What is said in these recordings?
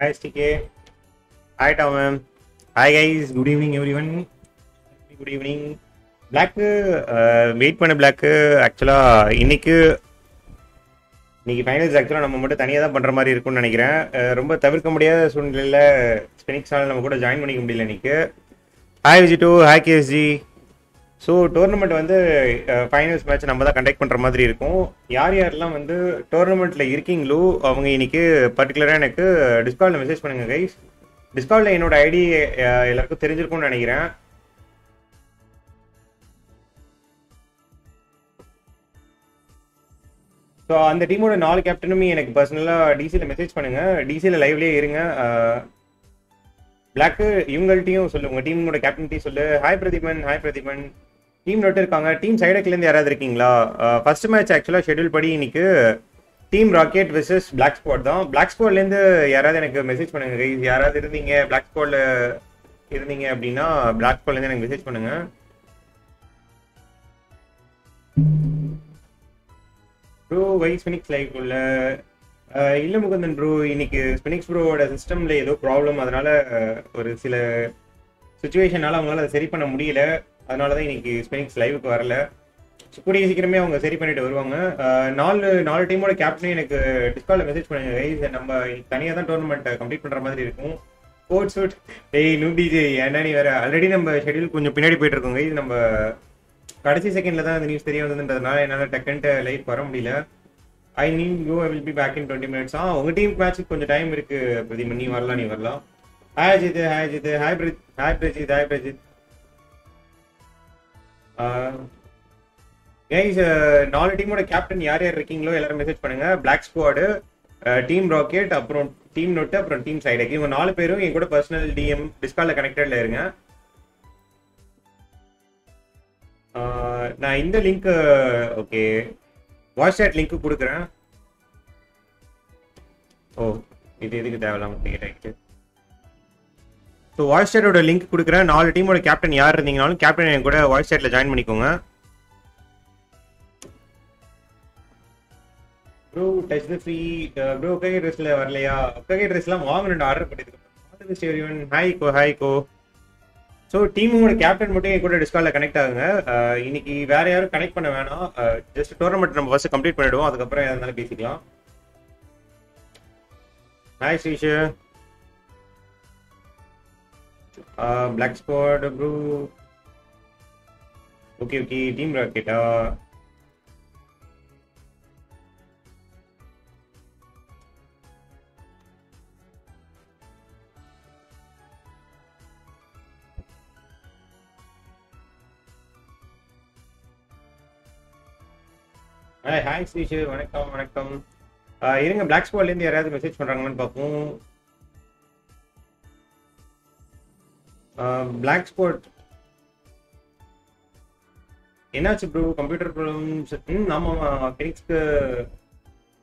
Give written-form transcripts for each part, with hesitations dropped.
हाय टाउ ma'am, hi guys, good evening everyone, good evening. Black wait பண்ண black actually இன்னைக்கு finals actually நம்ம மட்டும் தனியா தான் பண்ற மாதிரி இருக்கும்னு நினைக்கிறேன். ரொம்ப தவிர்க்க முடியாத சூழ்நிலையில ஸ்பினிக்ஸ் சேனல் நம்ம கூட ஜாயின் பண்ணிக்க முடியல இன்னைக்கு. Hi Vegito, hi KSG. So tournament வந்து ஃபைனல்ஸ் மேட்ச் நம்ம தான் கண்டக்ட் பண்ணுற மாதிரி இருக்கும். யார் யாரெல்லாம் வந்து டோர்னமெண்ட்டில் இருக்கீங்களோ அவங்க இன்னைக்கு பர்டிகுலராக எனக்கு டிஸ்கார்டில் மெசேஜ் பண்ணுங்கள் கைஸ். டிஸ்கார்டில் என்னோட ஐடி எல்லாருக்கும் தெரிஞ்சிருக்கும்னு நினைக்கிறேன். ஸோ அந்த டீமோட 4 கேப்டனுமே எனக்கு பர்சனலாக டிசியில் மெசேஜ் பண்ணுங்கள். டிசியில் லைவ்லேயே இருங்க. பிளாக் இவங்கள்ட்டையும் சொல்லு, உங்கள் டீமோட கேப்டன்ட்டையும் சொல்லு. Hi Pratheepan, hi Pratheepan. Team note இருக்காங்க, டீம் சைடுக்குலேருந்து யாராவது இருக்கீங்களா? ஃபர்ஸ்ட் மேட்ச் ஆக்சுவலாக ஷெடியூல் படி இன்னைக்கு team rocket versus black squad தான். பிளாக் ஸ்குவாட்லேருந்து யாராவது எனக்கு மெசேஜ் பண்ணுங்க கைஸ். யாராவது இருந்தீங்க பிளாக் ஸ்குவாடில் இருந்தீங்க அப்படின்னா பிளாக் ஸ்குவாட்லேருந்து எனக்கு மெசேஜ் பண்ணுங்க. ப்ரோ வைஸ் ஃபினிக்ஸ் லைக் உள்ள இல்லை முகந்தன் ப்ரோ, இன்னைக்கு ஸ்பினிக்ஸ் ப்ரோவோட சிஸ்டமில் ஏதோ ப்ராப்ளம், அதனால் ஒரு சில சுச்சுவேஷனால் அவங்களால அதை சரி பண்ண முடியல, அதனால தான் இன்னைக்கு ஸ்பினிக்ஸ் லைவுக்கு வரல. கூடிய சீக்கிரமே அவங்க சரி பண்ணிட்டு வருவாங்க. 4 டீமோட கேப்டனே எனக்கு டிஸ்காலில் மெசேஜ் பண்ணுங்க கைஸ். நம்ம இன்னைக்கு தனியாக தான் டோர்னமெண்ட்டை கம்ப்ளீட் பண்ணுற மாதிரி இருக்கும். ஸ்போர்ட்ஸ் ஷூட் டெய் நூடிஜி ஏன்னா நீ வேறு ஆல்ரெடி நம்ம ஷெடியூல் கொஞ்சம் பின்னாடி போயிட்டுருக்கோங்க கைஸ். நம்ம கடைசி செகண்டில் தான் அந்த நியூஸ் தெரிய வந்ததுன்றதுனால என்னால் டக்குன்ட்டு லைவ் வர முடியல. I need you, I will be back in 20 minutes. உங்க டீம் மேட்ச்க்கு கொஞ்சம் டைம் இருக்கு பிரதீபன், நீ வரலாம், நீ வரலாம். Hi Ajith, hi Ajith, hi Prajith, hi Prajith, hi Prajith. Guys 4 டீமோட கேப்டன் யார் யார் இருக்கீங்களோ எல்லாரும் மெசேஜ் பண்ணுங்க. பிளாக் ஸ்குவாடு, டீம் ராக்கெட், அப்புறம் டீம் நோட்டு, அப்புறம் டீம் சைடு. இவங்க 4 பேரும் என் கூட பர்சனல் டிஎம் டிஸ்கார்ட்ல கனெக்டட்ல இருங்க. நான் இந்த link okay what's chat link கொடுக்குறேன். ஓ இது எதுக்கு தேவையில்லாம கேட்டாச்சு. ஸோ வாய்ஸ் சேட்டோட லிங்க் கொடுக்குறேன். 4 டீமோட கேப்டன் யார் இருந்தீங்கனாலும் கேப்டன் என் கூட வாய்ஸ் சேட்டில் ஜாயின் பண்ணிக்கோங்க. Bro touch the free bro ககை ட்ரெஸ்ல வரலையா? ககை ட்ரெஸ்லாம் வாங்கணும்னு ஆர்டர் பண்ணியிருக்கேன். ஹாய் கோ, ஹாய் கோ. ஸோ டீமோட கேப்டன் மட்டும் என் கூட டிஸ்கார்டில் கனெக்ட் ஆகுங்க. இன்னைக்கு வேற யாரும் கனெக்ட் பண்ண வேணாம். ஜஸ்ட் டோர்னமெண்ட் நம்ம ஃபர்ஸ்ட் கம்ப்ளீட் பண்ணிடுவோம், அதுக்கப்புறம் எதாவது பேசிக்கலாம். Hi ஸ்ரீஷு, black squad Bru, okay okay. Team ராக்கெட்டா? ஹாய் ஸ்ரீஷு, வணக்கம் வணக்கம். இருங்க, பிளாக் ஸ்குவாட்லேருந்து யாராவது மெசேஜ் பண்ணுறாங்கன்னு பார்ப்போம். பிளாக் ஸ்குவாட் என்னாச்சு ப்ரூ? Computer problems. ஆமாம் ஆமாம், ஃபினிக்ஸ்க்கு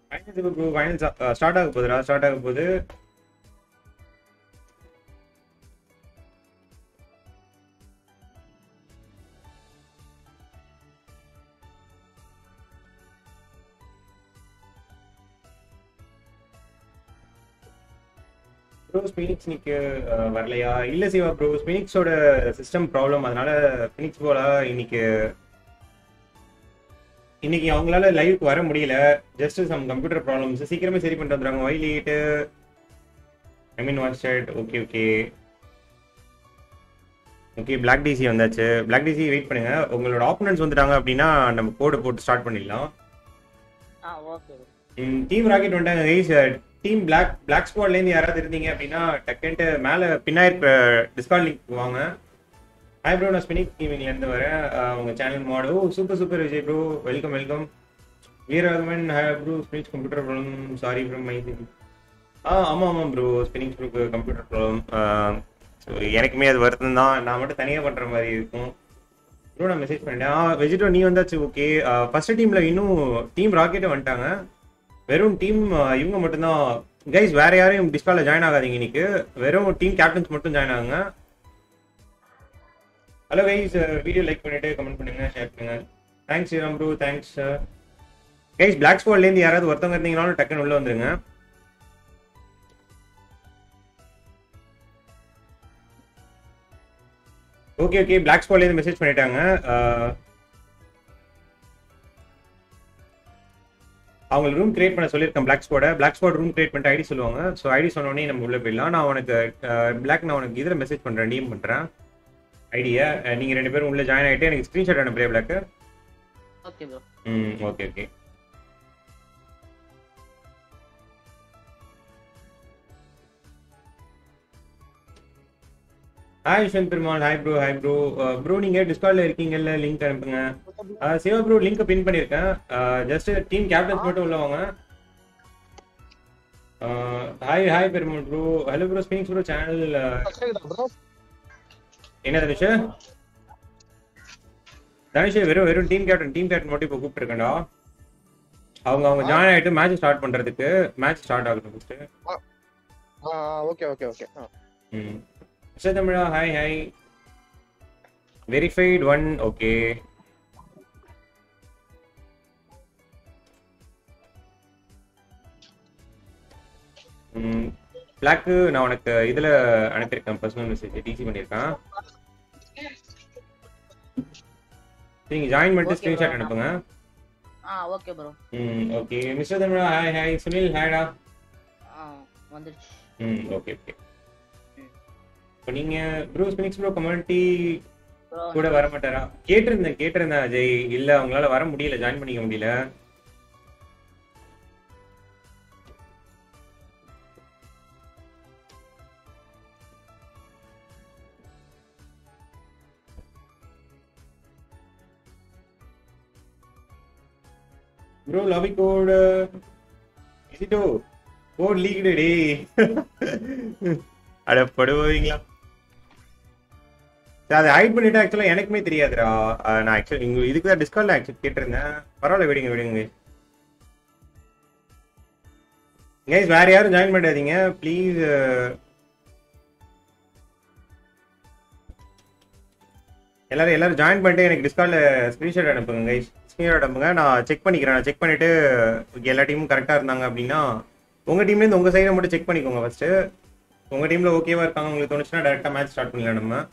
ஃபைனல்ஸ் ப்ரூ, ஃபைனல்ஸ் ஸ்டார்ட் ஆக போகுதுடா, ஸ்டார்ட் ஆக போகுது. ப்ரோ ஸ்பினிக்ஸ் இன்னைக்கு வரலையா? இல்லை சிவா ப்ரோ, ஸ்பினிக்ஸோட சிஸ்டம் ப்ராப்ளம், அதனால ஸ்பினிக்ஸ் போல இன்னைக்கு அவங்களால லைவுக்கு வர முடியல. ஜஸ்ட் சம் கம்ப்யூட்டர் ப்ராப்ளம்ஸ், சீக்கிரமே சரி பண்ணிட்டு வந்துடுறாங்க. Why late? I mean watch chat. Okay okay okay. Black DC வந்தாச்சு. பிளாக் டிசி வெயிட் பண்ணுங்க, உங்களோட ஆப்போனன்ட்ஸ் வந்துட்டாங்க அப்படின்னா நம்ம கோடு போட்டு ஸ்டார்ட் பண்ணிடலாம். டீம் ராக்கெட் வந்துட்டாங்க கைஸ். டீம் பிளாக் ஸ்குவாட்லேருந்து யாராவது இருந்தீங்க அப்படின்னா டக்குன்ட்டு மேலே பின்னாடி இருக்கிற டிஸ்கார்ட் லிங்க் வாங்க. ஹாய் ப்ரோ, நான் ஸ்பினிக்ஸ் டீமிங்லேருந்து வரேன், உங்கள் சேனல் மாடோ. Super super Vijay bro, welcome welcome. Veeraraghavan, hi bro, ஸ்பினிக்ஸ் computer problem, sorry bro my thing. ஆமாம் ஆமாம் bro, ஸ்பினிக்ஸ் bro computer problem. So எனக்குமே அது வருத்தம் தான், நான் மட்டும் தனியாக பண்ணுற மாதிரி இருக்கும். ப்ரோ நான் மெசேஜ் பண்ணிட்டேன். வெஜிடோ நீ வந்தாச்சு. ஓகே, ஃபர்ஸ்ட் டீமில் இன்னும் டீம் ராக்கெட்டும் வந்துட்டாங்க. வெறும் டீம் இவங்க மட்டும்தான் கைஸ், வேற யாரையும் டிஸ்கார்ட்ல ஜாயின் ஆகாதீங்க இன்னைக்கு. வெறும் டீம் கேப்டன்ஸ் மட்டும் ஜாயின் ஆகுங்க. ஹலோ கைஸ், வீடியோ லைக் பண்ணிட்டு கமெண்ட் பண்ணுங்க, ஷேர் பண்ணுங்க. Thanks Sriram Bru, thanks guys. Black ஸ்குவாட்லேருந்து யாராவது ஒருத்தவங்க இருந்தீங்கனாலும் டக்குன்னு உள்ள வந்துருங்க. ஓகே ஓகே Black Squadல இருந்து மெசேஜ் பண்ணிட்டாங்க. அவங்க ரூம் கிரியேட் பண்ண சொல்லிருக்கேன் Black Squad. Black Squad room create பண்ணிட்டு ஐடி சொல்லுவாங்க. சோ ஐடி சொன்னோனே நம்ம உள்ள போயிடலாம். நான் உனக்கு Black நான் உனக்கு இதர மெசேஜ் பண்றேன், டிஎம் பண்றேன் ஐடியா. நீங்க ரெண்டு பேரும் உள்ள ஜாயின் ஆயிட்டு எனக்கு ஸ்கிரீன்ஷாட் அனுப்புறியா Black? Okay bro. Okay okay. Hi शन परमाल, हाय ब्रो ब्रो நீங்க டிஸ்கார்ட்ல இருக்கீங்கல, லிங்க் அனுப்புங்க. சேவா ப்ரோ லிங்க் பின் பண்ணிருக்கேன். ஜஸ்ட் டீம் கேப்டன்ஸ் மட்டும் உள்ள வாங்க. हाय परमाल bro, hello bro स्पिनिक्स bro channel என்ன தனிஷ் வெறும் டீம் கேப்டன் மட்டும் இப்ப கூப்பிட்டு இருக்கேன்டா. அவங்க ஜாயின் ஆயிட்டு மேட்ச் ஸ்டார்ட் பண்றதுக்கு மேட்ச் ஸ்டார்ட் ஆகுது first. Okay okay okay Mr. Dhamra, hi. Verified one, okay. Black, நான் உனக்கு இதல அனுப்பிருக்கேன் पर्सनल மெசேஜ், டிசி பண்ணிருக்கேன். நீங்க ஜாயின் பண்ணிட்டு ஸ்கிரீன்ஷாட் அனுப்புங்க. Okay bro. Okay Mr. Dhamra, hi. Sunil, hi டா. வந்துச்சு. ஓகே. நீங்க ப்ரோ ஸ்பினிக்ஸ் ப்ரோ கம்யூனிட்டி கூட வர மாட்டாரா? கேட்டிருந்தேன் அஜய், இல்ல அவங்களால வர முடியல, ஜாயின் பண்ணிக்க முடியல. ப்ரோ லவி கோட் விஜிட்டோ கோட் லீக்டு டே, அட படுவீங்களா? அது ஹைட் பண்ணிட்டு एक्चुअली எனக்குமே தெரியாதுடா. நான் एक्चुअली இங்க இதுக்கு தான் டிஸ்கார்ட்ல एक्चुअली கேட்டிருந்தேன். பரவாயில்லை, விடுங்க गाइस, வேற யாரும் ஜாயின் பண்ணாதீங்க ப்ளீஸ். எல்லாரும் ஜாயின் பண்ணிட்டு எனக்கு டிஸ்கார்ட்ல ஸ்கிரீன்ஷாட் அனுப்புங்க गाइस. ஸ்கிரீன்ஷாட் அனுப்புங்க, நான் செக் பண்ணிக்கிறேன். நான் செக் பண்ணிட்டு எல்லா டீமும் கரெக்ட்டா இருந்தாங்க அப்படினா உங்க டீம்ல இருந்து உங்க சைடுல மட்டும் செக் பண்ணிக்கோங்க ஃபர்ஸ்ட். உங்க டீம்ல ஓகேவா இருக்காங்க உங்களுக்கு தோணுச்சுனா டைரக்டா மேட்ச் ஸ்டார்ட் பண்ணலாம் நம்ம.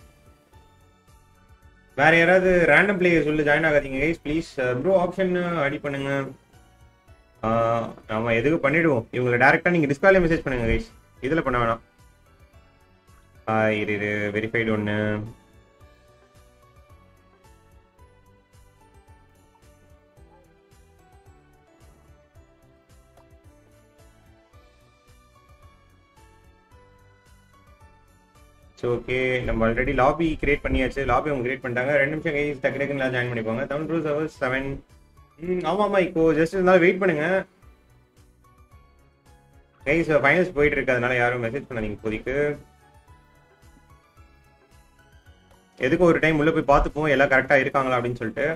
வேற யாராவது ரேண்டம் பிளேயர்ஸ் உள்ள ஜாயின் ஆகாதீங்க गाइस ப்ளீஸ். ப்ரோ ஆப்ஷன் அடி பண்ணுங்க, நாம எதுக்கு பண்ணிடுவோம். இவங்களை டைரக்டா நீங்க டிஸ்கார்ட்ல மெசேஜ் பண்ணுங்க गाइस, இதல பண்ண வேணாம். இது வெரிஃபைட் ஒன்னு. ஓகே நம்ம ஆல்ரெடி லாபி கிரியேட் பண்ணியாச்சு, லாபி அவங்க கிரியேட் பண்ணிட்டாங்க. ரெண்டு நிமிஷம் கைஸ் டக்குனு ஜாயின் பண்ணிப்பாங்க. தமிழ் ப்ரோ சர்வர் 7 ஆமாமா இப்போ ஜஸ்ட் இருந்தாலும் வெயிட் பண்ணுங்க கைஸ், ஃபைனல்ஸ் போயிட்டு இருக்கு. அதனால யாரும் மெசேஜ் பண்ணாதீங்க இப்போதைக்கு. எதுக்கு ஒரு டைம் உள்ள போய் பார்த்துப்போம் எல்லாம் கரெக்டா இருக்காங்களா அப்படின்னு சொல்லிட்டு.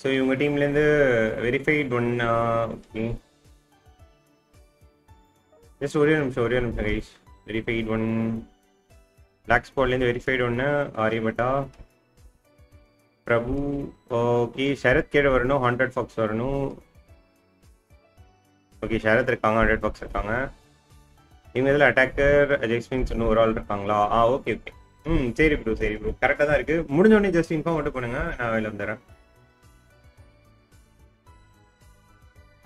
சோ இவங்க டீம்ல இருந்து வெரிஃபைட் பண்ணா ஓகே. ஜஸ்ட் ஒரே நிமிஷம் गाइस. வெரிஃபைட் 1 Black Squadல இருந்து verified 1 Aryabhata, Prabhu, okay. Sharath கேட வரணும், Hundred Fox வரணும். ஓகே Sharath இருக்காங்க, Hundred Fox இருக்காங்க. இவங்க இதல அட்டாக்கர் அஜெக்ஸ்மின் சொன்ன ஒரு ஆல் இருக்காங்களா? ஓகே. சரி ப்ரோ கரெக்ட்டா தான் இருக்கு. முடிஞ்ச உடனே ஜஸ்ட் இன்ஃபார்ம் மட்டும் பண்ணுங்க, நான் வேல வந்துறேன்.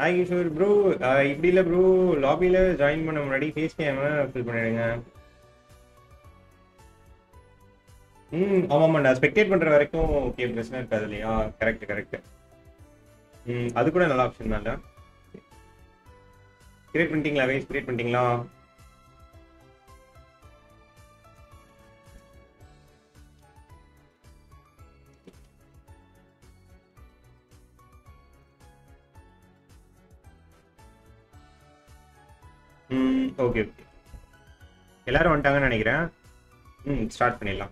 ஹாய் கிஷோர் ப்ரோ, இப்படி இல்லை ப்ரோ, லாபியில் ஜாயின் பண்ண முன்னாடி ஃபேஸ் கேமை ஃபில் பண்ணிடுங்க. ஆமாம்மாண்டா, ஸ்பெக்டேட் பண்ணுற வரைக்கும் ஓகே, பிரச்சனை இருக்காது இல்லையா? கரெக்ட். அது கூட நல்ல ஆப்ஷன் தான்ல. கிரியேட் பண்ணிட்டீங்களா வேஸ்? ஓகே எல்லாரும் வந்துட்டாங்கன்னு நினைக்கிறேன். ஸ்டார்ட் பண்ணிடலாம்.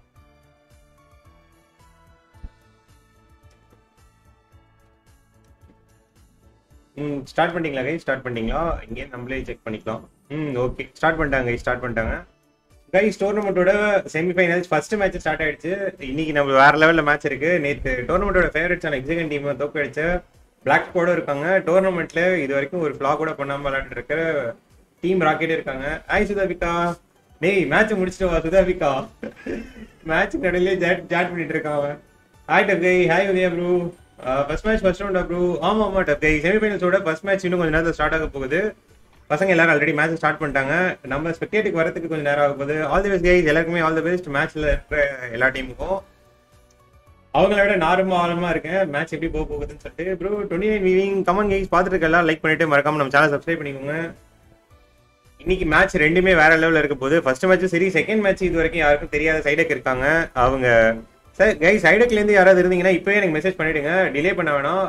ஸ்டார்ட் பண்ணிட்டீங்களா கைஸ்? இங்கே நம்மளே செக் பண்ணிக்கலாம். ஓகே ஸ்டார்ட் பண்ணிட்டாங்க கைஸ். டோர்னமெண்ட்டோட செமிஃபைனல்ஸ் ஃபர்ஸ்ட் மேட்ச் ஸ்டார்ட் ஆயிடுச்சு. இன்னைக்கு நம்ம வேற லெவலில் மேட்ச் இருக்கு. நேற்று டோர்னமெண்ட்டோட ஃபேவரட்ஸான எக்ஸிகன் டீம் தோக்கடிச்சு Black Squad இருக்காங்க டோர்னமெண்ட்ல இது வரைக்கும் ஒரு ஃபிளா கூட பண்ணாம விளையாடிட்டு இருக்கிற டீம் ராக்கெட் இருக்காங்க. ஹாய் சுதாபிகா. டேய் மேட்ச் முடிச்சிட்டு வா சுதாபிகா. மேட்ச் நடுவுல ஜாட் பண்ணிட்டு இருக்கான் அவன். ஹாய் டப் கை. Hi Udaya bro. First match first ரவுண்டா ப்ரோ? ஆமா ஆமா டப் கை, செமிஃபைனல்ஸோட ஃபர்ஸ்ட் மேட்ச் இன்னும் கொஞ்ச நேரத்துல ஸ்டார்ட் ஆக போகுது. பசங்க எல்லாரும் ஆல்ரெடி மேட்ச் ஸ்டார்ட் பண்ணிட்டாங்க. நம்ம ஸ்பெக்டேட்டுக்கு வரதுக்கு கொஞ்சம் நேரம் ஆக போகுது. ஆல் தி பெஸ்ட் கைஸ், எல்லாருக்குமே ஆல் தி பெஸ்ட். மேட்ச்ல இருக்கிற எல்லா டீமுக்கும் அவங்கள விட நார்மலமா இருக்கேன். மேட்ச் எப்படி போக போகுதுன்னு சொல்லிட்டு ப்ரோ 29 வீவிங் கமெண்ட் கைஸ் பார்த்துட்டு இருக்கா. லைக் பண்ணிட்டு மறக்காம நம்ம சேனல் சப்ஸ்கிரைப் பண்ணிக்கோங்க. இன்னைக்கு மேட்ச் ரெண்டுமே வேற லெவலில் இருக்க போகுது. ஃபர்ஸ்ட் மேட்ச் சரி, செகண்ட் மேட்ச் இது வரைக்கும் யாருக்கும் தெரியாத சைடக் இருக்காங்க. அவங்க சார் கைஸ் சைடக்லேருந்து யாராவது இருந்தீங்கன்னா இப்போயே எனக்கு மெசேஜ் பண்ணிவிடுங்க, டிலே பண்ண வேணாம்.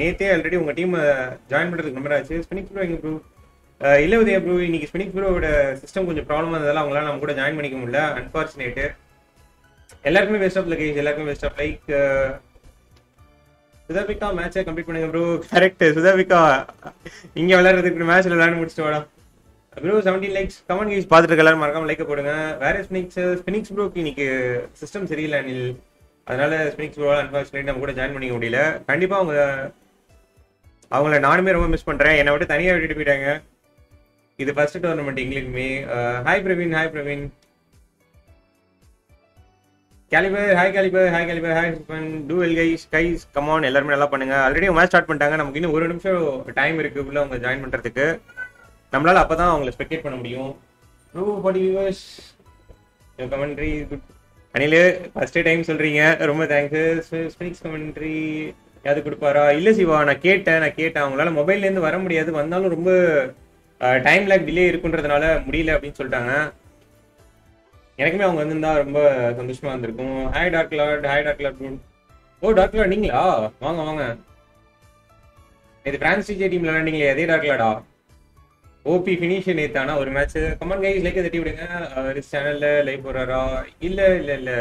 நேற்றே ஆல்ரெடி உங்கள் டீம் ஜாயின் பண்ணுறதுக்கு நம்பர் ஆச்சு. ஸ்பினிக்ஸ் ப்ரோ எங்க ப்ரோ? இல்லை உதயா ப்ரூ, இன்னைக்கு ஸ்பினிக்ஸ் ப்ரோவோட சிஸ்டம் கொஞ்சம் ப்ராப்ளமாக இருந்ததால் அவங்களால நம்ம கூட ஜாயின் பண்ணிக்க முடியல அன்ஃபார்ச்சுனேட்டு. எல்லாருக்குமே பெஸ்ட் ஆஃப் கைஸ், எல்லாருக்குமே பெஸ்ட் ஆஃப் லைக். சுதாபிகா மேட்சை கம்ப்ளீட் பண்ணுங்க ப்ரோ. கரெக்ட் சுதாபிகா, இங்கே விளையாடுறதுக்கு மேட்ச் விளையாண்டு முடிச்சுட்டு வாடா ப்ரோ. 17 லைக்ஸ் கமெண்ட் கைஸ் பார்த்துட்டு எல்லாரும் மறக்காம லைக்கை போடுங்க. வேற ஸ்பினிக்ஸ் ப்ரோக்கு இன்னைக்கு சிஸ்டம் சரியில்லை அனில், அதனால ஸ்பினிக்ஸ் ப்ரோவால் அன்ஃபார்ச்சுனேட் நம்ம கூட ஜாயின் பண்ணிக்க முடியல. கண்டிப்பாக அவங்கள நானுமே ரொம்ப மிஸ் பண்ணுறேன். என்னை விட்டு தனியாக விட்டுட்டு போயிட்டாங்க. இது ஃபர்ஸ்ட் டோர்னமெண்ட் எங்களுக்குமே. Hi Praveen. Hi Praveen. Calibre. Hi calibre. Hi calibre. Hi to all guys. Guys come on, எல்லாருமே நல்லா பண்ணுங்க. ஆல்ரெடி மேட்ச் ஸ்டார்ட் பண்ணிட்டாங்க. நமக்கு இன்னும் ஒரு நிமிஷம் டைம் இருக்கு உள்ள அவங்க ஜாயின் பண்ணுறதுக்கு. நம்மளால அப்பதான் அவங்களை ஸ்பெக்டேட் பண்ண முடியும். Bro for viewers your commentary good Anil, first time சொல்றீங்க, ரொம்ப தேங்க்ஸ். ஸ்பினிக்ஸ் கமெண்ட்ரி யாரு கொடுப்பாரா? இல்லை சிவா, நான் கேட்டேன் அவங்களால மொபைல்லேருந்து வர முடியாது, வந்தாலும் ரொம்ப டைம் லேக் டிலே இருக்குன்றதுனால முடியல அப்படின்னு சொல்லிட்டாங்க. எனக்குமே அவங்க வந்திருந்தா ரொம்ப சந்தோஷமா இருந்திருக்கும். Hi doctor Lord. Hi doctor Lord. Oh doctor Lord நீங்களா? வாங்க வாங்க. இது பிரான்ஸ் டிஜே டீம்ல விளையாண்டீங்களே அதே டாக்டர் லார்டா? ஓபி ஃபினிஷர் நேத்தானா ஒரு மேட்ச்? கமெண்ட் கைஸ் லைக்கை தட்டி விடுங்க. அவர் சேனல்ல லைவ் போடுறாரா? இல்லை இல்லை இல்லை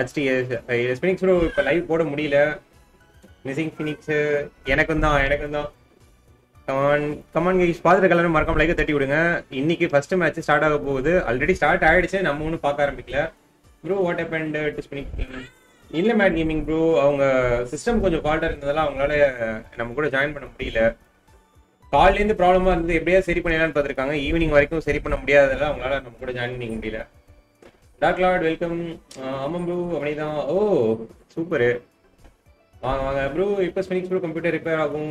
ஹச்டிஎஸ் ஃபினிக்ஸ் ப்ரோ இப்போ லைவ் போட முடியல. மிஸ்ஸிங் ஃபினிக்ஸ் எனக்கும் தான். கமான் கைஸ் பார்த்துட்டு எல்லாரும் மறக்காம லைக்கை தட்டி விடுங்க. இன்னைக்கு ஃபர்ஸ்ட் மேட்ச் ஸ்டார்ட் ஆக போகுது. ஆல்ரெடி ஸ்டார்ட் ஆயிடுச்சு, நம்ம ஒன்றும் பார்க்க ஆரம்பிக்கல. Bro what happened to Sphinx gaming? இல்லை மேட் கேமிங் ப்ரோ, அவங்க சிஸ்டம் கொஞ்சம் ஃபால்ட்டாக இருந்ததால அவங்களால நம்ம கூட ஜாயின் பண்ண முடியல. காலையிலேருந்து ப்ராப்ளமாக இருந்தது, எப்படியாவது சரி பண்ணிடலான்னு பார்த்துருக்காங்க. ஈவினிங் வரைக்கும் சரி பண்ண முடியாததால அவங்களால நம்ம கூட ஜாயின் பண்ணிக்க முடியல. Doctor Lord welcome. ஆமாம் ப்ரோ அப்படிதான். ஓ சூப்பரு, வாங்க வாங்க ப்ரோ. இப்போ ஸ்பினிக்ஸ் ப்ரோ கம்ப்யூட்டர் ரிப்பேர் ஆகும்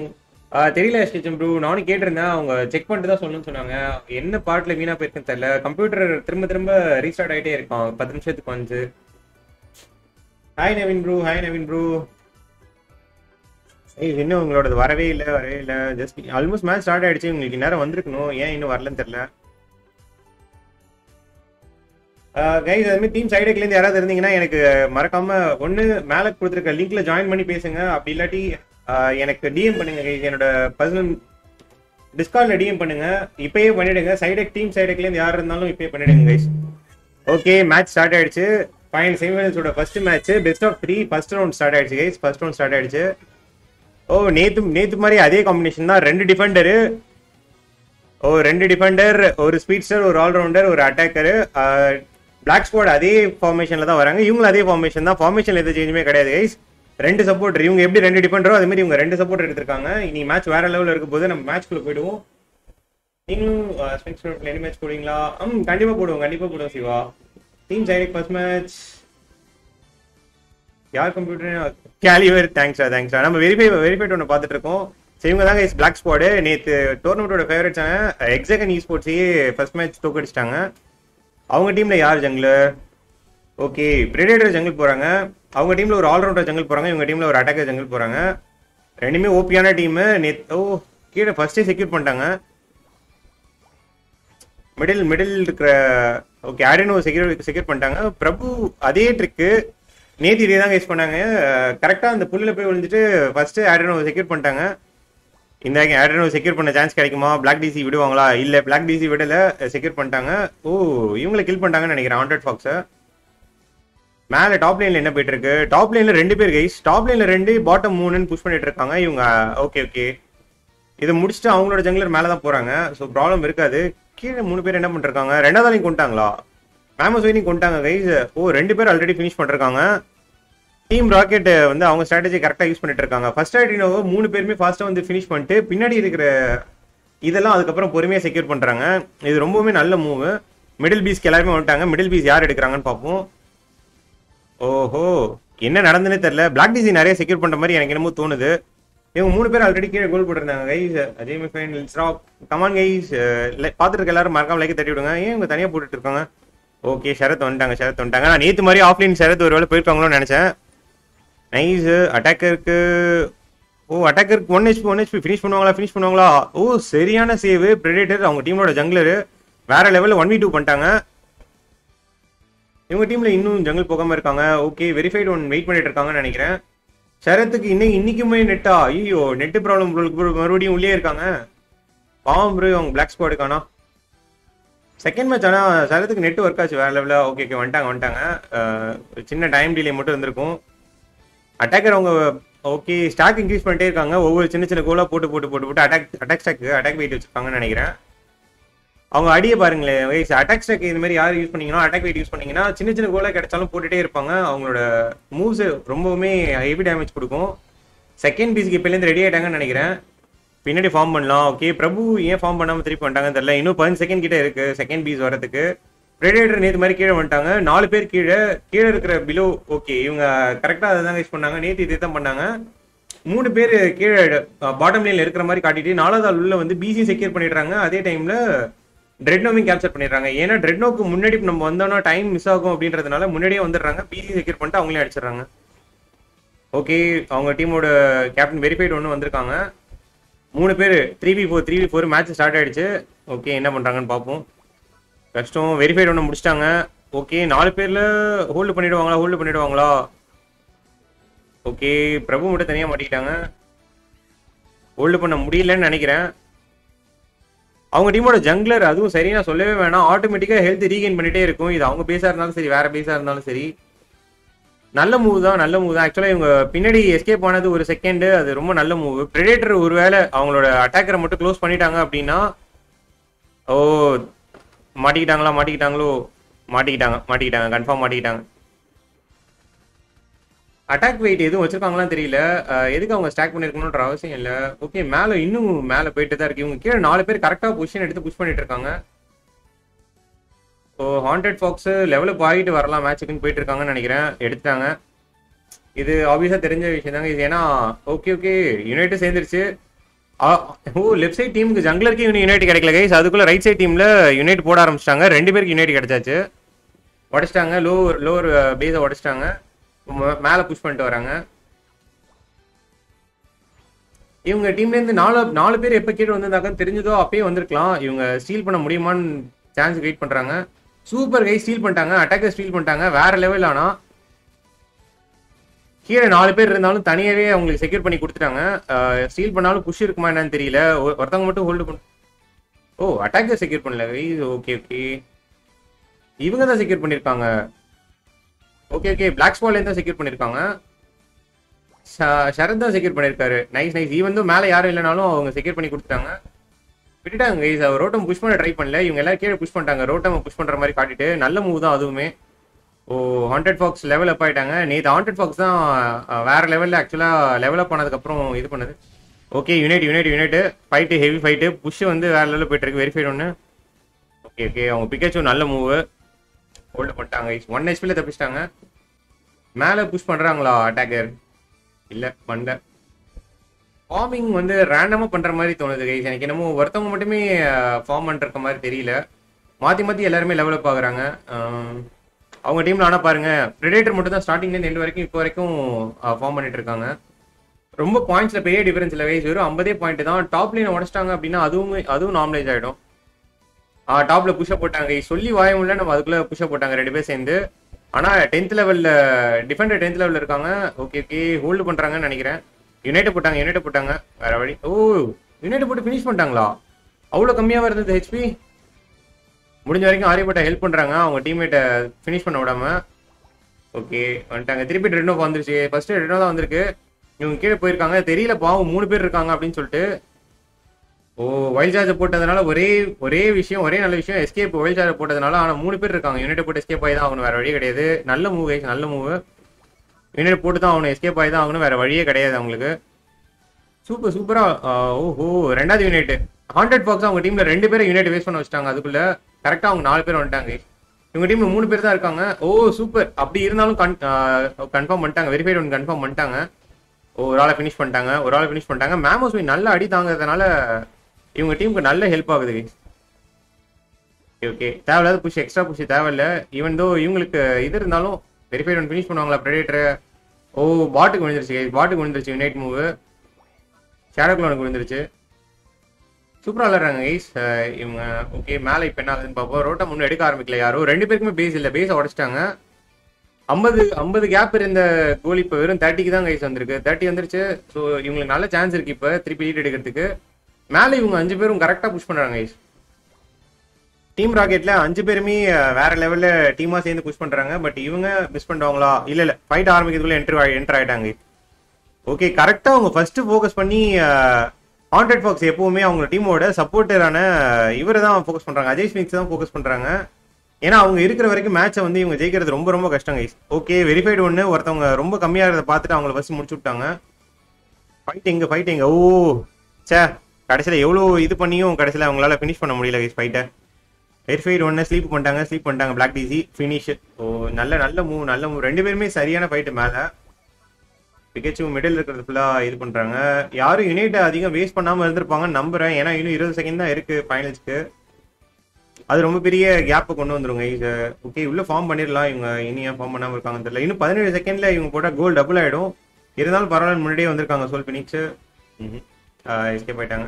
தெரியல ஸ்டேஜம் ப்ரோ, நானும் கேட்டிருந்தேன். அவங்க செக் பண்ணிட்டு தான் சொல்லணும்னு சொன்னாங்க. என்ன பார்ட்டில் வீணாக போயிருக்குன்னு தெரியல. கம்ப்யூட்டர் திரும்ப ரீஸ்டார்ட் ஆகிட்டே இருக்கான் 10 நிமிஷத்துக்கு வந்து. Hi Naveen bro. ஏய் இன்னும் உங்களோடது வரவே இல்லை. ஜஸ்ட் ஆல்மோஸ்ட் மேட்ச் ஸ்டார்ட் ஆகிடுச்சு, உங்களுக்கு நேரம் வந்திருக்கணும், ஏன் இன்னும் வரலன்னு தெரியல. கைஸ் அதுமாதிரி டீம் சைடுக்குலேருந்து யாராவது இருந்தீங்கன்னா எனக்கு மறக்காம ஒன்று மேலே கொடுத்துருக்க லிங்க்ல ஜாயின் பண்ணி பேசுங்க. அப்படி இல்லாட்டி எனக்கு டிஎம் பண்ணுங்க கைஸ், என்னோட பர்சனல் டிஸ்கார்ட்ல டிஎம் பண்ணுங்க. இப்பயே பண்ணிடுங்க. சைடக் டீம் சைடுக்குலேருந்து யார் இருந்தாலும் இப்பயே பண்ணிடுங்க கைஸ். ஓகே மேட்ச் ஸ்டார்ட் ஆயிடுச்சு. ஃபைனல் செமிஃபைனல்ஸோட first match best of 3 first round start ஆயிடுச்சு கைஸ். ஃபர்ஸ்ட் ரவுண்ட் ஸ்டார்ட் ஆயிடுச்சு. ஓ நேத்து மாதிரி அதே காம்பினேஷன் தான். ரெண்டு டிஃபெண்டர், ஒரு ஸ்பீட்ஸ்டர், ஒரு ஆல்ரவுண்டர், ஒரு அட்டாக்கரு. பிளாக் ஸ்குவாட் அதே ஃபார்மேஷனில் தான் வராங்க, இவங்களும் அதே ஃபார்மேஷன் தான். ஃபார்மேஷனில் எந்த சேஞ்சுமே கிடையாது கைஸ். ரெண்டு சப்போர்ட், இவங்க எப்படி 2 டிஃபெண்டரோ அதே மாதிரி இவங்க 2 சப்போர்ட் எடுத்திருக்காங்க. இனி மேட்ச் வேற லெவலில் இருக்கும் போது நம்ம மேட்ச்க்குள்ளே போயிடுவோம். நீங்களும் ஸ்பினிக்ஸ் மேட்ச் போடுவீங்களா? கண்டிப்பாக போடுவோம் Siva. Team side first match யார் கம்ப்யூட்டர்? கேலிவர். தேங்க்ஸ்டா. நம்ம வெரிஃபைட் ஒன்று பார்த்துட்டு இருக்கோம். சரி இவங்க தான் கைஸ் பிளாக் ஸ்குவாடு. நேற்று டோர்னமெண்ட்டோட ஃபேவரட்ஸான எக்ஸாகன் ஈஸ்போர்ட்ஸையே ஃபர்ஸ்ட் மேட்ச் தோக்கடிச்சிட்டாங்க. அவங்க டீமில் யார் ஜங்கிலர்? ஓகே பிரெடேட்டர் ஜங்கிள் போகிறாங்க. அவங்க டீமில் ஒரு ஆல்ரவுண்டர் ஜங்கிள் போகிறாங்க, இவங்க டீமில் ஒரு அட்டாக்கர் ஜங்கிள் போகிறாங்க. ரெண்டுமே ஓபியான டீமு. நேற்று கீழே ஃபர்ஸ்டே செக்யூர் பண்ணிட்டாங்க. மிடில் இருக்கிற ஓகே ஆடினோ செக்யூர் பண்ணிட்டாங்க. பிரபு அதே ட்ரிக்கு நேற்று இதே தான் கைஸ் பண்ணாங்க. கரெக்டாக அந்த புல்லில் போய் விழுந்துட்டு ஃபர்ஸ்ட்டு ஆடினோ செக்யூர் பண்ணிட்டாங்க. இந்த ஆடினோ செக்யூர் பண்ண சான்ஸ் கிடைக்குமா? பிளாக் டிசி விடுவாங்களா? இல்லை பிளாக் டிசி விடலை, செக்யூர் பண்ணிட்டாங்க. ஓ இவங்களை கில் பண்ணிட்டாங்கன்னு நினைக்கிறேன் ஹண்ட்ரட் ஃபாக்ஸை. மேலே டாப் லைனில் என்ன போயிட்டு இருக்கு? டாப் லைனில் 2 பேர் கைஸ். டாப் லைனில் 2 பாட்டம் 3ன்னு புஷ் பண்ணிட்டு இருக்காங்க இவங்க. ஓகே இதை முடிச்சுட்டு அவங்களோட ஜங்கிலர் மேலே தான் போகிறாங்க. ஸோ ப்ராப்ளம் இருக்காது. கீழே 3 பேர் என்ன பண்ணிருக்காங்க? 2வது கொண்டாங்களா? மேமஸ் வெயினிங் கொண்டாங்க கைஸ். 2 பேர் ஆல்ரெடி ஃபினிஷ் பண்ணிருக்காங்க. டீம் ராக்கெட் வந்து அவங்க ஸ்ட்ராட்டஜி கரெக்ட்டா யூஸ் பண்ணிட்டு இருக்காங்க. ஃபர்ஸ்ட் ஐடினோவ மூணு பேருமே ஃபாஸ்ட்டா வந்து finish பண்ணிட்டு பின்னாடி இருக்கிற இதெல்லாம் அதுக்கு அப்புறம் பொறுமையா செக்யூர் பண்றாங்க. இது ரொம்பவே நல்ல மூவ். மிடில் பீஸ்க்கு எல்லாரும் வந்துட்டாங்க. மிடில் பீஸ் யார் எடுக்கறாங்கன்னு பாப்போம். ஓஹோ, என்ன நடந்துனே தெரியல. Black DC நிறைய செக்யூர் பண்ற மாதிரி எனக்கு என்னமோ தோணுது. இவங்க மூணு பேர் ஆல்ரெடி கீழே கோல் போட்டுருந்தாங்க கைஸ். அதே மாதிரி ஃபைனல் ஸ்டாப் கமான் கைஸ். பாத்துட்டு இருக்க எல்லாரும் மறக்காம லைக் தட்டி விடுங்க. ஏன் இவங்க தனியா போட்டுட்டு இருக்காங்க? ஓகே, ஷரத் வந்துட்டாங்க, ஷரத் வந்துட்டாங்க. நான் நேத்து மாதிரி ஆஃப்லைன் ஷரத் ஒருவேளை போயிருப்பாங்களோன்னு நினைச்சேன். நைஸ். அட்டாக்கருக்கு அட்டாக்கருக்கு 1 HP ஃபினிஷ் பண்ணுவாங்களா ஓ சரியான சேவ். பிரெடிட்டர் அவங்க டீமோட ஜங்லரு வேற லெவலில் 1v2 பண்ணிட்டாங்க. இவங்க டீமில் இன்னும் ஜங்கிள் போகாமல் இருக்காங்க. ஓகே, வெரிஃபைட் ஒன் வெயிட் பண்ணிட்டு இருக்காங்கன்னு நினைக்கிறேன். ஷரத்துக்கு இன்னைக்குமே நெட்டா? ஐயோ, நெட்டு ப்ராப்ளம் மறுபடியும் உள்ளே இருக்காங்க. பாவம் ப்ரோ அவங்க பிளாக் ஸ்குவாடுக்கானா. செகண்ட் மேட்ச் ஆனால் ஷரத்துக்கு நெட் ஒர்க் ஆச்சு வேற லெவலில். ஓகே ஓகே, வந்துட்டாங்க. சின்ன டைம் டிலே மட்டும் இருந்திருக்கும். அட்டாக்கர் அவங்க ஓகே ஸ்டாக் இன்க்ரீஸ் பண்ணிட்டே இருக்காங்க. ஒவ்வொரு சின்ன சின்ன கோலாக போட்டு போட்டு போட்டு போட்டு அட்டாக் வெயிட் வச்சுருக்காங்கன்னு நினைக்கிறேன். அவங்க அடியே பாருங்களேன் கைஸ். அட்டாக் ஸ்டாக் இந்த மாதிரி யார் யூஸ் பண்ணிங்கன்னா அட்டாக் வெயிட் யூஸ் பண்ணிங்கன்னா சின்ன சின்ன கோலாக கிடைச்சாலும் போட்டுகிட்டே இருப்பாங்க. அவங்களோட மூவ்ஸ் ரொம்பவுமே ஹெவி டேமேஜ் கொடுக்கும். செகண்ட் பீஸ்க்கு இப்போலேருந்து ரெடி ஆகிட்டாங்கன்னு நினைக்கிறேன். பின்னாடி ஃபார்ம் பண்ணலாம். ஓகே, பிரபு ஏன் ஃபார்ம் பண்ணாமல் திருப்பி பண்ணிட்டாங்க தெரியல. இன்னும் 10 செகண்ட் கிட்டே இருக்குது செகண்ட் பீஸ் வரதுக்கு. பிரெடேட்டர் நேற்று மாதிரி கீழே வந்துட்டாங்க. 4 பேர் கீழே இருக்கிற பிலோ. ஓகே, இவங்க கரெக்டாக அதை தான் யூஸ் பண்ணாங்க. நேற்று இதே தான் பண்ணாங்க. 3 பேர் கீழே பாட்டம் லைனில் இருக்கிற மாதிரி காட்டிட்டு 4வது ஆள் உள்ள வந்து பிசி செக்யூர் பண்ணிடுறாங்க. அதே டைமில் ட்ரெட்னோவையும் கேப்சர் பண்ணிடுறாங்க. ஏன்னா ட்ரெட்னோவுக்கு முன்னாடி நம்ம வந்தோம்னா டைம் மிஸ் ஆகும் அப்படின்றதுனால முன்னாடியே வந்துடுறாங்க. பிசி செக்யூர் பண்ணிட்டு அவங்களே அடிச்சிடுறாங்க. ஓகே, அவங்க டீமோட கேப்டன் வெரிஃபைட் ஒன்று வந்திருக்காங்க. 3 பேர் 3v4 மேட்ச் ஸ்டார்ட் ஆகிடுச்சு. ஓகே, என்ன பண்ணுறாங்கன்னு பார்ப்போம். கஷ்டம். வெரிஃபைட் ஒன்று முடிச்சிட்டாங்க. ஓகே, 4 பேரில் ஹோல்டு பண்ணிவிடுவாங்களா ஓகே, பிரபு மட்டும் தனியாக மாட்டிக்கிட்டாங்க. ஹோல்டு பண்ண முடியலன்னு நினைக்கிறேன். அவங்க டீமோட ஜங்லர் அதுவும் சரினா சொல்லவே வேணாம். ஆட்டோமேட்டிக்காக ஹெல்த் ரீகெயின் பண்ணிகிட்டே இருக்கும். இது அவங்க பேஸாக இருந்தாலும் சரி வேறு பேஸாக இருந்தாலும் சரி. நல்ல மூவ் தான், ஆக்சுவலாக இவங்க பின்னாடி எஸ்கேப் ஆனது 1 செகண்டு, அது ரொம்ப நல்ல மூவ். பிரெடேட்டர் ஒருவேளை அவங்களோட அட்டாக்கரை மட்டும் க்ளோஸ் பண்ணிட்டாங்க அப்படின்னா ஓ மாட்டிக்கிட்டாங்களா மாட்டிக்கிட்டாங்க கன்ஃபார்ம் மாட்டிக்கிட்டாங்க. அட்டாக் வெயிட் எதுவும் வச்சிருக்காங்களான்னு தெரியல. எதுக்கு அவங்க ஸ்டாக் பண்ணிருக்கணும்ன்ற அவசியம் இல்லை. ஓகே, மேலே இன்னும் மேலே போயிட்டு தான் இருக்கு. இவங்க கீழே 4 பேர் கரெக்டாக பொசிஷன் எடுத்து புஷ் பண்ணிட்டு இருக்காங்க. ஓ, ஹண்ட்ரட் ஃபாக்ஸ் லெவலுக்கு ஆகிட்டு வரலாம் மேட்சுக்குன்னு போயிட்டு இருக்காங்கன்னு நினைக்கிறேன். எடுத்துட்டாங்க. இது ஆப்வியஸாக தெரிஞ்ச விஷயம் தாங்க இது. ஏன்னா ஓகே ஓகே, யுனைட்டு சேர்ந்துருச்சு. ஓ, லெஃப்ட் சைட் டீமுக்கு ஜங்லருக்கு இவனு யுனைட் கிடைக்கல கைஸ். அதுக்குள்ளே ரைட் சைட் டீமில் யுனைட் போட ஆரம்பிச்சிட்டாங்க. 2 பேருக்கு யுனைட் கிடைச்சாச்சு. உடச்சிட்டாங்க. லோவர் பேஸை உடச்சிட்டாங்க. மேலே புஷ் பண்ணிட்டு வராங்க. இவங்க டீம்லேருந்து 4 பேர் எப்போ கீழே வந்திருந்தாங்கன்னு தெரிஞ்சதோ அப்பயே வந்திருக்கலாம். இவங்க ஸ்டீல் பண்ண முடியுமான்னு சான்ஸ் வெயிட் பண்ணுறாங்க. சூப்பர் கைஸ், ஸ்டீல் பண்ணிட்டாங்க. அட்டாக்கர் ஸ்டீல் பண்ணிட்டாங்க வேறு லெவல். ஆனால் கீழே 4 பேர் இருந்தாலும் தனியாகவே அவங்களுக்கு செக்யூர் பண்ணி கொடுத்துட்டாங்க. ஸ்டீல் பண்ணாலும் புஷ் இருக்குமா என்னன்னு தெரியல. ஒருத்தவங்க மட்டும் ஹோல்டு பண்ண அட்டாக்கை செக்யூர் பண்ணல கைஸ். ஓகே ஓகே, இவங்க தான் செக்யூர் பண்ணியிருக்காங்க. ஓகே ஓகே, பிளாக் ஸ்குவாட்லேருந்து தான் செக்யூர் பண்ணியிருக்காங்க. ஷரத் தான் செக்யூர் பண்ணியிருக்காரு. Nice nice. ஈவன் தான் மேலே யாரும் இல்லைனாலும் அவங்க செக்யூர் பண்ணி கொடுத்துட்டாங்க, விட்டுட்டாங்க கைஸ். அவர் ரோட்டம் புஷ் பண்ண ட்ரை பண்ணல. இவங்க எல்லாரும் கீழே புஷ் பண்ணிட்டாங்க. ரோட்டம் புஷ் பண்ணுற மாதிரி காட்டிட்டு நல்ல மூவ் தான் அதுவுமே. Oh, hundred Fox level up ஆகிட்டாங்க. நேற்று ஹண்ட்ரட் ஃபாக்ஸ் தான் வேறு லெவலில் ஆக்சுவலாக லெவல் அப் ஆனதுக்கப்புறம் இது பண்ணுது. Okay, unite fight, heavy fight, push வந்து வேறு லெவலில் போய்ட்டு இருக்கு. வெரிஃபைட் ஒன்று. ஓகே ஓகே, அவங்க பிக்காச்சு நல்ல மூவு. ஹோல்டு பண்ணிட்டாங்க. 1 HP தப்பிச்சிட்டாங்க. மேலே புஷ் பண்ணுறாங்களா அட்டாக்கர்? இல்லை பண்ணல. ஃபார்மிங் வந்து ரேண்டமாக பண்ணுற மாதிரி தோணுது கைஸ் எனக்கு. என்னமோ ஒருத்தவங்க மட்டுமே ஃபார்ம் பண்ணிருக்க மாதிரி தெரியல. மாற்றி மாற்றி எல்லாருமே லெவல் அப் ஆகுறாங்க அவங்க டீமில். ஆனால் பாருங்கள், பிரெடேட்டர் மட்டும் தான் ஸ்டார்டிங்லேருந்து எண்டு வரைக்கும் இப்போ வரைக்கும் ஃபார்ம் பண்ணிட்டு இருக்காங்க. ரொம்ப பாயிண்ட்ஸில் பெரிய டிஃபரன்ஸ் இல்லை கைஸ். வெறும் 50 பாயிண்ட் தான். டாப் லைனை உடச்சிட்டாங்க அப்படின்னா அதுவும் நார்மலைஸ் ஆகிடும். டாப்பில் புஷ்ஷை போட்டாங்க கைஸ். சொல்லி வாயமில்ல, நம்ம அதுக்குள்ளே புஷ்ஷை போட்டாங்க 2 பேர் சேர்ந்து. ஆனால் 10th லெவலில் டிஃபெண்டர் 10th லெவலில் இருக்காங்க. ஓகே ஓகே, ஹோல்டு பண்ணுறாங்கன்னு நினைக்கிறேன். யுனைட்டை போட்டாங்க வேறு வழி. ஓ, யுனைட்டை போட்டு ஃபினிஷ் பண்ணிட்டாங்களா? அவ்வளோ கம்மியாக இருந்தது ஹெச்பி. முடிஞ்ச வரைக்கும் ஆரியப்பட்டா ஹெல்ப் பண்ணுறாங்க அவங்க டீம்மேட்டை ஃபினிஷ் பண்ண விடாம. ஓகே, வந்துட்டாங்க. திருப்பி ரெட்னோ வந்துருச்சு. ஃபர்ஸ்ட்டு ரெட்னோ தான் வந்திருக்கு. இவங்க கீழே போயிருக்காங்க. தெரியல பாவம், 3 பேர் இருக்காங்க அப்படின்னு சொல்லிட்டு. ஓ, வைல்ட் சார்ஜை போட்டதுனால ஒரே நல்ல விஷயம் எஸ்கேப் வைல்ட் சார்ஜை போட்டதுனால. ஆனால் 3 பேர் இருக்காங்க. யூனிட்டை போட்டு எஸ்கேப் ஆகி தான் அவனு. வேறு வழி கிடையாது. நல்ல மூவ், நல்ல மூவ். வின்னர் போட்டு தான் ஆகணும், எஸ்கேப் ஆகி தான் ஆகணும், வேறு வழியே கிடையாது அவங்களுக்கு. சூப்பர் சூப்பராக. ஓஹோ ரெண்டாவது யூனிட் ஹண்ட்ரட் ஃபாக்ஸ் அவங்க டீமில் 2 பேரும் யூனிட் வேஸ்ட் பண்ண வச்சுட்டாங்க. அதுக்குள்ளே கரெக்டாக அவங்க 4 பேர் வந்துட்டாங்க. இவங்க டீமில் 3 பேர் தான் இருக்காங்க. Oh super. அப்படி இருந்தாலும் கன்ஃபார்ம் பண்ணிட்டாங்க, வெரிஃபைட் ஒன்று கன்ஃபார்ம் பண்ணிட்டாங்க. ஒரு ஆளை ஃபினிஷ் பண்ணிட்டாங்க, மேமோஸ் நல்லா அடி தாங்கிறதுனால இவங்க டீமுக்கு நல்ல ஹெல்ப் ஆகுது. ஓகே தேவையில்லாத புஷ், எக்ஸ்ட்ரா புஷ் தேவையில்ல. ஈவன் தோ இவங்களுக்கு இது இருந்தாலும் வெரிஃபைட் ஒன் ஃபினிஷ் பண்ணுவாங்களா ப்ரெடேட்டர்? ஓ பாட்டுக்கு விழுந்துருச்சு, யுனைட் மூவ் ஷேடோக்ளோனுக்கு விழுந்துருச்சு. சூப்பராக விளாட்றாங்க கைஸ் இவங்க. ஓகே மேலே இப்போ என்ன ஆகுதுன்னு பார்ப்போம். ரோட்டை முன்னே எடுக்க ஆரம்பிக்கல யாரும், 2 பேருக்குமே பேஸ் இல்லை, பேஸை உடச்சிட்டாங்க. 50 கேப் இருந்த கோல் இப்போ வெறும் 30க்கு தான் கைஸ் வந்திருக்கு, 30 வந்துருச்சு. ஸோ இவங்களுக்கு நல்ல சான்ஸ் இருக்குது இப்போ திருப்பி லீட் எடுக்கிறதுக்கு. மேலே இவங்க 5 பேரும் கரெக்டாக புஷ் பண்ணுறாங்க கைஸ். டீம் ராக்கெட்டில் 5 பேருமே வேற லெவலில் டீமாக சேர்ந்து புஷ் பண்ணுறாங்க. பட் இவங்க மிஸ் பண்ணுறாங்களா? இல்லை இல்லை, ஃபைட் ஆரம்பிக்கிறதுக்குள்ளே என்டர் ஆகிட்டாங்க. ஓகே கரெக்டாக அவங்க ஃபர்ஸ்ட்டு ஃபோக்கஸ் பண்ணி ஹண்ட்ரட் ஃபாக்ஸ் எப்போவுமே அவங்க டீமோட சப்போர்ட்டரான இவரை தான் ஃபோக்கஸ் பண்ணுறாங்க, அஜய் ஸ்பினிக்ஸ் தான் ஃபோக்கஸ் பண்ணுறாங்க. ஏன்னா அவங்க இருக்கிற வரைக்கும் மேட்சை வந்து இவங்க ஜெயிக்கிறது ரொம்ப ரொம்ப கஷ்டம் கைஸ். ஓகே வெரிஃபைடு ஒன்று ஒருத்தவங்க ரொம்ப கம்மியாக இருக்கிறத பார்த்துட்டு அவங்கள ஃபஸ்ட்டு முடிச்சு விட்டாங்க. ஃபைட் எங்க ஓ சே கடைசியில் எவ்வளோ இது பண்ணியும் கடைசியில் அவங்களால ஃபினிஷ் பண்ண முடியல கைஸ் ஃபைட்டை. வெரிஃபைடு ஒன்று ஸ்லீப் பண்ணிட்டாங்க பிளாக் டிசி ஃபினிஷ். ஓ நல்ல மூவ் 2 பேருமே சரியான ஃபைட்டு. மேலே பிகேச்சு மிடில் இருக்கிறது ஃபுல்லாக இது பண்ணுறாங்க. யாரும் யூனிட்டை அதிகம் வேஸ்ட் பண்ணாமல் இருந்திருப்பாங்கன்னு நம்புகிறேன். ஏன்னா இன்னும் 20 செகண்ட் தான் இருக்குது ஃபைனல்ஸ்க்கு, அது ரொம்ப பெரிய கேப்பை கொண்டு வந்துருங்க இது. ஓகே உள்ளே ஃபார்ம் பண்ணிடலாம், இவங்க இனியும் ஃபார்ம் பண்ணாமல் இருக்காங்கன்னு தெரியல. இன்னும் 17 செகண்டில் இவங்க போட்டால் கோல் டபுள் ஆகிடும். இருந்தாலும் பரவாயில்ல, முன்னாடியே வந்திருக்காங்க. சோல் ஃபினிக்ஸு எஸ்கே போயிட்டாங்க.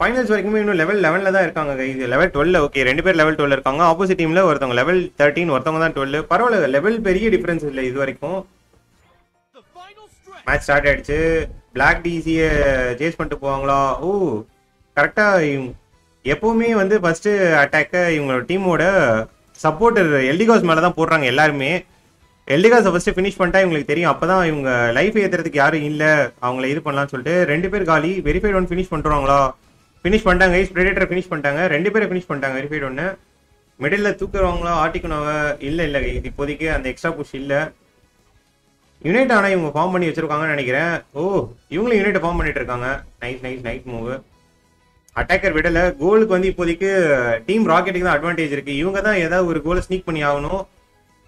ஃபைனல்ஸ் வரைக்குமே இன்னும் லெவல் 11ல் தான் இருக்காங்க கைஸ், லெவல் 12. ஓகே 2 பேர் லெவல் 12 இருக்காங்க. ஆப்போசிட் டீமில் ஒருத்தவங்க லெவல் 13, ஒருத்தவங்க தான் 12. பரவாயில்ல, லெவல் பெரிய டிஃப்ரென்ஸ் இல்லை இது வரைக்கும். மேட்ச் ஸ்டார்ட் ஆகிடுச்சு. பிளாக் டிசியை சேஸ் பண்ணிட்டு போவாங்களா? ஓ கரெக்டாக எப்போவுமே வந்து ஃபஸ்ட்டு அட்டாக்கை இவங்களோட டீமோட சப்போர்ட்டர் எல்டிகாஸ் மேலே தான் போடுறாங்க எல்லாருமே. எல்டிகாஸை ஃபஸ்ட்டு ஃபினிஷ் பண்ணிட்டா இவங்களுக்கு தெரியும், அப்போ தான் இவங்க லைஃப் ஏற்றுறதுக்கு யாரும் இல்லை, அவங்கள இது பண்ணலான்னு சொல்லிட்டு. 2 பேர் காலி. வெரிஃபைட் ஒன் ஃபினிஷ் பண்ணுறாங்களா? ஃபினிஷ் பண்ணிட்டாங்க கைஸ், ப்ரெடேட்டரை ஃபினிஷ் பண்ணிட்டாங்க. 2 பேரை ஃபினிஷ் பண்ணிட்டாங்க வெரிஃபைட் ஒன்று. மிடில் தூக்குறவங்களா, ஆட்டிக்கணுவாங்க? இல்லை கைஸ், இப்போதைக்கு அந்த எக்ஸ்ட்ரா புஷ் இல்லை. யூனிட் ஆனால் இவங்க ஃபார்ம் பண்ணி வச்சுருக்காங்கன்னு நினைக்கிறேன். ஓ இவங்களும் யூனிட்டை ஃபார்ம் பண்ணிட்டு இருக்காங்க. Night move. அட்டாக்கர் விடலை. கோலுக்கு வந்து இப்போதைக்கு டீம் ராக்கெட்டுக்கு தான் அட்வான்டேஜ் இருக்குது. இவங்க தான் ஏதாவது ஒரு கோலை ஸ்னீக் பண்ணி ஆகணும்.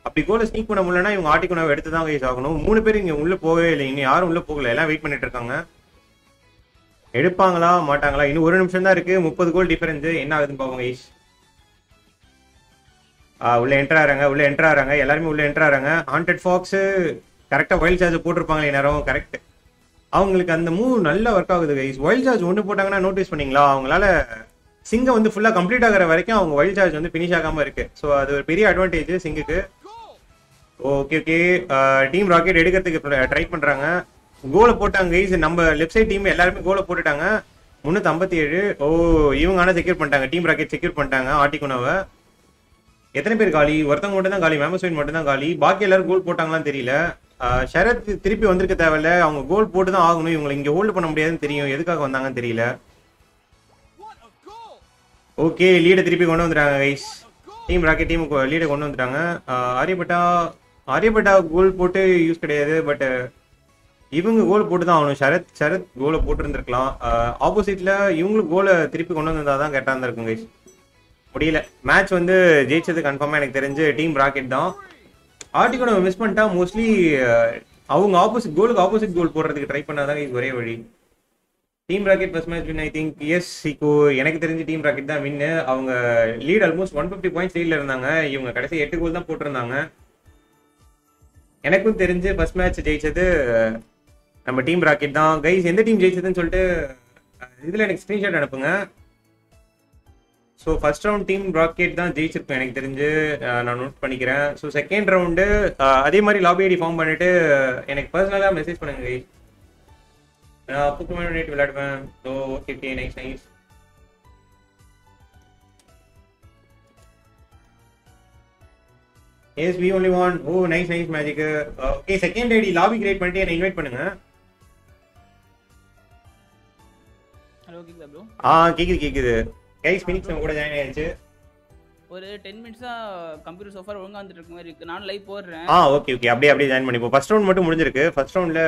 அப்படி கோலை ஸ்னீக் பண்ண முடியலன்னா இவங்க ஆட்டிக்கணாவை எடுத்து தான் கைஸ் ஆகணும். 3 பேர் இங்கே உள்ளே போகவே இல்லை, இன்னும் யாரும் உள்ளே போகலை, எல்லாம் வெயிட் பண்ணிட்டு இருக்காங்க. எடுப்பாங்களா மாட்டாங்களா? இன்னும் 1 நிமிஷம் தான் இருக்குது. 30 கோல் டிஃபரன்ஸு. என்ன ஆகுதுன்னு பார்ப்போம் கைஸ். உள்ளே என்ட்ராகிறாங்க எல்லாருமே ஹண்ட்ரட் ஃபாக்ஸு கரெக்டாக ஒயில் சார்ஜ் போட்டிருப்பாங்களே நேரம். கரெக்ட், அவங்களுக்கு அந்த மூவ் நல்லா ஒர்க் ஆகுது கைஸ். ஒயில் சார்ஜ் ஒன்று போட்டாங்கன்னா நோட்டீஸ் பண்ணிங்களா, அவங்களால சிங்கை வந்து ஃபுல்லாக கம்ப்ளீட் ஆகிற வரைக்கும் அவங்க ஒயில் சார்ஜ் வந்து ஃபினிஷ் ஆகாமல் இருக்குது. ஸோ அது ஒரு பெரிய அட்வான்டேஜ் சிங்குக்கு. ஓகே டீம் ராக்கெட் எடுக்கிறதுக்கு ட்ரை பண்ணுறாங்க. கோலை போட்டாங்க கைஸ், நம்ம லெஃப்ட் சைட் டீம் எல்லாருமே கோலை போட்டுட்டாங்க. 357. ஓ இவங்க ஆனால் செக்யூர் பண்ணிட்டாங்க, டீம் ராக்கெட் செக்யூர் பண்ணிட்டாங்க ஆட்டிக்குனாவை. எத்தனை பேர் காலி? ஒருத்தவங்க மட்டும் தான் காலி, மேமஸ்வீன் மட்டும் தான் காலி. பாக்கி எல்லாரும் கோல் போட்டாங்களான்னு தெரியல. ஷரத் திருப்பி வந்திருக்க தேவையில்ல, அவங்க கோல் போட்டு தான் ஆகணும். இவங்களை இங்கே ஹோல்டு பண்ண முடியாதுன்னு தெரியும், எதுக்காக வந்தாங்கன்னு தெரியல. ஓகே லீடை திருப்பி கொண்டு வந்துட்டாங்க கைஸ், டீம் ராக்கெட் டீம் லீடை கொண்டு வந்துட்டாங்க. ஆரியப்பட்டா கோல் போட்டு யூஸ் கிடையாது, பட் இவங்க கோல் போட்டு தான் ஆகணும். ஷரத் கோலை போட்டுருந்துருக்கலாம். ஆப்போசிட்டில் இவங்களுக்கு கோலை திருப்பி கொண்டு வந்திருந்தா தான் கரெக்டாக இருந்திருக்கும் கைஸ். முடியல, மேட்ச் வந்து ஜெயிச்சது கன்ஃபார்மாக எனக்கு தெரிஞ்சு டீம் ராக்கெட் தான். ஆர்டிகோட மிஸ் பண்ணிட்டா மோஸ்ட்லி அவங்க ஆப்போசிட் கோல் போடுறதுக்கு ட்ரை பண்ணாதான் இது ஒரே வழி. Team rocket first match win. I think yes இப்போ எனக்கு தெரிஞ்சு டீம் ராக்கெட் தான் வின்னு. அவங்க லீட் ஆல்மோஸ்ட் 150 பாயிண்ட்ஸ் லீடில் இருந்தாங்க. இவங்க கடைசி 8 கோல் தான் போட்டிருந்தாங்க. எனக்கும் தெரிஞ்சு ஃபர்ஸ்ட் மேட்ச் ஜெயிச்சது நம்ம டீம் ராக்கெட் தான் கைஸ். எந்த டீம் ஜெயிச்சதுன்னு சொல்லிட்டு இதில் எனக்கு ஸ்க்ரீன்ஷாட் அனுப்புங்க. So first round team rocket தான் ஜெயிச்சிருப்பேன் எனக்கு தெரிஞ்சு, நான் நோட் பண்ணிக்கிறேன். ஸோ செகண்ட் ரவுண்டு அதே மாதிரி லாபி ஐடி ஃபார்ம் பண்ணிவிட்டு எனக்கு பர்சனலாக மெசேஜ் பண்ணுங்க. நான் அப்போ விளையாடுவேன். So okay nice. Yes we only one. Oh nice magic. Okay second ID lobby create பண்ணிட்டு என்னை இன்வைட் பண்ணுங்க. கேக்குது கைஸ். ஃபினிக்ஸ் நம்ம கூட ஜாயின் ஆயிடுச்சு. ஒரு 10 मिनिट्सா கம்ப்யூட்டர் சோஃபர் ஒழுங்கா வந்துட்டு இருக்கு மாதிரி இருக்கு. நான் லைவ் போறேன். ஆ ஓகே ஓகே அப்படியே அப்படியே ஜாயின் பண்ணிப்போ. ஃபர்ஸ்ட் ரவுண்ட் மட்டும் முடிஞ்சிருக்கு. ஃபர்ஸ்ட் ரவுண்ட்ல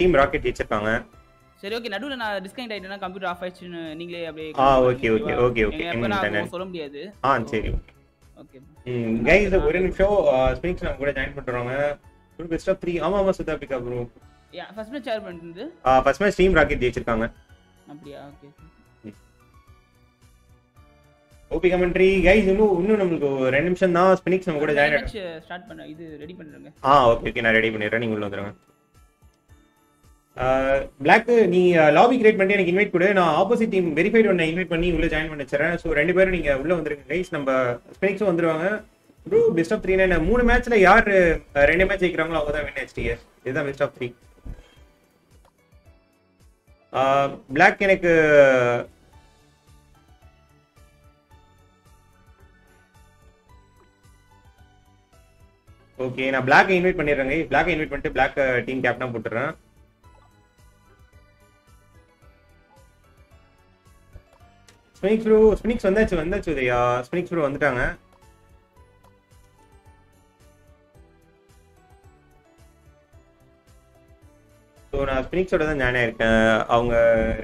டீம் ராக்கெட் ஜெயிச்சிட்டாங்க. சரி ஓகே நடுவுல நான் டிஸ்கனெக்ட் ஆயிட்டேனா கம்ப்யூட்டர் ஆஃப் ஆயிச்சு நீங்களே அப்படியே. ஆ ஓகே ஓகே ஓகே ஓகே நான் சொல்ல முடியாது. ஆ சரி ஓகே गाइस ஒரு நிமிஷம் ஸ்பினிக்ஸ் நம்ம கூட ஜாயின் பண்றோம். ஒரு பெஸ்ட் ஆஃப் 3 ஆமா ஆமா சுதா பிக்கா bro. Yeah first match share பண்ணிட்டு. ஆ ஃபர்ஸ்ட் மேட்ச் டீம் ராக்கெட் ஜெயிச்சிட்டாங்க. அப்படியே ஓகே ஓபி கமெண்ட்ரி गाइस இன்னும் நமக்கு 2 நிமிஷம் தான் ஸ்பினிக்ஸ் நம்ம கூட ஜாயின் ஆயிடும். ஸ்டார்ட் பண்ணு இது ரெடி பண்ணிடுங்க. ஆ ஓகே ஓகே நான் ரெடி பண்ணிறேன் நீங்க உள்ள வந்துருங்க. Black நீ லாபி கிரியேட் பண்ணி எனக்கு இன்வைட் கொடு. நான் ஆப்போசிட் டீம் வெரிஃபைட் ஒன்னை இன்வைட் பண்ணி உள்ள ஜாயின் பண்ண வச்சறேன். சோ ரெண்டு பேரும் நீங்க உள்ள வந்துருங்க गाइस. நம்ம ஸ்பினிக்ஸ் வந்துருவாங்க. ப்ரோ பெஸ்ட் ஆஃப் 3 நான் மூணு மேட்ச்ல யார் ரெண்டு மேட்ச் ஜெயிக்கறாங்களோ அவங்க தான் வின் ஆச்சுடிஎஸ். இதுதான் பெஸ்ட் ஆஃப் 3. Black எனக்கு ஓகே நான் Black இன்வைட் பண்ணிறேன் गाइस. Black இன்வைட் பண்ணிட்டு Black டீம் கேப்டனா போட்டுறேன். ஸ்பினிக்ஸ் ப்ரோ ஸ்பினிக்ஸ் வந்தாச்சு உதயா. ஸ்பினிக்ஸ் ப்ரோ வந்துட்டாங்க. சோ நான் ஸ்பினிக்ஸோட தான் ஞான இருக்கேன். அவங்க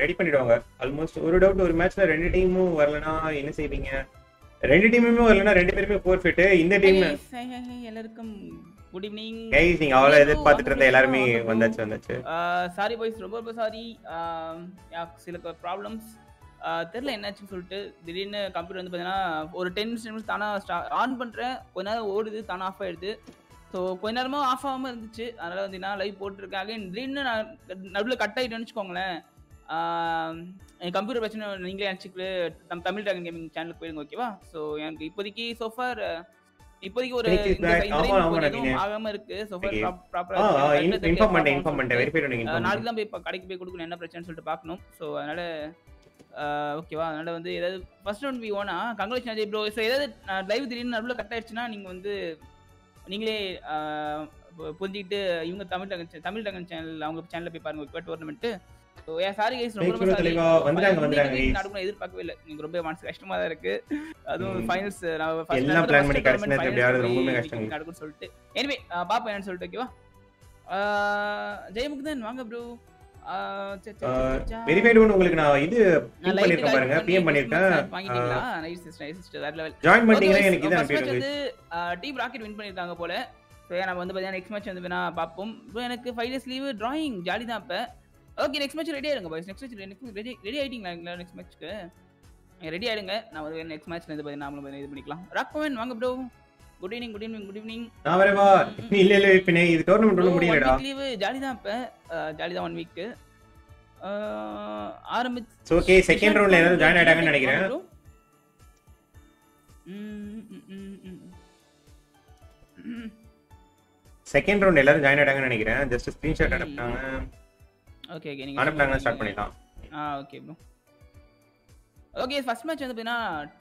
ரெடி பண்ணிடுவாங்க. ஆல்மோஸ்ட் ஒரு டவுட் ஒரு மேட்ச்ல ரெண்டு டீமும் வரலனா என்ன செய்வீங்க? ரெண்டு டீமுமே வரலனா ரெண்டு பேருமே ஃபோர்ஃபிட். இந்த டீம் எல்லாருக்கும் குட் ஈவினிங் गाइस. நீங்க அவளை எதிர பாத்துட்டு இருந்த எல்லாரும் வந்தாச்சு. சாரி பாய்ஸ் ரொம்ப ரொம்ப சாரி. சில ப்ராப்ளம்ஸ் தெரியல என்னாச்சு சொல்லிட்டு திடீர்னு கம்ப்யூட்டர் வந்து பார்த்தீங்கன்னா ஒரு 10 நிமிஷம் தானா ஆன் பண்றேன். கொஞ்ச நேரம் ஓடுது தானா ஆஃப் ஆயிடுது. ஸோ கொஞ்ச நேரமாக ஆஃப் ஆகாமல் இருந்துச்சு. அதனால வந்து நான் லைவ் போட்டிருக்கேன். அகைன் திடீர்னு நான் நடுவில் கட் ஆகிட்டேன்னு வச்சுக்கோங்களேன். என் கம்ப்யூட்டர் பிரச்சனை நீங்களே அனுப்பிச்சிட்டு நம்ம தமிழ் ட்ராகன் கேமிங் சேனலுக்கு போயிடுங்க ஓகேவா. ஸோ எனக்கு இப்போதைக்கு சோஃபார் இப்போதைக்கு ஒரு ஆகாம இருக்கு. சோஃபார் ப்ராப்பராக நாளைக்கு தான் போய் இப்போ கடைக்கு போய் கொடுக்கணும் என்ன பிரச்சனைன்னு சொல்லிட்டு பார்க்கணும். ஸோ அதனால ஓகேவா அதனால வந்து ஏதாவது ஃபர்ஸ்ட் ரவுண்ட் வி ஓனா கங்க்ராச்சுலேஷன் அஜய் ப்ரோ. ஸோ ஏதாவது லைவ் திடீர்னு நடுவில் கட் ஆயிடுச்சுன்னா நீங்கள் வந்து நீங்களே புரிஞ்சுக்கிட்டு இவங்க தமிழ் ட்ராகன் சேனல் அவங்க சேனலில் போய் பாருங்க ஓகேவா tournament. So yeah sorry guys ரொம்ப ரொம்ப சாரி. வந்துறாங்க guys. நான் எதிர்பார்க்கவே இல்ல. எனக்கு ரொம்ப மனசு கஷ்டமா தான் இருக்கு. அதுவும் ஃபைனல்ஸ் நான் ஃபர்ஸ்ட் எல்லாம் பிளான் பண்ணி கரெக்ஷன் அப்படியே ரொம்பவே கஷ்டம் நடக்குன்னு சொல்லிட்டு எனிவே பாப்பா என்னன்னு சொல்லிட்டு ஓகேவா. ஜெயமுகன் வாங்க bro. வெரிஃபைட் ஒன் உங்களுக்கு நான் இது பின் பண்ணிருக்கேன் பாருங்க. பிஎம் பண்ணிருக்கேன். வாங்கிட்டீங்களா? நைஸ் சிஸ்டர் நைஸ் சிஸ்டர் வேற லெவல். ஜாயின் பண்ணிட்டீங்களா? எனக்கு இது அனுப்பிடுங்க. டீம் ராக்கெட் வின் பண்ணிட்டாங்க போல. சோ நான் வந்து பாத்தீங்கன்னா நெக்ஸ்ட் மேட்ச் வந்து நான் பாப்போம். எனக்கு 5 டேஸ் லீவ் டிராயிங் ஜாலி தான் அப்ப. ஓகே நெக்ஸ்ட் மேட்ச் ரெடி ஆயிருங்க பாய்ஸ். நெக்ஸ்ட் மேட்ச் எனக்கு ரெடி ஆயிட்டீங்களா? நெக்ஸ்ட் மேட்ச்க்கு ரெடி ஆயிடுங்க. நான் ஒரு நெக்ஸ்ட் மேட்ச்ல வந்து பாத்தீங்கன்னா நாமளும் இது பண்ணிக்கலாம். ராக்மன் வாங்க bro. Good evening. நான் வரேவா? இல்ல இப்பனே இது டோர்னமென்ட் ஒண்ணு முடியலடா. வீக் லீவ் ஜாலி தான் இப்ப. ஜாலி தான் 1 வீக். ஆரம்பிச்சு ஓகே செகண்ட் ரவுண்ட்ல எல்லாரும் ஜாயின் ஆயிட்டாங்கன்னு நினைக்கிறேன். செகண்ட் ரவுண்ட் எல்லாரும் ஜாயின் ஆயிட்டாங்கன்னு நினைக்கிறேன். ஜஸ்ட் ஸ்கிரீன்ஷாட் அனுப்புறாங்க. ஓகே ஓகே நீங்க ஆரம்பிங்க ஸ்டார்ட் பண்ணிடலாம். Okay bro. Okay first match வந்து பாத்தீனா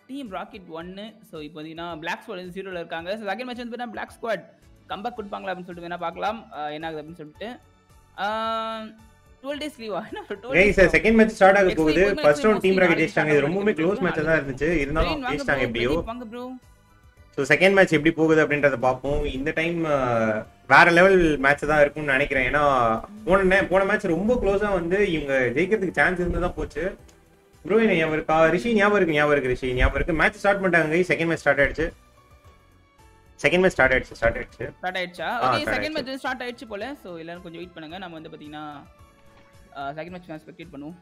டீம் ராக்கெட் 1. சோ இப்போ பாத்தீனா Black Squad 0 ல இருக்காங்க. சோ செகண்ட் மேட்ச் வந்து பாத்தீனா Black Squad கம்பேக் கொடுப்பாங்களா அப்படினு சொல்லிட்டு வேணா பார்க்கலாம் என்ன ஆகுது அப்படினு சொல்லிட்டு. 12 டேஸ் லீவ் ஆனா 12 டேஸ் செகண்ட் மேட்ச் ஸ்டார்ட் ஆக போகுது. ஃபர்ஸ்ட் ரவுண்ட் டீம் ராக்கெட் ஜெயிச்சாங்க. இது ரொம்பவே க்ளோஸ் மேட்சா தான் இருந்துச்சு. இருந்தாலும் ஜெயிச்சாங்க எப்படியோ. சோ செகண்ட் மேட்ச் எப்படி போகுது அப்படின்றத பாப்போம். இந்த டைம் வேற லெவல் மேட்ச் தான் இருக்கும்னு நினைக்கிறேன். ஏன்னா போன மேட்ச் ரொம்ப க்ளோஸா வந்து இவங்க ஜெயிக்கிறதுக்கு சான்ஸ் இருந்தா தான் போச்சு. ப்ரோ என்ன ஞாபகம் இருக்கு மேட்ச் ஸ்டார்ட் பண்ணிட்டாங்க गाइस. செகண்ட் மேட்ச் ஸ்டார்ட் ஆயிடுச்சு ஓகே செகண்ட் மேட்ச் ஸ்டார்ட் ஆயிடுச்சு போல. சோ எல்லாரும் கொஞ்சம் வெயிட் பண்ணுங்க. நாம வந்து பாத்தீங்கன்னா செகண்ட் மேட்ச் நான் ஸ்பெக்டேட் பண்ணுவோம்.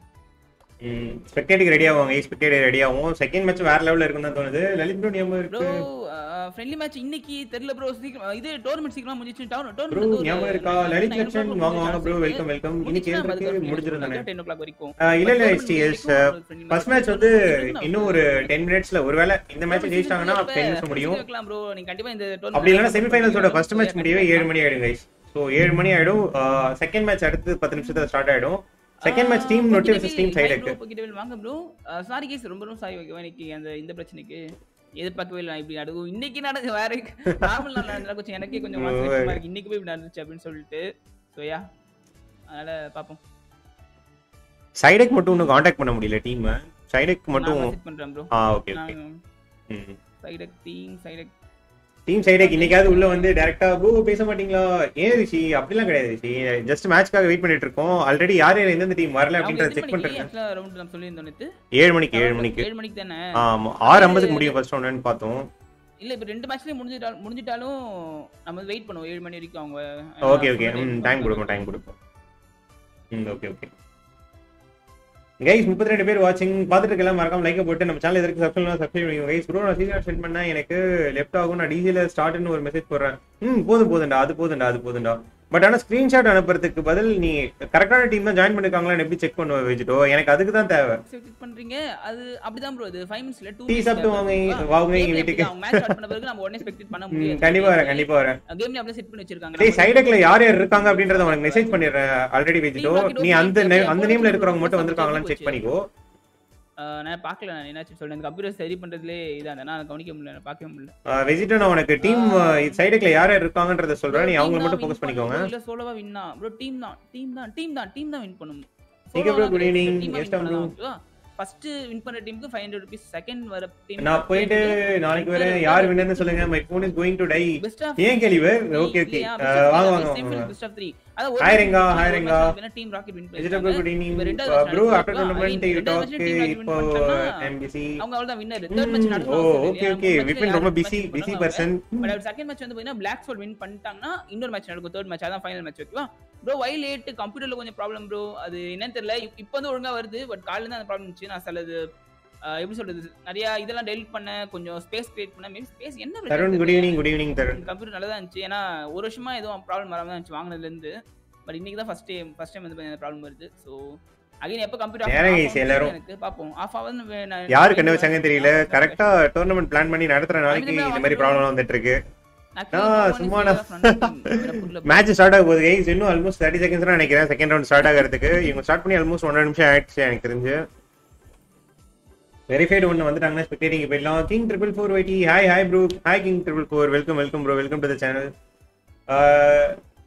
ஸ்பெக்டேட்டுக்கு ரெடி ஆவாங்க गाइस. ஸ்பெக்டேட் ரெடி ஆவும். செகண்ட் மேட்ச் வேற லெவல்ல இருக்கும்னு தோணுது. லலித் ப்ரோ ஞாபகம் இருக்கு ப்ரோ. ஃப்ரெண்ட்லி மேட்ச் இன்னைக்கு தெரியல ப்ரோ. இது டோர்னமென்ட் சீக்கிரமா முடிஞ்சிச்சு. டோர்னமென்ட் ஞாபகம் இருக்கா? லலித் லட்சன் வாங்க ப்ரோ. வெல்கம் இன்னைக்கு கேம் முடிஞ்சிருந்தானே 10:00 வரைக்கும். இல்ல எஸ்டிஎஸ் ஃபர்ஸ்ட் மேட்ச் வந்து இன்னும் ஒரு 10 மினிட்ஸ்ல ஒருவேளை இந்த மேட்ச் ஜெயிச்சாங்கன்னா 10 நிமிஷம் முடியும் ப்ரோ. நீங்க கண்டிப்பா இந்த டோர்னமென்ட் அப்படி இல்லனா செமி ஃபைனல்ஸோட ஃபர்ஸ்ட் மேட்ச் முடியவே 7 மணி ஆயிடும் गाइस. சோ 7 மணி ஆயிடும். செகண்ட் மேட்ச் அடுத்து 10 நிமிஷத்துல ஸ்டார்ட் ஆயிடும். Second match team note versus team side இருக்கு. கிட்டவே வாங்க ப்ரோ. சாரி गाइस ரொம்ப ரொம்ப சாரி. ஓகே எனக்கு அந்த இந்த பிரச்சனைக்கு எதிர்பார்க்கவே இல்லை இப்படி நடக்கும். இன்னைக்கு நடந்து வேற நார்மல் நாள் நடந்துச்சு. எனக்கே கொஞ்சம் மாசமா இருக்கு இன்னைக்கு போய் இப்படி நடந்துச்சு அப்படின்னு சொல்லிட்டு. சோ யா அதனால பாப்போம். சைடக் மட்டும் உங்களுக்கு कांटेक्ट பண்ண முடியல. டீம் சைடக் மட்டும் மெசேஜ் பண்றேன் bro. ஓகே ஓகே சைடக் டீம் சைடக் இன்னைக்கு அது உள்ள வந்து டைரக்டா ப்ரோ பேச மாட்டீங்களா? ஏன் ரிஷி அப்படிலாம் கிடையாது ரிஷி, ஜஸ்ட் மேட்ச்காக வெயிட் பண்ணிட்டு இருக்கோம். ஆல்ரெடி யார் யார் இந்த டீம் வரல அப்படிங்கற செக் பண்ணிட்டு இருக்கேன். ரவுண்ட் நான் சொல்லி இருந்தேனே 7 மணிக்கு தானே? ஆமா 6:50க்கு முடியும் ஃபர்ஸ்ட் ரவுண்ட்னு பார்த்தோம். இல்ல இப்ப ரெண்டு மேட்ச்லயே முடிஞ்சிட்டாலும் நம்ம வெயிட் பண்ணுவோம் 7 மணி வரைக்கும். அவங்க ஓகே ஓகே டைம் கொடுங்க ஓகே ஓகே गाइस 32 பேர் வாட்சிங் பாத்துட்டு இருக்கல, மறக்காம லைக் போட்டு நம்ம சேனல் எதற்கு சப்ஸ்கிரைப் பண்ணுங்க गाइस. ப்ரோ நான் சீரியஸா சென்ட் பண்ணா எனக்கு லெஃப்ட் ஆகும், நான் டிசில ஸ்டார்ட்னு ஒரு மெசேஜ் போடுறேன். போதும்டா பட் ஆனா ஸ்கிரீன்ஷாட் அனுப்புறதுக்கு பதில் நீ கரெக்டான டீம் தான் ஜாயின் பண்ணிருக்காங்களான்னு எப்படி செக் பண்ணுவ வெஜிட்டோ? எனக்கு அதுக்கு தான் தேவை. செக் பண்றீங்க அது அப்படிதான் ப்ரோ. இது 5 மினிட்ஸ்ல 2 டீ சாப்பிட்டு வாங்க வீட்டுக்கு. நான் மேட்ச் ஸ்டார்ட் பண்ண பிறகு நம்ம உடனே எக்ஸ்பெக்ட் பண்ண முடியாது. கண்டிப்பா வரேன் கேம்ல அப்படியே செட் பண்ணி வச்சிருக்காங்க. டேய் சைடுக்குல யார் யார் இருக்காங்க அப்படின்றத உங்களுக்கு மெசேஜ் பண்ணிடுறேன் ஆல்ரெடி வெஜிட்டோ. நீ அந்த நேம்ல இருக்குறவங்க மட்டும் வந்திருக்காங்களான்னு செக் பண்ணிக்கோ. நான் பார்க்கல, நான் என்னாச்சு சொல்றேன். எனக்கு கம்ப்யூட்டர் சரி பண்றதுல இதானே, நான் கவனிக்க முடியல, பார்க்கவே முடியல. வெஜிட்டோ நான் உனக்கு டீம் சைடுக்குல யார் யார் இருக்காங்கன்றத சொல்றேன், நீ அவங்கள மட்டும் ஃபோகஸ் பண்ணிக்கோங்க. இல்ல சோலோவா வின்னா ப்ரோ? டீம் தான் வின் பண்ணும். நீங்க ப்ரோ குட் ஈவினிங் எஸ்டம் ப்ரோ. ஃபர்ஸ்ட் வின் பண்ற டீமுக்கு 500 ரூபாய், செகண்ட் வர டீம் நான் போயிடு நாளைக்கு வர யார் வின்னர்னு சொல்லுங்க. My phone is going to die. ஏன் கேலிவே? ஓகே வாங்க best of 3. Hi Ranga team rocket win பண்ணிட்டாங்க bro. After tournament you talk இப்போ எம்பிசி அவங்க அவள தான் வின்னர். थर्ड மேட்ச் நடக்குது. ஓகே விபின் ரொம்ப busy person. But second match வந்து போயினா Black Squad வின் பண்ணிட்டாங்கனா இன்னொரு மேட்ச் நடக்கும், थर्ड மேட்ச், அதான் ஃபைனல் மேட்ச். ஓகேவா ப்ரோ? வை லேட் கம்ப்யூட்டர்ல கொஞ்சம் ப்ராப்ளம் ப்ரோ, அது என்னன்னு தெரியல. இப்போ வந்து ஒழுங்கா வருது, பட் கால்ல இருந்து அந்த ப்ராப்ளம் இருந்துச்சு. நான் சொல்றது எப்படி சொல்றது, நிறைய இதெல்லாம் டெலிட் பண்ண, கொஞ்சம் ஸ்பேஸ் கிரியேட் பண்ண, மீன் ஸ்பேஸ் என்ன பிரச்சனை? Tarun good evening Tarun. Computer நல்லா தான் இருந்துச்சு, ஏன்னா ஒரு வருஷமா எதுவும் ப்ராப்ளம் வராம தான் இருந்துச்சு வாங்குனதுல இருந்து. பட் இன்னைக்கு தான் ஃபர்ஸ்ட் டைம் வந்து அந்த ப்ராப்ளம் வருது. சோ அகைன் எப்ப கம்ப்யூட்டர் ஆஃப் எல்லாரும் எனக்கு பாப்போம் ஆஃப் ஆவர் யார் கண்ண வச்சாங்க தெரியல. கரெக்ட்டா டோர்னமென்ட் பிளான் பண்ணி நடத்துற நாளைக்கு இந்த மாதிரி ப்ராப்ளம்லாம் வந்துட்டு இருக்கு. சும்மா மேட்ச் ஸ்டார்ட் ஆக போகுது गाइस, இன்னும் ஆல்மோஸ்ட் 30 செகண்ட்ஸ் நினைக்கிறேன் செகண்ட் ரவுண்ட் ஸ்டார்ட் ஆகிறதுக்கு. இவங்க ஸ்டார்ட் பண்ணி ஆல்மோஸ்ட் 1 நிமிஷம் ஆயிடுச்சு எனக்கு தெரிஞ்சு. Verified One வந்துட்டாங்கன்னா ஸ்பெக்டேட்டிங் போயிடலாம். கிங் 444 வைடி hi bro. Hi king 444 welcome bro, welcome to the channel.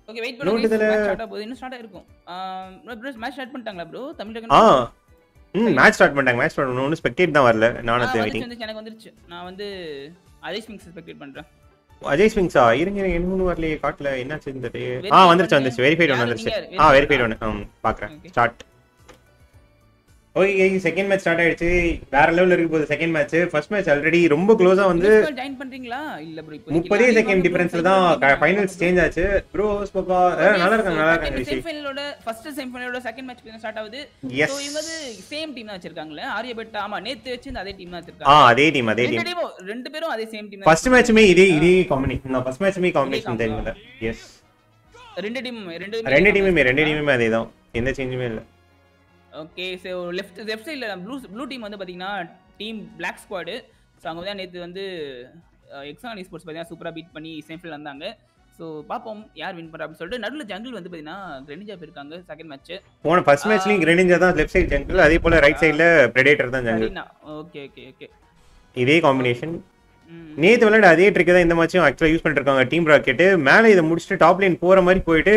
Okay wait பண்ணுங்க, மேட்ச் ஸ்டார்ட் ஆக போகுது, இன்னும் ஸ்டார்ட் ஆயிருக்கும். ப்ரோ மேட்ச் ஸ்டார்ட் பண்ணிட்டாங்களா ப்ரோ? தமிழ்ல மேட்ச் ஸ்டார்ட் பண்ணிட்டாங்க. மேட்ச் ஸ்டார்ட் ஒன்னு ஸ்பெக்டேட் தான் வரல, நான் அத வெயிட்டிங். எனக்கு வந்துருச்சு, நான் வந்து அஜய் ஸ்பிங்ஸ் ஸ்பெக்டேட் பண்றேன். அஜய் ஸ்பிங்ஸா? இருங்க இன்னொரு வரலையே காட்டல, என்னாச்சு இந்த டே? வந்துருச்சு Verified One வந்துருச்சு. Verified One பாக்குறேன் start. Okay guys second match start ஆயிடுச்சு, வேற லெவல்ல இருக்கு போகுது second match. First match already ரொம்ப க்ளோஸா வந்து ஜாயின் பண்றீங்களா? இல்ல ப்ரோ இப்போ 30 செகண்ட் டிஃபரன்ஸ்ல தான் ஃபைனல்ஸ் சேஞ்ச் ஆச்சு ப்ரோ. ஹோஸ் பாப்பா நல்லா இருக்காங்க ரிஷி. ஃபைனலோட ஃபர்ஸ்ட் செமிஃபைனலோட செகண்ட் மேட்ச் கிட்ட ஸ்டார்ட் ஆகுது. சோ இவங்க வந்து சேம் டீம் தான் வச்சிருக்காங்கல, ஆரியபட்டா. ஆமா நேத்து வச்சிருந்த அதே டீம் தான் வச்சிருக்காங்க. அதே டீம் ரெண்டு பேரும் அதே சேம் டீம். ஃபர்ஸ்ட் மேட்ச்மே இதே காம்பினேஷன் தான், ஃபர்ஸ்ட் மேட்ச்மே காம்பினேஷன் தெரியல. எஸ் ரெண்டு டீமுமே அதே தான், எந்த சேஞ்சுமே இல்ல. ஓகே சோ லெஃப்ட் சைடுல ப்ளூ டீம் வந்து பாத்தீங்கன்னா டீம் Black Squad. சோ அவங்க தான் நேத்து வந்து எக்ஸான் ஸ்போர்ட்ஸ் பாத்தீங்கன்னா சூப்பரா பீட் பண்ணி செமிஃபைனல் வந்தாங்க. சோ பாப்போம் யார் வின் பண்றா அப்படி சொல்லிட்டு. நடுவுல ஜங்கிள் வந்து பாத்தீங்கன்னா Greninja இருக்காங்க செகண்ட் மேட்ச். போன ஃபர்ஸ்ட் மேட்ச்லயும் Greninja தான் லெஃப்ட் சைடு ஜங்கிள், அதே போல ரைட் சைடுல Predator தான் ஜங்கிள். ஓகே இதே காம்பினேஷன் நேத்து விளையாட அதே ட்ரிக் தான் இந்த மேட்சும் ஆக்சுவலா யூஸ் பண்ணிட்டு இருக்காங்க. டீம் ராக்கெட் மேல இத முடிச்சிட்டு டாப் லைன் போற மாதிரி போயிட்டு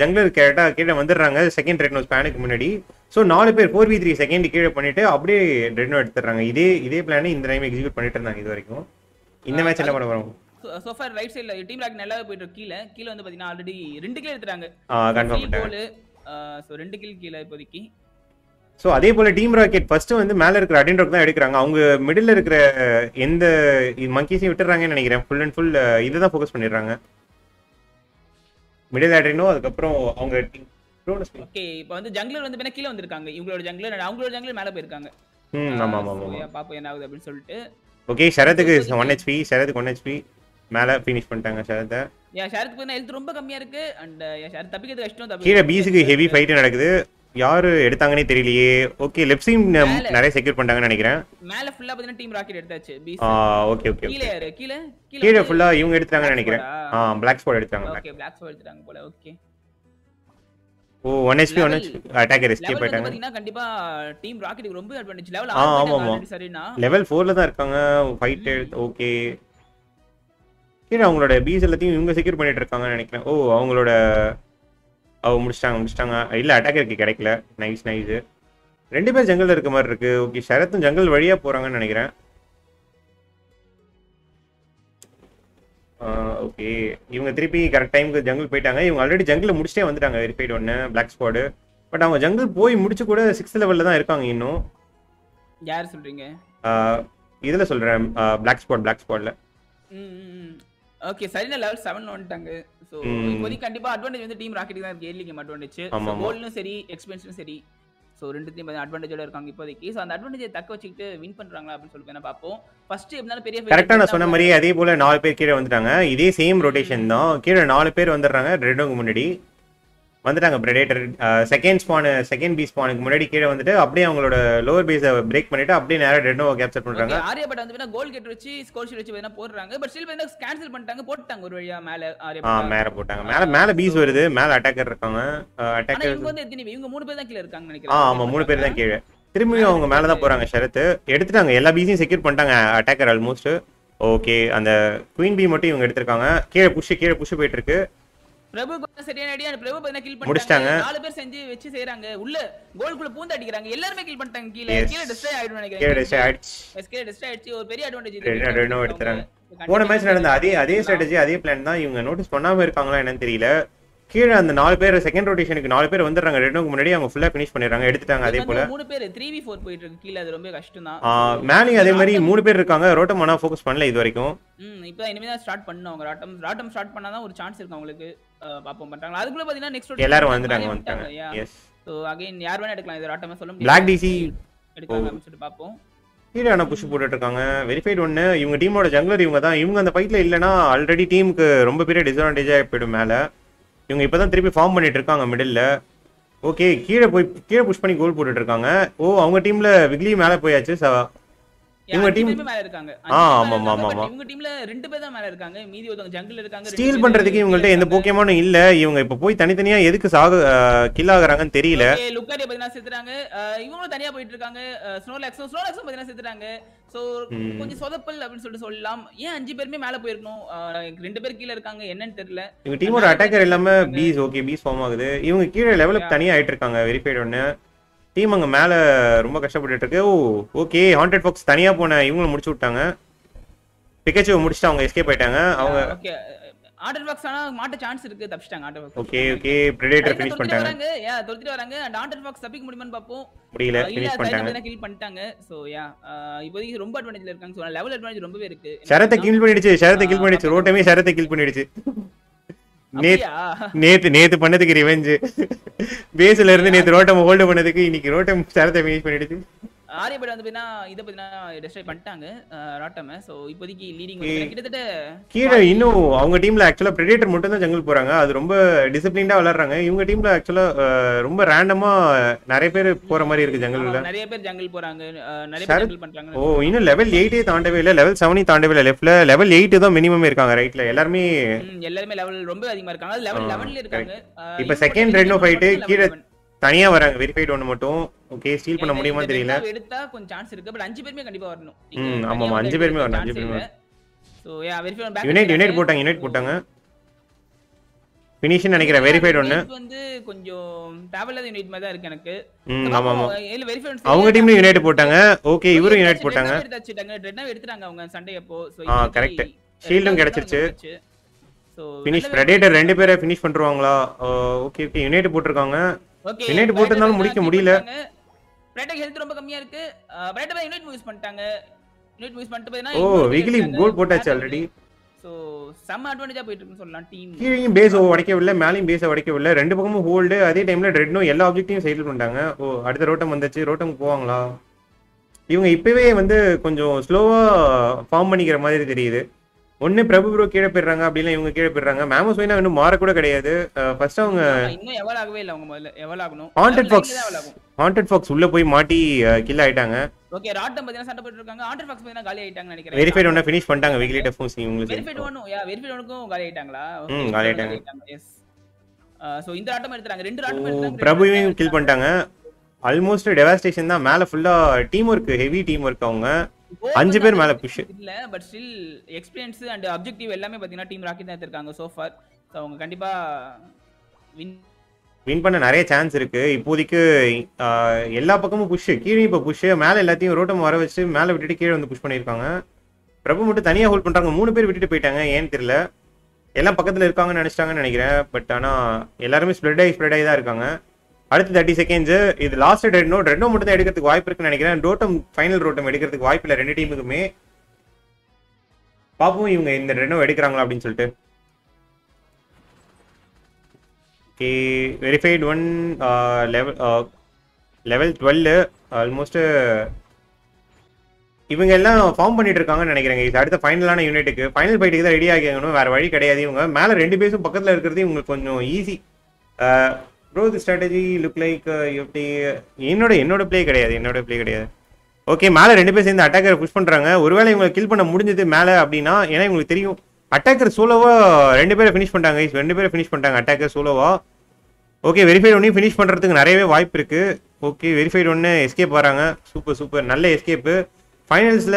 ஜங்கிள் கீழே வந்துடுறாங்க செகண்ட் ரெட்னோ ஸ்பேனுக்கு முன்னாடி. சோ 4 பேர் 4v3 செகண்ட் கீழே பண்ணிட்டு அப்படியே ரெட்னோ எடுத்துறாங்க. இதே பிளானை இந்த டைம் எக்ஸிக்யூட் பண்ணிட்டு இருந்தாங்க இது வரைக்கும். இந்த மேட்ச் என்ன பண்ண போறாங்க? சோ far ரைட் சைடுல டீம் ராக்கெட் நல்லா போயிட்டு கீழே வந்து பாத்தீங்கன்னா ஆல்ரெடி 2 கீழே எடுத்துறாங்க. கன்ஃபார்ம் பண்ணிட்டாங்க. சோ 2 கீழே இப்போதைக்கு. சோ அதே போல டீம் ராக்கெட் ஃபர்ஸ்ட் வந்து மேல இருக்கிற அடின்ரோக் தான் எடுக்கறாங்க. அவங்க மிடில்ல இருக்கிற எந்த மங்கீஸையும் விட்டுறாங்கன்னு நினைக்கிறேன். ஃபுல் அண்ட் ஃபுல் இதுதான் ஃபோகஸ் பண்ணிடுறாங்க, மிடில் அட்ரினோ. அதுக்கு அப்புறம் அவங்க ஓகே இப்போ வந்து ஜங்கிலர் வந்து கீழ வந்திருக்காங்க. அவங்களோட ஜங்கிலர் மேல போயிருக்காங்க. ஆமா பாப்போம் என்ன ஆகுது அப்படி சொல்லிட்டு. ஓகே ஷரத்துக்கு 1 HP மேல ஃபினிஷ் பண்ணிட்டாங்க ஷரத். ஷரத்துக்கு என்ன ஹெல்த் ரொம்ப கம்மியா இருக்கு அண்ட் ஷரத் தப்பிக்கிறது கஷ்டம். கீழ பீஸ்க்கு ஹெவி ஃபைட் நடக்குது, யாரு எடுத்தாங்கனே தெரியலையே. ஓகே லெஃப்ட் சைடு நிறைய செக்யூர் பண்ணிட்டாங்கன்னு நினைக்கிறேன். மேல ஃபுல்லா பாத்தீங்கன்னா டீம் ராக்கெட் எடுத்தாச்சு. ஓகே கீழ ஃபுல்லா இவங்க எடுத்தாங்கன்னு நினைக்கிறேன். Black Squad எடுத்தாங்க. Black Squad எடுத்தாங்க போல. ஓ 1 HP அட்டாக்கர் எஸ்கேப் பண்ணிட்டாங்க. பாத்தீங்கன்னா கண்டிப்பா டீம் ராக்கெட்க்கு ரொம்ப அட்வான்டேஜ். லெவல் 6 ஆல்ரெடி சரினா லெவல் 4 ல தான் இருக்காங்க ஃபைட். ஓகே கீழ அவங்களோட பீஸ் எல்லாத்தையும் இவங்க செக்யூர் பண்ணிட்டு இருக்காங்கன்னு நினைக்கிறேன். அவங்களோட முடிச்சிட்டாங்க. இல்ல அட்டாக்கருக்கு கிடைக்கல. நைஸ் ரெண்டு பேர் ஜங்கல்ல இருக்க மாதிரி இருக்கு. ஓகே ஷரத்தும் ஜங்கல் வழியா போறாங்கன்னு நினைக்கிறேன். ஓகே இவங்க திருப்பி கரெக்ட் டைமுக்கு ஜங்கிள் போயிட்டாங்க. இவங்க ஆல்ரெடி ஜங்கிள் முடிச்சுட்டே வந்துட்டாங்க வெரிஃபைட் ஒன்னு பிளாக் ஸ்குவாடு. பட் அவங்க ஜங்கிள் போய் முடிச்சு கூட 6th லெவல்ல தான் இருக்காங்க இன்னும். யார் சொல்றீங்க? இதெல்லாம் சொல்றேன் பிளாக் ஸ்குவாட். பிளாக் ஸ்குவாட்ல ஓகே சரினா லெவல் 7 வந்துட்டாங்க. சோ இப்போதி கண்டிப்பா அட்வான்டேஜ் வந்து டீம் ராக்கெட்டுக்கு தான் கேர்லிங் அட்வான்டேஜ். சோ கோல்னும் சரி எக்ஸ்பென்ஷனும் சரி சோ ரெண்டுத்தையும் பாத்தீங்க அட்வான்டேஜோட இருக்காங்க இப்போதைக்கு. சோ அந்த அட்வான்டேஜை தக்க வச்சிட்டு வின் பண்றாங்களா அப்படினு சொல்லி என்ன பாப்போம். ஃபர்ஸ்ட் எப்பனால பெரிய கரெக்ட்டா நான் சொன்ன மாதிரி அதே போல 4 பேர் கீழ வந்துட்டாங்க. இதே சேம் ரொட்டேஷன் தான் கீழ 4 பேர் வந்தறாங்க. ரெட்க்கு முன்னாடி வந்துட்டாங்க predator second spawn second B ஸ்பானுக்கு முன்னாடி கீழ வந்துட்டு அப்படியே அவங்களோட லோவர் பேஸ பிரேக் பண்ணிட்டு அப்படியே நேரா ரெட்னோ கேப்சர் பண்றாங்க. ஆரியபட் வந்து என்ன கோல் கெட் வச்சு ஸ்கோர் ஷீட் வச்சு என்ன போடுறாங்க. பட் ஸ்டில் என்ன கேன்சல் பண்ணிட்டாங்க போட்டாங்க ஒரு வழியா மேல ஆரியபட் மேல போட்டாங்க. மேல மேல பீஸ் வருது. மேல அட்டாக்கர் இருக்காங்க. அட்டாக்கர் இவங்க வந்து எத்தனை இவங்க மூணு பேர் தான் கீழ இருக்காங்க நினைக்கிறேன். ஆமா மூணு பேர் தான் கீழ. திரும்பியும் அவங்க மேல தான் போறாங்க. ஷரத் எடுத்துட்டாங்க எல்லா பீஸையும் செக்யூர் பண்ணிட்டாங்க அட்டாக்கர் ஆல்மோஸ்ட். ஓகே அந்த குயின் பீ மட்டும் இவங்க எடுத்துட்டாங்க. கீழ புஷ் போயிட்டு இருக்கு. பிரபு கூட சரியான ஐடியா. பிரபு பையனை கில் பண்ணிட்டாங்க. நாலு பேர் செஞ்சு வெச்சு செய்றாங்க. உள்ள கோல்க்குள்ள பூந்து அடிக்குறாங்க. எல்லாரும் கில் பண்ணிட்டாங்க. கீழ டிஸ்ட்ராய் ஆயிடும்னு நினைக்கிறேன். கீழ டிஸ்ட்ராய் ஆயிடுச்சு. ஒரு பெரிய அட்வான்டேஜ் இது. ரெனோ எடுத்துறாங்க. போன மேட்ச் நடந்த அதே ஸ்ட்ராட்டஜி அதே பிளான் தான். இவங்க நோட்டீஸ் பண்ணாம இருக்காங்களா என்னன்னு தெரியல. கீழ அந்த நாலு பேர் செகண்ட் ரொட்டேஷனுக்கு நாலு பேர் வந்தறாங்க. ரெனோக்கு முன்னாடி அவங்க ஃபுல்லா finish பண்ணிராங்க. எடுத்துட்டாங்க அதே போல. மூணு பேர் 3v4 போயிட்டு இருக்கு கீழ. அது ரொம்ப கஷ்டம் தான். மேலே அதே மாதிரி மூணு பேர் இருக்காங்க. ரோட்டம் ஆனா ஃபோக்கஸ் பண்ணல இது வரைக்கும். இப்போ இனிமே தான் ஸ்டார்ட் பண்ணுவாங்க. ரோட்டம் ஸ்டார்ட் பண்ணா தான் ஒரு சான்ஸ் இருக்கு அவங்களுக்கு. பாப்போம் பண்றாங்க. அதுக்குள்ள பாத்தீங்கன்னா நெக்ஸ்ட் ரோட் எல்லாரும் வந்துட்டாங்க. எஸ் சோ அகைன் யார் வேணா எடுக்கலாம். இது ராட்டமே சொல்ல முடியாது. Black DC எடுக்கலாம் சொல்லி பாப்போம். கீழ انا புஷ் போட்டுட்டு இருக்காங்க. வெரிஃபைட் ஒன்னு இவங்க டீமோட ஜங்லர் இவங்க தான். இவங்க அந்த ஃபைட்ல இல்லனா ஆல்ரெடி டீமுக்கு ரொம்ப பெரிய டிஸ்அட்வான்டேஜ் ஆயிடும் மேல. இவங்க இப்பதான் திருப்பி ஃபார்ம் பண்ணிட்டு இருக்காங்க மிடில்ல. ஓகே கீழ புஷ் பண்ணி கோல் போட்டுட்டு இருக்காங்க. ஓ அவங்க டீம்ல விக்லி மேல போயாச்சு. இவங்க டீம் மேல இருக்காங்க. ஆமாமாமா இவங்க டீம்ல ரெண்டு பேர் தான் மேல இருக்காங்க. மீதி ஒருத்தங்க ஜங்கிள்ல இருக்காங்க. ஸ்டீல் பண்றதுக்கு இவங்கள்ட்ட எந்த போக்கியமானும் இல்ல. இவங்க இப்ப போய் தனித்தனியா எதுக்கு கில் ஆகுறாங்கன்னு தெரியல. லுக்காரிய பதினா செத்துறாங்க. இவங்களும் தனியா போயிட்டு இருக்காங்க. ஸ்னோலாக்ஸும் பதினா செத்துறாங்க. சோ கொஞ்சம் சொதப்பல் அப்படினு சொல்லலாம். ஏன் அஞ்சு பேருமே மேல போயிரணும். ரெண்டு பேர் கீழ இருக்காங்க என்னன்னு தெரியல. இவங்க டீமோட அட்டாக்கர் எல்லாமே பீஸ். ஓகே பீஸ் ஃபார்ம் ஆகுது. இவங்க கீழ லெவல் அப் தனியா ஆயிட்டு இருக்காங்க. வெரிஃபைட் ஒன்னு டீம் அங்க மேல ரொம்ப கஷ்டப்பட்டு இருக்கு. ஓ ஓகே Hundred Fox தனியா போன இவங்க முடிச்சு விட்டாங்க. Pikachu முடிச்சிட்டு அவங்க எஸ்கேப் ஆயிட்டாங்க. அவங்க ஓகே Hundred Fox ஆனா மாட்ட சான்ஸ் இருக்கு. தப்பிச்சிட்டாங்க Hundred Fox. Okay okay Predator finish பண்ணிட்டாங்க. யா தோத்துட்டு வராங்க. Hundred Fox தப்பிக்க முடியுமா பாப்போம். முடியல finish பண்ணிட்டாங்க. இல்ல கில் பண்ணிட்டாங்க. சோ யா இப்போதைக்கு ரொம்ப அட்வான்டேஜ்ல இருக்காங்க. சோ லெவல் அட்வான்டேஜ் ரொம்பவே இருக்கு. ஷரத் கில் பண்ணிடுச்சு. ரோட்டமே ஷரத் கில் பண்ணிடுச்சு. நேத்து பண்ணதுக்கு ரிவெஞ்ச். பேஸ்ல இருந்து நேத்து ரோட்டம் ஹோல்ட் பண்ணதுக்கு இன்னைக்கு ரோட்டம் சரத்தை ஃபினிஷ் பண்ணிடுச்சு. ஆரியபட் வந்து பின்னா இத பத்தினா டிஸ்ட்ராய் பண்ணிட்டாங்க ரோட்டம். சோ இப்போதைக்கு லீடிங் கிட்டத்தட்ட கீழ இன்னும் அவங்க டீம்ல एक्चुअली பிரெடேட்டர் மட்டும் தான் ஜங்கிள் போறாங்க. அது ரொம்ப டிசிப்ளின்டா வளர்றாங்க. இவங்க டீம்ல एक्चुअली ரொம்ப ரேண்டமா நிறைய பேர் போற மாதிரி இருக்கு ஜங்கிள் உள்ள. நிறைய பேர் ஜங்கிள் போறாங்க. நிறைய பேர் ஜங்கிள் பண்றாங்க. ஓ இன்னும் லெவல் 8 தாண்டவே இல்ல. லெவல் 7 தாண்டவே இல்ல. லெஃப்ட்ல லெவல் 8 தான் மினிமம் இருக்காங்க. ரைட்ல எல்லாரும் லெவல் ரொம்ப அதிகமா இருக்காங்க. லெவல் 11ல இருக்காங்க. இப்போ செகண்ட் ரெனோ ஃபைட் கீழ தனியா வராங்க. வெரிஃபைட் ஒன்னு மட்டும். ஓகே ஸ்டீல் பண்ண முடியுமா தெரியல. எடுத்தா கொஞ்சம் சான்ஸ் இருக்கு. பட் அஞ்சு பேருமே கண்டிப்பா வரணும். ஆமாமா அஞ்சு பேருமே வரணும். So yeah verified back unite போட்டாங்க ஃபினிஷ் நினைக்கிறேன். வெரிஃபைட் ஒன்னு வந்து கொஞ்சம் டாவல் அது யூனைட் மாதிரி தான் இருக்கு எனக்கு. ஆமாமா இல்ல வெரிஃபைட் அவங்க டீம்ல யூனைட் போட்டாங்க. ஓகே இவரும் யூனைட் போட்டாங்க. எடுத்துட்டாங்க ரெட்னா எடுத்துட்டாங்க அவங்க சண்டே அப்போ. சோ கரெக்ட் ஷீல்டும் கிடைச்சிருச்சு. சோ ஃபினிஷ் பிரெடேட்டர் ரெண்டு பேரே ஃபினிஷ் பண்றாங்களா? ஓகே ஓகே யூனைட் போட்டுருக்காங்க. ஓகே யூனைட் போட்டதால முடிக்க முடியல. பிரெடேட்டர் ஹெல்த் ரொம்ப கம்மியா இருக்கு. பிரெடேட்டர் யூனைட் மூவ்ஸ் பண்ணிட்டாங்க. யூனைட் மூவ்ஸ் பண்ணிட்டு போயினா ஓ வீக்லி கோல் போட்டாச்சு ஆல்ரெடி. சோ சம் அட்வான்டேஜா போயிட்டு இருக்குன்னு சொல்லலாம். டீம் கீழேயும் பேஸ் உடைக்கவே இல்ல. மேலேயும் பேஸ் உடைக்கவே இல்ல. ரெண்டு பக்கமும் ஹோல்ட். அதே டைம்ல ரெட்னோ எல்லா ஆப்ஜெக்ட்டையும் சைடில் பண்ணிட்டாங்க. ஓ அடுத்த ரோட்டம் வந்துச்சு. ரோட்டம் போவாங்களா? இவங்க இப்பவே வந்து கொஞ்சம் ஸ்லோவா ஃபார்ம் பண்ணிக்கிற மாதிரி தெரியுது. ஒண்ணு பிரபு ப்ரோ கீழ போயிடுறாங்க அப்படின்னா இவங்க கீழ போயிடுறாங்க. மேமஸ் வேணா இன்னும் மாற கூட கிடையாது. ஃபர்ஸ்ட் அவங்க இன்னும் எவல் ஆகவே இல்ல. அவங்க முதல்ல எவல் ஆகணும். Hundred Fox உள்ள போய் மாட்டி கில் ஆயிட்டாங்க. ஓகே ராட்டம் பத்தின சண்டை போட்டு இருக்காங்க. Hundred Fox பத்தின காலி ஆயிட்டாங்க நினைக்கிறேன். வெரிஃபைட் ஒண்ணா ஃபினிஷ் பண்ணிட்டாங்க. வீக்லி டஃப் ஃபோர்ஸ் இவங்க வெரிஃபைட் ஒண்ணு. யா வெரிஃபைட் ஒண்ணுக்கும் காலி ஆயிட்டாங்களா? காலி ஆயிட்டாங்க. எஸ் சோ இந்த ராட்டம் எடுத்துறாங்க. ரெண்டு ராட்டம் எடுத்துறாங்க. பிரபுவையும் கில் பண்ணிட்டாங்க. ஆல்மோஸ்ட் டெவாஸ்டேஷன் தான். மேல ஃபுல்லா team work heavy team work. அவங்க அஞ்சு பேர் மேல புஷ் இல்ல. But still experience and objective எல்லாமே பாத்தீங்கன்னா டீம் ராக்கெட் தான் இருக்காங்க சோ far. சோ அவங்க கண்டிப்பா வின் பண்ண நிறைய சான்ஸ் இருக்கு. இப்போதைக்கு எல்லா பக்கமும் புஷ். கீழே இப்ப புஷ் மேல எல்லாத்தையும் ரோட்டம் வர வச்சு மேல விட்டுட்டு கீழே வந்து புஷ் பண்ணிருக்காங்க. பிரபு மட்டும் தனியாக ஹோல்ட் பண்ணுறாங்க. 3 பேர் விட்டுட்டு போயிட்டாங்க, ஏன்னு தெரியல. எல்லாம் பக்கத்தில் இருக்காங்கன்னு நினச்சிட்டாங்கன்னு நினைக்கிறேன். பட் ஆனால் எல்லாருமே ஸ்ப்ரெட் ஆகி தான் இருக்காங்க. அடுத்து 30 செகண்ட்ஸு, இது லாஸ்ட் ரெட்னோ மட்டும் தான் எடுக்கிறதுக்கு வாய்ப்பு இருக்குன்னு நினைக்கிறேன். டோட்டம் ஃபைனல் ரோட்டம் எடுக்கிறதுக்கு வாய்ப்பு இல்லை 2 டீமுக்குமே. பாப்போம் இவங்க இந்த ரெட்னோ எடுக்கிறாங்களா அப்படின்னு சொல்லிட்டு. Okay, verified one level 12 almost இவங்க எல்லாம் ஃபார்ம் பண்ணிட்டு இருக்காங்கன்னு நினைக்கிறேங்க. இது அடுத்த ஃபைனலான யூனிட்டுக்கு ஃபைனல் ஃபைட்டுக்கு தான் ரெடி ஆகிக்கணும், வேறு வழி கிடையாது. இவங்க மேலே 2 பேரும் பக்கத்தில் இருக்கிறது இவங்களுக்கு கொஞ்சம் easy. Bro the strategy look like எப்படி என்னோட பிளே கிடையாது. ஓகே, மேலே 2 பேர் சேர்ந்து அட்டாக்கரை புஷ் பண்ணுறாங்க. ஒருவேளை இவங்களை கில் பண்ண முடிஞ்சது மேலே அப்படின்னா, ஏன்னா இவங்களுக்கு தெரியும் அட்டாக்கர் சோலோவா 2 பேரை ஃபினிஷ் பண்ணிட்டாங்க. அட்டாக்கர் சோலோவா. ஓகே, வெரிஃபைட் ஒன்றையும் ஃபினிஷ் பண்ணுறதுக்கு நிறையவே வாய்ப்பு இருக்குது. ஓகே, வெரிஃபைட் ஒன்று எஸ்கேப் வராங்க. சூப்பர் நல்ல எஸ்கேப்பு. ஃபைனல்ஸில்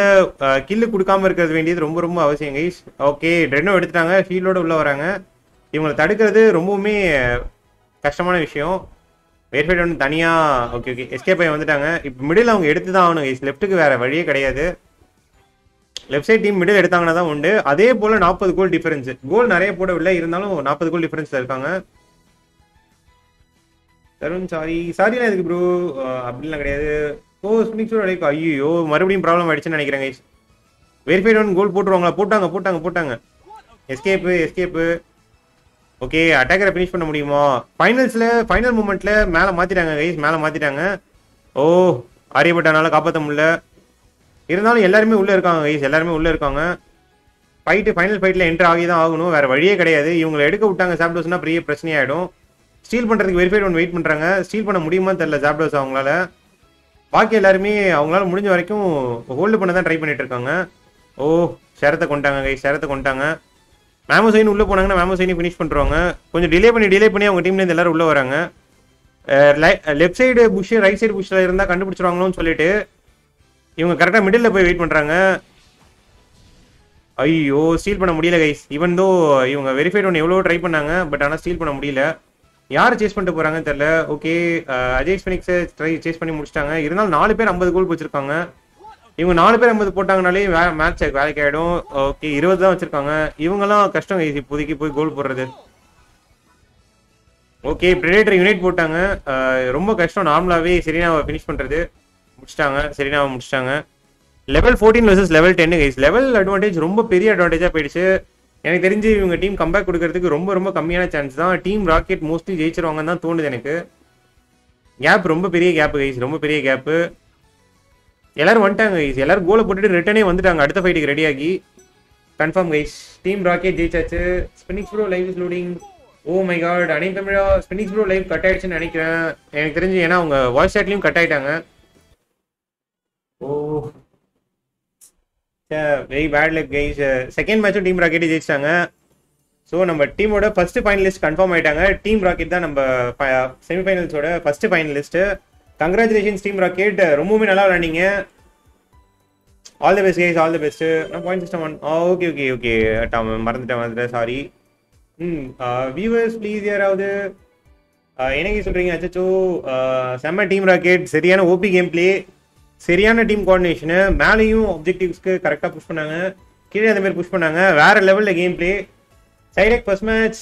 கில்லு கொடுக்காமல் இருக்கிறது வேண்டியது ரொம்ப அவசியம் கைஸ். ஓகே, ரெண்டும் எடுத்துட்டாங்க, ஃபீல்டோடு உள்ளே வராங்க. இவங்களை தடுக்கிறது ரொம்பவுமே கஷ்டமான விஷயம். வெரிஃபைட் ஒன்று தனியாக ஓகே எஸ்கேப் ஆகி வந்துட்டாங்க. இப்போ மிடில் அவங்க எடுத்து தான் ஆகணும் கைஸ், லெஃப்ட்டுக்கு வேறு வழியே கிடையாது. லெஃப்ட் சைட் டீம் மிடில் எடுத்தாங்கன்னா தான் உண்டு. அதே போல் 40 கோல் டிஃபரன்ஸு, கோல் நிறைய போடவில்லை இருந்தாலும் 40 கோல் டிஃபரன்ஸில் இருக்காங்க. தருண் சாரிலாம் எதுக்கு ப்ரோ அப்படின்லாம் கிடையாது. ஓ ஸ்பினிக்ஸோட லைக் ஐயோ மறுபடியும் ப்ராப்ளம் ஆகிடுச்சுன்னு நினைக்கிறேன் கைஸ். வெரிஃபைட் ஒன் கோல் போட்டுருவாங்களா? போட்டாங்க. எஸ்கேப்பு. ஓகே, அட்டாக்கரை ஃபினிஷ் பண்ண முடியுமா? ஃபைனல் மூமெண்ட்டில் மேலே மாற்றிட்டாங்க கைஸ், ஓ ஆரியப்பட்டனால காப்பாற்ற முடியல. இருந்தாலும் எல்லாருமே உள்ளே இருக்காங்க கைஸ், ஃபைனல் ஃபைட்டில் என்ட்ரு ஆகி தான் ஆகணும், வேறு வழியே கிடையாது. இவங்களை எடுக்க விட்டாங்க சாப்டோஸ்னால் பெரிய பிரச்சனையாகிடும். ஸ்டீல் பண்ணுறதுக்கு வெரிஃபைட் ஒன் வெயிட் பண்ணுறாங்க. ஸ்டீல் பண்ண முடியுமா தெரில சாப்டோஸ் அவங்களால. பாக்கி எல்லாருமே அவங்களால முடிஞ்ச வரைக்கும் ஹோல்டு பண்ண தான் ட்ரை பண்ணிட்டு இருக்காங்க. ஓ ஷரத்தை கொண்டாங்க. மேமோசைன் உள்ளே போனாங்கன்னா மேமோசைனையும் ஃபினிஷ் பண்ணுறாங்க. கொஞ்சம் டிலே பண்ணி அவங்க டீம்லேருந்து எல்லாரும் உள்ளே வராங்க. Left side push right side புஷ்ஷில் இருந்தால் கண்டுபிடிச்சிருவாங்களோன்னு சொல்லிட்டு இவங்க கரெக்டாக மிடில் போய் வெயிட் பண்ணுறாங்க. ஐயோ ஸ்டீல் பண்ண முடியல கைஸ். ஈவன் தோ இவங்க வெரிஃபைட் ஒன்று எவ்வளோ ட்ரை பண்ணாங்க, பட் ஆனால் ஸ்டீல் பண்ண முடியல. யார் சேஸ் பண்ணிட்டு போகிறாங்கன்னு தெரில. ஓகே, அஜய் ஸ்பினிக்ஸை சேஸ் பண்ணி முடிச்சிட்டாங்க. இருந்தாலும் 4 பேர் 50 கோல் வச்சுருக்காங்க. இவங்க 4 பேர் 50 போட்டாங்கனாலே மேட்ச் வேலைக்கு ஆகிடும். ஓகே, 20 தான் வச்சுருக்காங்க. இவங்கெல்லாம் கஷ்டம் கைஸ் இப்போதைக்கு போய் கோல் போடுறது. ஓகே, பிரெடேட்டர் யூனிட் போட்டாங்க. ரொம்ப கஷ்டம் நார்மலாகவே. செரீனாவை ஃபினிஷ் பண்ணுறது முடிச்சிட்டாங்க. Level 14 versus level 10 guys. Level advantage ரொம்ப பெரிய அட்வான்டேஜாக போயிடுச்சு. எனக்கு தெரிஞ்சு இவங்க டீம் கம்பேக் கொடுக்கறதுக்கு ரொம்ப கம்மியான சான்ஸ் தான். டீம் ராக்கெட் மோஸ்ட்லி ஜெயிச்சிருவாங்கன்னு தான் தோணுது எனக்கு. கேப் ரொம்ப பெரிய கேப்பு. எல்லாரும் வந்துட்டாங்க கைஸ், எல்லாரும் கோலை போட்டுட்டு ரிட்டனே வந்துட்டாங்க. அடுத்த ஃபைட்டுக்கு ரெடியாகி கன்ஃபார்ம் கைஸ், டீம் ராக்கெட் ஜெயிச்சாச்சு. ஸ்பினிக்ஸ் bro live is loading. Oh my god, அனைத்தமிழா ஸ்பினிக்ஸ் ப்ரோ லைவ் கட் ஆயிடுச்சுன்னு நினைக்கிறேன் எனக்கு தெரிஞ்சு. ஏன்னா அவங்க வாய்ஸ் சாட்லையும் கட் ஆயிட்டாங்க. Oh very bad luck guys. Second மேட்சும் டீம் ராக்கெட் ஜெயிச்சிட்டாங்க. ஸோ நம்ம டீமோட ஃபர்ஸ்ட் ஃபைனலிஸ்ட் கன்ஃபார்ம் ஆகிட்டாங்க. டீம் ராக்கெட் தான் நம்ம செமிஃபைனல்ஸோட first finalist. Congratulations team rocket, ரொம்பவுமே நல்லா விளையாண்டிங்க. All the best guys, all the best. நான் பாயிண்ட் சிஸ்டம் ஓகே மறந்துட்டேன் சாரி. வியூவர்ஸ் ப்ளீஸ் யாராவது என்னங்க சொல்கிறீங்க? அச்சோ செம்ம டீம் ராக்கெட், சரியான ஓபி கேம் பிளே, சரியான டீம் கோஆர்டினேஷனு, மேலேயும் ஆப்ஜெக்டிவ்ஸ்க்கு கரெக்டாக புஷ் பண்ணாங்க, கீழே அந்த மாதிரி புஷ் பண்ணாங்க. வேறு லெவலில் கேம் பிளே. சைடெக் ஃபர்ஸ்ட் மேட்ச்.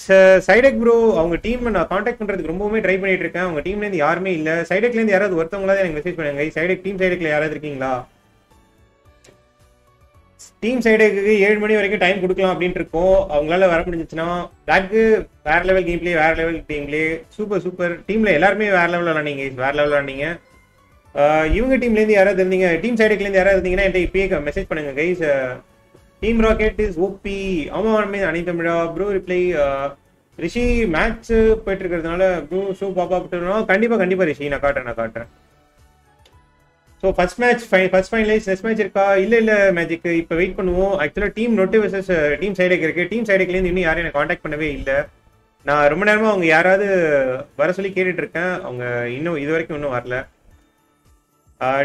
சைடெக் ப்ரோ அவங்க டீமை நான் காண்டாக்ட் பண்ணுறதுக்கு ரொம்பவுமே ட்ரை பண்ணிட்டு இருக்கேன். அவங்க டீம்லேருந்து யாருமே இல்லை. சைடெக்லேருந்து யாராவது ஒருத்தவங்களாவது எனக்கு மெசேஜ் பண்ணுங்க. சைடெக் டீம் சைடெக்கில் யாராவது இருக்கீங்களா? டீம் சைடெக்கு 7 மணி வரைக்கும் டைம் கொடுக்கலாம் அப்படின்ட்டு இருக்கோம். அவங்களால வர முடிஞ்சிச்சுன்னா பிளாக்கு வேறு லெவல் கேம் பிளே, வேறு லெவல் டீம் பிளே. சூப்பர் டீமில் எல்லாருமே வேறு லெவலில் விளாண்டிங்க. இவங்க டீம்லேருந்து யாராவது இருந்தீங்க, டீம் சைடுக்குலேருந்து யாராவது இருந்தீங்கன்னா என்கிட்ட இப்பயே மெசேஜ் பண்ணுங்க guys. Team rocket is OP. ஆமாம் அனைத்தமிழா ப்ரோ ரிப்ளை. ரிஷி மேட்ச் போயிட்டு இருக்கிறதுனால ப்ரோ ஷோ பாப்பா போட்டுருந்தோம். கண்டிப்பாக ரிஷி நான் காட்டுறேன். So first match first finalise. Next match இருக்கா? இல்லை மேட்சுக்கு இப்போ வெயிட் பண்ணுவோம். ஆக்சுவலாக டீம் நோட்டு வர்சஸ் டீம் சைடுக்கு இருக்குது. டீம் சைடுக்குலேருந்து இன்னும் யாரும் எனக்கு காண்டாக்ட் பண்ணவே இல்லை. நான் ரொம்ப நேரமாக அவங்க யாராவது வர சொல்லி கேட்டுட்ருக்கேன். அவங்க இன்னும் இது வரைக்கும் இன்னும் வரல.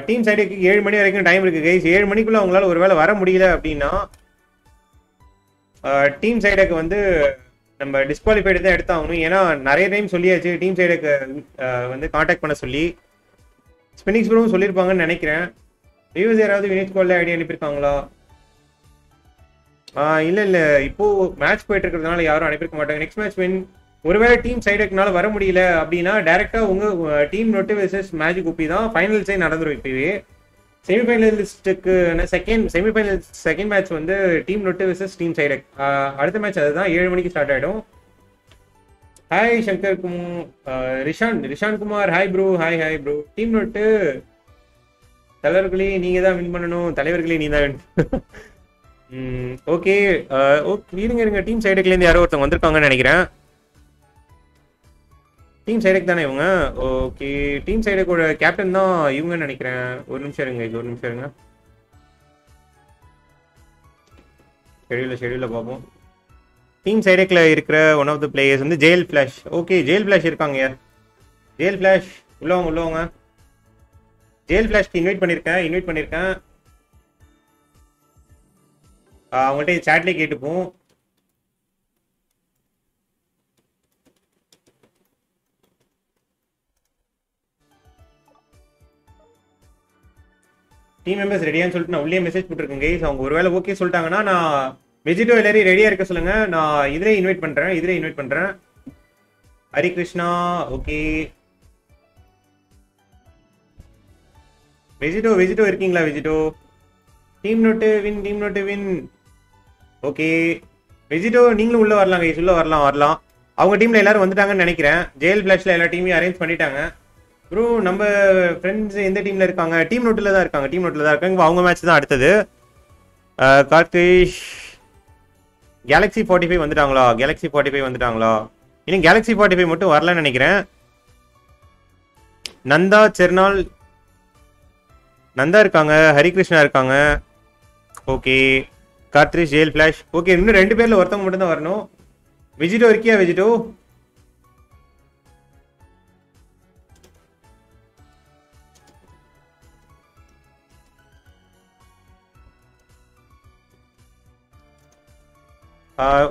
டீம் சைடுக்கு 7 மணி வரைக்கும் டைம் இருக்குது கைஸ். 7 மணிக்குள்ளே அவங்களால ஒருவேளை வர முடியல அப்படின்னா டீம் சைடுக்கு நம்ம டிஸ்குவாலிஃபைடு தான் எடுத்தாகணும். ஏன்னா நிறைய டைம் சொல்லியாச்சு டீம் சைடுக்கு காண்டாக்ட் பண்ண சொல்லி. ஸ்பினிக்ஸ் ப்ரோவும் சொல்லியிருப்பாங்கன்னு நினைக்கிறேன். வியூஸ் யாராவது வினேஜ் கோல்ல ஐடியா அனுப்பியிருக்காங்களா? இப்போ மேட்ச் போயிட்டு இருக்கிறதுனால யாரும் அனுப்பியிருக்க மாட்டாங்க. நெக்ஸ்ட் மேட்ச் வின் ஒருவேளை டீம் சைடுக்குனால வர முடியல அப்படின்னா டைரக்டா உங்க டீம் நோட்டு வெர்சஸ் மேஜிக் குப்பி தான் ஃபைனல்ஸே நடந்துடும். இப்பவே செமிஃபைனலிஸ்டுக்கு செகண்ட் செகண்ட் மேட்ச் வந்து team note versus team side. அடுத்த மேட்ச் அதுதான் 7 மணிக்கு ஸ்டார்ட் ஆயிடும். Hi Shankar Kumar, Rishan Kumar hi bro. Hi bro. Team note தலைவர்களே நீங்க தான் வின் பண்ணணும். தலைவர்களே நீ தான் வின். ஓகே இருங்க டீம் சைடுக்குலேருந்து யாரோ ஒருத்தவங்க வந்திருக்காங்கன்னு நினைக்கிறேன். டீம் சைடுக்கு தானே இவங்க? ஓகே டீம் சைடுக்கோட கேப்டன் தான் இவங்கன்னு நினைக்கிறேன். ஒரு நிமிஷம் இருங்க ஷெடியூல பார்ப்போம். டீம் சைடுக்கில் இருக்கிற ஒன் ஆஃப் த பிளேயர்ஸ் வந்து jail flash. Okay jail flash இருக்காங்க. யார் ஜெயில் ஃபிளாஷ்? உள்ளவங்க ஜெயில் ஃபிளாஷ்க்கு இன்வைட் பண்ணியிருக்கேன். அவங்கள்ட்ட சேட்லேயே கேட்டுப்போம். டீம் மெம்பர்ஸ் ரெடியான்னு சொல்லிட்டு நான் உள்ளே மெசேஜ் போட்டுருக்கேன் கைஸ். அவங்க ஒருவேளை ஓகே சொல்லிட்டாங்கன்னா நான் வெஜிடோ எல்லாரையும் ரெடியாக இருக்க சொல்லுங்கள். நான் இதில் இன்வைட் பண்ணுறேன். ஹரி கிருஷ்ணா ஓகே. வெஜிடோ இருக்கீங்களா? Vegito team note win. Okay Vegito நீங்களும் உள்ளே வரலாம் கைஸ். உள்ளே வரலாம். அவங்க டீமில் எல்லாரும் வந்துட்டாங்கன்னு நினைக்கிறேன். ஜெயில் ஃபிளாஷில் எல்லா டீமையும் அரேஞ்ச் பண்ணிட்டாங்க. ப்ரோ நம்ம ஃப்ரெண்ட்ஸ் எந்த டீமில் இருக்காங்க? டீம் நோட்டில் தான் இருக்காங்க. அவங்க மேட்ச் தான் அடுத்தது. கார்த்திஷ் கேலக்ஸி 45 வந்துட்டாங்களா? இன்னும் கேலக்ஸி 45 மட்டும் வரலன்னு நினைக்கிறேன். நந்தா இருக்காங்க. ஹரிகிருஷ்ணா இருக்காங்க. Okay Karthish jail flash. Okay இன்னும் 2 பேரில் ஒருத்தவங்க மட்டும்தான் வரணும். விஜிட்டோ இருக்கியா? விஜிட்டோ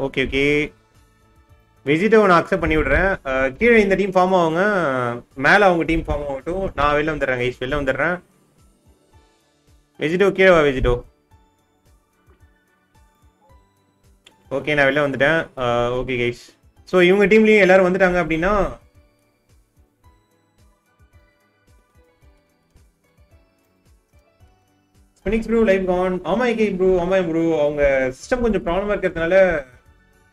ஓகே விஜிட்டோ நான் அக்செப்ட் பண்ணி விடுறேன். கீழே இந்த டீம் ஃபார்ம் ஆகுங்க, மேலே அவங்க டீம் ஃபார்ம் ஆகட்டும். நான் வெளில வந்துடுறேன். விஜிட்டோ கீழே வா. விஜிட்டோ ஓகே நான் வெளில வந்துட்டேன். ஓகே கைஸ் ஸோ இவங்க டீம்லேயும் எல்லாரும் வந்துட்டாங்க அப்படின்னா Phoenix bro live gone. ஆமாம் ப்ரோ அவங்க சிஸ்டம் கொஞ்சம் ப்ராப்ளமாக இருக்கிறதுனால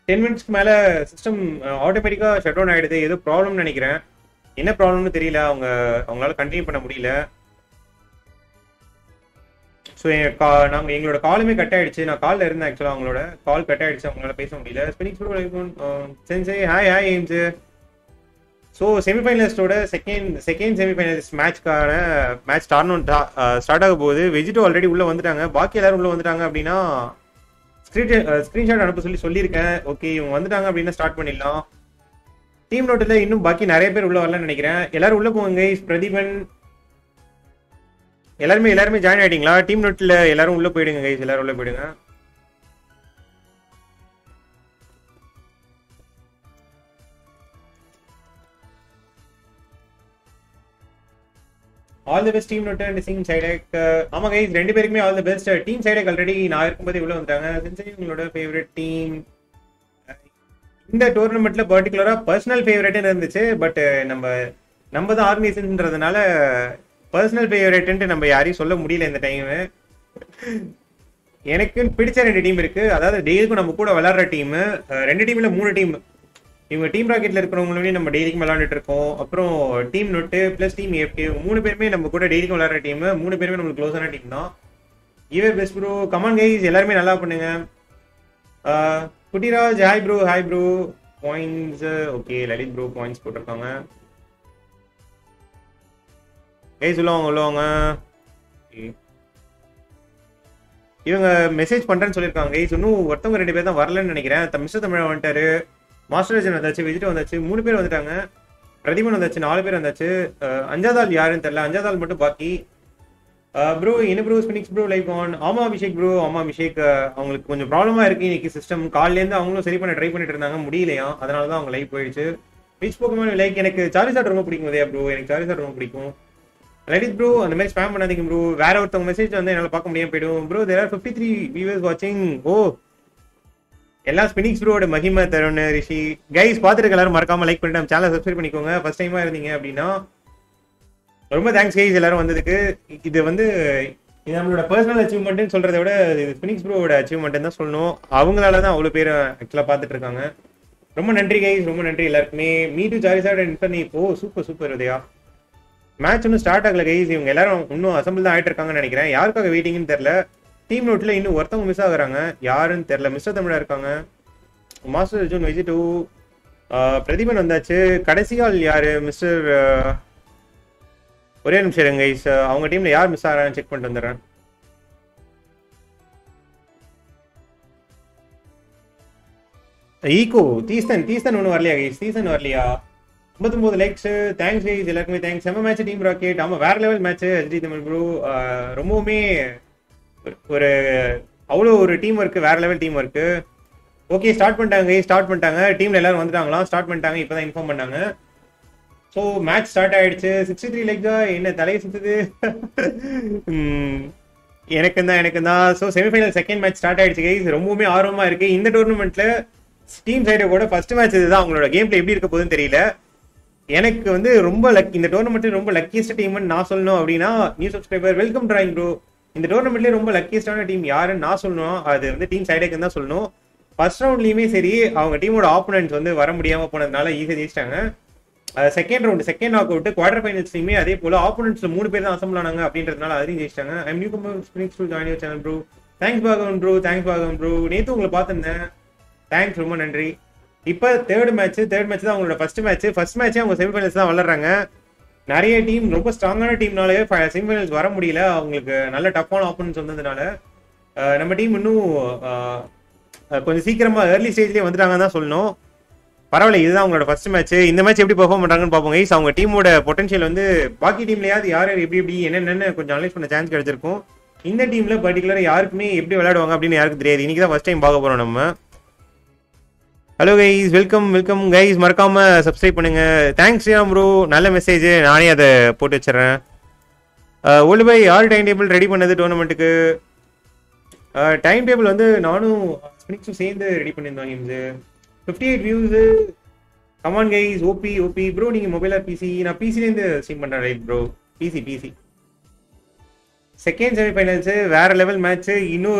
10 மினிட்ஸ்க்கு மேலே சிஸ்டம் ஆட்டோமேட்டிக்காக ஷட் டவுன் ஆகிடுது. ஏதோ ப்ராப்ளம்னு நினைக்கிறேன். என்ன ப்ராப்ளம்னு தெரியல. அவங்களால கண்டினியூ பண்ண முடியல. ஸோ நாங்கள் எங்களோட காலுமே கட் ஆகிடுச்சு. நான் காலில் இருந்தேன் ஆக்சுவலாக. அவங்களோட கால் கட் ஆகிடுச்சு, அவங்களால பேச முடியல. Spinix bro live gone. Sensei hi ஏம்ஸு. ஸோ செமிஃபைனலிஸ்டோட செகண்ட் செமிஃபைனலிஸ்ட் மேட்ச்க்கான மேட்ச் ஸ்டார்ட் ஆக போகுது. வெஜிட்டோ ஆல்ரெடி உள்ளே வந்துட்டாங்க. பாக்கி எல்லாரும் உள்ளே வந்துட்டாங்க அப்படின்னா ஸ்க்ரீன்ஷாட் அனுப்ப சொல்லியிருக்கேன். ஓகே இவங்க வந்துட்டாங்க அப்படின்னா ஸ்டார்ட் பண்ணிடலாம். டீம் நோட்டில் இன்னும் பாக்கி நிறைய பேர் உள்ளே வரலான்னு நினைக்கிறேன். எல்லாரும் உள்ளே போங்க. பிரதீபன் எல்லாருமே ஜாயின் ஆகிட்டீங்களா? டீம் நோட்டில் எல்லாரும் உள்ளே போயிடுங்க கைஸ். எல்லாரும் உள்ளே போயிடுங்க. All the best team note and team சைடக். ஆமாம் கைஸ் ரெண்டு பேருக்குமே ஆல் தி பெஸ்ட். டீம் சைடக் ஆல்ரெடி நான் இருக்கும்போது இவ்வளோ வந்துட்டாங்க. சென்சரி உங்களோட ஃபேவரட் டீம் இந்த டோர்னமெண்ட்டில் பர்டிகுலராக பர்சனல் ஃபேவரேட்டுன்னு இருந்துச்சு. பட் நம்ம தான் ஆர்கனைசேஷன்றதுனால பர்சனல் ஃபேவரேட்டுன்ட்டு நம்ம யாரையும் சொல்ல முடியல இந்த டைமு. எனக்குன்னு பிடிச்ச 2 டீம் இருக்குது. அதாவது டெய்லிக்கும் நம்ம கூட விளாட்ற டீமு. 2 டீமில் 3 டீம். இவங்க டீம் ராக்கெட்டில் இருக்கிறவங்களுமே நம்ம டெய்லிக்கும் விளாண்டுட்டு இருக்கோம். அப்புறம் team note plus team AFT 3 பேருமே நம்ம கூட டெய்லிக்கும் விளாட்ற டீம். 3 பேருமே நம்மளுக்கு க்ளோஸான டீம் தான். இவர் பெஸ்ட் ப்ரோ. கமான் கைஸ் எல்லாருமே நல்லா பண்ணுங்க. Kuttiraj hi bro points. Okay Lalith bro points போட்டிருக்காங்க. கைஸ் உள்ளவங்க இவங்க மெசேஜ் பண்ணுறேன்னு சொல்லியிருக்காங்க கைஸ். இன்னும் ஒருத்தவங்க 2 பேர் தான் வரலன்னு நினைக்கிறேன். மிஸ்டர் தமிழா வந்துட்டாரு, மாஸ்டராஜன் வந்தாச்சு, விஜிட் வந்தாச்சு, 3 பேர் வந்துட்டாங்க, பிரதீபன் வந்தாச்சு, 4 பேர் வந்தாச்சு, 5வது ஆள் யாருன்னு தெரியல, 5வது ஆள் மட்டும் பாக்கி. ப்ரோ என்ன ப்ரோ ஸ்பினிக்ஸ் ப்ரோ லைக் ஆன். ஆமாம் அபிஷேக் அவங்களுக்கு கொஞ்சம் ப்ராப்ளமாக இருக்குது இன்னைக்கு சிஸ்டம். காலையிலேருந்து அவங்களும் சரி பண்ண ட்ரை பண்ணிட்டு இருந்தாங்க, முடியலையா, அதனால தான் அவங்க லைக் போயிடுச்சு. விச் போக்குமே லைக் எனக்கு சார்ஜாட் ரொம்ப பிடிக்கும் உதயா ப்ரோ. லலித் ப்ரோ அந்த மாதிரி ஸ்பேம் பண்ணாதீங்க ப்ரோ. வேற ஒருத்தவங்க மெசேஜ் வந்து என்னால் பார்க்க முடியாமல் போயிடும் ப்ரோ. தேர் ஆர் 53 வியூவர்ஸ் வாட்சிங். ஓ எல்லா ஸ்பினிக்ஸ் ப்ரோட மகிமா தருண ரிஷி கைஸ் பாத்துட்டு எல்லாரும் மறக்காம லைக் பண்ணிட்டு நம்ம சேனலை சப்ஸ்கிரைப் பண்ணிக்கோங்க. ஃபர்ஸ்ட் டைமா இருந்தீங்க அப்படின்னா ரொம்ப தேங்க்ஸ் கைஸ் எல்லாரும் வந்ததுக்கு. இது வந்து நம்மளோட பர்சனல் அச்சீவ்மெண்ட்னு சொல்றதை விட ஸ்பினிக்ஸ் ப்ரோவோட அச்சீவ்மெண்ட் தான் சொல்லணும். அவங்களால தான் அவ்வளோ பேர் ஆக்சுவலாக பார்த்துட்டு இருக்காங்க. ரொம்ப நன்றி கைஸ், ரொம்ப நன்றி எல்லாருக்குமே. மீட்டு ஜாரிசாட் இன்ஃபர்னி இப்போ சூப்பர் சூப்பர் உதயா. மேட்ச் ஒன்றும் ஸ்டார்ட் ஆகல கைஸ், இவங்க எல்லாரும் இன்னும் அசம்பிள் தான் ஆகிட்டு இருக்காங்கன்னு நினைக்கிறேன். யாருக்காக வெயிட்டிங்னு தெரில. டீம் நோட்டில் இன்னும் ஒருத்தவங்க மிஸ் ஆகுறாங்க, யாருன்னு தெரில. மிஸ்டர் தமிழா இருக்காங்க, மாஸ்டர் ஜூன் வெஜிட்டோ, பிரதீபன் வந்தாச்சு. கடைசியால் யார் மிஸ்டர் ஒரே நிமிஷம் இருங்க கைஸ், அவங்க டீமில் யார் மிஸ் ஆகிறான்னு செக் பண்ணிட்டு வந்துடுறேன். ஈகோ தீசன் தீசன் ஒன்றும் வரலையா கைஸ்? தீசன் வரலையா? 99 லைக்ஸ், தேங்க்ஸ் கைஸ் எல்லாருக்குமே தேங்க்ஸ். செம்ம மேட்ச் டீம் ராக்கெட். ஆமாம் வேற level match HD Tamil bro. ரொம்பவுமே ஒரு அவ்வளோ ஒரு டீம் ஒர்க்கு, வேற level team work. Okay start பண்ணிட்டாங்க கைஸ், ஸ்டார்ட் பண்ணிட்டாங்க. டீமில் எல்லாரும் வந்துட்டாங்களா? ஸ்டார்ட் பண்ணிட்டாங்க, இப்போ தான் இன்ஃபார்ம் பண்ணாங்க. ஸோ மேட்ச் ஸ்டார்ட் ஆகிடுச்சு. 63 லைக்ஸா? என்ன தலையை சுற்றுது? எனக்கு தான். So semifinal second match start ஆகிடுச்சு கைஸ், ரொம்பவுமே ஆர்வமாக இருக்குது. இந்த டோர்னமெண்ட்டில் டீம் சைடை கூட ஃபர்ஸ்ட் மேட்ச் இதுதான். அவங்களோட கேம்ல எப்படி இருக்க போகுதுன்னு தெரியல. எனக்கு வந்து ரொம்ப லக், இந்த டோர்னமெண்ட்ல ரொம்ப லக்கியஸ்ட் டீம்னு நான் சொல்லணும் அப்படின்னா new subscriber welcome drawing bro. இந்த டோர்னமெண்ட்லேயே ரொம்ப லக்கியஸ்டான டீம் யாருன்னு நான் சொல்லணும், அது வந்து டீம் சைடேக்குன்னு தான் சொல்லணும். ஃபர்ஸ்ட் ரவுண்ட்லேயுமே சரி, அவங்க டீமோட ஆப்போனன்ட்ஸ் வந்து வர முடியாமல் போனதுனால ஈஸியாக ஜெயிச்சிட்டாங்க. Second round, second knock out, quarter ஃபைனல்ஸ்லையுமே அதே போல் ஆப்போனன்ட்ஸில் 3 பேர் தான் அசம்பிள் ஆனாங்க அப்படின்றதுனால அதையும் ஜெயிச்சிட்டாங்க. I'm newcomer Spinix join your channel bro. Thanks Bhagavan bro, thanks Bhagavan bro. நேற்று உங்களை பார்த்துருந்தேன், தேங்க்ஸ், ரொம்ப நன்றி. இப்போ தேர்ட் மேட்ச் தான் அவங்களோட ஃபர்ஸ்ட் மேட்ச். ஃபர்ஸ்ட் மேட்ச்சே அவங்க செமிஃபைனல்ஸ் தான் வளர்றாங்க. நிறைய டீம் ரொம்ப ஸ்ட்ராங்கான டீம்னாலே செமிஃபைனல்ஸ் வர முடியல, அவங்களுக்கு நல்ல டஃப்பான ஆப்போனன்ஸ் வந்ததுனால. நம்ம டீம் இன்னும் கொஞ்சம் சீக்கிரமாக ஏர்லி ஸ்டேஜ்லேயே வந்துட்டாங்கன்னு தான் சொல்லணும். பரவாயில்ல, இதுதான் அவங்களோட ஃபர்ஸ்ட் மேட்ச். இந்த மேட்ச் எப்படி பெர்ஃபார்ம் பண்ணுறாங்கன்னு பார்ப்போம் கைஸ். அவங்க டீமோட பொட்டன்ஷியல் வந்து பாக்கி டீம்லையாவது யார் எப்படி என்னென்னு கொஞ்சம் அனலைஸ் பண்ண சான்ஸ் கிடைச்சிருக்கும். இந்த டீமில் பர்டிகுலராக யாருக்குமே எப்படி விளையாடுவாங்க அப்படின்னு யாருக்கும் தெரியாது. இன்றைக்கி தான் ஃபர்ஸ்ட் டைம் பார்க்க போகிறோம் நம்ம. ஹலோ கைஸ், வெல்கம் கைஸ், மறக்காம சப்ஸ்கிரைப் பண்ணுங்க. தேங்க்ஸ் ஸ்ரீராம் ப்ரோ, நல்ல மெசேஜ், நானே அதை போட்டு வச்சிடறேன். ஓல்டு பை யார் டைம் டேபிள் ரெடி பண்ணது டோர்னமெண்ட்டுக்கு? டைம் டேபிள் வந்து நானும் ஸ்பினிக்ஸும் சேர்ந்து ரெடி பண்ணியிருந்தோம். Games 58 views. Come on guys, OP bro நீங்கள் மொபைலாக பிசி? நான் பிசிலேருந்து ஸ்ட்ரீம் பண்ணுறேன். Right bro, PC. Second semifinals வேறு லெவல் மேட்ச்சு. இன்னும்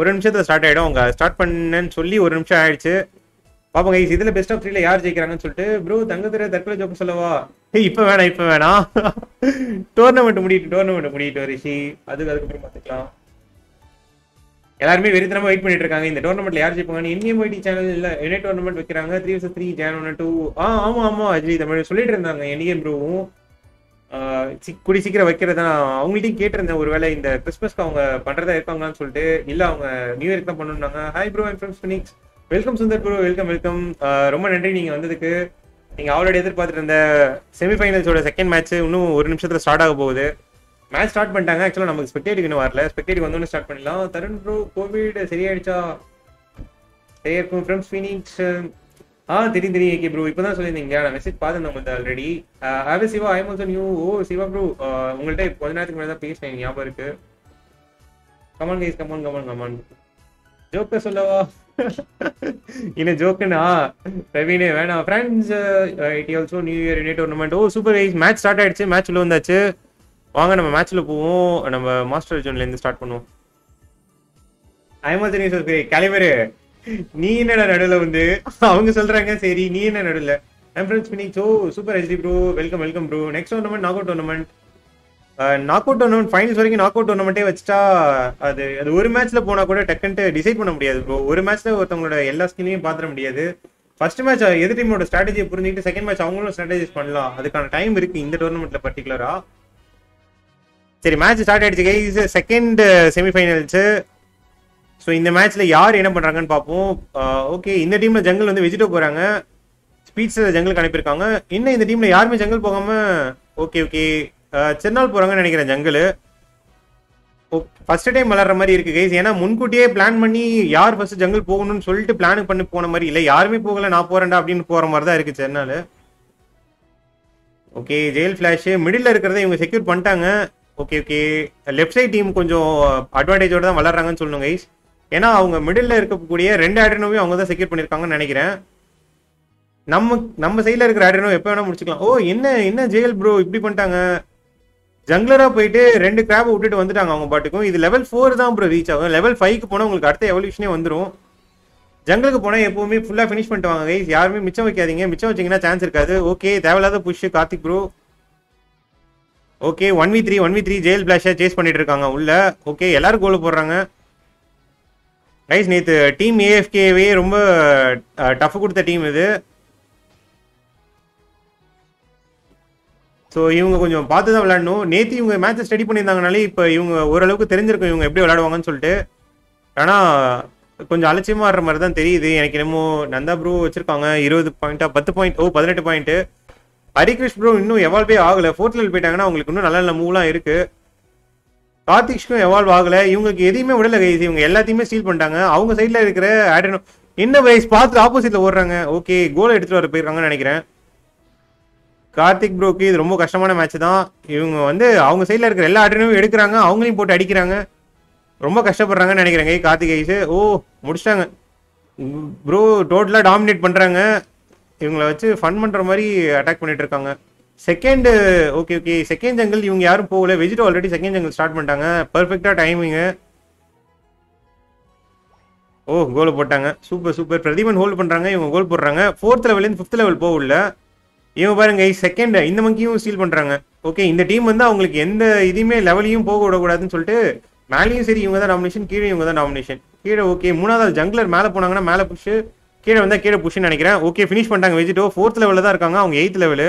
ஒரு நிமிஷத்தில் ஸ்டார்ட் ஆகிடும். அவங்க ஸ்டார்ட் பண்ணேன்னு சொல்லி ஒரு நிமிஷம் ஆகிடுச்சு. பாப்பா கைஸ், இதில் பெஸ்ட் ஆஃப் 3ல யார் ஜெயிக்கிறாங்கன்னு சொல்லிட்டு ப்ரோ தங்கத்துற தற்கொலை ஜோக்கு சொல்லவா? இப்போ வேணாம் டோர்னமெண்ட் முடியிட்டு ரிஷி, அதுக்கப்புறம் பார்த்துக்கலாம். எல்லாருமே வெறித்தனமாக வெயிட் பண்ணிட்டு இருக்காங்க இந்த டோர்னமெண்ட்ல யார் ஜெயிப்பாங்கன்னு. என்ஐடி சேனல் இல்லை என்ன டோர்னமெண்ட் வைக்கிறாங்க 3 vs 3 Jan 1 and 2. ஆமாம் அஜய் தமிழ் சொல்லிட்டு இருந்தாங்க. என்ஐஎம் ப்ரோவும் குடி சீக்கிரம் வைக்கிறதா அவங்கள்ட்டையும் கேட்டிருந்தேன். ஒரு வேளை இந்த கிறிஸ்மஸ்க்கு அவங்க பண்ணுறதா இருக்காங்களான்னு சொல்லிட்டு. இல்லை, அவங்க நியூ இயருக்கு தான் பண்ணணுன்னாங்க. Hi bro, I'm from Spinix. Welcome Sundar bro, welcome. ரொம்ப நன்றி நீங்கள் வந்ததுக்கு. நீங்கள் ஆல்ரெடி எதிர்பார்த்துட்டு இருந்த செமிஃபைனல்ஸோட செகண்ட் மேட்ச் இன்னும் ஒரு நிமிஷத்தில் ஸ்டார்ட் ஆக போகுது. மேட்ச் ஸ்டார்ட் பண்ணிட்டாங்க. ஆக்சுவலாக நமக்கு ஸ்பெக்டேட்டுக்கு இன்னும் வரல, ஸ்பெக்டேட்டுக்கு வந்தோன்னு ஸ்டார்ட் பண்ணலாம். தருண் ப்ரோ, கோவிட் சரியாயிடுச்சா? சரியா இருக்கும் ஃப்ரம் ஸ்பினிக்ஸ். தெரியும் ஓகே ப்ரோ, இப்போ தான் சொல்லியிருந்தீங்க, நான் மெசேஜ் பார்த்தேன் உங்களுக்கு ஆல்ரெடி. ஆவே Siva, I also new. Oh Siva bro, உங்கள்கிட்ட கொஞ்ச நேரத்துக்கு முன்னாடி தான் பேசினேன், ஞாபகம் இருக்கு. Come on guys, come on. ஜோக்கை சொல்லவா? என்ன ஜோக்குண்ணா ரவீனே, வேணாம். Friends it also new year in tournament. Oh super guys, match start ஆயிடுச்சு, மேட்ச் உள்ள வந்தாச்சு. வாங்க நம்ம மேட்ச்சில் போவோம். நம்ம மாஸ்டர் ஜோன்லேருந்து ஸ்டார்ட் பண்ணுவோம். ஐமல்ஸ் நியூஸ் கேலிபர், நீ என்னடா நடுவில் வந்து அவங்க சொல்கிறாங்க, சரி நீ என்ன நடுவில். I'm friends Spinix. Oh super HD bro, welcome bro. Next tournament knock out tournament finals வரைக்கும் நாக் அவுட் டோர்னமெண்ட்டே வச்சுட்டா அது ஒரு மேட்ச்ல போனா கூட டக்குன்ட்டு டிசைட் பண்ண முடியாது ப்ரோ. ஒரு மேட்ச்ல ஒருத்தவங்களோட எல்லா ஸ்கில்லையும் பார்த்துட முடியாது. ஃபர்ஸ்ட் மேட்ச் எதிர் டீமோட ஸ்ட்ராட்டஜியை புரிஞ்சுக்கிட்டு செகண்ட் மேட்ச் அவங்களும் ஸ்ட்ராட்டஜைஸ் பண்ணலாம். அதுக்கான டைம் இருக்கு இந்த டோர்னமெண்ட்ல பர்டிகுலரா. சரி, மேட்ச் ஸ்டார்ட் ஆயிடுச்சு கைஸ், செகண்ட் செமிஃபைனல்ஸ். ஸோ இந்த மேட்ச்ல யார் என்ன பண்றாங்கன்னு பார்ப்போம். ஓகே, இந்த டீம்ல ஜங்கல் வந்து வெஜிட்டோ போறாங்க, ஸ்பீட்ஸ்ல ஜங்கலுக்கு அனுப்பியிருக்காங்க. இன்னும் இந்த டீம்ல யாருமே ஜங்கல் போகாம ஓகே சென்னால் போறாங்கன்னு நினைக்கிறேன். ஜங்கலு ஃபர்ஸ்ட் டைம் விளாட்ற மாதிரி இருக்கு கைஸ். ஏன்னா முன்கூட்டியே பிளான் பண்ணி யார் ஃபர்ஸ்ட் ஜங்கல் போகணும்னு சொல்லிட்டு பிளான் பண்ணி போன மாதிரி இல்லை. யாருமே போகல, நான் போறேன்டா அப்படின்னு போற மாதிரி தான் இருக்கு சென்னால். ஓகே, ஜெயில் ஃபிளாஷ் மிடில் இருக்கிறத இவங்க செக்யூர் பண்ணிட்டாங்க. ஓகே லெஃப்ட் சைட் டீம் கொஞ்சம் அட்வான்டேஜோட தான் விளாட்றாங்கன்னு சொல்லணும் கைஸ். ஏன்னா அவங்க மிடில் இருக்கக்கூடிய ரெண்டு ஆட்ரினோவையும் அவங்க தான் செக்யூர் பண்ணியிருக்காங்கன்னு நினைக்கிறேன். நம்ம சைடில் இருக்கிற ஆட்ரினோ எப்போ வேணா முடிச்சுக்கலாம். ஓ என்ன என்ன ஜெயல் ப்ரோ இப்படி பண்ணிட்டாங்க, ஜங்லராக போயிட்டு ரெண்டு கிராப்பை விட்டுட்டு வந்துட்டாங்க அவங்க பாட்டுக்கும். இது லெவல் 4 தான் ப்ரோ ரீச் ஆகும், லெவல் 5க்கு போனால் உங்களுக்கு அடுத்த எவல்யூஷனே வந்துடும். ஜங்கலுக்கு போனால் எப்போவுமே ஃபுல்லாக ஃபினிஷ் பண்ணிட்டு வாங்க கைஸ், யாருமே மிச்சம் வைக்காதீங்க, மிச்சம் வச்சிங்கன்னா சான்ஸ் இருக்காது. ஓகே தேவையில்லாத push Karthik bro. Okay 1v3 jail ஃபிளாஷை சேஸ் பண்ணிட்டு இருக்காங்க உள்ள. ஓகே எல்லாரும் கோல் போடுறாங்க ரைஸ். நேற்று டீம் ஏஎஃப்கேவே ரொம்ப டஃப் கொடுத்த டீம் இது, ஸோ இவங்க கொஞ்சம் பார்த்து தான் விளையாடணும். நேற்று இவங்க மேட்சை ஸ்டடி பண்ணியிருந்தாங்கனாலே இப்போ இவங்க ஓரளவுக்கு தெரிஞ்சிருக்கும் இவங்க எப்படி விளையாடுவாங்கன்னு சொல்லிட்டு. ஆனால் கொஞ்சம் அலட்சியமாக ஆடுற மாதிரி தான் தெரியுது எனக்கு. என்னமோ நந்தா ப்ரூ வச்சுருக்காங்க 20 பாயிண்டா 10 point, oh 18 point. Harikrish bro இன்னும் எவால்வே ஆகலை, ஃபோர்த் லெவல் போயிட்டாங்கன்னா அவங்களுக்கு இன்னும் நல்ல நல்ல மூவ்லாம் இருக்குது. கார்த்திக்ஷுக்கும் எவால்வ் ஆகலை, இவங்களுக்கு எதையுமே விடலை கைஸ், இவங்க எல்லாத்தையுமே ஸ்டீல் பண்ணிட்டாங்க. அவங்க சைடில் இருக்கிற ஆட்ரினோ என்ன ப்ரைஸ் பார்த்து ஆப்போசிட்டில் ஓடுறாங்க. ஓகே கோலை எடுத்துகிட்டு வர போயிருக்காங்கன்னு நினைக்கிறேன். கார்த்திக் ப்ரோக்கு இது ரொம்ப கஷ்டமான மேட்ச் தான், இவங்க வந்து அவங்க சைடில் இருக்கிற எல்லா ஆட்ரினோவும் எடுக்கிறாங்க, அவங்களையும் போட்டு அடிக்கிறாங்க, ரொம்ப கஷ்டப்படுறாங்கன்னு நினைக்கிறேன் கை கார்த்திக் ஐஸு. ஓ முடிச்சிட்டாங்க ப்ரோ, டோட்டலாக டாமினேட் பண்ணுறாங்க, இவங்கள வச்சு ஃபன் பண்ணுற மாதிரி அட்டாக் பண்ணிட்டு இருக்காங்க. செகண்டு ஓகே செகண்ட் ஜங்கிள் இவங்க யாரும் போகல, Vegito already second jungle start பண்ணிட்டாங்க. பர்ஃபெக்டாக டைமிங்கு, ஓ கோல் போட்டாங்க சூப்பர். பிரதீபன் ஹோல்ட் பண்ணுறாங்க, இவங்க கோல் போடுறாங்க. 4th லெவல்லேருந்து 5th லெவல் போகல இவங்க பாருங்க. செகண்ட் இந்த மங்கியும் ஸ்டீல் பண்ணுறாங்க. ஓகே இந்த டீம் வந்து அவங்களுக்கு எந்த இதுவுமே லெவலையும் போக விடக்கூடாதுன்னு சொல்லிட்டு மேலேயும் சரி இவங்க தான் நாமினேஷன், கீழே இவங்க தான் நாமினேஷன் கீழே. ஓகே 3வது ஜங்கிலர் மேலே போனாங்கன்னா மேலே புஷ், கீழே வந்தால் கீழே புஷ்ன்னு நினைக்கிறேன். ஓகே ஃபினிஷ் பண்ணிட்டாங்க வெஜிடோ. 4th லெவலில் தான் இருக்காங்க அவங்க, 8th லெவலு.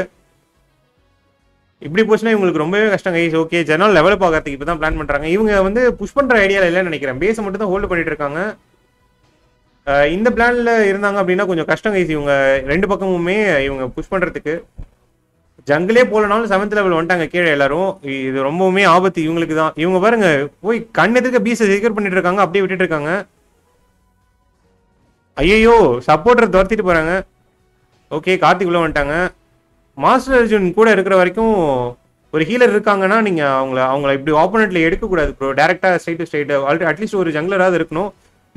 இப்படி போச்சுன்னா இவங்களுக்கு ரொம்பவே கஷ்டம் கைஸ். ஓகே ஜெனரல் லெவல் பார்க்கறதுக்கு இப்போ தான் பிளான் பண்ணுறாங்க. இவங்க வந்து புஷ் பண்ணுற ஐடியாவில் இல்லைன்னு நினைக்கிறேன், பேஸை மட்டும் தான் ஹோல்டு பண்ணிட்டு இருக்காங்க. இந்த பிளானில் இருந்தாங்க அப்படின்னா கொஞ்சம் கஷ்டம் கைஸ், இவங்க ரெண்டு பக்கமுமே இவங்க புஷ் பண்ணுறதுக்கு. ஜங்கிலே போலனாலும் 7th லெவல் வந்துட்டாங்க கீழே எல்லாரும், இது ரொம்பவுமே ஆபத்து இவங்களுக்கு தான். இவங்க பாருங்க போய் கண்ணெதுக்கு பீஸை செக்யூர் பண்ணிட்டு இருக்காங்க, அப்படியே விட்டுட்டு இருக்காங்க. ஐயோ சப்போர்ட்டர் துரத்திட்டு போகிறாங்க. ஓகே கார்த்திக்குள்ளே வந்துட்டாங்க. மாஸ்டர் அர்ஜுன் கூட இருக்கிற வரைக்கும் ஒரு ஹீலர் இருக்காங்கன்னா நீங்கள் அவங்கள இப்படி ஆப்போனண்ட்டில் எடுக்கக்கூடாது ப்ரோ, டேரெக்டாக straight to straight. Already at least ஒரு ஜங்லராக இருக்கணும்.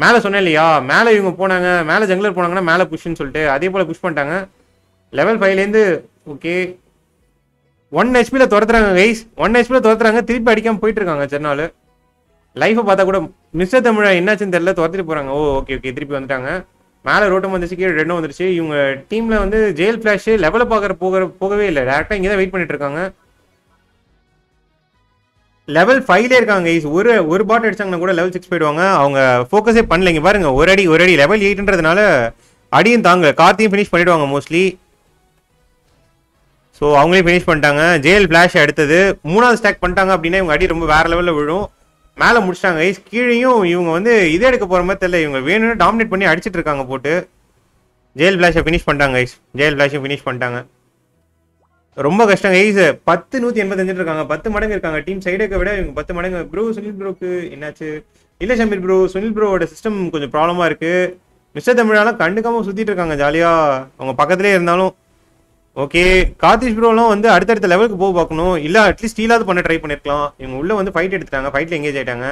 மேலே சொன்னேன் இல்லையா, மேலே இவங்க போனாங்க, மேலே ஜங்லர் போனாங்கன்னா மேலே புஷ்ன்னு சொல்லிட்டு அதே போல் புஷ் பண்ணிட்டாங்க லெவல் 5லேருந்து. ஓகே 1 ஹெச்பியில் துரத்துறாங்க கைஸ், 1 ஹெச்பியில் துரத்துறாங்க, திருப்பி அடிக்காமல் போயிட்டு இருக்காங்க ஜெர்னால். லைஃப்பை பார்த்தா கூட மிஸ்டர் தமிழா என்னாச்சுன்னு தெரியல, துரத்திட்டு போகிறாங்க. ஓ ஓகே திருப்பி வந்துட்டாங்க. மேலே ரோட்டம் வந்துச்சு, கீழே ரெண்டும் வந்துருச்சு. இவங்க டீமில் வந்து ஜெயில் ஃபிளாஷ் லெவலை போகவே இல்லை, டேரெக்டாக இங்கே தான் வெயிட் பண்ணிட்டு இருக்காங்க. லெவல் 5லே இருக்காங்க கைஸ். ஒரு பாட் அடிச்சாங்கன்னா கூட லெவல் 6 போயிடுவாங்க. அவங்க ஃபோக்கஸே பண்ணலைங்க பாருங்க, ஒரு அடி. லெவல் 8ன்றதுனால அடியும் தாங்க, கார்த்தியும் ஃபினிஷ் பண்ணிடுவாங்க மோஸ்ட்லி. ஸோ அவங்களே ஃபினிஷ் பண்ணிட்டாங்க. ஜெயில் ஃபிளாஷ் அடுத்தது 3வது ஸ்டாக் பண்ணிட்டாங்க அப்படின்னா இவங்க அடி ரொம்ப வேற லெவலில் விழும். மேலே முடிச்சிட்டாங்க கைஸ். கீழேயும் இவங்க வந்து இதே எடுக்க போகிற மாதிரி தெரியல, இவங்க வேணும்னு டாமினேட் பண்ணி அடிச்சுட்டு இருக்காங்க போட்டு. ஜெயில் ஃபிளாஷை ஃபினிஷ் பண்ணிட்டாங்க கைஸ், ஜெயில் ஃபிளாஷையும் ஃபினிஷ் பண்ணிட்டாங்க. ரொம்ப கஷ்டம் கைஸ், 10 185 இருக்காங்க, 10 மடங்கு இருக்காங்க டீம் சைடுக்கு விட இவங்க 10 மடங்கு. ப்ரோ சுனில் ப்ரோக்கு என்னாச்சு? இல்லை சமீர் ப்ரோ, சுனில் ப்ரோவோட சிஸ்டம் கொஞ்சம் ப்ராப்ளமாக இருக்குது. மிஸ்டர் தமிழாலாம் கண்டுக்காமல் சுற்றிட்டு இருக்காங்க ஜாலியாக அவங்க பக்கத்துலேயே இருந்தாலும். ஓகே கார்த்திஷ் ப்ரோலாம் வந்து அடுத்தடுத்த லெவலுக்கு போக பார்க்கணும், இல்லை அட்லீஸ்ட் ஸ்டீலாவது பண்ண ட்ரை பண்ணியிருக்கலாம். இவங்க உள்ளே வந்து ஃபைட் எடுத்துட்டாங்க, ஃபைட்டில் எங்கேஜ் ஆகிட்டாங்க.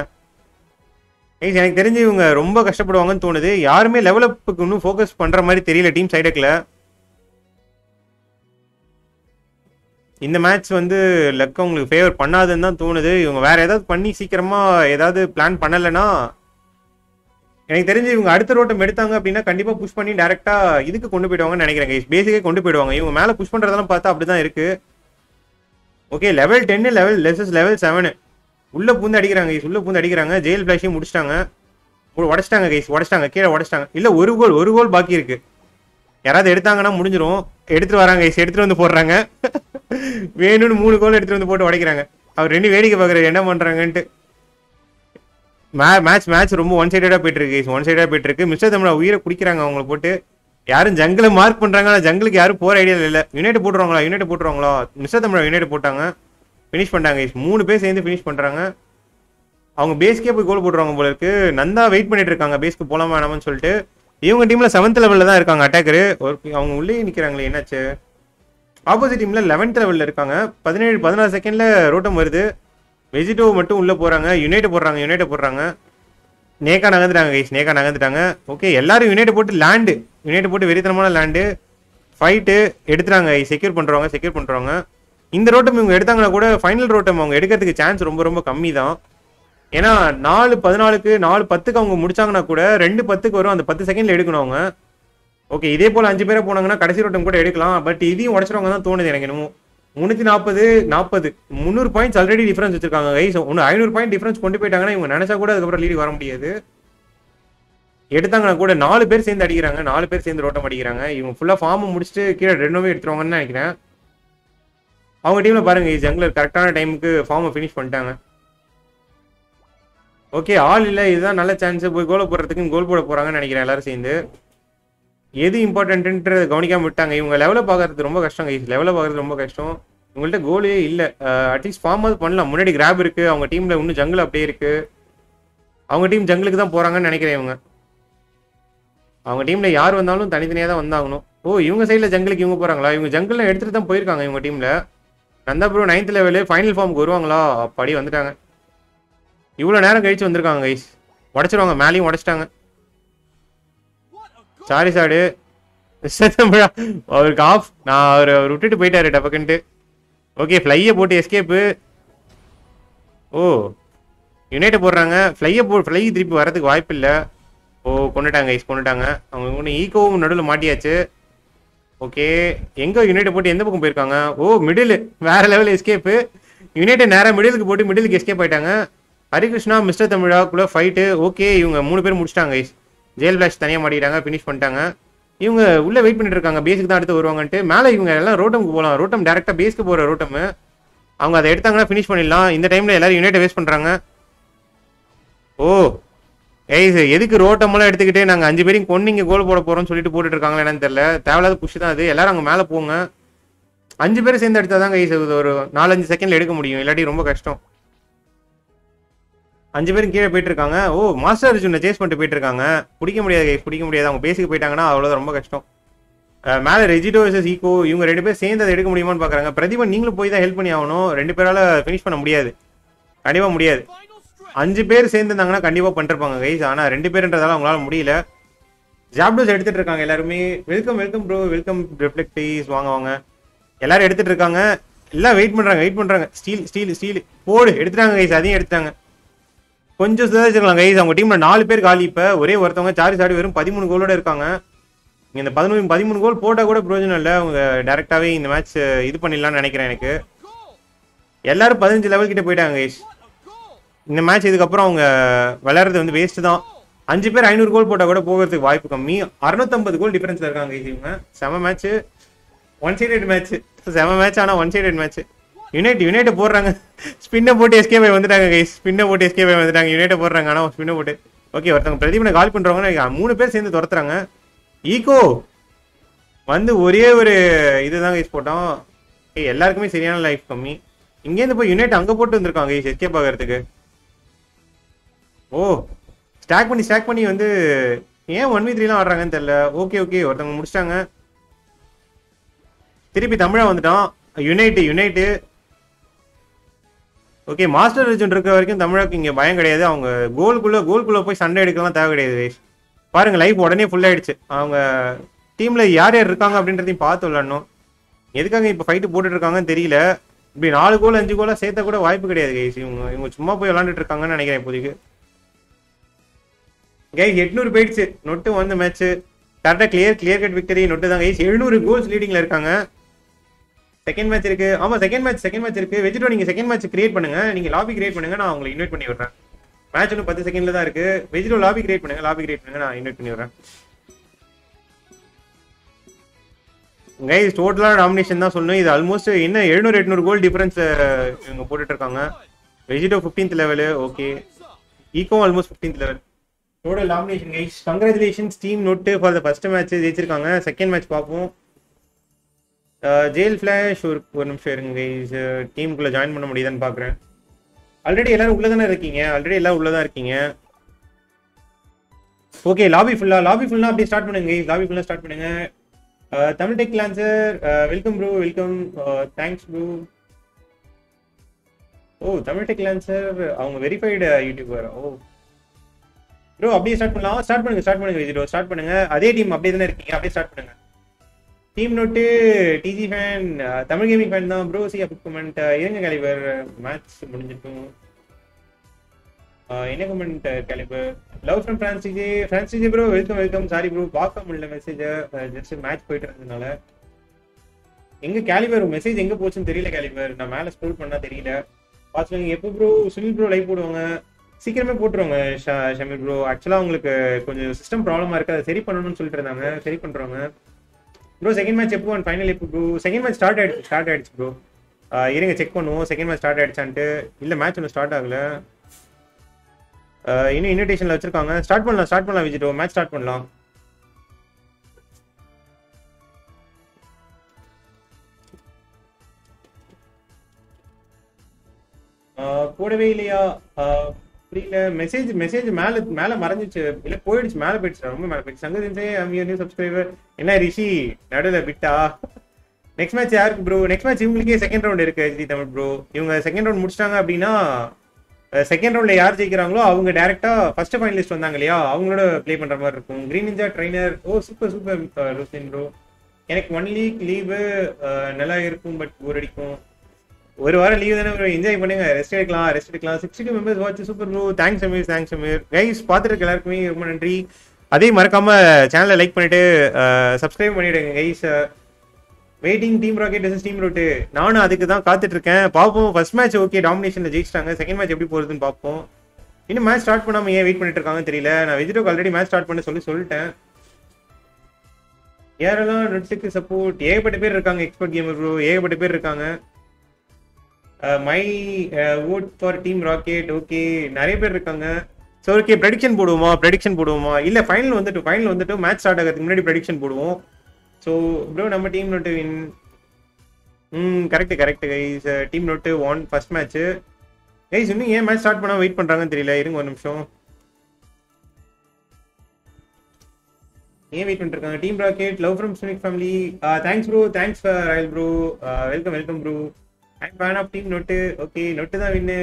எனக்கு தெரிஞ்சு இவங்க ரொம்ப கஷ்டப்படுவாங்கன்னு தோணுது, யாருமே லெவலப்புக்கு இன்னும் ஃபோக்கஸ் பண்ணுற மாதிரி தெரியல டீம் சைடுக்கில். இந்த மேட்ச் வந்து லக் அவங்களுக்கு ஃபேவர் பண்ணாதுன்னு தான் தோணுது. இவங்க வேறு ஏதாவது பண்ணி சீக்கிரமாக ஏதாவது பிளான் பண்ணலைன்னா எனக்கு தெரிஞ்சு இவங்க அடுத்த ரோட்டம் எடுத்தாங்க அப்படின்னா கண்டிப்பாக புஷ் பண்ணி டேரெக்டாக இதுக்கு கொண்டு போயிடுவாங்கன்னு நினைக்கிறேன் கைஸ், பேசிக்கே கொண்டு போயிடுவாங்க. இவங்க மேலே புஷ் பண்ணுறதெல்லாம் பார்த்தா அப்படி தான் இருக்குது. ஓகே லெவல் 10 லெவல் 7 உள்ளே பூந்து அடிக்கிறாங்க கைஸ், உள்ளே பூந்து அடிக்கிறாங்க. ஜெயில் ஃபிளாஷையும் முடிச்சிட்டாங்க, உடச்சிட்டாங்க கைஸ், உடச்சிட்டாங்க கீழே உடச்சிட்டாங்க. இல்லை ஒரு கோல் பாக்கி இருக்குது, யாராவது எடுத்தாங்கன்னா முடிஞ்சிடும். எடுத்துகிட்டு வராங்க கைஸ், எடுத்துகிட்டு வந்து போடுறாங்க, வேணும்னு 3 கோல் எடுத்துகிட்டு வந்து போட்டு உடைக்கிறாங்க. அவர் ரெண்டு வேடிக்கை பார்க்குறாரு என்ன பண்ணுறாங்கன்ட்டு. மேட்ச் ரொம்ப ஒன் சைடடாக போயிட்டுருக்கு. மிஸ்டர் தமிழா உயிரை குடிக்கிறாங்க அவங்கள போட்டு. யாரும் ஜங்கிளை மார்க் பண்ணுறாங்க, ஆனால் ஜங்கிளுக்கு யாரும் போகிற ஐடியா இல்லை. யுனைட் போட்டுருவாங்களா? மிஸ்டர் தமிழா யுனைட் போட்டாங்க, ஃபினிஷ் பண்ணிட்டாங்க கைஸ். 3 பேர் சேர்ந்து ஃபினிஷ் பண்ணுறாங்க. அவங்க பேஸ்க்கே போய் கோல் போட்டுருவாங்க போல இருக்கு. நந்தா வெயிட் பண்ணிட்டு இருக்காங்க பேஸ்க்கு போகலாமா வேணாமான்னு சொல்லிட்டு. இவங்க டீமில் 7th லெவலில் தான் இருக்காங்க அட்டாக்கரு, அவங்க உள்ளே நிற்கிறாங்களே என்னாச்சு? ஆப்போசிட் டீமில் 11th லெவலில் இருக்காங்க, 17 - 16 செகண்டில் ரோட்டம் வருது. வெஜிடோ மட்டும் உள்ளே போகிறாங்க, யுனைட் போடுறாங்க. ஸ்னேக்கா நகர்ந்துட்டாங்க கைஸ், ஸ்னேக்கா நகர்ந்துட்டாங்க. ஓகே எல்லாரும் யுனைட் போட்டு லேண்டு, யுனைட் போட்டு வெறித்தனமான லேண்டு ஃபைட்டு எடுத்துறாங்க கைஸ். செக்யூர் பண்ணுறவங்க செக்யூர் பண்ணுறவங்க. இந்த ரோட்டம் இவங்க எடுத்தாங்கன்னா கூட ஃபைனல் ரோட்டம் அவங்க எடுக்கிறதுக்கு சான்ஸ் ரொம்ப ரொம்ப கம்மி தான். ஏன்னா 4:14க்கு 4:10க்கு அவங்க முடிச்சாங்கன்னா கூட 2:10க்கு வரும், அந்த 10 செகண்டில் எடுக்கணும் அவங்க. ஓகே இதே போல் 5 பேரை போனாங்கன்னா கடைசி ரோட்டம் கூட எடுக்கலாம். பட் இதையும் உடச்சிருவாங்க தான் தோணுது எனக்கு. இன்னமும் 340 300 பாயிண்ட்ஸ் ஆல்ரெடி டிஃபரன்ஸ் வச்சிருக்காங்க கைஸ். 500 பாயிண்ட் டிஃபரன்ஸ் கொண்டு போயிட்டாங்கன்னா இவங்க நினைச்சா கூட அதுக்கப்புறம் லீடு வர முடியாது. எடுத்தாங்கன்னா கூட 4 பேர் சேர்ந்து அடிக்கிறாங்க, 4 பேர் சேர்ந்து ரோட்டம் அடிக்கிறாங்க. இவங்க ஃபுல்லாக ஃபார்ம் முடிச்சுட்டு கீழே ரெனோவே எடுத்துருவாங்கன்னு நினைக்கிறேன். அவங்க டீமில் பாருங்க கைஸ், ஜங்கில் கரெக்டான டைமுக்கு ஃபார்மை ஃபினிஷ் பண்ணிட்டாங்க. ஓகே ஆள் இல்லை, இதுதான் நல்ல சான்ஸ் போய் கோல் போடுறதுக்குன்னு கோல் போட போகிறாங்கன்னு நினைக்கிறேன். எல்லாரும் சேர்ந்து எது இம்பார்ட்டன்ட்டுன்றத கவனிக்காமல் விட்டாங்க. இவங்க லெவலை பார்க்கறது ரொம்ப கஷ்டம் கைஸ், லெவலை பார்க்கறது ரொம்ப கஷ்டம். இவங்கள்ட்ட கோலே இல்லை, அட்லீஸ்ட் ஃபார்மாவது பண்ணலாம். முன்னாடி கிராப் இருக்குது அவங்க டீமில், இன்னும் ஜங்கிள் அப்படியே இருக்குது. அவங்க டீம் ஜங்கிளுக்கு தான் போகிறாங்கன்னு நினைக்கிறேன். இவங்க அவங்க டீமில் யார் வந்தாலும் தனித்தனியாக தான் வந்தாகணும். ஓ இவங்க சைடில் ஜங்கிளுக்கு இவங்க போகிறாங்களா? இவங்க ஜங்கிள்லாம் எடுத்துகிட்டு தான் போயிருக்காங்க இவங்க டீமில். நந்தாபுரம் 9th லெவலு ஃபைனல் ஃபார்முக்கு வருவாங்களா? அப்படி வந்துட்டாங்க, இவ்வளோ நேரம் கழிச்சு வந்திருக்காங்க கைஸ். உடச்சிருவாங்க, மேலேயும் உடச்சிட்டாங்க. சாரி சாடு தமிழா, அவருக்கு ஆஃப் நான் அவர் விட்டுட்டு போயிட்டாரு டப்பக்குன்ட்டு. ஓகே ஃப்ளையை போட்டு எஸ்கேப்பு. ஓ யுனைட்டை போடுறாங்க, ஃப்ளையை போ, ஃப்ளை திருப்பி வர்றதுக்கு வாய்ப்பு இல்லை. ஓ கொண்டுட்டாங்க கைஸ், கொண்டுட்டாங்க. அவங்க ஒன்று ஈகோவும் நடுவில் மாட்டியாச்சு. ஓகே எங்கே யுனைட்டை போட்டு எந்த பக்கம் போயிருக்காங்க? ஓ மிடில், வேற லெவல் எஸ்கேப்பு. யுனைட்டை நேராக மிடிலுக்கு போட்டு மிடிலுக்கு எஸ்கேப் ஆகிட்டாங்க. ஹரிகிருஷ்ணா மிஸ்டர் தமிழாக்குள்ளே ஃபைட்டு. ஓகே இவங்க 3 பேர் முடிச்சிட்டாங்க கைஸ். ஜெயில் ஃபிளாஷ் தனியாக மாட்டிட்டாங்க, ஃபினிஷ் பண்ணிட்டாங்க. இவங்க உள்ளே வெயிட் பண்ணிட்டு இருக்காங்க, பேஸுக்கு தான் அடுத்து வருவாங்கன்ட்டு. மேலே இவங்க எல்லாம் ரோட்டமுக்கு போகலாம், ரோட்டம் டேரெக்டாக பேஸுக்கு போகிற ரோட்டம். அவங்க அதை எடுத்தாங்கன்னா ஃபினிஷ் பண்ணிடலாம். இந்த டைமில் எல்லோரும் யுனைட்டை வேஸ்ட் பண்ணுறாங்க. ஓ கைஸ் எதுக்கு ரோட்டமெல்லாம் எடுத்துக்கிட்டு நாங்கள் 5 பேரையும் கொண்டு இங்கே கோல் போட போகிறோம்னு சொல்லிட்டு போட்டுட்டு இருக்காங்களா என்னன்னு தெரில. தேவையில்லாத புஷ் தான் அது. எல்லோரும் அங்கே மேலே போங்க. 5 பேர் சேர்ந்து எடுத்தால் தான் கைஸ் ஒரு 4-5 செகண்டில் எடுக்க முடியும், இல்லாட்டி ரொம்ப கஷ்டம். 5 பேரும் கீழே போயிட்டு இருக்காங்க. ஓ மாஸ்டர் அர்ஜுனை சேஸ் பண்ணிட்டு போயிட்டு இருக்காங்க. பிடிக்க முடியாது கைஸ், பிடிக்க முடியாது. அவங்க பேஸுக்கு போயிட்டாங்கன்னா அவ்வளோதான், ரொம்ப கஷ்டம். மேலே ரெஜிடோ வர்சஸ் ஈகோ, இவங்க 2 பேர் சேர்ந்து அதை எடுக்க முடியுமான்னு பார்க்குறாங்க. பிரதீபன் நீங்களும் போய் தான் ஹெல்ப் பண்ணி ஆகணும், 2 பேரால் ஃபினிஷ் பண்ண முடியாது, கண்டிப்பாக முடியாது. 5 பேர் சேர்ந்துருந்தாங்கன்னா கண்டிப்பாக பண்ணிருப்பாங்க கைஸ், ஆனால் 2 பேருன்றதால அவங்களால முடியல. ஜாப்டோஸ் எடுத்துகிட்டு இருக்காங்க எல்லாருமே. வெல்கம் வெல்கம் ப்ரோ, வெல்கம் ரிஃப்ளெக்டீஸ், வாங்க வாங்க. எல்லாரும் எடுத்துகிட்டு இருக்காங்க, எல்லாம் வெயிட் பண்ணுறாங்க, வெயிட் பண்ணுறாங்க. ஸ்டீல் ஸ்டீல் ஸ்டீல் போடு எடுத்துட்டாங்க கைஸ், அதையும் எடுத்துட்டாங்க. கொஞ்சம் சுதாரிச்சிருக்கலாம் கைஸ். அவங்க டீமில் 4 பேர் காலி, இப்போ ஒரே ஒருத்தவங்க. சாரி சாடி வெறும் 13 கோலோட இருக்காங்க. நீங்கள் இந்த 13 கோல் போட்டால் கூட பிரயோஜனம் இல்லை, அவங்க டேரெக்டாகவே இந்த மேட்ச் இது பண்ணிடலான்னு நினைக்கிறேன் எனக்கு. எல்லாரும் 15 லெவல் கிட்டே போயிட்டாங்க கைஸ். இந்த மேட்ச் இதுக்கப்புறம் அவங்க விளையாடுறது வந்து வேஸ்ட்டு தான். 5 பேர் 500 கோல் போட்டால் கூட போகிறதுக்கு வாய்ப்பு கம்மி. 650 கோல் டிஃபரன்ஸில் இருக்காங்க கைஸ் இவங்க. செம மேட்ச்சு, ஒன் சைடட் மேட்ச்சு, செம மேட்ச், ஆனால் ஒன் சைடட் மேட்ச்சு. யுனைட்டை போடுறாங்க, ஸ்பின்னை போட்டு எஸ்கே பை வந்துட்டாங்க கைஸ், ஸ்பின்னை போட்டு எஸ்கே பை வந்துட்டாங்க. யுனைட்டை போடுறாங்க, ஆனால் ஸ்பின்னை போட்டு. ஓகே ஒருத்தவங்க பிரதீபனை கால் பண்ணுறவங்க 3 பேர் சேர்ந்து துரத்துறாங்க. ஈகோ வந்து ஒரே ஒரு இதுதான் கைஸ் போட்டோம். எல்லாருக்குமே சரியான லைஃப் கம்மி. இங்கேருந்து போய் யுனைட் அங்கே போட்டு வந்திருக்காங்க கைஸ் எஸ்கே பார்க்கறதுக்கு. ஓ ஸ்டாக் பண்ணி வந்து ஏன் 1v3லாம் ஆடுறாங்கன்னு தெரில. ஓகே ஓகே ஒருத்தவங்க முடிச்சிட்டாங்க. திருப்பி தமிழா வந்துட்டோம். யுனைட்டு ஓகே மாஸ்டர் ரஜன் இருக்க வரைக்கும் தமிழாக்கு இங்கே பயம் கிடையாது. அவங்க கோல்குள்ளே போய் சண்டை எடுக்கலாம் தேவை கிடையாது கைஸ். பாருங்கள் லைஃப் உடனே ஃபுல்லாகிடுச்சு. அவங்க டீமில் யார் யார் இருக்காங்க அப்படின்றதையும் பார்த்து விளாட்ணும். எதுக்காங்க இப்போ ஃபைட்டு போட்டுட்ருக்காங்கன்னு தெரியல. இப்படி 4 கோல் 5 கோலாக சேர்த்தா கூட வாய்ப்பு கிடையாது கைஸ். இவங்க சும்மா போய் விளாண்டுட்டு இருக்காங்கன்னு நினைக்கிறேன் இப்போதைக்கு கைஸ். 800 போயிடுச்சு நொட்டு வந்து மேட்ச்சு கரெக்டாக கிளியர் கட் விக்டரி நொட்டு தான் கைஸ். 700 கோல்ஸ் லீடிங்கில் இருக்காங்க. செகண்ட் மேட்ச் இருக்கு. ஆமா செகண்ட் மேட்ச் இருக்கு. வெஜிடோ நீங்க செகண்ட் மேட்ச் கிரியேட் பண்ணுங்க, நீங்க லாபி கிரியேட் பண்ணுங்க, நான் உங்களுக்கு இன்வைட் பண்ணி விடுறேன். மேட்ச் இன்னும் 10 செகண்ட்ல தான் இருக்கு. வெஜிடோ லாபி கிரியேட் பண்ணுங்க நான் இன்வைட் பண்ணி விடுறேன் கைஸ். டோட்டலா டாமினேஷன் தான் சொல்லணும். இது ஆல்மோஸ்ட் என்ன 700-800 கோல் டிஃபரன்ஸ் இவங்க போட்டுட்டு இருக்காங்க. Vegito 15th level. Okay ego almost 15th level. Total domination guys. Congratulations team note for the first match ஜெயிச்சிருக்காங்க. செகண்ட் மேட்ச் பார்ப்போம். ஜெயில் ஃபிளாஷ் ஒரு நிமிஷம் இருங்க கைஸ், டீமுக்குள்ளே ஜாயின் பண்ண முடியுதான்னு பார்க்குறேன். ஆல்ரெடி எல்லோரும் உள்ளே தானே இருக்கீங்க. ஓகே லாபி ஃபுல்லாக அப்படியே ஸ்டார்ட் பண்ணுங்க guys, Tamil tech lancer welcome bro, welcome, thanks bro. ஓ தமிழ் டெக் லான்சர் அவங்க வெரிஃபைடு யூடியூபர். ஓ ப்ரோ அப்படியே ஸ்டார்ட் பண்ணலாம். ஸ்டார்ட் பண்ணுங்க விஜிடோ, ஸ்டார்ட் பண்ணுங்க. அதே டீம் அப்படியே தானே இருக்கீங்க, அப்படியே ஸ்டார்ட் பண்ணுங்க. டீம் நோட்டு டிஜி ஃபேன், தமிழ் கேமிங் ஃபேன் தான் ப்ரோ. சி அப் கமெண்ட் இருங்க. கேலிபர் மேட்ச் முடிஞ்சிட்டோம். என்ன கமெண்ட் கேலிபர்? லவ் ஃப்ரம் ஃப்ரான்சிஜி bro, welcome welcome. Sorry bro பார்க்க முடியல மெசேஜை, ஜஸ்ட் மேட்ச் போயிட்டு இருந்ததுனால. எங்க கேலிபர் மெசேஜ் எங்க போச்சுன்னு தெரியல கேலிபர், நான் மேலே ஸ்க்ரோல் பண்ணா தெரியல. பார்த்துக்கோங்க. எப்போ ப்ரோ சுனில் ப்ரோ லைவ் போடுவாங்க? சீக்கிரமே போட்டுருவாங்க ஷமீர் ப்ரோ. ஆக்சுவலாக உங்களுக்கு கொஞ்சம் சிஸ்டம் ப்ராப்ளமாக இருக்குது, அதை சரி பண்ணணும்னு சொல்லிட்டு இருந்தாங்க, சரி பண்ணுறாங்க ப்ரோ. செகண்ட் மேட்ச் எப்போ அண்ட் ஃபைனல் எப்போ ப்ரோ? செகண்ட் மேட்ச் ஸ்டார்ட் ஆகிடுச்சு ப்ரோ. இருங்க செக் பண்ணுவோம் செகண்ட் மேட்ச் ஸ்டார்ட் ஆகிடுச்சான்ட்டு. இல்லை மேட்ச் ஒன்று ஸ்டார்ட் ஆகலை, இன்னும் இன்விடேஷனில் வச்சுருக்காங்க. ஸ்டார்ட் பண்ணலாம் விஜிட்டோ, மேட்ச் ஸ்டார்ட் பண்ணலாம். போடவே இல்லையா? புரியல. மெசேஜ் மேலே மறைஞ்சிச்சு, இல்லை போயிடுச்சு, மேலே போயிடுச்சு, ரொம்ப மேலே போயிடுச்சு. சங்கர் சப்ஸ்கிரைபர் என்ன ரிஷி நடுவில் விட்டா. நெக்ஸ்ட் மேட்ச் யாருக்கு ப்ரோ? நெக்ஸ்ட் மேட்ச் இவங்களுக்கே செகண்ட் ரவுண்ட் இருக்கு ஜி தமிழ் ப்ரோ. இவங்க செகண்ட் ரவுண்ட் முடிச்சிட்டாங்க அப்படின்னா, செகண்ட் ரவுண்டில் யார் ஜெயிக்கிறாங்களோ அவங்க டேரெக்டாக ஃபர்ஸ்ட் ஃபைனலிஸ்ட் வந்தாங்க இல்லையா, அவங்களோட ப்ளே பண்ணுற மாதிரி இருக்கும். கிரீனிஞ்சா ட்ரைனர், ஓ சூப்பர் ரோசின் ப்ரோ. எனக்கு 1 வீக் லீவு நல்லா இருக்கும், பட் போர் அடிக்கும். ஒரு வாரம் லீவ் தானே ப்ரோ, என்ஜாய் பண்ணுங்க, ரெஸ்ட் எடுக்கலாம். 62 members watch, super bro. Thanks Amir guys, பார்த்துட்டு எல்லாருக்குமே ரொம்ப நன்றி. அதே மறக்காம சேனலை லைக் பண்ணிட்டு சப்ஸ்கிரைப் பண்ணிடுங்க guys. Waiting team rocket versus team note, நானும் அதுக்கு தான் காத்துட்டு இருக்கேன். பார்ப்போம். ஃபர்ஸ்ட் மேட்ச் ஓகே, டாமினேஷன்ல ஜெயிச்சிட்டாங்க. செகண்ட் மேட்ச் எப்படி போறதுன்னு பார்ப்போம். இன்னும் மேட்ச் ஸ்டார்ட் பண்ணாம ஏன் வெயிட் பண்ணிட்டு இருக்காங்கன்னு தெரியல. நான் வெஜிடோக்கு ஆல்ரெடி மேட்ச் ஸ்டார்ட் பண்ண சொல்லிட்டேன். யாரெல்லாம் நெட்ஸுக்கு சப்போர்ட்? ஏகப்பட்ட பேர் இருக்காங்க எக்ஸ்பர்ட் கேமர் ப்ரோ, ஏகப்பட்ட பேர் இருக்காங்க. My vote for team rocket. Okay, நிறைய பேர் இருக்காங்க. ஸோ ஓகே, ப்ரெடிக்ஷன் போடுவோமா? இல்லை ஃபைனல் வந்துட்டு மேட்ச் ஸ்டார்ட் ஆகிறதுக்கு முன்னாடி ப்ரெடிக்ஷன் போடுவோம். ஸோ ப்ரோ நம்ம team note win. Correct guys. Team note won first match guys. இன்னும் ஏன் மேட்ச் ஸ்டார்ட் பண்ணால் வெயிட் பண்ணுறாங்கன்னு தெரியல. இருங்க ஒரு நிமிஷம், ஏன் வெயிட் பண்ணிருக்காங்க? டீம் ராக்கெட் லவ் ஃப்ரம் ஸ்பினிக் family, thanks bro, thanks for royal bro, welcome bro. I'm fan of team Note. Okay, Note தான் வின்னு.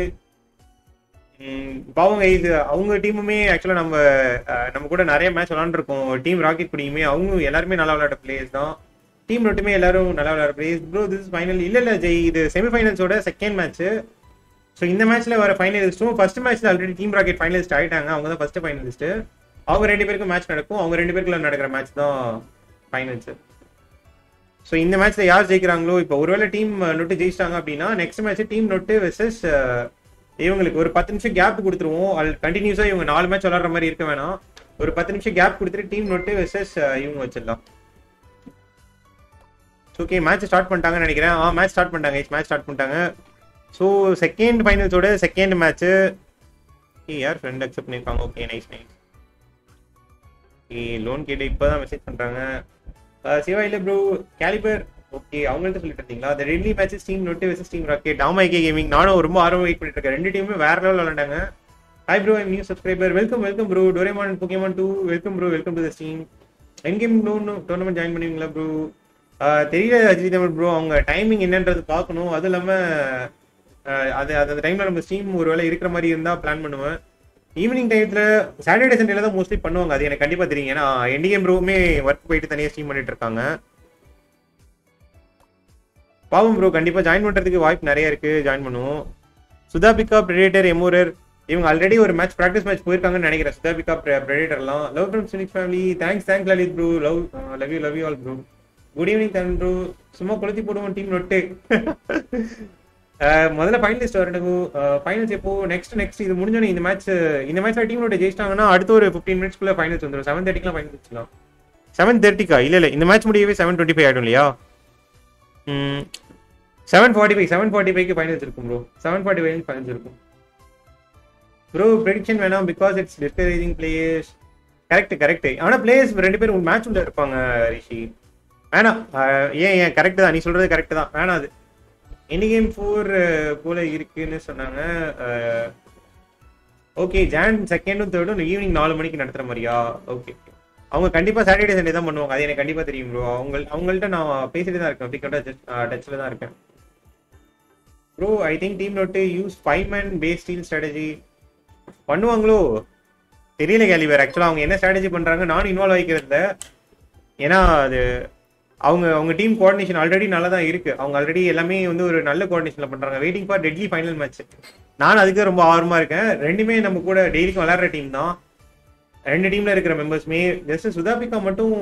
பாவம் கைஸ், அவங்க டீமுமே ஆக்சுவலாக நம்ம கூட நிறைய மேட்ச் விளாண்டுருக்கோம். டீம் ராக்கெட் கூடயுமே அவங்க எல்லாருமே நல்லா விளையாட பிளேயர்ஸ் தான். டீம் நோட்டுமே எல்லாரும் நல்லா விளையாட பிளேயர்ஸ் ப்ரோ. திஸ் ஃபைனல் இல்லை ஜெய், இது செமிஃபைனல்ஸோட செகண்ட் மேட்ச்சு. ஸோ இந்த மேட்ச்சில் வர ஃபைனலிஸ்ட்டும் ஃபர்ஸ்ட் மேட்ச்சில் ஆல்ரெடி டீம் ராக்கெட் ஃபைனலிஸ்ட் ஆகிட்டாங்க, அவங்க தான் ஃபர்ஸ்ட் ஃபைனலிஸ்ட்டு. அவங்க 2 பேருக்கும் மேட்ச் நடக்கும், அவங்க 2 பேருக்குள்ள நடக்கிற மேட்ச் தான் ஃபைனல்ஸு. ஸோ இந்த மேட்ச்சில் யார் ஜெயிக்கிறாங்களோ, இப்போ ஒருவேளை டீம் நோட்டு ஜெயிச்சிட்டாங்க அப்படின்னா next match team note versus இவங்களுக்கு ஒரு 10 நிமிஷம் கேப் கொடுத்துருவோம். அது கண்டினியூஸாக இவங்க 4 மேட்ச் விளாட்ற மாதிரி இருக்க வேணாம், ஒரு 10 நிமிஷம் கேப் கொடுத்துட்டு டீம் நோட்டு வெர்சஸ் இவங்க வச்சிடலாம். ஓகே, மேட்ச் ஸ்டார்ட் பண்ணிட்டாங்கன்னு நினைக்கிறேன். மேட்ச் ஸ்டார்ட் பண்ணிட்டாங்க. ஸோ செகண்ட் ஃபைனல்ஸோட செகண்ட் மேட்ச்சு. யார் ஃப்ரெண்ட் அக்செப்ட் பண்ணியிருக்காங்க? Okay, nice. ஓகே, லோன் கேட்டு இப்போ தான் மெசேஜ் பண்ணுறாங்க. சிவா இல்லை ப்ரோ, கேலிபர். ஓகே, அவங்கள்ட்ட சொல்லிட்டு இருந்தீங்களா அந்த ரெண்டு matches team note versus team rocket? டாமாய்கே கேமிங், நானும் ரொம்ப ஆர்வம் வெயிட் பண்ணிட்டு இருக்கேன். 2 டீமுமே வேற லெவல் விளையாண்டாங்க. Hi bro, I'm new subscriber, welcome bro. Doraemon Pokemon 2, welcome bro, welcome to the team. என் கேம் டோர்னமெண்ட் ஜாயின் பண்ணுவீங்களா ப்ரோ? தெரியல அஜித் தமிழ் ப்ரோ, அவங்க டைமிங் என்னன்றது பார்க்கணும். அதுவும் இல்லாமல் அந்த டைமில் நம்ம ஸ்டீம் ஒரு வேலை இருக்கிற மாதிரி இருந்தால் பிளான் பண்ணுவேன். ஈவினிங் டைத்தில் சாட்டர்டே சண்டேல தான் மோஸ்ட்லி பண்ணுவாங்க, அது எனக்கு கண்டிப்பாக தெரியும். ஏன்னா எண்டிகேம் ப்ரோவுமே ஒர்க் போயிட்டு தனியாக ஸ்ட்ரீம் பண்ணிட்டு இருக்காங்க. பாவம் ப்ரோ, கண்டிப்பாக ஜாயின் பண்ணுறதுக்கு வாய்ப்பு நிறைய இருக்குது, ஜாயின் பண்ணுவோம். சுதாபிகா பிரெடிட்டர் எமோரர், இவங்க ஆல்ரெடி ஒரு மேட்ச் ப்ராக்டிஸ் மேட்ச் போயிருக்காங்கன்னு நினைக்கிறேன். சுதாபிகா பிரெடிட்டர்லாம் லவ் ஃப்ரம் ஸ்பினிக்ஸ் family, thanks Lalit bro, love you all bro. Good evening தன் ப்ரோ, சும்மா கொளுத்தி போடுவோம் டீம் நோட்டு. முதல்ல ஃபைனலிஸ்ட் வரணும். ஃபைனல்ஸ் எப்போ? நெக்ஸ்ட் இது முடிஞ்சோன்னே இந்த மேட்ச் டீமோட ஜெயிச்சிட்டாங்கன்னா அடுத்த ஒரு 15 மினிட்ஸ்க்குள்ள ஃபைனல்ஸ் வந்துடும். 7:30க்குலாம் ஃபைனல் வச்சுக்கலாம். 7:30க்கா? இல்லை இந்த மேட்ச் முடியவே 7:25 ஆகிடும் இல்லையா? 7:45க்கு ஃபைனல்ஸ் இருக்கும் ப்ரோ. 7:45 ஃபைனல்ஸ் இருக்கும் ப்ரோ. ப்ரெடிக்ஷன் வேணாம், because it's discouraging players. Correct. ஆனால் பிளேயர்ஸ் 2 பேர் ஒரு மேட்ச் உள்ள இருப்பாங்க ரிஷி. வேணாம், ஏன் கரெக்டு தான், நீ சொல்றது கரெக்டு தான். வேணாம், அது எண்டிகேம் 4 போல இருக்குன்னு சொன்னாங்க. Okay, John 2nd 3rd evening 4 மணிக்கு நடத்துகிற மாதிரியா? ஓகே, அவங்க கண்டிப்பாக சாட்டர்டே சண்டே தான் பண்ணுவாங்க, அது எனக்கு கண்டிப்பாக தெரியும் ப்ரோ. அவங்கள்ட்ட நான் பேசிட்டு தான் இருக்கேன், பிக்கோட டச்சில் தான் இருக்கேன் bro. I think team note use 5 man base deal strategy பண்ணுவாங்களோ? தெரியல கேலிபர். ஆக்சுவலாக அவங்க என்ன ஸ்ட்ராட்டஜி பண்ணுறாங்க நான் இன்வால்வ் ஆகிக்கிறதுல, ஏன்னா அது அவங்க அவங்க டீம் கோஆர்டினேஷன் ஆல்ரெடி நல்லா தான் இருக்குது. அவங்க ஆல்ரெடி எல்லாமே வந்து ஒரு நல்ல கோஆர்டினேஷனில் பண்ணுறாங்க. Waiting for deadly final match. நான் அதுக்கு ரொம்ப ஆர்வமாக இருக்கேன். ரெண்டுமே நம்ம கூட டெய்லிக்கும் விளையாடுற டீம் தான். ரெண்டு டீமில் இருக்கிற மெம்பர்ஸுமே ஜஸ்ட் சுதாபிகா மட்டும்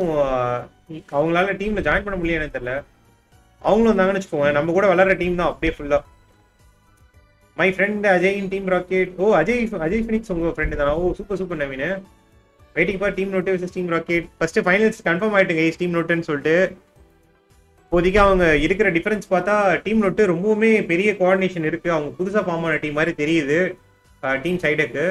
அவங்களால டீமில் ஜாயின் பண்ண முடியல எனக்கு தெரியல. அவங்களும் வந்தாங்கன்னு வச்சுக்கோங்க, நம்ம கூட விளையாடுற டீம் தான் அப்படியே ஃபுல்லாக. My friend Ajay in team rocket. O Ajay, Ajay Phoenix உங்கள் ஃப்ரெண்டு தானா? ஓ super super Naveen. Waiting for team note versus team rocket. First finals confirm ஆகிட்டுங்க ஐஸ் டீம் நோட்டுன்னு சொல்லிட்டு. இப்போதைக்கு அவங்க இருக்கிற டிஃப்ரென்ஸ் பார்த்தா டீம் நோட்டு ரொம்பவுமே பெரிய கோஆர்டினேஷன் இருக்குது. அவங்க புதுசாக ஃபார்ம் ஆன டீம் மாதிரி தெரியுது டீம் சைடுக்கு.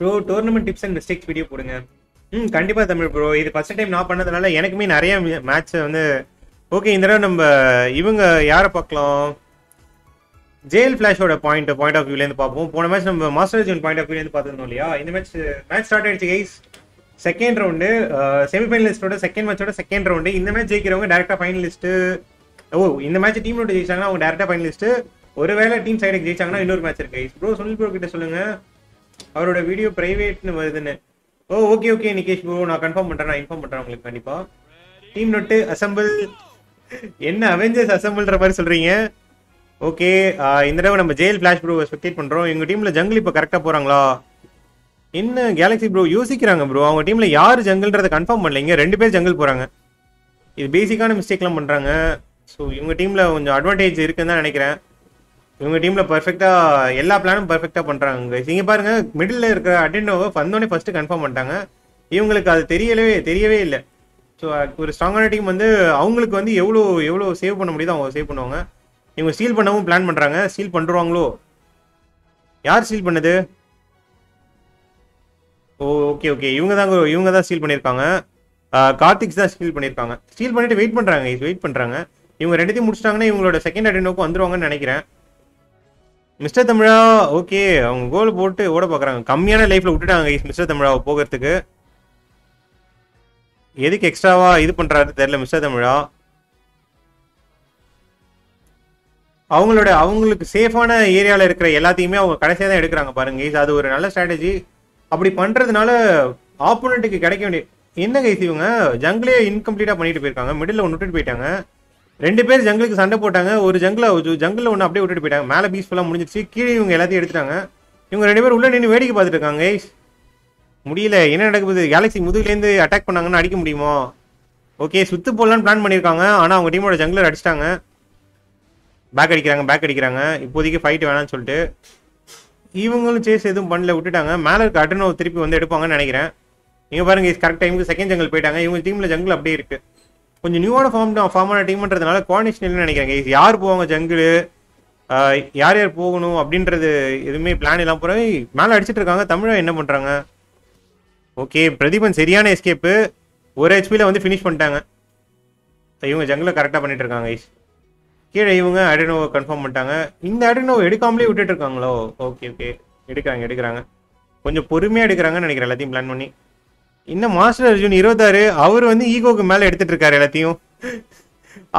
Bro tournament tips and mistakes video போடுங்க. ம் கண்டிப்பாக தமிழ் ப்ரோ. இது ஃபஸ்ட் டைம் நான் பண்ணதுனால எனக்குமே நிறைய மேட்ச் வந்து ஓகே. இந்த தடவை நம்ம இவங்க யாரை பார்க்கலாம்? ஜெயில் ஃப்ளாஷோட பாயிண்ட் ஆஃப் வியூலேருந்து பார்ப்போம். போன மேட்ச் நம்ம மாஸ்டர் ஜூன் பாயிண்ட் ஆஃப் வியூலேருந்து பார்த்துருந்தோம் இல்லையா? இந்த மேட்ச் ஸ்டார்ட் ஆகிடுச்சு கைஸ். செகண்ட் ரவுண்டு செமிஃபைனலிஸ்டோட செகண்ட் மேட்சோட செகண்ட் ரவுண்டு. இந்த மேட்ச் ஜெயிக்கிறவங்க டேரெக்டாக ஃபைனலிஸ்ட்டு. ஓ இந்த மேட்ச் டீம் நோட்டு ஜெயிச்சாங்கன்னா அவங்க டேரெக்டாக ஃபைனலிஸ்ட்டு. ஒருவேளை டீம் சைடுக்கு ஜெயிச்சாங்கன்னா இன்னொரு மேட்ச் இருக்கு கைஸ். ப்ரோ சுனில் ப்ரோ கிட்ட சொல்லுங்கள் அவரோட வீடியோ ப்ரைவேட்னு வருதுன்னு. ஓ ஓகே ஓகே நிகேஷ் ப்ரோ, நான் கன்ஃபார்ம் பண்ணுறேன், நான் இன்ஃபார்ம் பண்ணுறேன் உங்களுக்கு கண்டிப்பாக. டீம் நோட்டு அசம்பிள் என்ன அவெஞ்சர்ஸ் அசம்பிள்ன்ற மாதிரி சொல்கிறீங்க. ஓகே இந்த தடவை நம்ம ஜெயில் ஃப்ளாஷ் ப்ரோ எக்ஸ்பெக்டேட் பண்ணுறோம். எங்கள் டீமில் ஜங்கிள் இப்போ கரெக்டாக போகிறாங்களா என்ன? கேலக்ஸி ப்ரோ யோசிக்கிறாங்க ப்ரோ. அவங்க டீமில் யார் ஜங்கிள்ன்றதை கன்ஃபார்ம் பண்ணலைங்க. ரெண்டு பேர் ஜங்கிள் போகிறாங்க. இது பேசிக்கான மிஸ்டேக்லாம் பண்ணுறாங்க. ஸோ இவங்க டீமில் கொஞ்சம் அட்வான்டேஜ் இருக்குன்னு தான் நினைக்கிறேன். இவங்க டீமில் பர்ஃபெக்டாக எல்லா பிளானும் பர்ஃபெக்டாக பண்ணுறாங்க. இங்கே பாருங்கள் மிடில் இருக்கிற அட்டெண்டோவை வந்தோடனே ஃபஸ்ட்டு கன்ஃபார்ம் பண்ணிட்டாங்க. இவங்களுக்கு அது தெரியவே இல்லை. ஸோ ஒரு ஸ்ட்ராங்கான டீம் வந்து அவங்களுக்கு வந்து எவ்வளோ சேவ் பண்ண முடியுதோ அவங்க சேவ் பண்ணுவாங்க. இவங்க ஸ்டீல் பண்ணவும் பிளான் பண்ணுறாங்க. ஸ்டீல் பண்ணுவாங்களோ? யார் ஸ்டீல் பண்ணுது? ஓ ஓகே ஓகே இவங்க தான் ஸ்டீல் பண்ணியிருக்காங்க. கார்த்திக்ஸ் தான் ஸ்டீல் பண்ணியிருக்காங்க. ஸ்டீல் பண்ணிவிட்டு வெயிட் பண்ணுறாங்க. இவங்க ரெண்டுத்தையும் முடிச்சிட்டாங்கன்னா இவங்களோட செகண்ட் அட்டெண்டோவுக்கு வந்துடுவாங்கன்னு நினைக்கிறேன். மிஸ்டர் தமிழா ஓகே அவங்க கோல் போட்டு ஓட பார்க்குறாங்க. கம்மியான லைஃப்பில் விட்டுட்டாங்க மிஸ்டர் தமிழாவை போகிறதுக்கு. எதுக்கு எக்ஸ்ட்ராவாக இது பண்ணுறாரு தெரில மிஸ்டர் தமிழா. அவங்களுக்கு சேஃபான ஏரியாவில் இருக்கிற எல்லாத்தையுமே அவங்க கடைசியாக தான் எடுக்கிறாங்க பாருங்க. அது ஒரு நல்ல ஸ்ட்ராட்டஜி. அப்படி பண்ணுறதுனால ஆப்போனண்ட்டுக்கு கிடைக்க வேண்டிய என்ன கைஸ். இவங்க ஜங்கிளே இன்கம்ப்ளீட்டாக பண்ணிட்டு போயிருக்காங்க. மிடில் ஒன்று விட்டுட்டு போயிட்டாங்க. ரெண்டு பேர் ஜங்கிளுக்கு சண்டை போட்டாங்க. ஒரு ஜங்கிளில் ஒன்று அப்படியே விட்டுட்டு போயிட்டாங்க. மேலே பீஸ்ஃபுல்லாக முடிஞ்சிருச்சு. கீழே இவங்க எல்லாத்தையும் எடுத்துட்டாங்க. இவங்க ரெண்டு பேர் உள்ளே நின்று வேடிக்கை பார்த்துட்டு இருக்காங்க. முடியல என்ன நடக்குது. கேலக்ஸி முதுகுலேருந்து அட்டாக் பண்ணாங்கன்னா அடிக்க முடியுமா? ஓகே சுத்து போடலான்னு பிளான் பண்ணியிருக்காங்க. ஆனால் அவங்க டீமோட ஜங்கிளர் அடிச்சிட்டாங்க. பேக் அடிக்கிறாங்க. இப்போதைக்கு ஃபைட்டு வேணான்னு சொல்லிட்டு இவங்களும் சேஸ் எதுவும் பண்ணல விட்டுட்டாங்க. மேலே இருக்க அட்டனோ திருப்பி வந்து எடுப்பாங்கன்னு நினைக்கிறேன். நீங்கள் பாருங்கள் கரெக்ட் டைமுக்கு செகண்ட் ஜங்கிள் போயிட்டாங்க. இவங்க டீமில் ஜங்கிள் அப்படியே இருக்குது. கொஞ்சம் நியூவான ஃபார்மான டீம்ன்றதுனால கோஆர்டினேஷன் இல்லைன்னு நினைக்கிறேன். யார் போவாங்க ஜங்கிள், யார் போகணும் அப்படின்றது எதுவுமே பிளான் எல்லாம் போகிற மேலே அடிச்சுட்டு இருக்காங்க. தமிழா என்ன பண்ணுறாங்க? ஓகே பிரதீபன் சரியான எஸ்கேப்பு. ஒரு ஹெச்பியில் வந்து ஃபினிஷ் பண்ணிட்டாங்க. இவங்க ஜங்கிளை கரெக்டாக பண்ணிட்டு இருக்காங்க. கீழே இவங்க அடினோவை கன்ஃபார்ம் பண்ணிட்டாங்க. இந்த அடினோவை எடுக்காமலே விட்டுட்டு இருக்காங்களோ? ஓகே ஓகே எடுக்கிறாங்க. கொஞ்சம் பொறுமையாக எடுக்கிறாங்கன்னு நினைக்கிறேன் எல்லாத்தையும் பிளான் பண்ணி. இன்னும் மாஸ்டர் அர்ஜுன் 26 அவர் வந்து ஈகோக்கு மேலே எடுத்துட்டு இருக்காரு எல்லாத்தையும்.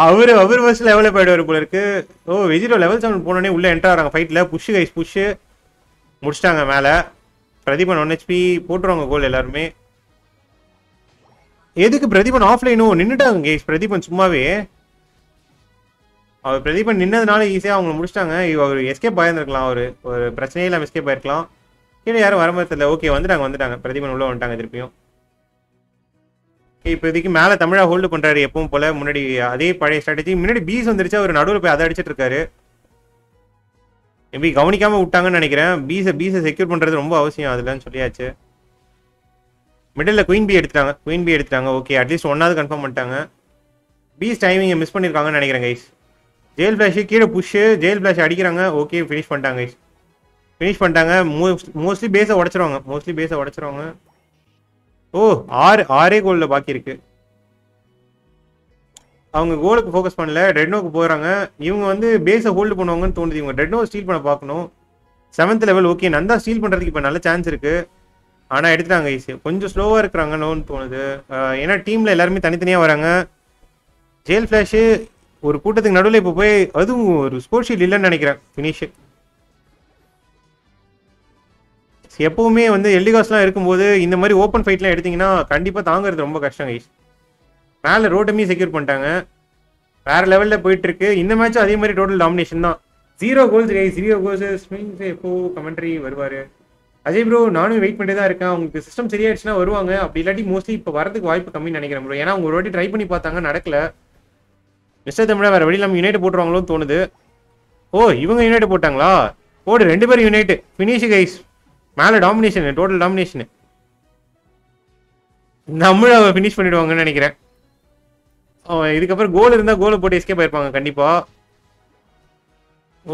அவர் ஃபர்ஸ்ட் லெவலில் போயிடுவார் போல இருக்கு. ஓ வெஜிடோ லெவல் 7 போனோடனே உள்ளே என்ட்ரா ஆகிறாங்க ஃபைட்டில். புஷ்ஷு முடிச்சிட்டாங்க. மேலே பிரதீபன் 1 HP போட்டுருவாங்க கோல் எல்லாருமே. எதுக்கு பிரதீபன் ஆஃப்லைனும் நின்றுட்டாங்க கைஸ். பிரதீபன் சும்மாவே அவர் பிரதீபன் நின்னதுனால ஈஸியாக அவங்க முடிச்சிட்டாங்க. அவர் எஸ்கேப் ஆயிருந்துருக்கலாம். ஒரு பிரச்சனையே இல்லாமல் எஸ்கேப் ஆயிருக்கலாம். கீழே யாரும் வரமாதில்லை. ஓகே வந்துட்டாங்க. பிரதீபன் உள்ளே வந்துட்டாங்க திருப்பியும். இப்போ இதுக்கு மேலே தமிழா ஹோல்டு பண்ணுறாரு எப்பவும் போல. முன்னாடி அதே பழைய ஸ்ட்ராட்டஜி. முன்னாடி பீஸ் வந்துருச்சு. அவர் நடுவில் போய் அதை அடிச்சுட்டு இருக்காரு. எப்படி கவனிக்காமல் விட்டாங்கன்னு நினைக்கிறேன். பீஸை செக்யூர் பண்ணுறது ரொம்ப அவசியம் அதில்னு சொல்லியாச்சு. மிடில் குயின் பி எடுத்துட்டாங்க. ஓகே அட்லீஸ்ட் ஒன்னாவது கன்ஃபார்ம் பண்ணிட்டாங்க. பீஸ் டைமிங்கை மிஸ் பண்ணியிருக்காங்கன்னு நினைக்கிறேன் கைஸ். ஜெயில் ஃப்ளாஷு கீழே புஷ்ஷு. ஜெயில் ஃப்ளாஷ் அடிக்கிறாங்க. ஓகே ஃபினிஷ் பண்ணிட்டாங்க. மோஸ்ட்லி பேஸை உடச்சிருவாங்க. ஓ ஆறே கோலில் பாக்கி இருக்கு. அவங்க கோலுக்கு ஃபோக்கஸ் பண்ணல. ரெட்னோக்கு போகிறாங்க. இவங்க வந்து பேஸை ஹோல்டு பண்ணுவாங்கன்னு தோணுது. இவங்க ரெட்னோ ஸ்டீல் பண்ண பார்க்கணும். 7th level. Okay Nanda steal பண்ணுறதுக்கு இப்போ நல்ல சான்ஸ் இருக்குது. ஆனால் எடுத்துட்டாங்க ஈஸி. கொஞ்சம் ஸ்லோவாக இருக்கிறாங்கன்னு தோணுது. ஏன்னா டீமில் எல்லாருமே தனித்தனியாக வராங்க. ஜெயில் ஃப்ளாஷு ஒரு கூட்டத்துக்கு நடுவில் இப்போ போய் அதுவும் ஒரு ஸ்போர்ட் ஷீட் இல்லைன்னு நினைக்கிறேன். ஃபினிஷு எப்பவுமே வந்து எல்டிகாஸ்லாம் இருக்கும்போது இந்த மாதிரி ஓப்பன் ஃபைட்லாம் எடுத்தீங்கன்னா கண்டிப்பாக தாங்கிறது ரொம்ப கஷ்டம் கைஸ். மேலே ரோட்டமே செக்யூர் பண்ணிட்டாங்க, வேறு லெவலில் போயிட்டுருக்கு. இந்த மேட்சும் அதே மாதிரி டோட்டல் டாமினேஷன் தான். 0 கோல்ஸ் கைஸ், 0 கோல்ஸு. ஸ்பினிங்ஸ் எப்போது கமெண்ட்ரி வருவார்? அஜய் ப்ரோ நானும் வெயிட் பண்ணிட்டு தான் இருக்கேன். அவங்களுக்கு சிஸ்டம் சரியாயிடுச்சுன்னா வருவாங்க, அப்படி இல்லாட்டி மோஸ்ட்லி இப்போ வரதுக்கு வாய்ப்பு கம்மின்னு நினைக்கிறேன் ப்ரோ. ஏன்னா அவங்க ஒரு வாட்டி ட்ரை பண்ணி பார்த்தாங்க, நடக்கல. மிஸ்டர் தமிழா வேறு வழி இல்லாமல் யுனைட் போட்டுருவாங்களோன்னு தோணுது. ஓ இவங்க யுனைட் போட்டாங்களா? போடு, ரெண்டு பேரும் யுனைட் ஃபினிஷ் கைஸ். மேலே டாமினேஷன், டோட்டல் டாமினேஷன். நம்மளும் அவங்க ஃபினிஷ் பண்ணிடுவாங்கன்னு நினைக்கிறேன். இதுக்கப்புறம் கோல் இருந்தால் கோலை போட்டு எஸ்கேப் ஆயிருப்பாங்க கண்டிப்பாக.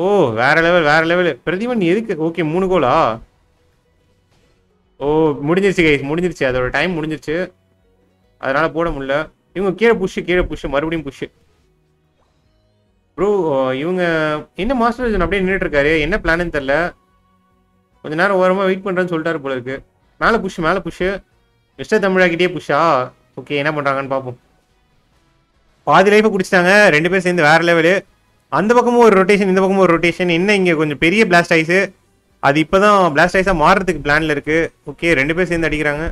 ஓ வேறு லெவல், வேறு லெவல். பிரதீபன் எதுக்கு? Okay 3 Cola? ஓ முடிஞ்சிருச்சு கைஸ், முடிஞ்சிருச்சு. அதோட டைம் முடிஞ்சிருச்சு, அதனால் போட முடியல. இவங்க கீழே புஷ்ஷு, கீழே புஷ்ஷு, மறுபடியும் புஷ்ஷு ப்ரோ. இவங்க என்ன மாஸ்டர் அப்படியே நின்றுட்டு இருக்காரு, என்ன பிளான்னு தெரில. கொஞ்ச நேரம் ஓரமாக வெயிட் பண்ணுறேன்னு சொல்லிட்டாரு போல இருக்கு. மேலே புஷ், மேலே புஷ்ஷு. மிஸ்டர் தமிழாக்கிட்டே புஷ்ஷா? ஓகே என்ன பண்ணுறாங்கன்னு பார்ப்போம். பாதி லைஃபை குடிச்சிட்டாங்க ரெண்டு பேரும் சேர்ந்து, வேறு லெவலு. அந்த பக்கமும் ஒரு ரொட்டேஷன், இந்த பக்கமும் ஒரு ரொட்டேஷன். என்ன இங்கே கொஞ்சம் பெரிய பிளாஸ்ட் ஐஸு, அது இப்போ தான் பிளாஸ்ட் ஐஸாக மாறுறதுக்கு பிளானில் இருக்குது. ஓகே ரெண்டு பேர் சேர்ந்து அடிக்கிறாங்க,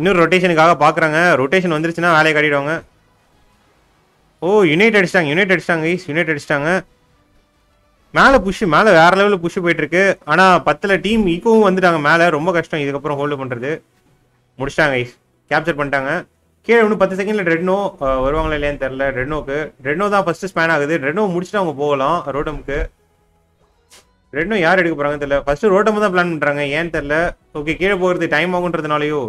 இன்னொரு ரொட்டேஷனுக்காக பார்க்குறாங்க. ரொட்டேஷன் வந்துருச்சுன்னா வேலையை காட்டிடுவாங்க. ஓ யுனைட் அடிச்சிட்டாங்க, யுனைட் அடிச்சிட்டாங்க கைஸ், யுனைட் அடிச்சிட்டாங்க. மேலே புஷ்ஷு, மேலே வேறு லெவலில் புஷ்ஷு போயிட்டுருக்கு. ஆனால் 10ல் டீம் ஈக்குவும் வந்துட்டாங்க மேலே, ரொம்ப கஷ்டம் இதுக்கப்புறம் ஹோல்டு பண்ணுறது. முடிச்சிட்டாங்க கைஸ், கேப்சர் பண்ணிட்டாங்க. கீழே இன்னும் 10 செகண்டில் ரெட்னோ வருவாங்களா இல்லையான்னு தெரில. ரெட்னோக்கு ரெட்னோ தான் ஃபஸ்ட்டு ஸ்பேன் ஆகுது. ரெட்னோ முடிச்சுட்டு அவங்க போகலாம் ரோட்டமுக்கு. ரெட்னோ யார் எடுக்க போகிறாங்கன்னு தெரில. ஃபஸ்ட்டு ரோட்டமும் தான் பிளான் பண்ணுறாங்க, ஏன்னு தெரில. ஓகே கீழே போகிறது டைம் ஆகுன்றதுனாலையோ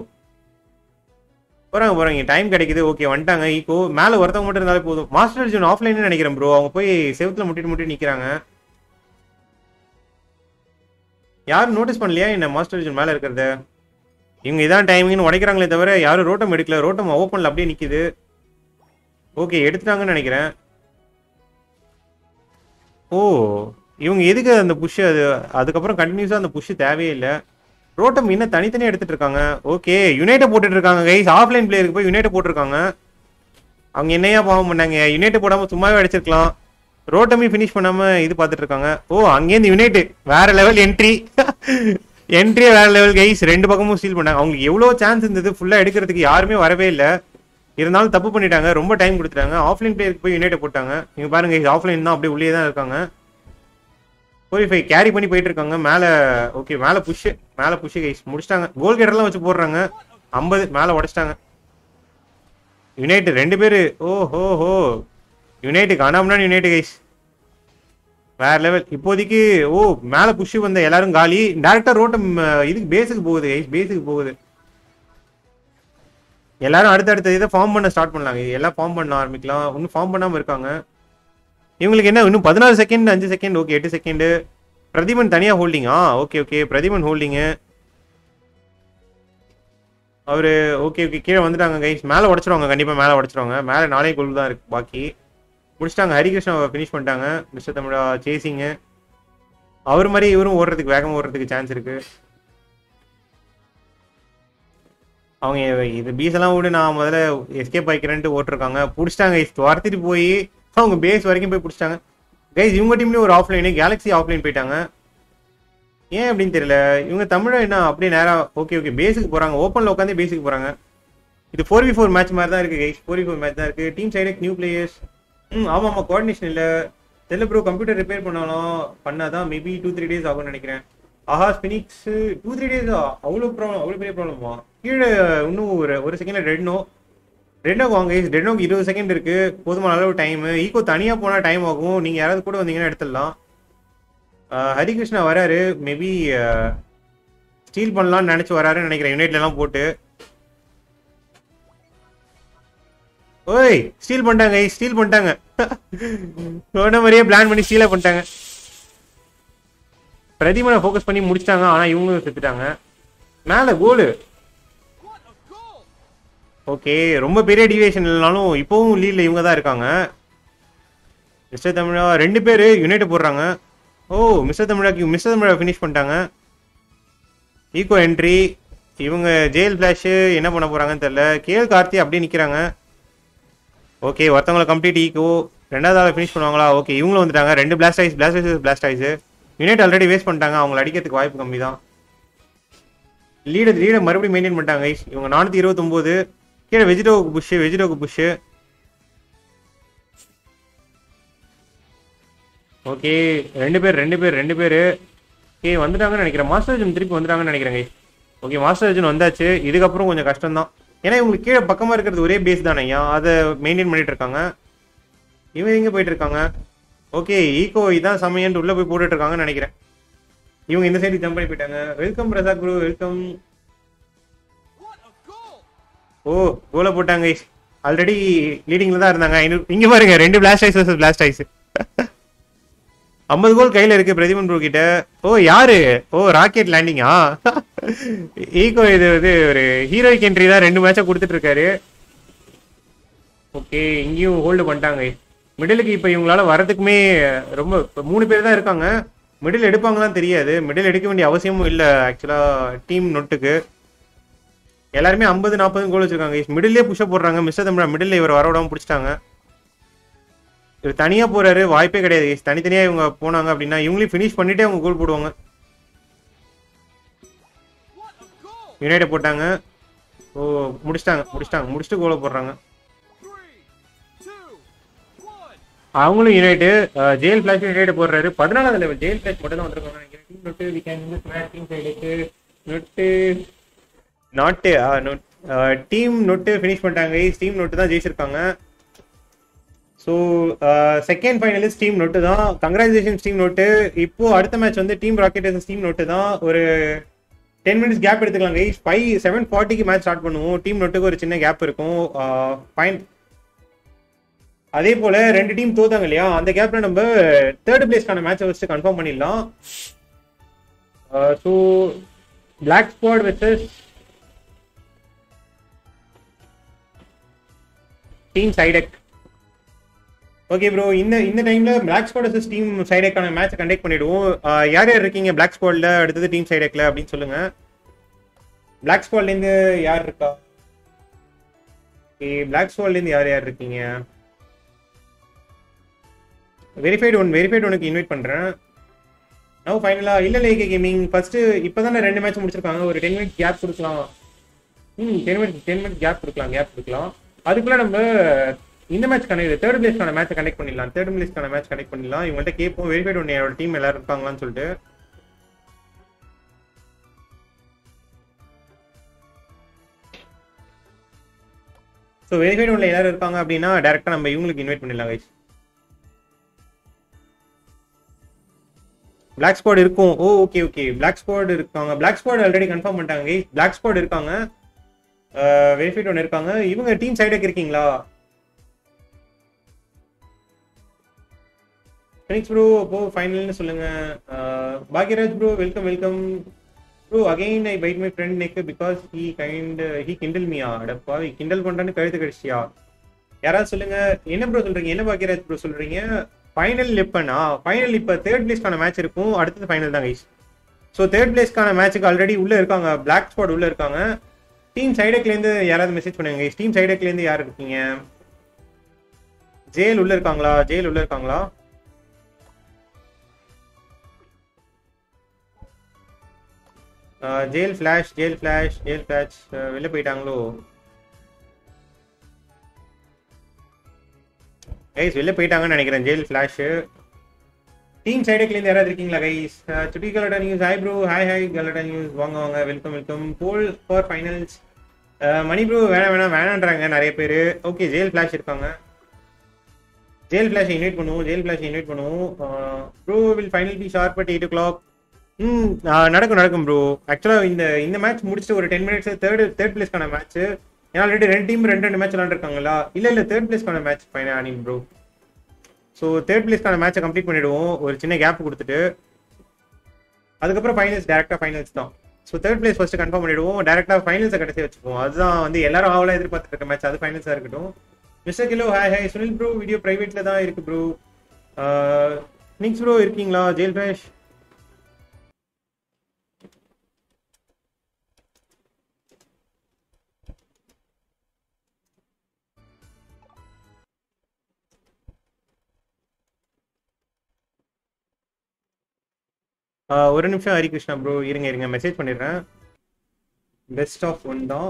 போகிறாங்க, போகிறாங்க டைம் கிடைக்குது. ஓகே வந்துட்டாங்க ஈக்கோ. மேலே ஒருத்தவங்க மட்டும் இருந்தாலே போதும். மாஸ்டர் ஜூன் ஆஃப்லைன்னு நினைக்கிறேன் ப்ரோ. அவங்க போய் செவத்தில் முட்டிட்டு நிற்கிறாங்க. யாரும் நோட்டீஸ் பண்ணலையா என்ன மாஸ்டர் ஜூன் மேலே இருக்கிறத? இவங்க இதான் டைமிங்னு உடைக்கிறாங்களே தவிர யாரும் ரோட்டம் எடுக்கல. ரோட்டம் ஓப்பனில் அப்படியே நிற்கிது. ஓகே எடுத்துட்டாங்கன்னு நினைக்கிறேன். ஓ இவங்க எதுக்கு அந்த புஷ்? அது அதுக்கப்புறம் கண்டினியூஸாக அந்த புஷ் தேவையே இல்லை. ரோட்டம் இன்னும் தனித்தனியாக எடுத்துகிட்டு இருக்காங்க. ஓகே யுனைட்டை போட்டுட்ருக்காங்க கைஸ். ஆஃப்லைன் பிளேயருக்கு போய் யுனைட்டை போட்டிருக்காங்க. அவங்க என்னையா பாவம் பண்ணாங்க, யுனைட்டை போடாமல் சும்மாவே அடிச்சிருக்கலாம். ரோட்டமே ஃபினிஷ் பண்ணாமல் இது பார்த்துட்ருக்காங்க. ஓ அங்கேருந்து யுனைட்டு வேறு லெவல் என்ட்ரி, என்ட்ரியே வேறு லெவல் கைஸ். ரெண்டு பக்கமும் ஸ்டீல் பண்ணாங்க. அவங்களுக்கு எவ்வளோ சான்ஸ் இருந்தது ஃபுல்லாக எடுக்கிறதுக்கு, யாருமே வரவே இல்லை. இருந்தாலும் தப்பு பண்ணிட்டாங்க, ரொம்ப டைம் கொடுத்துட்டாங்க. ஆஃப்லைன் பிளேயருக்கு போய் யுனைட்டை போட்டாங்க. இங்கே பாருங்க கைஸ், ஆஃப்லைன் தான் அப்படியே உள்ளே தான் இருக்காங்க. கோரிஃபை கேரி பண்ணி போயிட்டு இருக்காங்க மேலே. ஓகே மேலே புஷ்ஷு, மேலே புஷ்ஷு கைஸ். முடிச்சிட்டாங்க. கோல் கேட்டர்லாம் வச்சு போடுறாங்க. 50 மேலே உடச்சிட்டாங்க. யுனைட் ரெண்டு பேர். ஓ ஹோ ஹோ யுனைட்டு காணாமனான்னு யுனைட் கைஸ், வேறு லெவல் இப்போதைக்கு. ஓ மேலே புஷ்ஷு வந்த எல்லாரும் காலி. டேரெக்டாக ரோட்டம் இதுக்கு பேஸுக்கு போகுது கைஸ், பேஸுக்கு போகுது. எல்லாரும் அடுத்தடுத்த இதை ஃபார்ம் பண்ண ஸ்டார்ட் பண்ணலாம். இது எல்லாம் ஃபார்ம் பண்ண ஆரம்பிக்கலாம். இன்னும் ஃபார்ம் பண்ணாமல் இருக்காங்க. இவங்களுக்கு என்ன இன்னும் 14 second, 5 second, okay 8 second. Pratheepan தனியாக ஹோல்டிங்கா? ஓகே ஓகே பிரதீபன் ஹோல்டிங்கு அவர். ஓகே ஓகே கீழே வந்துட்டாங்க கைஸ். மேலே உடச்சிருவாங்க கண்டிப்பாக, மேலே உடச்சிருவாங்க. மேலே 4 கோல் தான் இருக்குது பாக்கி. முடிச்சிட்டாங்க. ஹரிகிருஷ்ணாவை ஃபினிஷ் பண்ணிட்டாங்க. Mister Tamizha chasing. அவர் மாதிரி இவரும் ஓடுறதுக்கு, வேகமாக ஓடுறதுக்கு சான்ஸ் இருக்குது. அவங்க இது பீஸெல்லாம் விட நான் முதல்ல எஸ்கேப் ஆகிக்கிறேன்ட்டு ஓட்டிருக்காங்க. பிடிச்சிட்டாங்க கைஸ், துரத்திட்டு போய் அவங்க பேஸ் வரைக்கும் போய் பிடிச்சிட்டாங்க கைஸ். இவங்க டீம்லேயும் ஒரு ஆஃப்லைனு, கேலக்ஸி ஆஃப்லைன் போயிட்டாங்க. ஏன் அப்படின்னு தெரியல. இவங்க தமிழை என்ன அப்படியே நேராக ஓகே ஓகே பேஸுக்கு போகிறாங்க. ஓப்பனில் உட்காந்து பேஸுக்கு போகிறாங்க. இது 4v4 மேட்ச் மாதிரி தான் இருக்குது கைஸ். 4v4 மேட்ச் தான் இருக்குது. டீம் சைடுக்கு நியூ பிளேயர்ஸ். ஆமாம் ஆமாம் கோஆர்டினேஷன் இல்லை தெரியல ப்ரோ. கம்ப்யூட்டர் ரிப்பேர் பண்ணாதான் மேபி 2-3 டேஸ் ஆகும்னு நினைக்கிறேன். ஆஹா ஸ்பினிக்ஸு 2-3 டேஸா? அவ்வளோ ப்ராப்ளம், அவ்வளோ பெரிய ப்ராப்ளமா? கீழே இன்னும் ஒரு செகண்டில் ரெட்னும். ரெட்னோக்கு வாங்க கைஸ். ரெட்னோக்கு 20 செகண்ட் இருக்குது, போதுமான அளவு டைமு. ஈக்கோ தனியாக போனால் டைம் ஆகும், நீங்கள் யாராவது கூட வந்தீங்கன்னா எடுத்துடலாம். ஹரிகிருஷ்ணா வராரு, மேபி ஸ்டீல் பண்ணலான்னு நினச்சி வராருன்னு நினைக்கிறேன். யுனைட்லாம் போட்டு ஓய் ஸ்டீல் பண்ணிட்டாங்க கைஸ், ஸ்டீல் பண்ணிட்டாங்க. சொன்ன மாதிரியே பிளான் பண்ணி ஸ்டீலாக பண்ணிட்டாங்க. பிரதீபனை ஃபோக்கஸ் பண்ணி முடிச்சிட்டாங்க. ஆனால் இவங்க செத்துட்டாங்க. மேலே கோலு. ஓகே ரொம்ப பெரிய டிவியேஷன் இல்லைனாலும் இப்போவும் லீடில் இவங்க தான் இருக்காங்க. மிஸ்டர் தமிழா ரெண்டு பேர் யுனைட் போடுறாங்க. ஓ மிஸ்டர் தமிழா ஃபினிஷ் பண்ணிட்டாங்க. Ego entry. இவங்க ஜெயில் ஃப்ளாஷு என்ன பண்ண போகிறாங்கன்னு தெரில. கேஎல் கார்த்தி அப்படியே நிற்கிறாங்க. ஓகே ஒருத்தவங்களை கம்ப்ளீட் ஈகோ. ரெண்டாவது ஆளை ஃபினிஷ் பண்ணுவாங்களா? ஓகே இவங்களும் வந்துட்டாங்க. ரெண்டு blast ice, blast ice unit already waste பண்ணிட்டாங்க. அவங்களை அடிக்கிறதுக்கு வாய்ப்பு கம்மி தான். லீட மறுபடியும் மெயின்டைன் பண்ணிட்டாங்க. இவங்க 429 கீழே வெஜிடோக்கு புஷ். ஓகே ரெண்டு பேர் ஓகே வந்துட்டாங்கன்னு நினைக்கிறேன். மாஸ்டர் அர்ஜுன் திருப்பி வந்துட்டாங்கன்னு நினைக்கிறேன் கைஸ். ஓகே மாஸ்டர் அர்ஜுன் வந்தாச்சு. இதுக்கப்புறம் கொஞ்சம் கஷ்டம் தான். ஏன்னா இவங்களுக்கு கீழே பக்கமாக இருக்கிறது ஒரே பேஸ் தானே, அதை மெயின்டைன் பண்ணிட்டு இருக்காங்க. இவங்க எங்கே போயிட்டு இருக்காங்க? ஓகே ஈகோ இதான் சமையன்ட்டு உள்ளே போய் போட்டுட்டு இருக்காங்கன்னு நினைக்கிறேன். இவங்க இந்த சைடு ஜம்ப் பண்ணி போயிட்டாங்க. Welcome Prasad Guru, welcome. Oh கோலை போட்டாங்க கைஸ். ஆல்ரெடி லீடிங்ல தான் இருந்தாங்க. இங்கே பாருங்க, 2 பிளாஸ்ட் ஐஸ் 50 கோல் கையில இருக்கு பிரதீபன் ப்ரோ கிட்ட. ஓ யாரு? ஓ ராக்கெட் லேண்டிங்கா? ஈகோ இது வந்து ஒரு ஹீரோயிக் என்ட்ரி தான். 2 மேட்சா கொடுத்துட்டு இருக்காரு. ஓகே இங்கேயும் ஹோல்டு பண்ணிட்டாங்க. மிடிலுக்கு இப்போ இவங்களால வரதுக்குமே ரொம்ப 3 பேர் தான் இருக்காங்க. மிடில் எடுப்பாங்களான்னு தெரியாது. மிடில் எடுக்க வேண்டிய அவசியமும் இல்லை ஆக்சுவலா. டீம் நொட்டுக்கு எல்லாருமே 50-40 கோல் வச்சிருக்காங்க. மிடிலே புஷ் போடுறாங்க. மிஸ்டர் தம்ரா மிடில் இவர் வரவிடாம பிடிச்சிட்டாங்க. இவர் தனியாக போகிறாரு, வாய்ப்பே கிடையாது. தனித்தனியாக இவங்க போனாங்க அப்படின்னா இவங்களையும் ஃபினிஷ் பண்ணிவிட்டு அவங்க கோல் போடுவாங்க. யுனைட்டை போட்டாங்க. ஓ முடிச்சுட்டு கோலை போடுறாங்க அவங்களும். யுனைட்டு ஜெயில் ஃபிளாஷ் யுனைட்டை போடுறாரு. 14வது லெவல் ஜெயில் ஃபிளாஷ் மட்டும் தான் வந்திருக்காங்க. டீம் நொட்டு ஃபினிஷ் பண்ணிட்டாங்க. டீம் நொட்டு தான் ஜெயிச்சிருக்காங்க. So second finalist team note தான். Congratulations team note. இப்போது அடுத்த மேட்ச் வந்து டீம் ராக்கெட் டீம் நோட்டு தான். ஒரு 10 minutes கேப் எடுத்துக்கலாம் கைஸ். 7:40க்கு மேட்ச் ஸ்டார்ட் பண்ணுவோம். டீம் நோட்டுக்கு ஒரு சின்ன கேப் இருக்கும். ஃபைன். அதே போல் 2 டீம் தோத்தாங்க இல்லையா, அந்த கேப்பில் நம்ம 3rd பிளேஸ்க்கான மேட்சை வச்சு கன்ஃபார்ம் பண்ணிடலாம். So black squad versus team சைடக். ஓகே ப்ரோ, இந்த டைம்ல பிளாக் ஸ்குவாட் வெர்சஸ் டீம் சைடக்கான மேட்ச் கண்டக்ட் பண்ணிடுவோம். யார் யார் இருக்கீங்க பிளாக் ஸ்குவாட்ல, அடுத்தது டீம் சைடக்ல அப்படின்னு சொல்லுங்க. பிளாக் ஸ்குவாட்லேருந்து யார் இருக்கா? ஓகே பிளாக் ஸ்குவாட்லேருந்து யார் இருக்கீங்க? வெரிஃபைடு ஒனுக்கு இன்வைட் பண்றேன். நோ ஃபைனலா இல்லை ஏகே கேமிங் ஃபர்ஸ்ட். இப்போதானே 2 மேட்ச் முடிச்சிருக்காங்க. ஒரு 10 minutes கேப் கொடுக்கலாம். 10 minutes கேப் கொடுக்கலாம். அதுக்குள்ள நம்ம இந்த மேட்ச் கனெக்ட் 3rd பிளேஸ்க்கான மேட்ச் கனெக்ட் பண்ணிடலாம். 3rd பிளேஸ்க்கான மேட்ச் கனெக்ட் பண்ணிடலாம். இவங்கள்ட்ட கேட்போம் வெரிஃபைட் ஒன்னோட டீம் எல்லாரும் இருப்பாங்களான்னு சொல்லிட்டு. ஸோ வெரிஃபைட் ஒன்ல எல்லாரும் இருக்காங்க அப்படின்னா டைரக்டா நம்ம இவங்களுக்கு இன்வைட் பண்ணிடலாம் கைஸ். பிளாக் ஸ்குவாட் இருக்கும். Oh okay okay black squad இருக்காங்க. பிளாக் ஸ்குவாட் ஆல்ரெடி கன்ஃபார்ம் பண்ணிட்டாங்க கைஸ். பிளாக் ஸ்குவாட் இருக்காங்க, வெரிஃபைட் ஒன் இருக்காங்க. இவங்க டீம் சைடுக்கு இருக்கீங்களா? ஃபினிக்ஸ் ப்ரோ அப்போ ஃபைனல்னு சொல்லுங்க. Bhagyaraj bro welcome bro. Again I bite my friend neck because he கிண்டல் மீயா. அடப்பா கிண்டல் பண்றான்னு கழுத்து கடிச்சியா? யாராவது சொல்லுங்க. என்ன ப்ரோ சொல்றீங்க? என்ன பாக்யராஜ் ப்ரோ சொல்றீங்க? ஃபைனல் எப்பனா? ஃபைனல் இப்போ 3rd பிளேஸ்க்கான மேட்ச் இருக்கும். அடுத்தது ஃபைனல் தான் கைஸ். ஸோ 3rd பிளேஸ்க்கான மேட்சுக்கு ஆல்ரெடி உள்ள இருக்காங்க. பிளாக் ஸ்குவாட் உள்ள இருக்காங்க. டீம் சைடக்லேருந்து யாராவது மெசேஜ் பண்ணுங்க கைஸ். டீம் சைடக்லேருந்து யார் இருக்கீங்க? ஜெயில் உள்ள இருக்காங்களா? ஜெயில் ஃபிளாஷ் வெளில போயிட்டாங்களோ கைஸ்? வெளில போயிட்டாங்கன்னு நினைக்கிறேன். ஜெயில் ஃபிளாஷ் டீம் சைடுக்குலேருந்து யாராவது இருக்கீங்களா கைஸ்? சுட்டி கலடா நியூஸ் ஹாய் ப்ரோ. ஹாய் கலடா நியூஸ். வாங்க welcome pole for finals. Money bro வேணான்றாங்க நிறைய பேர். ஓகே ஜெயில் ஃபிளாஷ் இருக்காங்க. ஜெயில் ஃபிளாஷை இன்வைட் பண்ணுவோம். Bro will final be sharp at 8:00. நடக்கும் ப்ரோ. ஆக்சுவலாக இந்த மேட்ச் முடிச்சுட்டு ஒரு 10 minutes தேர்ட் பிளேஸ்க்கான மேட்ச். ஏன்னா ஆல்ரெடி 2 டீம் 2 மேட்ச் விளாண்டுருக்காங்களா? இல்லை தேர்ட் பிளேஸ்க்கான மேட்ச் ஃபைனல் ஆனி ப்ரோ. ஸோ தேர்ட் பிளேஸ்க்கான மேட்சை கம்ப்ளீட் பண்ணிவிடுவோம் ஒரு சின்ன கேப் கொடுத்துட்டு. அதுக்கப்புறம் ஃபைனல்ஸ் டேரெக்டாக ஃபைனல்ஸ் தான். So third place first confirm பண்ணிவிடுவோம். டேரெக்டாக ஃபைனல்ஸை கடைசி வச்சுப்போம். அதுதான் வந்து எல்லாரும் ஆவலாக எதிர்பார்த்துட்டு இருக்க மேட்ச். அது ஃபைனல்ஸாக இருக்கட்டும். Mister kilo hi Sunil bro. Video ப்ரைவேட்டில் தான் இருக்குது ப்ரோ. ஃபினிக்ஸ் ப்ரோ இருக்கீங்களா? ஜெயில் ஃபிளாஷ் ஒரு நிமிஷம் ஹரி கிருஷ்ணா ப்ரோ இருங்க இருங்க மெசேஜ் பண்ணிடுறேன். பெஸ்ட் ஆஃப் 1 தான்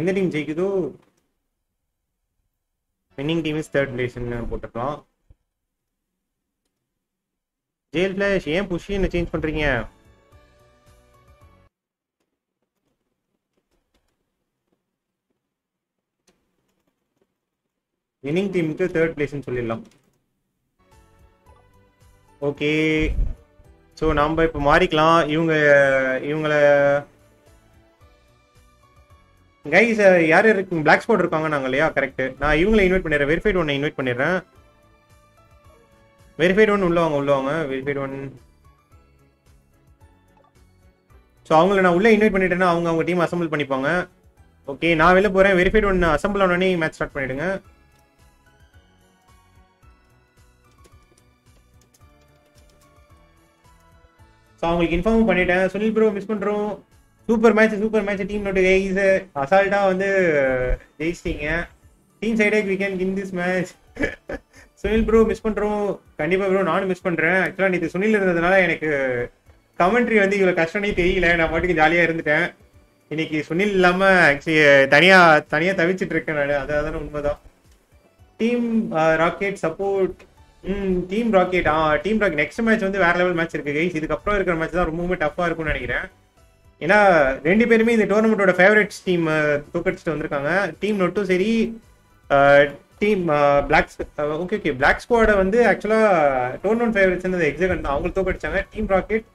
எந்த டீம் ஜெயிக்குதோ winning team is third place ன்னு போட்டுக்கலாம். Jail Flash ஏன் பொசிஷனை சேஞ்ச் பண்றீங்க? winning team க்கு third place ன்னு சொல்லிடலாம். ஓகே சோ நாம இப்ப மாறிக்கலாம். இவங்கள गाइस यार இருக்கீங்க Black Squad இருக்காங்க நாங்க இல்லையா? கரெக்ட். நான் இவங்களை இன்வைட் பண்ணிறேன். Verified One இன்வைட் பண்ணிறேன். Verified One உள்ள வாங்க Verified One. சோ அவங்களை நான் உள்ள இன்வைட் பண்ணிட்டேன்னா அவங்க டீம் அசெம்பிள் பண்ணிப்பாங்க. ஓகே நான் வெளிய போறேன். Verified One அசெம்பிள் ஆன உடனே மேட்ச் ஸ்டார்ட் பண்ணிடுங்க. சோ உங்களுக்கு இன்ஃபார்ம் பண்ணிட்டேன். சுனில் ப்ரோ மிஸ் பண்றோம். Super match team note guys அசால்ட்டா வந்து ஜெயிச்சிட்டீங்க. Team side we can win this match. Sunil bro miss பண்றோம். கண்டிப்பா ப்ரோ நானும் மிஸ் பண்றேன். ஆக்சுவலா இது சுனில் இருந்ததனால எனக்கு கமெண்ட்ரி வந்து இவ்வளவு கஷ்டமே தெரியல. நான் பாட்டுக்கு ஜாலியா இருந்துட்டேன். இன்னைக்கு சுனில் இல்லாம தனியா தவிச்சிட்டு இருக்கேன் நான். அதான உண்மைதான். Team rocket support team rocket team rocket next match வந்து வேற லெவல் மேட்ச் இருக்கு गाइस. இதுக்கப்புறம் இருக்கிற மேட்ச் தான் ரொம்பவே டஃப்பா இருக்கும்னு நினைக்கிறேன். ஏன்னா ரெண்டு பேருமே இந்த டோர்னமெண்ட்டோட ஃபேவரட்ஸ் டீம் தூக்கடிச்சுட்டு வந்திருக்காங்க. டீம் நோட்டும் சரி டீம் பிளாக் ஓகே பிளாக் ஸ்குவாடை வந்து ஆக்சுவலா டோர்னமெண்ட் ஃபேவரட்ஸ் எக்ஸகன் தான், அவங்களுக்கு தூக்கடிச்சாங்க. டீம் ராக்கெட்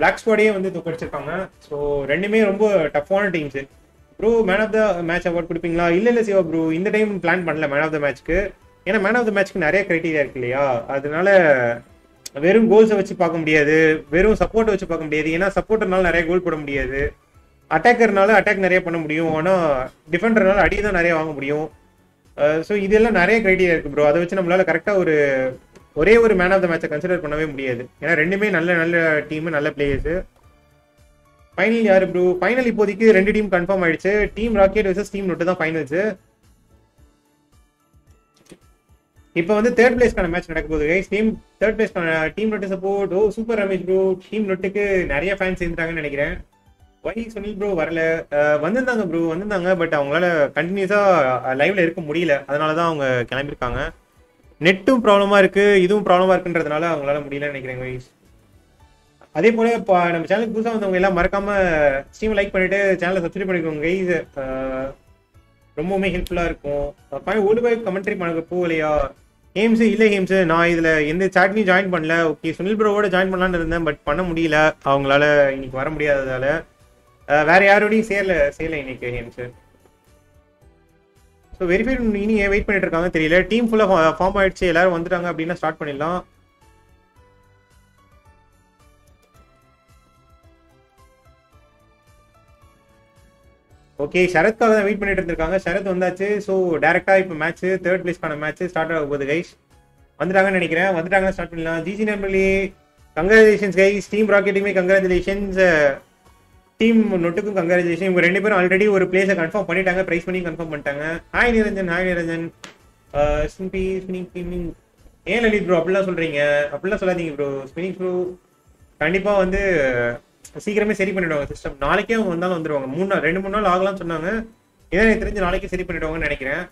பிளாக் ஸ்குவாடையே வந்து தூக்கடிச்சிருக்காங்க. ஸோ ரெண்டுமே ரொம்ப டஃப்பான teams. Bro man of the match award கொடுப்பீங்களா? இல்லை சிவா ப்ரோ இந்த டைம் பிளான் பண்ணல மேன் ஆஃப் த மேட்ச்க்கு. ஏன்னா மேன் ஆஃப் த மேட்ச்க்கு நிறைய கிரைட்டீரியா இருக்கு இல்லையா? அதனால வெறும் கோல்ஸை வச்சு பார்க்க முடியாது, வெறும் சப்போர்ட்டை வச்சு பார்க்க முடியாது. ஏன்னா சப்போர்ட்டர்னால நிறைய கோல் போட முடியாது, அட்டாக்கர்னால அட்டாக் நிறைய பண்ண முடியும், ஆனால் டிஃபெண்டர்னால அடி தான் நிறைய வாங்க முடியும். ஸோ இதெல்லாம் நிறைய கிரைட்டீரியா இருக்குது ப்ரோ. அதை வச்சு நம்மளால கரெக்டாக ஒரே ஒரு மேன் ஆஃப் த மேட்சை கன்சிடர் பண்ணவே முடியாது. ஏன்னா ரெண்டுமே நல்ல நல்ல டீமு, நல்ல பிளேயர்ஸு. ஃபைனல் யார் ப்ரோ? ஃபைனல் இப்போதைக்கு ரெண்டு டீம் கன்ஃபார்ம் ஆயிடுச்சு. Team rocket versus team note தான் ஃபைனல்ஸு. இப்போ வந்து தேர்ட் பிளேஸ்க்கான மேட்ச் நடக்க போகுது गाइस. தேர்ட் பிளேஸ்க்கான team note support. Oh super Ramesh bro. Team நோட்டுக்கு நிறைய ஃபேன்ஸ் சேர்ந்துட்டாங்கன்னு நினைக்கிறேன். வை சுனில் ப்ரோ வரல? வந்திருந்தாங்க பட் அவங்களால கண்டினியூஸாக லைவ்ல இருக்க முடியல. அதனால தான் அவங்க கிளம்பியிருக்காங்க. நெட்டும் ப்ராப்ளமாக இருக்குது, இதுவும் ப்ராப்ளமாக இருக்குன்றதுனால அவங்களால முடியலன்னு நினைக்கிறேன் गाइस. அதே போல் இப்போ நம்ம சேனலுக்கு புதுசாக வந்தவங்க எல்லாம் மறக்காமல் ஸ்ட்ரீம் லைக் பண்ணிட்டு சேனலை சப்ஸ்கிரைப் பண்ணிக்கோங்க गाइस. ரொம்பவுமே ஹெல்ப்ஃபுல்லாக இருக்கும். ஒழுங்காக கமெண்ட்ரி பண்ண போகலையா ஹேம்ஸு? இல்லை ஹேம்ஸு நான் இதில் எந்த சாட்லையும் ஜாயின் பண்ணல. ஓகே சுனில் ப்ரோவோட ஜாயின் பண்ணலான்னு இருந்தேன் பட் பண்ண முடியல. அவங்களால இன்னைக்கு வர முடியாததால வேற யாரோடையும் சேரல இன்னைக்கு ஹேம்ஸு. ஸோ வெரிஃபை இனி வெயிட் பண்ணிட்டு இருக்காங்க தெரியல. டீம் ஃபுல்லாக ஃபார்ம் ஆயிடுச்சு, எல்லாரும் வந்துட்டாங்க அப்படின்னா ஸ்டார்ட் பண்ணிடலாம். ஓகே ஷரத்காக தான் வெயிட் பண்ணிட்டு இருந்திருக்காங்க. ஷரத் வந்தாச்சு. ஸோ டேரெக்டாக இப்போ மேட்ச் தேர்ட் பிளேஸ்க்கான மேட்ச் ஸ்டார்ட் ஆக போகுது கைஸ். வந்துட்டாங்கன்னு நினைக்கிறேன். வந்துட்டாங்கன்னா ஸ்டார்ட் பண்ணலாம். GG Nambi congratulations guys. Team ராக்கெட்டுக்குமே கங்க்ராச்சுலேஷன்ஸ், டீம் நோட்டுக்கும் கங்க்ராச்சுலேஷன். இவங்க ரெண்டு பேரும் ஆல்ரெடி ஒரு பிளேஸை கன்ஃபார்ம் பண்ணிட்டாங்க, ப்ரைஸ் பண்ணி கன்ஃபார்ம் பண்ணிட்டாங்க. ஹாய் நிரஞ்சன் ஏன் லலித் ப்ரோ அப்படிலாம் சொல்கிறீங்க? அப்படிலாம் சொல்லாதீங்க ப்ரோ. ஸ்பினிக்ஸ் ப்ரோ கண்டிப்பாக வந்து சீக்கிரமே சரி பண்ணிடுவாங்க சிஸ்டம். நாளைக்கே அவங்க வந்தாலும் வந்துடுவாங்க. ரெண்டு மூணு நாள் ஆகலாம்னு சொன்னாங்க. இதை எனக்கு தெரிஞ்சு நாளைக்கே சரி பண்ணிடுவாங்கன்னு நினைக்கிறேன்.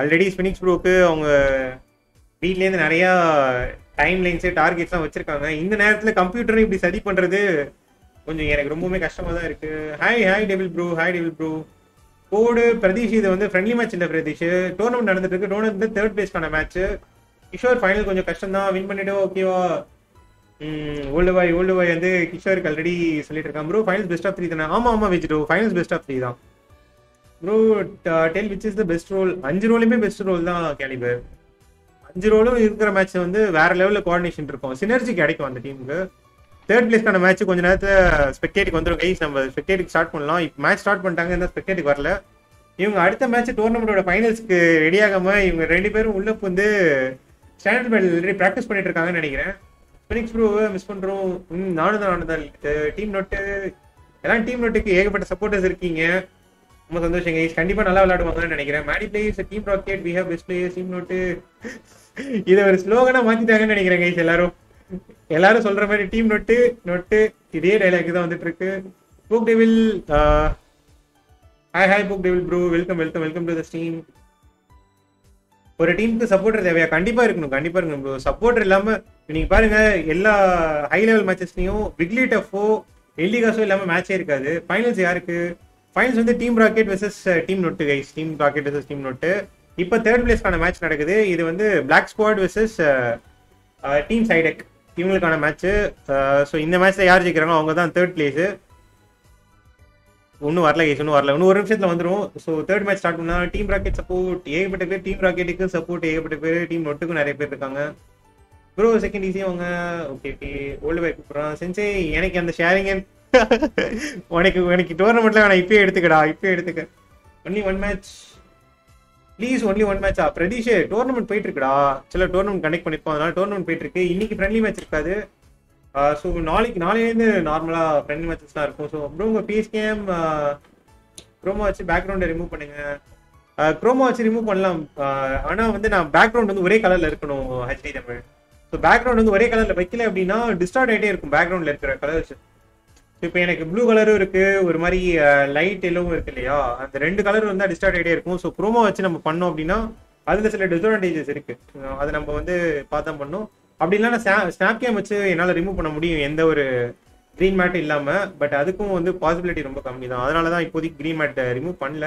ஆல்ரெடி ஸ்பினிக்ஸ் ப்ரோவுக்கு அவங்க வீட்லேருந்து நிறையா டைம் லைன்ஸு டார்கெட்ஸ்லாம் வச்சுருக்காங்க. இந்த நேரத்தில் கம்ப்யூட்டரை இப்படி சரி பண்ணுறது கொஞ்சம் எனக்கு ரொம்பவுமே கஷ்டமாக தான் இருக்குது. ஹாய் டெபிள் ப்ரோ கோடு பிரதீஷ். இது வந்து ஃப்ரெண்ட்லி மேட்ச் இல்லை பிரதீஷ், டோர்னமெண்ட் நடந்துட்டு இருக்கு. டோர்னமெண்ட் வந்து தேர்ட் பிளேஸ்க்கான மேட்ச்சு. கிஷோர் ஃபைனல் கொஞ்சம் கஷ்டம் தான், வின் பண்ணிவிட்டு ஓகேவா? ஓல்டு பாய் வந்து கிஷோருக்கு ஆல்ரெடி சொல்லிட்டு இருக்கான். ப்ரோ ஃபைனல்ஸ் பெஸ்ட் ஆஃப் 3 தானே? ஆமாம் வெஜிடோ ஃபைனல்ஸ் பெஸ்ட் ஆஃப் 3 தான் bro. Tell which is the best role? 5 ரோலுமே பெஸ்ட் ரோல் தான் கேலிபர். 5 ரோலும் இருக்கிற மேட்ச் வந்து வேற லெவலில் கோஆர்டினேஷன் இருக்கும், சினர்ஜி கிடைக்கும் அந்த டீமுக்கு. தேர்ட் பிளேஸ்க்கான மேட்ச் கொஞ்ச நேரத்தில் ஸ்பெக்டேட்டுக்கு வந்துடும் கைஸ். நம்ம ஸ்பெக்டேட்டுக்கு ஸ்டார்ட் பண்ணலாம். இப்போ மேட்ச் ஸ்டார்ட் பண்ணிட்டாங்க, இந்த ஸ்பெக்டேட்டுக்கு வரல. இவங்க அடுத்த மேட்ச் டோர்னமெண்ட்டோட ஃபைனல்ஸ்க்கு ரெடியாகாமல் இவங்க ரெண்டு பேரும் உள்ளே வந்து ஸ்டாண்டர்ட் பேட்டில் ஆல்ரெடி ப்ராக்டிஸ் பண்ணிட்டு இருக்காங்கன்னு நினைக்கிறேன். ஸ்பினிக்ஸ் ப்ரோ மிஸ் பண்ணுறோம். நானும் தான் டீம் நோட்டு ஏன்னா டீம் நோட்டுக்கு ஏகப்பட்ட சப்போர்ட்டர்ஸ் இருக்கீங்க. ரொம்ப சந்தோஷம் गाइस. கண்டிப்பா நல்லா விளையாடுவாங்கன்னு நினைக்கிறேன். மாடி players team rocket we have best players team note இத ஒரு ஸ்லோகனா மாத்திட்டாங்கன்னு நினைக்கிறேன் गाइस. எல்லாரும் சொல்ற மாதிரி டீம் நோட் நோட் இதே டயலாக் தான் வந்துட்டு இருக்கு. book devil hi book devil bro welcome to the stream. ஒரு டீமுக்கு சப்போர்ட்டர் தேவையா? கண்டிப்பா இருக்கணும், கண்டிப்பா இருக்கணும் bro. சப்போர்ட்டர் இல்லாம நீங்க பாருங்க எல்லா ஹை லெவல் மேட்சஸ்லயும் பிக்லி டஃபோ எல்டிகாஸோ இல்லாம மேட்சே இருக்காது. ஃபைனல்ஸ் யாருக்கு? ஃபைனல்ஸ் வந்து team rocket versus team note guys. Team rocket versus team note இப்போ தேர்ட் பிளேஸ்க்கான மேட்ச் நடக்குது. இது வந்து பிளாக் ஸ்குவாட் வெர்சஸ் டீம் சைடக் இவங்களுக்கான மேட்ச்சு. ஸோ இந்த மேட்ச்சில் யார் ஜெயிக்கிறாங்களோ அவங்க தான் தேர்ட் பிளேஸு. ஒன்றும் வரல கைஸ், ஒன்றும் வரல, இன்னும் ஒரு நிமிஷத்தில் வந்துடும். ஸோ தேர்ட் மேட்ச் ஸ்டார்ட் பண்ணால் டீம் ராக்கெட் சப்போர்ட் ஏகப்பட்ட பேர், டீம் ராக்கெட்டுக்கு சப்போர்ட் ஏகப்பட்ட பேர், டீம் நோட்டுக்கும் நிறைய பேர் இருக்காங்க ப்ரோ. செகண்ட் ஈஸியாக அவங்க ஓகே ஓகே ஓல்டு பை கூப்பிட்றான் சென்சே. எனக்கு அந்த ஷேரிங் உனக்கு எனக்கு டோர்னமெண்ட்டில் வேணாம், இப்பயே எடுத்துக்கடா, இப்பயே எடுத்துக்க. Only one match please, only one மேட்சா? பிரதீஷ் டோர்னமெண்ட் போயிட்டு இருக்குடா, சில டோர்னமெண்ட் கனெக்ட் பண்ணிப்போம், அதனால டோர்னமெண்ட் போயிட்டு இருக்கு. இன்னைக்கு ஃப்ரெண்ட்லி மேட்ச் இருக்காது. ஸோ நாளையிலேருந்து நார்மலாக ஃப்ரெண்ட்லி மேட்சஸ்லாம் இருக்கும். ஸோ அப்புறம் உங்கள் பிஎஸ்கேஎம் க்ரோமா வச்சு பேக்ரவுண்டை ரிமூவ் பண்ணுங்கள். க்ரோமா வச்சு ரிமூவ் பண்ணலாம், ஆனால் வந்து நான் பேக்ரவுண்ட் வந்து ஒரே கலரில் இருக்கணும் ஹெச்டி தமிழ். ஸோ பேக்ரவுண்ட் வந்து ஒரே கலரில் வைக்கல அப்படின்னா டிஸ்டார்ட் ஆகிட்டே இருக்கும் பேக்ரவுண்டில் இருக்கிற கலர்ஸ். இப்போ எனக்கு ப்ளூ கலரும் இருக்குது, ஒரு மாதிரி லைட் எல்லோவும் இருக்குது இல்லையா, அந்த ரெண்டு கலரும் வந்து டிஸ்டார்ட் ஆகிட்டே இருக்கும். ஸோ க்ரோமா வச்சு நம்ம பண்ணோம் அப்படின்னா அதில் சில டிஸ்அட்வான்டேஜஸ் இருக்குது, அதை நம்ம வந்து பார்த்தா பண்ணோம். அப்படின்னா நான் ஸ்னாப் கேம் வச்சு என்னால் ரிமூவ் பண்ண முடியும் எந்த ஒரு க்ரீன் மேட்டும் இல்லாமல், பட் அதுக்கும் வந்து பாசிபிலிட்டி ரொம்ப கம்மி தான். அதனால தான் இப்போதைக்கு க்ரீன் மேட்டை ரிமூவ் பண்ணல.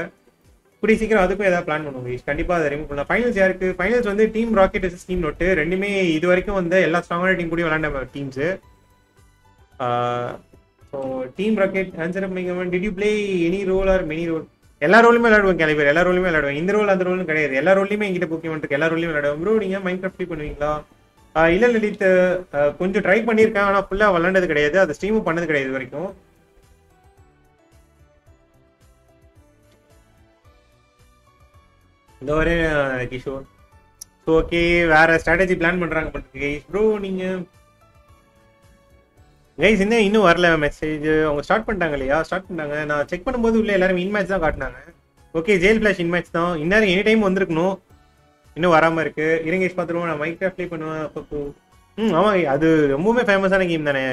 கூடிய சீக்கிரம் அதுக்கும் ஏதாவது பிளான் பண்ணுவோம், கண்டிப்பாக அதை ரிமூவ் பண்ணலாம். ஃபைனல்ஸ் யாருக்கு? ஃபைனல்ஸ் வந்து டீம் ராக்கெட் வச்சு டீம் நோட்டு ரெண்டுமே இது வரைக்கும் வந்து எல்லா ஸ்ட்ராங்கான டீம் கூட விளையாண்ட teams. So team rocket answer பண்ணிங்க. Did you play any role or many role? எல்லா ரோலுமே விளையாடுவோம் கேலிபர், எல்லா ரோலுமே விளையாடுவோம். இந்த ரோல் அந்த ரோலும் கிடையாது, எல்லா ரோல்லையுமே எங்கிட்ட போக்கியம் இருக்கு, எல்லா ரோல்லையும் விளையாடுவோம். ப்ரோ நீங்கள் மைண்ட் கிராஃப்ட் பண்ணுவீங்களா? இல்லை லலித் கொஞ்சம் ட்ரை பண்ணியிருக்கேன், ஆனால் ஃபுல்லாக விளையாண்டது கிடையாது, அதை ஸ்ட்ரீமும் பண்ணது கிடையாது வரைக்கும். இந்த ஒரு கிஷோர் ஸோ ஓகே வேற ஸ்ட்ராட்டஜி பிளான் பண்ணுறாங்க பண்ணுறீங்க கைஸ். ப்ரோ நீங்கள் கைஸ் இன்னும் வரல மெசேஜ், அவங்க ஸ்டார்ட் பண்ணிட்டாங்க இல்லையா, ஸ்டார்ட் பண்ணிட்டாங்க. நான் செக் பண்ணும்போது உள்ள எல்லாரும் இன் மேட்ச் தான் காட்டினாங்க. Okay jail flash in match தான், இன்னும் எனி டைம் வந்துருக்கணும், இன்னும் வராமல் இருக்குது. இறங்கேஸ் பார்த்துருவோம், நான் மைக்ராஃப்ட் ப்ளே பண்ணுவேன் அப்போ. ஆமாம் அது ரொம்பவுமே ஃபேமஸான கேம் தானே,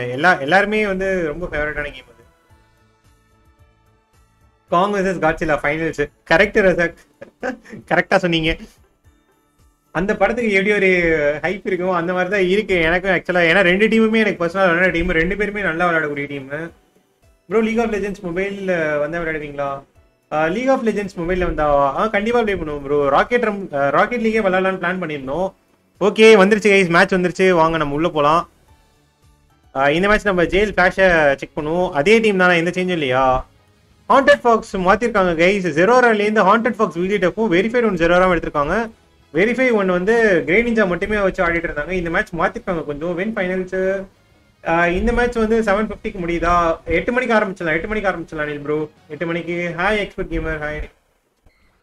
எல்லாருமே வந்து ரொம்ப ஃபேவரட்டான கேம் அது. காங்கிரஸ் காட்சிலா ஃபைனல்ஸ் கரெக்ட் ரசாக், கரெக்டாக சொன்னீங்க. அந்த படத்துக்கு எப்படி ஒரு ஹைப் இருக்கும் அந்த மாதிரி தான் இருக்குது எனக்கும் ஆக்சுவலாக. ஏன்னா ரெண்டு டீமுமே எனக்கு பர்சனலாக விளையாட டீம், ரெண்டு பேருமே நல்லா விளையாடக்கூடிய team. Bro league of legends மொபைலில் வந்தால் விளையாடுவீங்களா? லீக் ஆஃப் லெஜெண்ட்ஸ் மொபைலில் வந்தா கண்டிப்பாக ப்ளே பண்ணுவோம் ப்ரோ. ராக்கெட் லீக்கே விளையாடலான்னு பிளான் பண்ணியிருந்தோம். ஓகே வந்துருச்சு கைஸ், மேட்ச் வந்துருச்சு, வாங்க நம்ம உள்ளே போகலாம். இந்த மேட்ச் நம்ம ஜெயில் ஃபிளாஷை செக் பண்ணுவோம். அதே டீம் தானே, எந்த சேஞ்சும் இல்லையா? Hundred Fox மாற்றிருக்காங்க கைஸ், ஜெரோராலேருந்து Hundred Fox விஜிட்டப்பும் வெரிஃபைட் ஒன் ஜெரோராவும் எடுத்திருக்காங்க. வெரிஃபைட் ஒன் வந்து கிரேனிஞ்சா மட்டுமே வச்சு ஆடிட்டு இருந்தாங்க. இந்த மேட்ச் மாற்றிருக்காங்க கொஞ்சம். வென் ஃபைனல்ஸு இந்த மேட்ச் வந்து 7:50க்கு முடியுதா? 8 மணிக்கு ஆரம்பிச்சிடலாம், 8 மணிக்கு ஆரம்பிச்சிடலாம் அனில் ப்ரோ, 8 மணிக்கு. ஹாய் எக்ஸ்பர்ட் கேமர், ஹாய்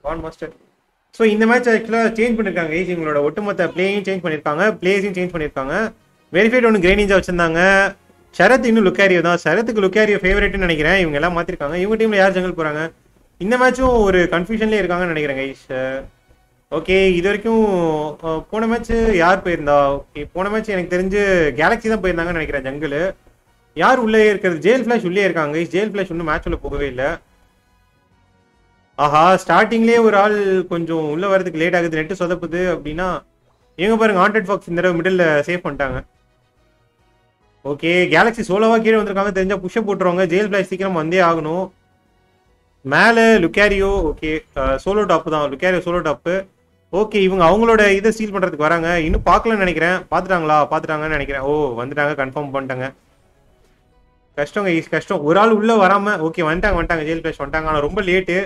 கான் மாஸ்டர். ஸோ இந்த மேட்ச் ஆக்சுவலாக சேஞ்ச் பண்ணியிருக்காங்க கைஸ், இவங்களோட ஒட்டுமொத்த பிளேயும் சேஞ்ச் பண்ணியிருக்காங்க, பிளேஸையும் சேஞ்ச் பண்ணியிருக்காங்க. வெரிஃபைட் ஒன்று கிரேனிஞ்சா வச்சுருந்தாங்க, ஷரத் இன்னும் லுக்காரியோ தான். ஷரத்துக்கு லுக்காரியோ ஃபேவரேட்னு நினைக்கிறேன். இவங்க எல்லாம் மாற்றிருக்காங்க. இவங்க டீமில் யார் ஜங்கல் போகிறாங்க? இந்த மேட்ச்சும் ஒரு கன்ஃபியூஷன்லேயே இருக்காங்கன்னு நினைக்கிறேன் கைஸ். ஓகே இது வரைக்கும் போன மேட்ச்சு யார் போயிருந்தா? ஓகே போன மேட்ச் எனக்கு தெரிஞ்சு கேலக்ஸி தான் போயிருந்தாங்கன்னு நினைக்கிறேன் ஜங்கல். யார் உள்ளே இருக்கிறது? ஜெயில் ஃபிளாஷ் உள்ளே இருக்காங்க கைஸ். ஜெயில் ஃபிளாஷ் இன்னும் மேட்ச் உள்ள போகவே இல்லை. ஆஹா ஸ்டார்டிங்லேயே ஒரு ஆள் கொஞ்சம் உள்ளே வரதுக்கு லேட் ஆகுது, நெட்டு சொதப்புது அப்படின்னா. இவங்க பாருங்க Hundred Fox இந்த தடவை மிடில் சேவ் பண்ணிட்டாங்க. ஓகே கேலக்ஸி சோலோவாக கீழே வந்திருக்காங்க, தெரிஞ்சால் புஷ்ஷை போட்டுருவாங்க. ஜெயில் ஃபிளாஷ் சீக்கிரம் வந்தே ஆகணும். மேலே லுக்காரியோ, ஓகே சோலோ டாப்பு தான், லுக்காரியோ சோலோ டாப்பு. ஓகே இவங்க அவங்களோட இதை ஸ்டீல் பண்ணுறதுக்கு வராங்க, இன்னும் பார்க்கலன்னு நினைக்கிறேன். பார்த்துட்டாங்கன்னு நினைக்கிறேன். ஓ வந்துட்டாங்க, கன்ஃபார்ம் பண்ணிட்டாங்க. கஷ்டம் கைஸ் கஷ்டம், ஒரு ஆள் உள்ளே வராமல். ஓகே வந்துட்டாங்க ஜெயில் ஃபிளாஷ் வந்துட்டாங்க, ஆனால் ரொம்ப லேட்டு.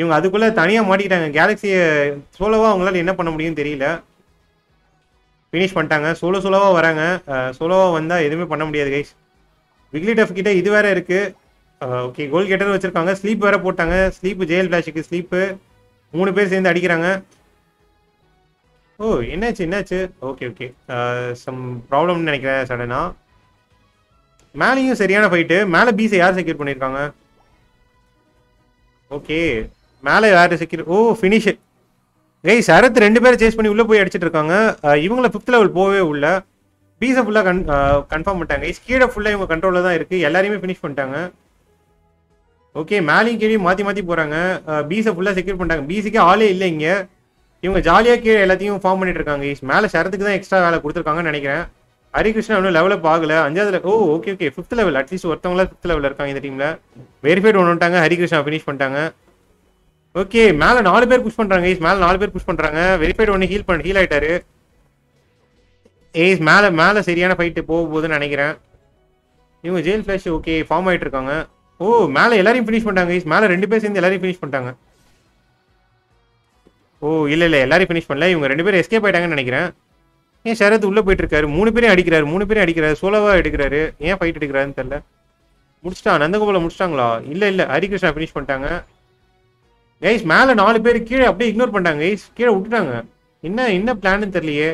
இவங்க அதுக்குள்ளே தனியாக மாட்டிக்கிட்டாங்க. கேலக்ஸியை சோலோவாக அவங்களால என்ன பண்ண முடியும்னு தெரியல, ஃபினிஷ் பண்ணிட்டாங்க. சோலோவாக வராங்க, சோலோவாக வந்தால் எதுவுமே பண்ண முடியாது கைஸ். விக்லி டஃப் கிட்டே இது வேறு இருக்குது. ஓகே கோல் கெட்டர் வச்சுருக்காங்க, ஸ்லீப் வேறு போட்டாங்க. ஸ்லீப்பு ஜெயில் ஃபிளாஷுக்கு ஸ்லீப்பு, 3 பேர் சேர்ந்து அடிக்கிறாங்க. ஓ என்னாச்சு ஓகே ஓகே சம் ப்ராப்ளம்னு நினைக்கிறேன் சடனாக. மேலேயும் சரியான ஃபைட்டு, மேலே பீஸை யார் செக்யூர் பண்ணியிருக்காங்க? ஓகே மேலே யார் செக்யூர்? Oh finish. கெய் சரத் ரெண்டு பேரும் சேஸ் பண்ணி உள்ளே போய் அடிச்சிட்டு இருக்காங்க. இவங்கள ஃபிஃப்த் லெவல் போகவே உள்ள பீஸை ஃபுல்லாக கன்ஃபார்ம் பண்ணிட்டாங்க. கெய்ஸ் கீழே ஃபுல்லாக இவங்க கண்ட்ரோலில் தான் இருக்குது. எல்லாரையுமே ஃபினிஷ் பண்ணிட்டாங்க. ஓகே மேலேயும் கீழே மாற்றி மாற்றி போகிறாங்க. பீஸை ஃபுல்லாக செக்யூர் பண்ணிட்டாங்க. பீஸுக்கே ஆளே இல்லை இங்கே. இவங்க ஜாலியாக கீழே எல்லாத்தையும் ஃபார்ம் பண்ணிட்டு இருக்காங்க. கெய்ஸ் மேலே சரத்துக்கு தான் எக்ஸ்ட்ரா வேலை கொடுத்துருக்காங்கன்னு நினைக்கிறேன். ஹரிகிருஷ்ணா இன்னும் லெவலப் ஆகலை. 5வது oh okay okay fifth level. At least ஒருத்தவங்களா ஃபிஃப்த் லெவலில் இருக்காங்க இந்த டீமில். வெரிஃபைட் ஒன்று வந்துட்டாங்க. ஹரிகிருஷ்ணா ஃபினிஷ் பண்ணிட்டாங்க. ஓகே மேலே 4 பேர் புஷ் பண்ணுறாங்க. ஏஸ் மேலே 4 பேர் புஷ் பண்ணுறாங்க. வெரிஃபைட் ஒன்று ஹீல் ஆகிட்டாரு. ஏஸ் மேலே மேலே சரியான ஃபைட்டு போக போகுதுன்னு நினைக்கிறேன். இவங்க ஜெயில் ஃபிளாஷ் ஓகே ஃபார்ம் ஆகிட்டு இருக்காங்க. ஓ மேலே எல்லாரையும் ஃபினிஷ் பண்ணிட்டாங்க. ஏஸ் மேலே 2 பேர் சேர்ந்து எல்லாரையும் ஃபினிஷ் பண்ணிட்டாங்க. ஓ இல்லை இல்லை எல்லாரையும் ஃபினிஷ் பண்ணல. இவங்க 2 பேர் எஸ்கேப் ஆகிட்டாங்கன்னு நினைக்கிறேன். ஏன் சரத் உள்ளே போயிட்டு இருக்காரு? 3 பேரையும் அடிக்கிறாரு. 3 பேரையும் அடிக்கிறாரு. சோலோவாக எடுக்கிறாரு. ஏன் ஃபைட் எடுக்கிறாருன்னு தெரில. முடிச்சிட்டான். நந்தகோபாலை முடிச்சிட்டாங்களா? இல்லை இல்லை ஹரிகிருஷ்ணா ஃபினிஷ் பண்ணிட்டாங்க. கைஸ் மேலே 4 பேர் கீழே அப்படியே இக்னோர் பண்ணிட்டாங்க. கைஸ் கீழே விட்டுட்டாங்க. என்ன என்ன பிளான்னு தெரியலையே.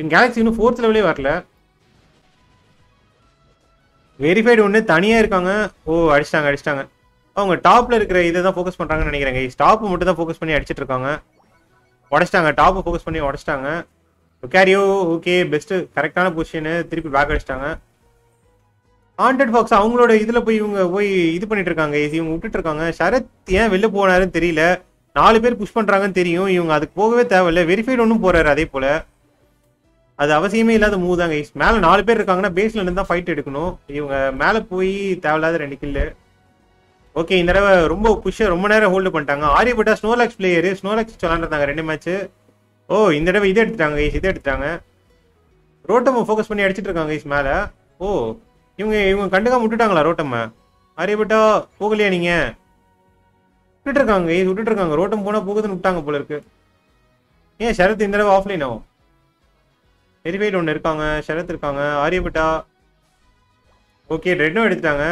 என் கேலக்ஸி இன்னும் 4th லெவலே வரல. வெரிஃபைடு ஒன்று தனியாக இருக்காங்க. ஓ அடிச்சிட்டாங்க அடிச்சிட்டாங்க. அவங்க டாப்பில் இருக்கிற இதை தான் ஃபோக்கஸ் பண்ணுறாங்கன்னு நினைக்கிறேன். கைஸ் டாப்பு மட்டும் தான் ஃபோக்கஸ் பண்ணி அடிச்சிட்டு இருக்காங்க. உடச்சிட்டாங்க. டாப்பை ஃபோக்கஸ் பண்ணி உடச்சிட்டாங்க. கேரியோ ஓகே பெஸ்ட்டு கரெக்டான பொசிஷனு. திருப்பி பேக் அடிச்சிட்டாங்க. ஹண்ட்ரட் ஃபாக்ஸ் அவங்களோட இதில் போய் இவங்க போய் இது பண்ணிட்டு இருக்காங்க. இவங்க விட்டுட்டு இருக்காங்க. சரத் ஏன் வெளில போனாருன்னு தெரியல. 4 பேர் புஷ் பண்ணுறாங்கன்னு தெரியும். இவங்க அதுக்கு போகவே தேவையில்லை. வெரிஃபைட் ஒன்றும் போகிறாரு. அதே போல் அது அவசியமே இல்லாத மூவ் தான். கைஸ் மேலே 4 பேர் இருக்காங்கன்னா பேஸில் இருந்து தான் ஃபைட் எடுக்கணும். இவங்க மேலே போய் தேவையில்லாத 2 கில்லு. ஓகே இந்த தடவை ரொம்ப புஷ்ஷை ரொம்ப நேரம் ஹோல்டு பண்ணிட்டாங்க. Aryabhata Snorlax player. ஸ்னோலாக்ஸ் விளாண்டுருந்தாங்க 2 மேட்ச்சு. ஓ இந்த தடவை இதை எடுத்துட்டாங்க. கைஸ் இதை எடுத்துட்டாங்க. ரோட்டம்மை ஃபோக்கஸ் பண்ணி அடிச்சுட்டு இருக்காங்க. கைஸ் மேலே ஓ இவங்க இவங்க கண்டுக்காம விட்டுட்டாங்களா ரோட்டம்மை? ஆரியப்பட்டா போகலையா நீங்கள்? விட்டுட்டுருக்காங்க. கைஸ் விட்டுட்டுருக்காங்க. ரோட்டம் போனால் போகுதுன்னு விட்டாங்க போல இருக்கு. ஏன் சரத் இந்த தடவை ஆஃப்லைன் ஆகும்? வெரிஃபைட் ஒன்று இருக்காங்க. சரத் இருக்காங்க. ஆரியப்பட்டா ஓகே ரெட்னோ எடுத்துட்டாங்க.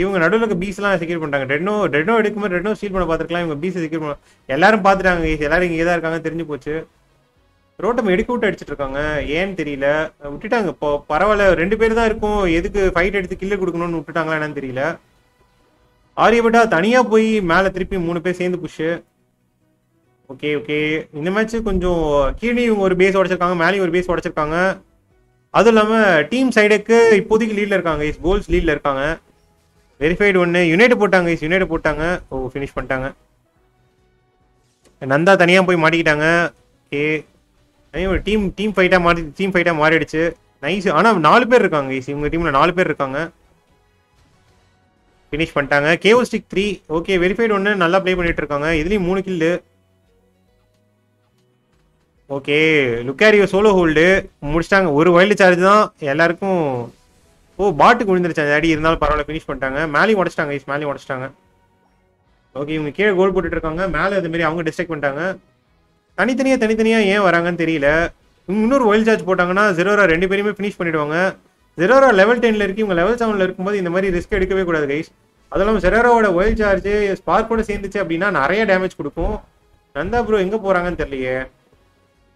இவங்க நடுவில் இருக்க பீஸ்லாம் செக்யூர் பண்ணிட்டாங்க. ரெட்னோ எடுக்கும்போது ரெட்னோ ஸ்டீல் பண்ண பார்த்துருக்கலாம். இவங்க பீஸை செக்யூர் பண்ண எல்லாரும் பார்த்துட்டாங்க. கைஸ் எல்லாரும் இங்கே தான் இருக்காங்க. தெரிஞ்சு போச்சு. ரோட்டம் எடுக்க விட்டு அடிச்சுட்டு இருக்காங்க. ஏன்னு தெரியல. விட்டுட்டாங்க. இப்போ பரவாயில்ல 2 பேர் தான் இருக்கும். எதுக்கு ஃபைட் எடுத்து கில்லு கொடுக்கணும்னு விட்டுட்டாங்களா என்னன்னு தெரியல. ஆரியப்பட்டா தனியாக போய் மேலே திருப்பி 3 பேர் சேர்ந்து புஷ்ஷு. ஓகே ஓகே இந்த மேட்ச்சு கொஞ்சம் கீழே இவங்க ஒரு பேஸ் உடச்சிருக்காங்க. மேலேயும் ஒரு பேஸ் உடச்சிருக்காங்க. அதுவும் இல்லாமல் டீம் சைடுக்கு இப்போதைக்கு லீடில் இருக்காங்க. கைஸ் கோல்ஸ் லீடில் இருக்காங்க. வெரிஃபைடு ஒன்று யுனைட் போட்டாங்க. கைஸ் யுனைட் போட்டாங்க. ஓ ஃபினிஷ் பண்ணிட்டாங்க. நந்தா தனியாக போய் மாட்டிக்கிட்டாங்க. ஓகே டீம் ஃபைட்டாக மாறிடுச்சு. நைஸ். ஆனால் 4 பேர் இருக்காங்க. கைஸ் இவங்க டீமில் 4 பேர் இருக்காங்க. ஃபினிஷ் பண்ணிட்டாங்க. கேஓஸ்டிக் 3 ஓகே வெரிஃபைடு ஒன்று நல்லா ப்ளே பண்ணிட்டு இருக்காங்க. இதுலேயும் 3 kill. Okay Lucario solo hold முடிச்சிட்டாங்க. ஒரு வைல்டு சார்ஜ் தான் எல்லாருக்கும். ஓ பாட்டுக்கு விழுந்துருச்சு. அடி இருந்தாலும் பரவாயில்ல ஃபினிஷ் பண்ணிட்டாங்க. மேலேயும் உடச்சிட்டாங்க. கைஸ் மேலேயும் உடச்சிட்டாங்க. ஓகே இவங்க கீழே கோல் போட்டுட்டு இருக்காங்க. மேலே அதுமாரி அவங்க டிஸ்ட்ரக்ட் பண்ணிட்டாங்க. தனித்தனியாக ஏன் வராங்கன்னு தெரியல. இவங்க இன்னொரு ஒயில் சார்ஜ் போட்டாங்கன்னா ஜெரோரா 2 பேருமே ஃபினிஷ் பண்ணிவிடுவாங்க. ஜெரோரா லெவல் 10ல் இருக்குது. இவங்க லெவல் 7ல் இருக்கும்போது இந்த மாதிரி ரிஸ்க் எடுக்கவே கூடாது. கைஸ் அது இல்லாமல் ஜெரோராவோட ஒயில் சார்ஜ் ஸ்பார்க்கோட சேர்ந்துச்சு அப்படின்னா நிறைய டேமேஜ் கொடுக்கும். நந்தா ப்ரோ எங்கே போகிறாங்கன்னு தெரியலையே.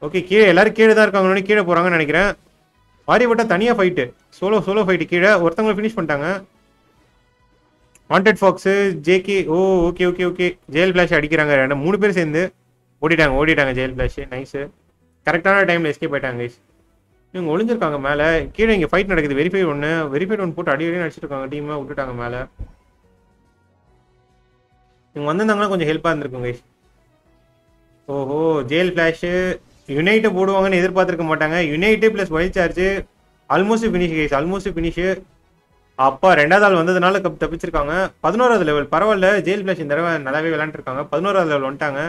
ஓகே கீழே எல்லோரும் கீழே தான் இருக்காங்கன்னு கீழே போகிறாங்கன்னு நினைக்கிறேன். ஆரியப்பட்டா தனியாக ஃபைட்டு சோலோ ஃபைட்டு கீழே ஒருத்தவங்களை ஃபினிஷ் பண்ணிட்டாங்க. Hundred fox JK oh okay okay okay jail flash அடிக்கிறாங்க. 3 பேர் சேர்ந்து ஓடிட்டாங்க. Jail flash nice. கரெக்டான டைமில் எஸ்கேப் ஆகிட்டாங்க. கைஸ் இவங்க ஒளிஞ்சிருக்காங்க மேலே. கீழே இங்கே ஃபைட் நடக்குது. வெரிஃபைட் ஒன்று போட்டு அடிக்கடி அடிச்சுட்டு இருக்காங்க. டீமாக விட்டுட்டாங்க மேலே. இவங்க வந்திருந்தாங்கன்னா கொஞ்சம் ஹெல்ப்பாக இருந்திருக்கும். கைஸ் ஓஹோ ஜெயில் ஃபிளாஷு யுனைட்டு போடுவாங்கன்னு எதிர்பார்த்துருக்க மாட்டாங்க. Unite plus wild charge almost finish. Guys almost finish. அப்பா 2வது ஆள் வந்ததுனால தப்பிச்சிருக்காங்க. 14வது லெவல் பரவாயில்ல. ஜெயில் ஃபிளாஷ் இந்த தடவை நல்லாவே விளாண்டுருக்காங்க. 14வது லெவல் வந்துட்டாங்க.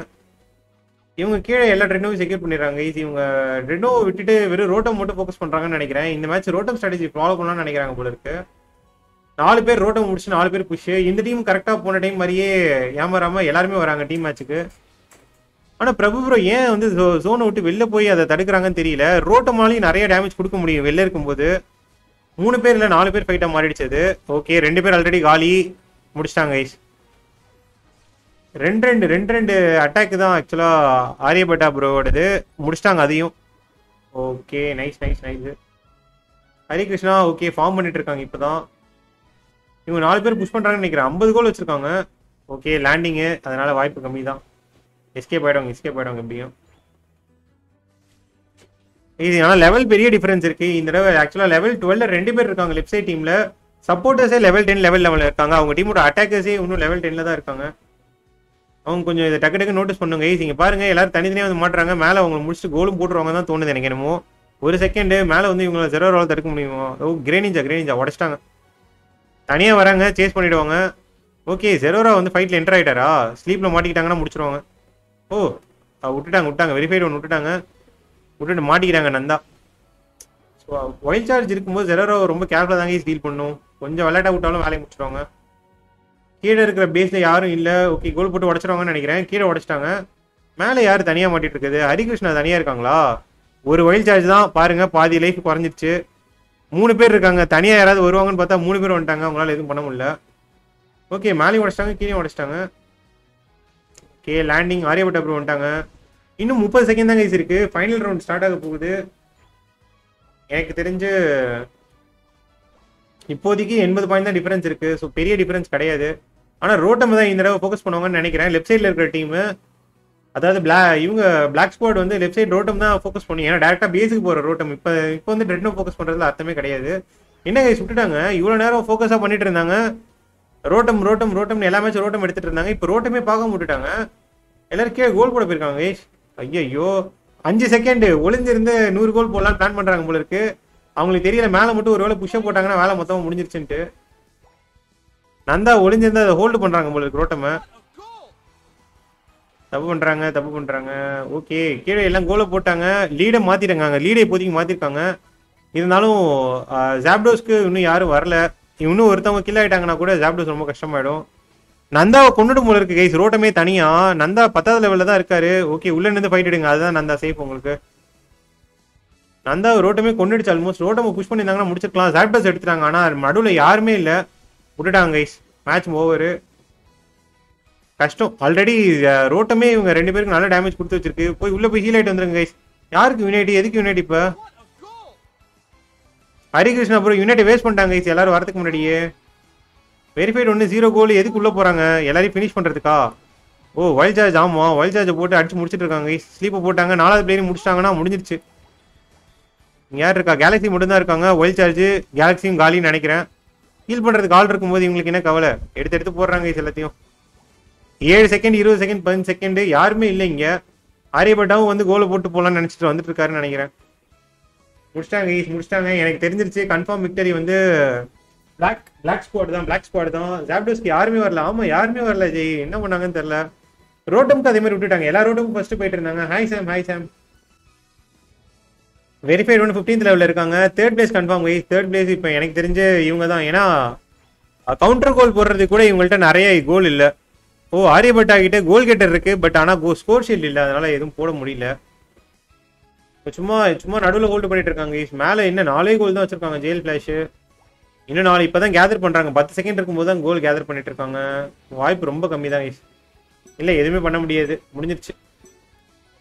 இவங்க கீழே எல்லா ட்ரெண்டோவும் செக்யூர் பண்ணிடுறாங்க. கைஸ் இவங்க ட்ரெண்டோவை விட்டுட்டு வெறும் ரோட்டம் மட்டும் ஃபோக்கஸ் பண்ணுறாங்கன்னு நினைக்கிறேன். இந்த மேட்ச் ரோட்டம் ஸ்ட்ராட்டஜி ஃபாலோ பண்ணலாம்னு நினைக்கிறாங்க போல இருக்கு. 4 பேர் ரோட்டம் முடிச்சு 4 பேர் புஷ். இந்த டீம் கரெக்டாக போன டைம் மாதிரியே ஏமாறாமல் எல்லாருமே வராங்க டீம் மேட்ச்சுக்கு. ஆனால் பிரபு ப்ரோ ஏன் ஜோனை விட்டு வெளில போய் அதை தடுக்கிறாங்கன்னு தெரியல. ரோட்டமாலையும் நிறைய டேமேஜ் கொடுக்க முடியும் வெளில இருக்கும்போது. 3 பேர் இல்லை 4 பேர் ஃபைட்டாக மாறிடுச்சது. ஓகே 2 பேர் ஆல்ரெடி காலி முடிச்சிட்டாங்க. கைஸ் ரெண்டு அட்டாக்கு தான் ஆக்சுவலாக ஆரியப்பட்டா ப்ரோவோடது. முடிச்சிட்டாங்க அதையும். Okay nice. Harikrishna okay form பண்ணிட்டு இருக்காங்க இப்போ தான். இவங்க 4 பேர் புஷ் பண்ணுறாங்கன்னு நினைக்கிறேன். 50 கோல் வச்சுருக்காங்க. ஓகே லேண்டிங்கு அதனால வாய்ப்பு கம்மி தான். எஸ்கேப் ஆயிடுவாங்க எப்படியும் இது. ஆனால் லெவல் பெரிய டிஃப்ரென்ஸ் இருக்குது இந்த தடவை. ஆக்சுவலாக லெவல் 12 ரெண்டு பேர் இருக்காங்க லெஃப்ட் சைட் டீமில். சப்போர்ட்டர்ஸே லெவல் 10 லெவலில் இருக்காங்க. அவங்க டீமோட அட்டாக்கர்ஸே இன்னும் லெவல் 10ல தான் இருக்காங்க. அவங்க கொஞ்சம் இதை டக்கு டக்கு நோட்டீஸ் பண்ணுங்க. இங்கே பாருங்கள் எல்லோரும் தனித்தனியாக வந்து மாட்டுறாங்க. மேலே அவங்களை முடிச்சுட்டு கோலும் போட்டுருவாங்க தான் தோணுது எனக்கு என்னமோ. ஒரு செகண்டு மேலே வந்து இவங்களை 0 தடுக்க முடியுமோ? ஓ கிரேனிஞ்சா உடச்சிட்டாங்க. தனியாக வராங்க, சேஸ் பண்ணிவிடுவாங்க. ஓகே 0 வந்து ஃபைட்டில் என்டர் ஆகிட்டாரா? ஸ்லீப்பில் மாட்டிக்கிட்டாங்கன்னா முடிச்சிருவாங்க. ஓ விட்டுட்டாங்க. வெரிஃபைடு ஒன்று விட்டுட்டு மாட்டிக்கிறாங்க நந்தா. ஸோ ஒயில் சார்ஜ் இருக்கும்போது 0 ரொம்ப கேர்ஃபுல்லாக தாங்க டீல் பண்ணும். கொஞ்சம் விளையாட்டாக விட்டாலும் வேலையை முடிச்சிடுவாங்க. கீழே இருக்கிற பேஸில் யாரும் இல்லை. ஓகே கோல் போட்டு உடச்சிடுவாங்கன்னு நினைக்கிறேன். கீழே உடச்சிட்டாங்க. மேலே யார் தனியாக மாட்டிகிட்டு இருக்குது? ஹரிகிருஷ்ணா தனியாக இருக்காங்களா? ஒரு ஒயில் சார்ஜ் தான் பாருங்கள், பாதி லைஃப் குறைஞ்சிடுச்சு. 3 பேர் இருக்காங்க. தனியாக யாராவது வருவாங்கன்னு பார்த்தா 3 பேர் வந்துட்டாங்க. அவங்களால எதுவும் பண்ண முடியல. ஓகே மேலேயும் உடச்சிட்டாங்க, கீழே உடச்சிட்டாங்க. ஓகே லேண்டிங் ஆரியப்பட்ட அப்புறம் வந்துட்டாங்க. இன்னும் 30 செகண்ட் தான் கைஸ் இருக்கு. ஃபைனல் ரவுண்ட் ஸ்டார்ட் ஆக போகுது. எனக்கு தெரிஞ்சு இப்போதைக்கு 80 பாயிண்ட் தான் டிஃபரன்ஸ் இருக்கு. ஸோ பெரிய டிஃபரன்ஸ் கிடையாது. ஆனால் ரோட்டம் தான் இந்த தடவை ஃபோக்கஸ் பண்ணுவாங்கன்னு நினைக்கிறேன். லெஃப்ட் சைடில் இருக்கிற டீமு, அதாவது பிளாக் ஸ்குவாட் வந்து லெஃப்ட் சைடு ரோட்டம் தான் ஃபோக்கஸ் பண்ணி. ஏன்னா டேரக்டா பேஸுக்கு போற ரோட்டம். இப்போ வந்து ரெட் நோ ஃபோக்கஸ் பண்றதுல அர்த்தமே கிடையாது. என்ன கைஸ் விட்டுட்டாங்க? இவ்வளோ நேரம் ஃபோக்கஸாக பண்ணிட்டு இருந்தாங்க. ரோட்டம் எல்லா மேட்சும் ரோட்டம் எடுத்துட்டு இருந்தாங்க. இப்போ ரோட்டமே பார்க்க விட்டுட்டாங்க. எல்லாரும் கீழே கோல் போட போயிருக்காங்க. ஐயோ 5 செகண்டு ஒளிஞ்சிருந்து 100 கோல் போடலாம் பிளான் பண்றாங்க போல இருக்கு. அவங்களுக்கு தெரியல. மேலே மட்டும் ஒரு வேலை புஷ்அப் போட்டாங்கன்னா வேலை மொத்தமாக முடிஞ்சிருச்சுன்ட்டு. நந்தா ஒளிஞ்சிருந்து அதை ஹோல்டு பண்றாங்க போல இருக்கு. ரோட்டமை தப்பு பண்றாங்க. ஓகே கீழே எல்லாம் கோலை போட்டாங்க. லீடை மாத்திட்டாங்க. லீடை இப்போதைக்கு மாத்திருக்காங்க. இருந்தாலும் ஜாப்டோஸ்க்கு இன்னும் யாரும் வரல. இன்னும் ஒருத்தவங்க கில் ஆயிட்டாங்கன்னா கூட ஜாப்டோஸ் ரொம்ப கஷ்டமாயிடும். நந்தாவை கொண்டுடும் போல இருக்கு கைஸ். ரோட்டமே தனியா. நந்தா 10வது லெவலில் தான் இருக்காரு. ஓகே உள்ள நின்று ஃபைட் எடுங்க, அதுதான் நந்தா சேஃப் உங்களுக்கு. நந்தா ரோட்டமே கொண்டுடுச்சு. ஆல்மோஸ்ட் ரோட்டமை புஷ் பண்ணியிருந்தாங்கன்னா முடிச்சிருக்கலாம். ஜாப்டோஸ் எடுத்துட்டாங்க. ஆனால் நடுவில் யாருமே இல்லை, விட்டுட்டாங்க கைஸ். Match over. கஷ்டம். ஆல்ரெடி ரோட்டமே இவங்க 2 பேருக்கு நல்ல டேமேஜ் கொடுத்து வச்சிருக்கு. போய் உள்ள போய் ஹீல் ஆகிட்டு வந்துருங்க கைஸ். யாருக்கு யுனைட்டி? எதுக்கு யுனைட்டி? இப்போ ஹரிகிருஷ்ணா அப்புறம் யுனைட்டி வேஸ்ட் பண்ணிட்டாங்க கைஸ். எல்லாரும் வரதுக்கு முன்னாடியே வெரிஃபைட் 1 0 கோல். எதுக்கு உள்ளே போகிறாங்க? எல்லாரையும் ஃபினிஷ் பண்ணுறதுக்கா? Oh while charge. ஆமாம் ஒயில் சார்ஜை போட்டு அடிச்சு முடிச்சுட்டு இருக்காங்க கைஸ். ஸ்லீப்பை போட்டாங்க. 4வது பிளேயரையும் முடிச்சிட்டாங்கன்னா முடிஞ்சிருச்சு. யார் இருக்கா? கேலக்ஸி மட்டும்தான் இருக்காங்க. ஒயில் சார்ஜ் கேலக்ஸியும் காலின்னு நினைக்கிறேன். ஹீல் பண்ணுறதுக்கு ஆள் இருக்கும்போது இவங்களுக்கு என்ன கவலை? எடுத்து போடுறாங்க கைஸ் எல்லாத்தையும். 7 செகண்ட், 20 செகண்ட், 15 செகண்டு யாருமே இல்லை இங்கே. ஆரியப்பட்டாவும் வந்து கோலை போட்டு போகலான்னு நினச்சிட்டு வந்துட்டு இருக்காருன்னு நினைக்கிறேன். முடிச்சிட்டாங்க. எனக்கு தெரிஞ்சிருச்சு கன்ஃபார்ம் விக்டரி வந்து பிளாக் ஸ்குவாட் தான். ஜாப்டோஸ்க்கு யாருமே வரல. ஆமாம் யாருமே வரல ஜெய். என்ன பண்ணாங்கன்னு தெரில. ரோட்டமுக்கு அதே மாதிரி விட்டுட்டாங்க. எல்லா ரோட்டமும் ஃபர்ஸ்ட் போயிட்டு இருந்தாங்க. Hi Sam. வெரிஃபைட் 1 15th லெவலில் இருக்காங்க. Third place confirm guys. Third place இப்போ எனக்கு தெரிஞ்சு இவங்க தான். ஏன்னா கவுண்டர் கோல் போடுறது கூட இவங்கள்ட்ட நிறைய கோல் இல்லை. ஓ ஆரியப்பட்டா கிட்ட கோல் கெட்டர் இருக்கு, பட் ஆனால் ஸ்கோர் ஷீல்டு இல்லை. அதனால எதுவும் போட முடியல. சும்மா நடுவில் ஹோல்டு பண்ணிட்டு இருக்காங்க கைஸ். மேலே இன்னும் 4 கோல் தான் வச்சிருக்காங்க. ஜெயில் ஃபிளாஷ் இன்னும் 4 இப்போ தான் கேதர் பண்ணுறாங்க. 10 செகண்ட் இருக்கும்போது தான் கோல் கேதர் பண்ணிட்டு இருக்காங்க. வாய்ப்பு ரொம்ப கம்மி தான் கைஸ். இல்லை எதுவுமே பண்ண முடியாது. முடிஞ்சிருச்சு.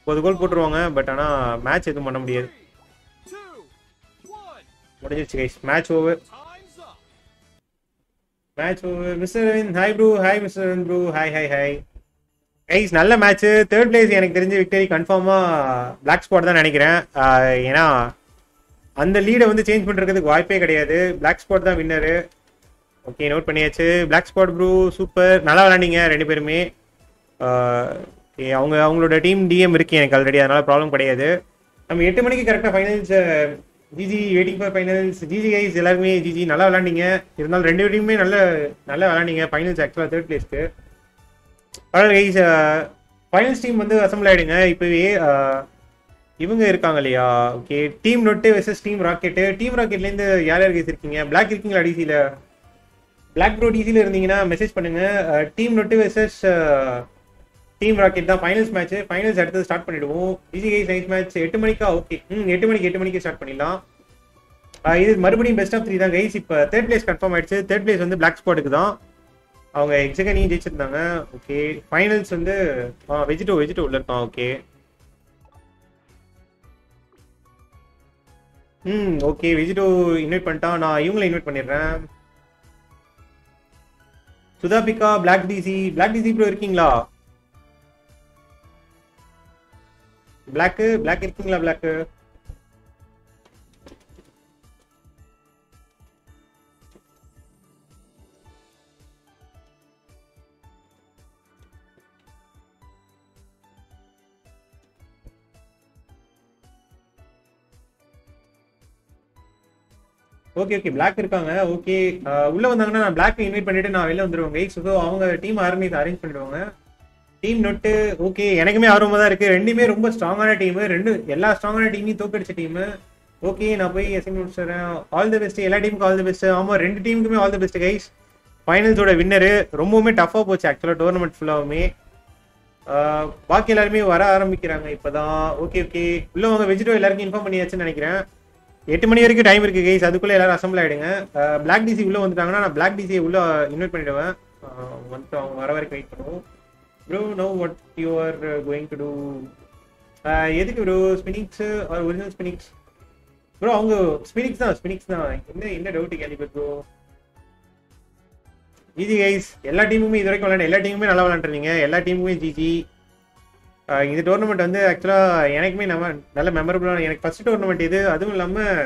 10 கோல் போட்டுருவாங்க. பட் ஆனால் மேட்ச் எதுவும் பண்ண முடியாது. முடிஞ்சிருச்சு guys. Match over. Mister Ravind hi bro. Hi mister Ravind bro. Hi guys. நல்ல மேட்ச். தேர்ட் பிளேஸ் எனக்கு தெரிஞ்ச விக்டரி கன்ஃபார்மாக பிளாக் ஸ்குவாட் தான் நினைக்கிறேன். ஏன்னா அந்த லீடை வந்து சேஞ்ச் பண்ணுறதுக்கு வாய்ப்பே கிடையாது. பிளாக் ஸ்குவாட் தான் வின்னரு. ஓகே நோட் பண்ணியாச்சு. Black squad bro super. நல்லா விளாண்டிங்க 2 பேருமே. அவங்களோட டீம் டிஎம் இருக்கு எனக்கு ஆல்ரெடி. அதனால ப்ராப்ளம் கிடையாது. நம்ம 8 மணிக்கு கரெக்டாக finals. GG waiting for finals. GG guys எல்லாருமே ஜிஜி. நல்லா விளாண்டிங்க. இருந்தாலும் 2 பேருமே நல்லா விளாண்டிங்க. ஃபைனல்ஸ் ஆக்சுவலாக தேர்ட் பிளேஸ்க்கு. பரவாயில்ல கைஸ். ஃபைனல்ஸ் டீம் வந்து அசம்பிள் ஆகிடுங்க. இப்போவே இவங்க இருக்காங்க இல்லையா? Okay team note versus team rocket. Team ராக்கெட்லேருந்து யார் கைஸ் இருக்கீங்க? பிளாக் இருக்கீங்களா டிசியில்? பிளாக் ப்ரோ டிசியில் இருந்தீங்கன்னா மெசேஜ் பண்ணுங்கள். Team note versus team rocket தான் ஃபைனல்ஸ் மேட்ச். ஃபைனல்ஸ் அடுத்தது ஸ்டார்ட் பண்ணிவிடுவோம். DC guys nice match. 8 மணிக்கா? ஓகே 8 மணிக்கு ஸ்டார்ட் பண்ணிடலாம். இது மறுபடியும் பெஸ்ட் ஆஃப் 3 தான் கைஸ். இப்போ தேர்ட் பிளேஸ் கன்ஃபார்ம் ஆயிடுச்சு. தேர்ட் பிளேஸ் வந்து பிளாக் ஸ்குவாடுக்கு தான். அவங்க எக்ஸகனியும் ஜெயிச்சிருந்தாங்க. ஓகே ஃபைனல்ஸ் வந்து வெஜிட்டோ உள்ள இருக்கான். ஓகே ஓகே வெஜிட்டோ இன்வைட் பண்ணிட்டான். நான் இவங்களை இன்வைட் பண்ணிடுறேன். சுதா பிகா Black DC Black DC bro இருக்கீங்களா? Black இருக்கீங்களா? Black ओके ओके Black இருக்காங்க ஓகே உள்ள வந்தாங்கன்னா நான் Black இன்வைட் பண்ணிட்டு நான் வெளிய வந்துருவேன் गाइस சோ அவங்க டீம் அரேஞ்ச் பண்ணிடுவாங்க டீம் நோட் ஓகே எனக்குமே ஆர்வமா தான் இருக்கு ரெண்டுமே ரொம்ப ஸ்ட்ராங்கான டீம் ரெண்டு எல்லா ஸ்ட்ராங்கான டீமையும் தோக்கடிச்ச டீம் ஓகே நான் போய் அசைன்மென்ட் முடிச்சறேன் ஆல் தி பெஸ்ட் எல்லா டீமுக்கும் ஆல் தி பெஸ்ட் ஆமா ரெண்டு டீமுக்குமே ஆல் தி பெஸ்ட் गाइस ஃபைனல்ஸோட வின்னர் ரொம்பவே டஃபா போச்சு एक्चुअली டோர்னமென்ட் ஃபுல்லாவே பாக்கி எல்லாரும் வர ஆரம்பிக்கறாங்க இப்போதான் ஓகே ஓகே உள்ளவங்க வெஜிடோ எல்லாருக்கும் இன்ஃபார்ம் பண்ணியாச்சுன்னு நினைக்கிறேன் 8 மணி வரைக்கும் டைம் இருக்கு गाइस அதுக்குள்ள எல்லாரும் அசெம்பிள் ஆயிடுங்க Black DC உள்ள வந்துட்டாங்கன்னா நான் Black DC உள்ள இன்வைட் பண்ணிடுவேன் வந்து அவங்க வர வரைக்கும் வெயிட் பண்ணுவோம் bro now what you are going to do எதுக்கு bro Spinix or original Spinix bro அவங்க Spinix தான் என்ன doubt Caliber bro easy guys எல்லா டீமுமே இது வரைக்கும் விளையாண்ட எல்லா டீமுமே நல்லா விளையாண்டுறீங்க எல்லா டீமுமே ஜிஜி இந்த டோர்னமெண்ட் வந்து ஆக்சுவலாக எனக்குமே நம்ம நல்ல மெமரபுளான எனக்கு ஃபர்ஸ்ட் டோர்னமெண்ட் இது அதுவும் இல்லாமல்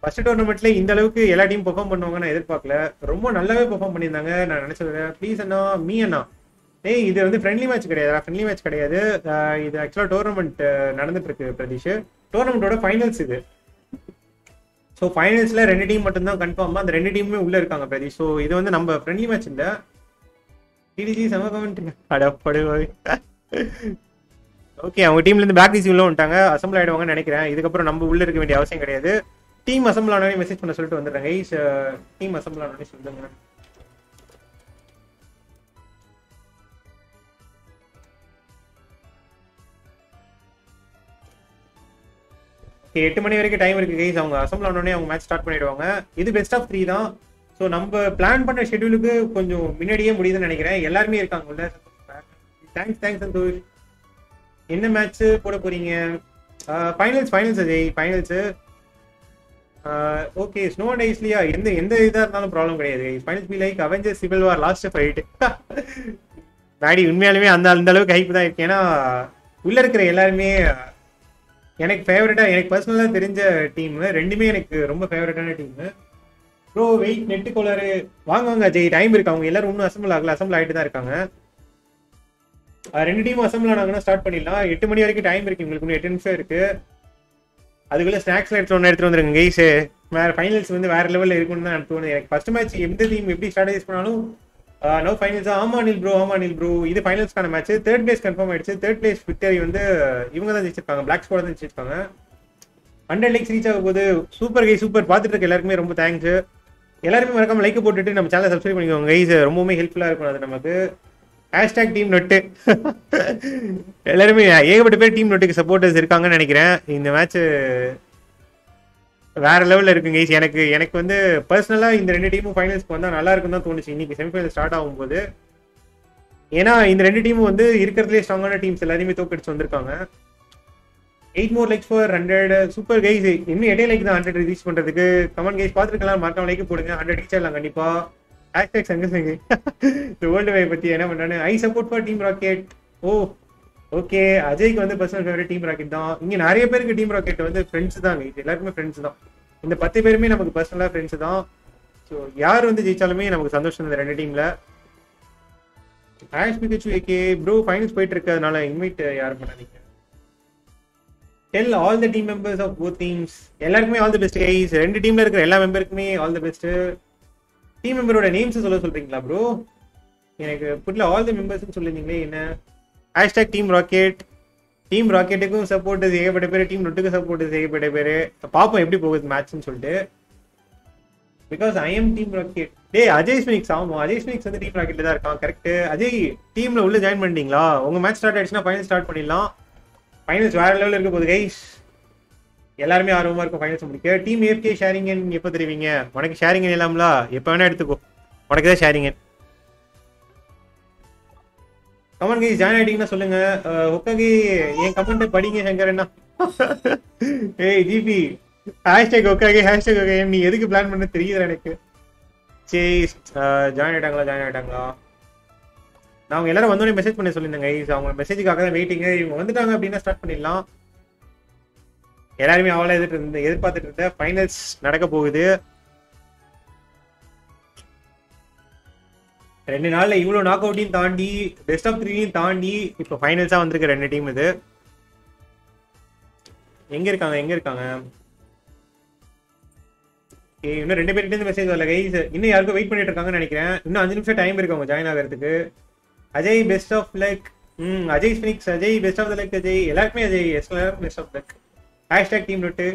ஃபர்ஸ்ட் டோர்னமெண்ட்லேயே இந்த அளவுக்கு எல்லா டீம் பெர்ஃபார்ம் பண்ணுவாங்க நான் எதிர்பார்க்கல ரொம்ப நல்லாவே பெர்ஃபார்ம் பண்ணியிருந்தாங்க நான் நினச்சது ப்ளீஸ் அண்ணா மீ அண்ணா ஏய் இது வந்து ஃப்ரெண்ட்லி மேட்ச் கிடையாது இது ஆக்சுவலாக டோர்னமெண்ட் நடந்துட்டுருக்கு பிரதீஷ் டோர்னமெண்ட்டோட ஃபைனல்ஸ் இது ஸோ ஃபைனல்ஸில் ரெண்டு டீம் மட்டும்தான் கன்ஃபார்மாக அந்த ரெண்டு டீமுமே உள்ளே இருக்காங்க பிரதீஷ் ஸோ இது வந்து நம்ம ஃப்ரெண்ட்லி மேட்ச் இல்லை டிடிஜி செம கமெண்ட் அடப்படுவாய் ஓகே அவங்க டீம்ல இருந்து Black DC உள்ள வந்துட்டாங்க அசெம்பிள் ஆயிடுவாங்கன்னு நினைக்கிறேன் இதுக்கப்புறம் நம்ம உள்ள இருக்க வேண்டிய அவசியம் கிடையாது டீம் அசெம்பிள் ஆனவனே மெசேஜ் பண்ண சொல்லிட்டு வந்துடுறாங்க டீம் அசெம்பிள் ஆனவனே சொல்லுங்க ஓகே 8 மணி வரைக்கும் டைம் இருக்கு கைஸ் அவங்க அசெம்பிள் ஆனவனே அவங்க மேட்ச் ஸ்டார்ட் பண்ணிடுவாங்க இது பெஸ்ட் ஆஃப் 3 தான் ஸோ நம்ம பிளான் பண்ண ஷெட்யூலுக்கு கொஞ்சம் முன்னாடியே முடியுதுன்னு நினைக்கிறேன் எல்லாருமே இருக்காங்க உள்ள தேங்க்ஸ் சந்தோஷ் என்ன மேட்ச் போட போறீங்க finals Ajay finals okay snow and ஐஸ்லியா எந்த இதா இருந்தாலும் ப்ராப்ளம் கிடையாது finals be like Avengers civil war last fight நாடி உண்மையாலுமே அந்த அளவுக்கு ஹைப் தான் இருக்கு ஏன்னா உள்ள இருக்கிற எல்லாருமே எனக்கு ஃபேவரட்டா எனக்கு பர்சனலா தெரிஞ்ச டீம் ரெண்டுமே எனக்கு ரொம்ப ஃபேவரட்டான டீம் ப்ரோ வெயிட் நெட்டு கோளாறு வாங்க அஜய் டைம் இருக்கு அவங்க எல்லாரும் இன்னும் அசம்பிள் ஆகிட்டு தான் இருக்காங்க ரெண்டு டீம் அசம்பிள் ஆனாங்கன்னா ஸ்டார்ட் பண்ணிடலாம் 8 மணி வரைக்கும் டைம் இருக்கு உங்களுக்கு இன்னும் 8 நிமிஷம் இருக்கு அதுக்குள்ளே ஸ்நாக்ஸ்லாம் எடுத்துகிட்டு வந்துருங்க கைஸ் வேறு ஃபைனல்ஸ் வந்து வேறு லெவலில் இருக்குன்னு தான் எனக்கு தோணுது எனக்கு ஃபர்ஸ்ட் மேட்ச் எந்த டீம் எப்படி ஸ்ட்ராட்டஜைஸ் பண்ணாலும் நோ ஃபைனல்ஸ் ஆமானில் ப்ரோ இது ஃபைனல்ஸ்க்கான மேட்ச் தேர்ட் பிளேஸ் கன்ஃபார்ம் ஆயிடுச்சு தேர்ட் பிளேஸ் விக்டரி வந்து இவங்க தான் ஜெயிச்சிருக்காங்க Black Squad தான் ஜெயிச்சிருக்காங்க 100 லைக்ஸ் ரீச் ஆகும் போது சூப்பர் கைஸ் சூப்பர் பார்த்துட்டு இருக்க எல்லாருக்குமே ரொம்ப தேங்க்ஸ் எல்லாருமே மறக்காம லைக் போட்டுட்டு நம்ம சேனலை சப்ஸ்கிரைப் பண்ணிக்கோங்க கைஸ் ரொம்பவுமே ஹெல்ப்ஃபுல்லாக இருக்கும் அது நமக்கு ஹேஷ்டாக் டீம் நொட்டு எல்லாருமே ஏகப்பட்ட பேர் டீம் நொட்டுக்கு சப்போர்ட்டர்ஸ் இருக்காங்கன்னு நினைக்கிறேன் இந்த மேட்ச் வேற லெவலில் இருக்குங்க எனக்கு வந்து பர்சனலாக இந்த ரெண்டு டீமும் ஃபைனல்ஸ்க்கு வந்தால் நல்லா இருக்குன்னு தான் தோணுச்சு இன்னைக்கு செமிஃபைனல் ஸ்டார்ட் ஆகும்போது ஏன்னா இந்த ரெண்டு டீமும் வந்து இருக்கிறதுலே ஸ்ட்ராங்கான டீம்ஸ் எல்லாருமே தோக்கடிச்சு வந்திருக்காங்க 8 more likes for 100 super guys இன்னும் எடே லைக் தான் 100 ரீச் பண்ணுறதுக்கு கமெண்ட் கைஸ் பார்த்துருக்கலாம் மறக்காம லைக் போடுங்க 100 ரீச் ஆகலாம் கண்டிப்பாக என்ன பண்றானு I support for team rocket O okay அஜய்க்கு வந்து பர்சனல் ஃபேவரட் டீம் ராக்கெட் தான் இங்க நிறைய பேருக்கு டீம் ராக்கெட் வந்து ஃப்ரெண்ட்ஸ் தான் எல்லாருக்குமே ஃப்ரெண்ட்ஸ் தான் இந்த 10 பேருமே நமக்கு பர்சனலா ஃப்ரெண்ட்ஸ் தான் ஸோ யார் வந்து ஜெயிச்சாலுமே நமக்கு சந்தோஷம் இந்த ரெண்டு டீம்ல Pikachu ஏகே ப்ரோ ஃபைனல்ஸ் போயிட்டு இருக்கிறதுனால இன்வைட் யார் பண்ணாதீங்க tell all the team members of both teams எல்லாருக்குமே ஆல் தி பெஸ்ட் கைஸ் ரெண்டு டீம்ல இருக்கிற எல்லா மெம்பருக்குமே ஆல் தி பெஸ்ட் டீம் மெம்பரோட நேம்ஸ் சொல்ல சொல்றீங்களா ப்ரோ எனக்கு புரியல ஆல் தி மெம்பர்ஸ்னு சொல்லிருந்தீங்களே என்ன ஹேஷ்டாக் டீம் ராக்கெட்டுக்கும் சப்போர்ட் ஏகப்பட்ட பேர் டீம் நொட்டுக்கும் சப்போர்ட் ஏகப்பட்ட பேர் பார்ப்போம் எப்படி போகுது மேட்ச்னு சொல்லிட்டு because I am team rocket டே அஜய் ஸ்பினிக்ஸ் வந்து டீம் ராக்கெட்ல தான் இருக்கான் கரெக்ட் அஜய் டீம்ல உள்ள ஜாயின் பண்ணிட்டீங்களா உங்க மேட்ச் ஸ்டார்ட் ஆயிடுச்சுன்னா ஃபைனல் ஸ்டார்ட் பண்ணிடலாம் ஃபைனல்ஸ் வேற லெவலில் இருக்க போகுது கைஸ் எல்லாருமே ஆர்வமாக இருக்கும் ஃபைனல்ஸ் முடிக்க டீம் ஏஃப்கே ஷேரிங்கன் எப்போ தெரிவிங்க உனக்கு ஷேரிங்கன் இல்லாமலா எப்போ வேணா எடுத்துக்கோ உனக்கு தான் ஷேரிங்கன் கமெண்ட் கைஸ் ஜாயின் ஆகிட்டீங்கன்னா சொல்லுங்க ஒக்காகி என் கமெண்ட்டை படிங்க சங்கர் என்ன ஏய் ஜிபி ஹேஷ்டேக் ஒக்காகி நீ எதுக்கு பிளான் பண்ண தெரியுது எனக்கு ஜாயின் ஆயிட்டாங்களா ஜாயின் ஆயிட்டாங்களா? நான் அவங்க எல்லாரும் வந்தோடனே மெசேஜ் பண்ணி சொல்லியிருந்தேங்க. அவங்க மெசேஜுக்காக தான் வெயிட்டிங்க. இவங்க வந்துட்டாங்க அப்படின்னா ஸ்டார்ட் பண்ணிடலாம். எல்லாருமே அவ்வளோ எதிர்பார்த்துட்டு இருந்தேன். ஃபைனல்ஸ் நடக்க போகுது. 2 நாள்ல இவ்வளோ நாக் அவுட்டையும் தாண்டி பெஸ்ட் ஆஃப் 3 தாண்டி இப்போ ஃபைனல்ஸாக வந்திருக்கு 2 டீம். இது எங்க இருக்காங்க எங்க இருக்காங்க? இன்னும் 2 பேர்கிட்ட மெசேஜ் வரல கைஸ். இன்னும் யாருக்கும் வெயிட் பண்ணிட்டு இருக்காங்கன்னு நினைக்கிறேன். இன்னும் 5 நிமிஷம் டைம் இருக்கு அவங்க ஜாயின் ஆகிறதுக்கு. Ajay best of luck. Ajay ஸ்பினிக்ஸ் Ajay best of the luck. Ajay எல்லாருக்குமே அஜய் எல்லாருக்கும் best of luck. Hashtag team note.